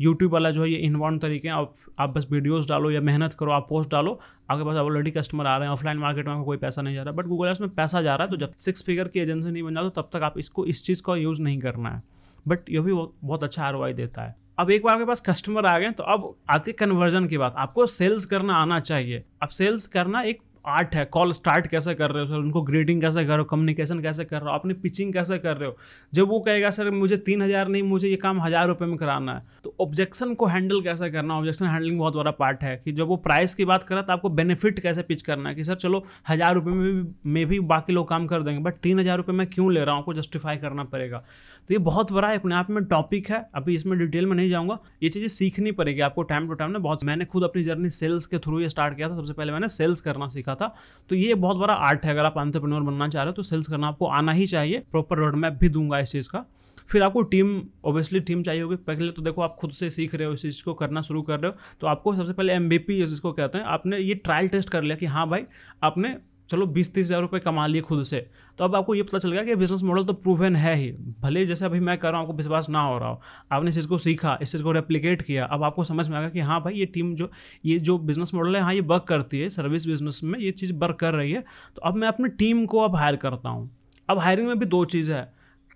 यूट्यूब वाला जो है ये इनबाउंड तरीके हैं, आप आप बस वीडियोस डालो या मेहनत करो, आप पोस्ट डालो, आपके पास ऑलरेडी कस्टमर आ रहे हैं। ऑफलाइन मार्केट में आपको कोई पैसा नहीं जा रहा, बट गूगल एड्स में पैसा जा रहा है, तो जब सिक्स फिगर की एजेंसी नहीं बन जाती तब तक आप इसको इस चीज़ का यूज़ नहीं करना है, बट ये भी बहुत अच्छा आरओआई देता है। अब एक बार आपके पास कस्टमर आ गए तो अब आती है कन्वर्जन की बात, आपको सेल्स करना आना चाहिए। अब सेल्स करना एक आर्ट है, कॉल स्टार्ट कैसे कर रहे हो सर, उनको ग्रीटिंग कैसे कर रहे हो, कम्युनिकेशन कैसे कर रहे हो, अपनी पिचिंग कैसे कर रहे हो। जब वो कहेगा सर मुझे तीन हज़ार नहीं, मुझे ये काम हज़ार रुपये में कराना है, तो ऑब्जेक्शन को हैंडल कैसे करना, ऑब्जेक्शन हैंडलिंग बहुत बड़ा पार्ट है कि जब वो प्राइस की बात करें तो आपको बेनिफिट कैसे पिच करना है कि सर चलो हज़ार रुपये में भी में भी बाकी लोग काम कर देंगे, बट तीन हज़ार रुपये मैं क्यों ले रहा हूँ, आपको जस्टिफाई करना पड़ेगा। तो ये बहुत बड़ा अपने आप में टॉपिक है, अभी इसमें डिटेल में नहीं जाऊँगा, ये चीज़ें सीखनी पड़ेगी आपको टाइम टू टाइम ना बहुत। मैंने खुद अपनी जर्नी सेल्स के थ्रू ये स्टार्ट किया था, सबसे पहले मैंने सेल्स करना सीखा था। तो ये बहुत बड़ा आर्ट है, अगर आप एंटरप्रेन्योर बनना चाह रहे हो तो सेल्स करना आपको आना ही चाहिए। प्रॉपर रोड मैप भी दूंगा इस चीज़ का। फिर आपको टीम, ऑब्वियसली टीम चाहिए होगी। पहले तो देखो आप खुद से सीख रहे हो, इस चीज़ को करना शुरू कर रहे हो, तो आपको सबसे पहले एमबीपी जिसको कहते हैं, आपने ये ट्रायल टेस्ट कर लिया कि हाँ भाई आपने चलो बीस तीस हज़ार रुपये कमा लिए खुद से, तो अब आपको ये पता चल गया कि बिजनेस मॉडल तो प्रूवन है ही, भले जैसे अभी मैं कर रहा हूँ आपको विश्वास ना हो रहा हो, आपने इस चीज़ को सीखा, इस चीज़ को रेप्लिकेट किया, अब आपको समझ में आ गया कि हाँ भाई ये टीम जो ये जो बिजनेस मॉडल है, हाँ ये वर्क करती है, सर्विस बिजनेस में ये चीज़ वर्क कर रही है। तो अब मैं अपनी टीम को अब हायर करता हूँ। अब हायरिंग में भी दो चीज़ें हैं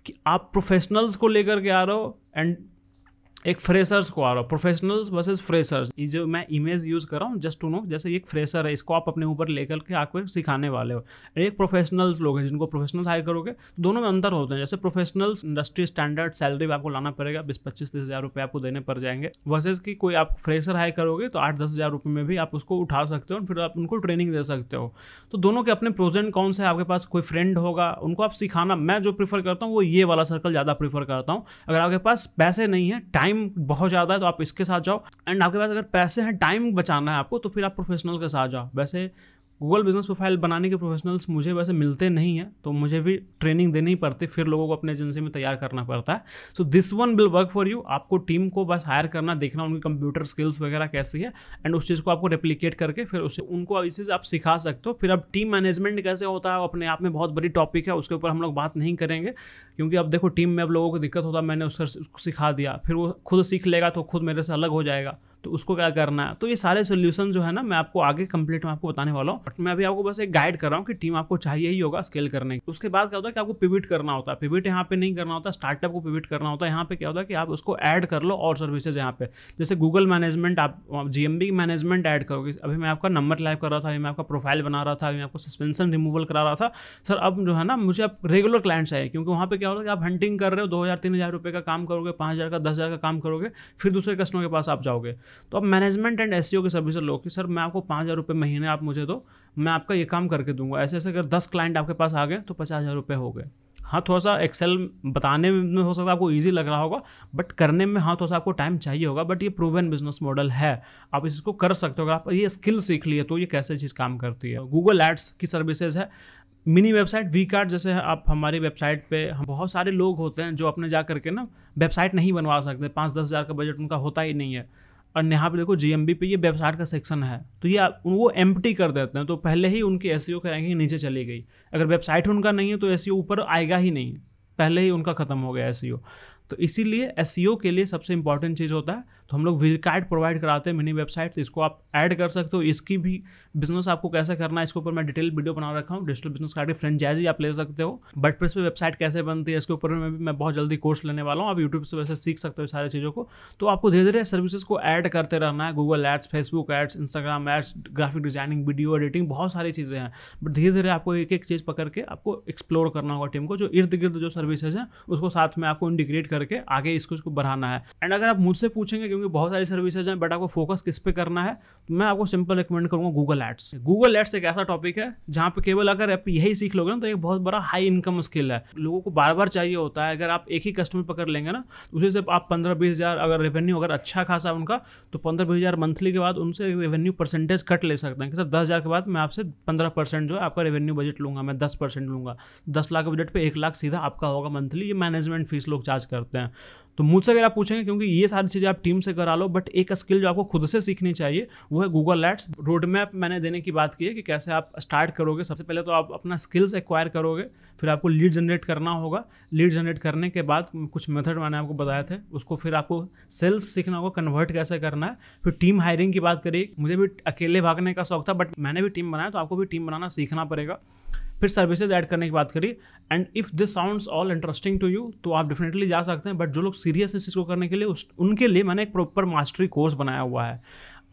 कि आप प्रोफेशनल्स को लेकर के आ रहे हो एंड एक फ्रेशर्स को आ रहा हो, प्रोफेशनल्स वर्सेस फ्रेशर्स। ये जो मैं इमेज यूज़ कर रहा हूँ जस्ट टू नो, जैसे एक फ्रेशर है, इसको आप अपने ऊपर लेकर के आपको सिखाने वाले हो, एक प्रोफेशनल्स लोग हैं जिनको प्रोफेशनल्स हायर करोगे। तो दोनों में अंतर होते हैं। जैसे प्रोफेशनल्स इंडस्ट्री स्टैंडर्ड सैलरी आपको लाना पड़ेगा, बीस पच्चीस तीस हज़ार रुपये आपको देने पड़ जाएंगे, वर्सेज कि कोई आप फ्रेशर हायर करोगे तो आठ दस हज़ार रुपये में भी आप उसको उठा सकते हो और फिर आप उनको ट्रेनिंग दे सकते हो। तो दोनों के अपने प्रोज एंड कॉन्स है। आपके पास कोई फ्रेंड होगा उनको आप सिखाना, मैं जो प्रीफर करता हूँ वो ये वाला सर्कल ज़्यादा प्रीफर करता हूँ। अगर आपके पास पैसे नहीं है, टाइम बहुत ज़्यादा है, तो आप इसके साथ जाओ, एंड आपके पास अगर पैसे हैं, टाइम बचाना है आपको, तो फिर आप प्रोफेशनल के साथ जाओ। वैसे गूगल बिजनेस प्रोफाइल बनाने के प्रोफेशनल्स मुझे वैसे मिलते नहीं हैं, तो मुझे भी ट्रेनिंग देनी पड़ती, फिर लोगों को अपने एजेंसी में तैयार करना पड़ता है. So this one will work for you. आपको टीम को बस हायर करना, देखना उनकी कंप्यूटर स्किल्स वगैरह कैसी है, एंड उस चीज़ को आपको रेप्लीकेट करके फिर उसे उनको इस चीज़ आप सिखा सकते हो. फिर अब टीम मैनेजमेंट कैसे होता है, अपने आप में बहुत बड़ी टॉपिक है, उसके ऊपर हम लोग बात नहीं करेंगे, क्योंकि अब देखो टीम में अब लोगों को दिक्कत होता है, मैंने उसको सिखा दिया, फिर वो खुद सीख लेगा तो खुद मेरे से अलग हो जाएगा, तो उसको क्या करना है. तो ये सारे सोल्यूशन जो है ना, मैं आपको आगे कंप्लीट में आपको बताने वाला हूँ, बट मैं अभी आपको बस एक गाइड कर रहा हूँ कि टीम आपको चाहिए ही होगा स्केल करने की. उसके बाद क्या होता है कि आपको पिविट करना होता है. पिविट यहाँ पे नहीं करना होता, स्टार्टअप को पिविट करना होता है. यहाँ पे क्या होता है कि आप उसको ऐड कर लो और सर्विसेज यहाँ पे जैसे गूगल मैनेजमेंट, आप जीएमबी मैनेजमेंट ऐड करोगे. अभी मैं आपका नंबर लाइव कर रहा था, अभी मैं आपका प्रोफाइल बना रहा था, अभी मैं आपको सस्पेंशन रिमूवल करा रहा था. सर अब जो है ना मुझे आप रेगुलर क्लाइंट्स आए, क्योंकि वहाँ पर क्या होता है कि आप हंटिंग कर रहे हो, दो हज़ार तीन हज़ार रुपये का काम करोगे, पाँच हज़ार का दस हज़ार का काम करोगे, फिर दूसरे कस्टमर के पास आप जाओगे. तो अब मैनेजमेंट एंड एसईओ की सर्विस लो कि सर मैं आपको पाँच हज़ार रुपये महीने आप मुझे दो, मैं आपका ये काम करके दूंगा. ऐसे ऐसे अगर दस क्लाइंट आपके पास आ गए तो पचास हज़ार रुपये हो गए. हाँ, थोड़ा सा एक्सेल बताने में हो सकता है आपको ईजी लग रहा होगा, बट करने में हाँ थोड़ा सा आपको टाइम चाहिए होगा, बट ये प्रूवन बिजनेस मॉडल है, आप इसको कर सकते हो. अगर आप ये स्किल सीख लिए तो ये कैसे चीज़ काम करती है. गूगल एड्स की सर्विसेज है, मिनी वेबसाइट वी कार्ड, जैसे आप हमारी वेबसाइट पे हम बहुत सारे लोग होते हैं जो अपने जा करके ना वेबसाइट नहीं बनवा सकते, पाँच दस हज़ार का बजट उनका होता ही नहीं है. और यहाँ पे देखो जीएमबी पे ये वेबसाइट का सेक्शन है, तो ये वो एम्प्टी कर देते हैं, तो पहले ही उनकी एसईओ की रैंकिंग नीचे चली गई. अगर वेबसाइट उनका नहीं है तो एसईओ ऊपर आएगा ही नहीं, पहले ही उनका खत्म हो गया एसईओ. तो इसीलिए एसईओ के लिए सबसे इंपॉर्टेंट चीज़ होता है, तो हम लोग वी कार्ड प्रोवाइड कराते हैं मिनी वेबसाइट, तो इसको आप ऐड कर सकते हो. इसकी भी बिजनेस आपको कैसे करना है, इसके ऊपर मैं डिटेल वीडियो बना रखा हूँ. डिजिटल बिजनेस कार्ड की फ्रेंचाइजी आप ले सकते हो. वर्डप्रेस पे वेबसाइट कैसे बनती है, इसके ऊपर मैं भी मैं बहुत जल्दी कोर्स लेने वाला हूँ. आप यूट्यूब से वैसे सीख सकते हो सारी चीज़ों को. तो आपको धीरे धीरे सर्विसेज को ऐड करते रहना है. Google ads, Facebook ads, Instagram ads, graphic designing, video editing, बहुत सारी चीज़ें हैं, बट धीरे धीरे आपको एक एक चीज़ पकड़ के आपको एक्सप्लोर करना होगा. टीम को जो इर्द गिर्द जो सर्विसेज हैं उसको साथ में आपको इंटीग्रेट करके आगे इसको इसको बढ़ाना है. एंड अगर आप मुझसे पूछेंगे, क्योंकि बहुत सारी सर्विसेज हैं बट आपको फोकस किस पे करना है, तो मैं आपको सिंपल रिकमेंड करूंगा गूगल एड्स. गूगल एड्स एक ऐसा टॉपिक है जहां पे केवल अगर आप यही सीख लोगे ना तो एक बहुत बड़ा हाई इनकम स्किल है. लोगों को बार बार चाहिए होता है. अगर आप एक ही कस्टमर पकड़ लेंगे ना, उसी से आप पंद्रह बीस हज़ार अगर रेवेन्यू अगर अच्छा खासा उनका, तो पंद्रह बीस हज़ार मंथली के बाद उनसे रेवेन्यू परसेंटेज कट ले सकते हैं कि सर दस हज़ार के बाद मैं आपसे पंद्रह परसेंट जो है आपका रेवेन्यू बजट लूँगा, मैं दस परसेंट लूँगा. दस लाख के बजट पर एक लाख सीधा आपका होगा मंथली. ये मैनेजमेंट फीस लोग चार्ज करते हैं. तो मुझसे अगर आप पूछेंगे, क्योंकि ये सारी चीजें आप टीम से करा लो, बट एक स्किल जो आपको खुद से सीखनी चाहिए वो है गूगल एड्स. रोड मैप मैंने देने की बात की है कि कैसे आप स्टार्ट करोगे. सबसे पहले तो आप अपना स्किल्स एक्वायर करोगे, फिर आपको लीड जनरेट करना होगा. लीड जनरेट करने के बाद कुछ मेथड मैंने आपको बताए थे, उसको फिर आपको सेल्स सीखना होगा, कन्वर्ट कैसे करना है. फिर टीम हायरिंग की बात करिए. मुझे भी अकेले भागने का शौक था, बट मैंने भी टीम बनाया, तो आपको भी टीम बनाना सीखना पड़ेगा. फिर सर्विसेज ऐड करने की बात करिए. And if this sounds all interesting to you तो आप डेफिनेटली जा सकते हैं, बट जो लोग सीरियस इस चीज़ को करने के लिए उस उनके लिए मैंने एक प्रॉपर मास्टरी कोर्स बनाया हुआ है.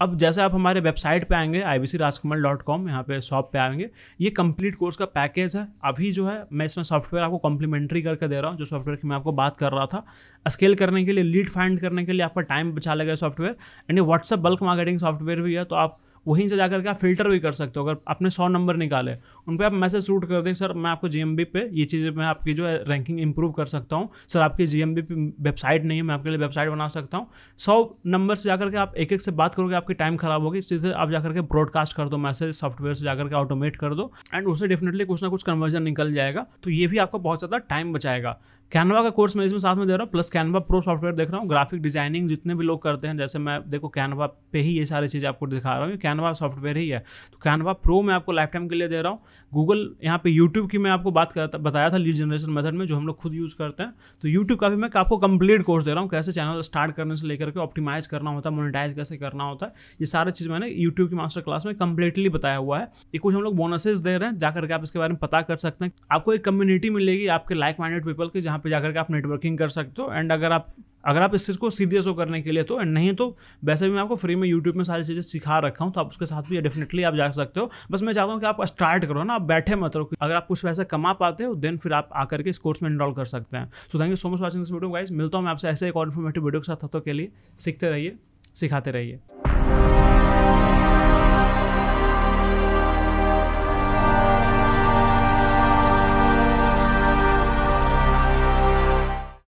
अब जैसे आप हमारे वेबसाइट पे आएंगे I B C Rajkamal dot com, यहाँ पे शॉप पे आएंगे, ये कंप्लीट कोर्स का पैकेज है. अभी जो है मैं इसमें सॉफ्टवेयर आपको कॉम्प्लीमेंट्री करके दे रहा हूँ, जो सॉफ्टवेयर की मैं आपको बात कर रहा था. स्केल करने के लिए, लीड फाइंड करने के लिए आपका टाइम बचा लगेगा सॉफ्टवेयर. एंड ये व्हाट्सअप बल्क मार्केटिंग सॉफ्टवेयर भी है, तो आप वहीं से जाकर के आप फिल्टर भी कर सकते हो. अगर आपने सौ नंबर निकाले, उन पे आप मैसेज शूट कर दें, सर मैं आपको जीएमबी पे ये चीज़ें मैं आपकी जो है रैंकिंग इंप्रूव कर सकता हूँ. सर आपकी जीएमबी पे वेबसाइट नहीं है, मैं आपके लिए वेबसाइट बना सकता हूँ. सौ नंबर से जाकर के आप एक एक से बात करोगे, आपकी टाइम खराब होगी. सीधे आप जाकर के ब्रॉडकास्ट कर दो मैसेज, सॉफ्टवेयर से जाकर के ऑटोमेट कर दो, एंड उससे डेफिनेटली कुछ ना कुछ कन्वर्जन निकल जाएगा. तो ये भी आपको बहुत ज़्यादा टाइम बचाएगा. कैनवा का कोर्स मैं इसमें साथ में दे रहा हूँ, प्लस कैनवा प्रो सॉफ्टवेयर देख रहा हूँ. ग्राफिक डिजाइनिंग जितने भी लोग करते हैं, जैसे मैं देखो कैनवा पे ही ये सारी चीज़ें आपको दिखा रहा हूँ, कैनवा सॉफ्टवेयर ही है. तो कैनवा प्रो मैं आपको लाइफ टाइम के लिए दे रहा हूँ. गूगल यहाँ पे यूट्यूब की मैं आपको बात करता बताया था लीड जनरेशन मेथड में, जो हम लोग खुद यूज़ करते हैं. तो यूट्यूब का भी मैं आपको कंप्लीट कोर्स दे रहा हूँ, कैसे चैनल स्टार्ट करने से लेकर के ऑप्टिमाइज करना होता है, मोनेटाइज कैसे करना होता है, ये सारी चीज़ मैंने यूट्यूब की मास्टर क्लास में कंप्लीटली बताया हुआ है. ये कुछ हम लोग बोनसेज दे रहे हैं, जाकर के आप इसके बारे में पता कर सकते हैं. आपको एक कम्युनिटी मिलेगी आपके लाइक माइंडेड पीपल के, जहाँ पे जाकर के आप नेटवर्किंग कर सकते हो. एंड अगर आप अगर आप इस चीज़ को सीरियस हो करने के लिए तो, एंड नहीं तो वैसे भी मैं आपको फ्री में यूट्यूब में सारी चीज़ें सिखा रखा हूँ, तो आप उसके साथ भी डेफिनेटली आप जा सकते हो. बस मैं चाहता हूँ कि आप स्टार्ट करो ना, आप बैठे मत रहो. अगर आप कुछ पैसा कमा पाते हो देन फिर आप आकर के इस कोर्स में इनरोल कर सकते हैं. So thank you so much watching this video guys. मिलता हूँ मैं आपसे ऐसे एक और इन्फॉर्मेटिव वीडियो के साथ. तब तक के लिए सीखते रहिए, सिखाते रहिए.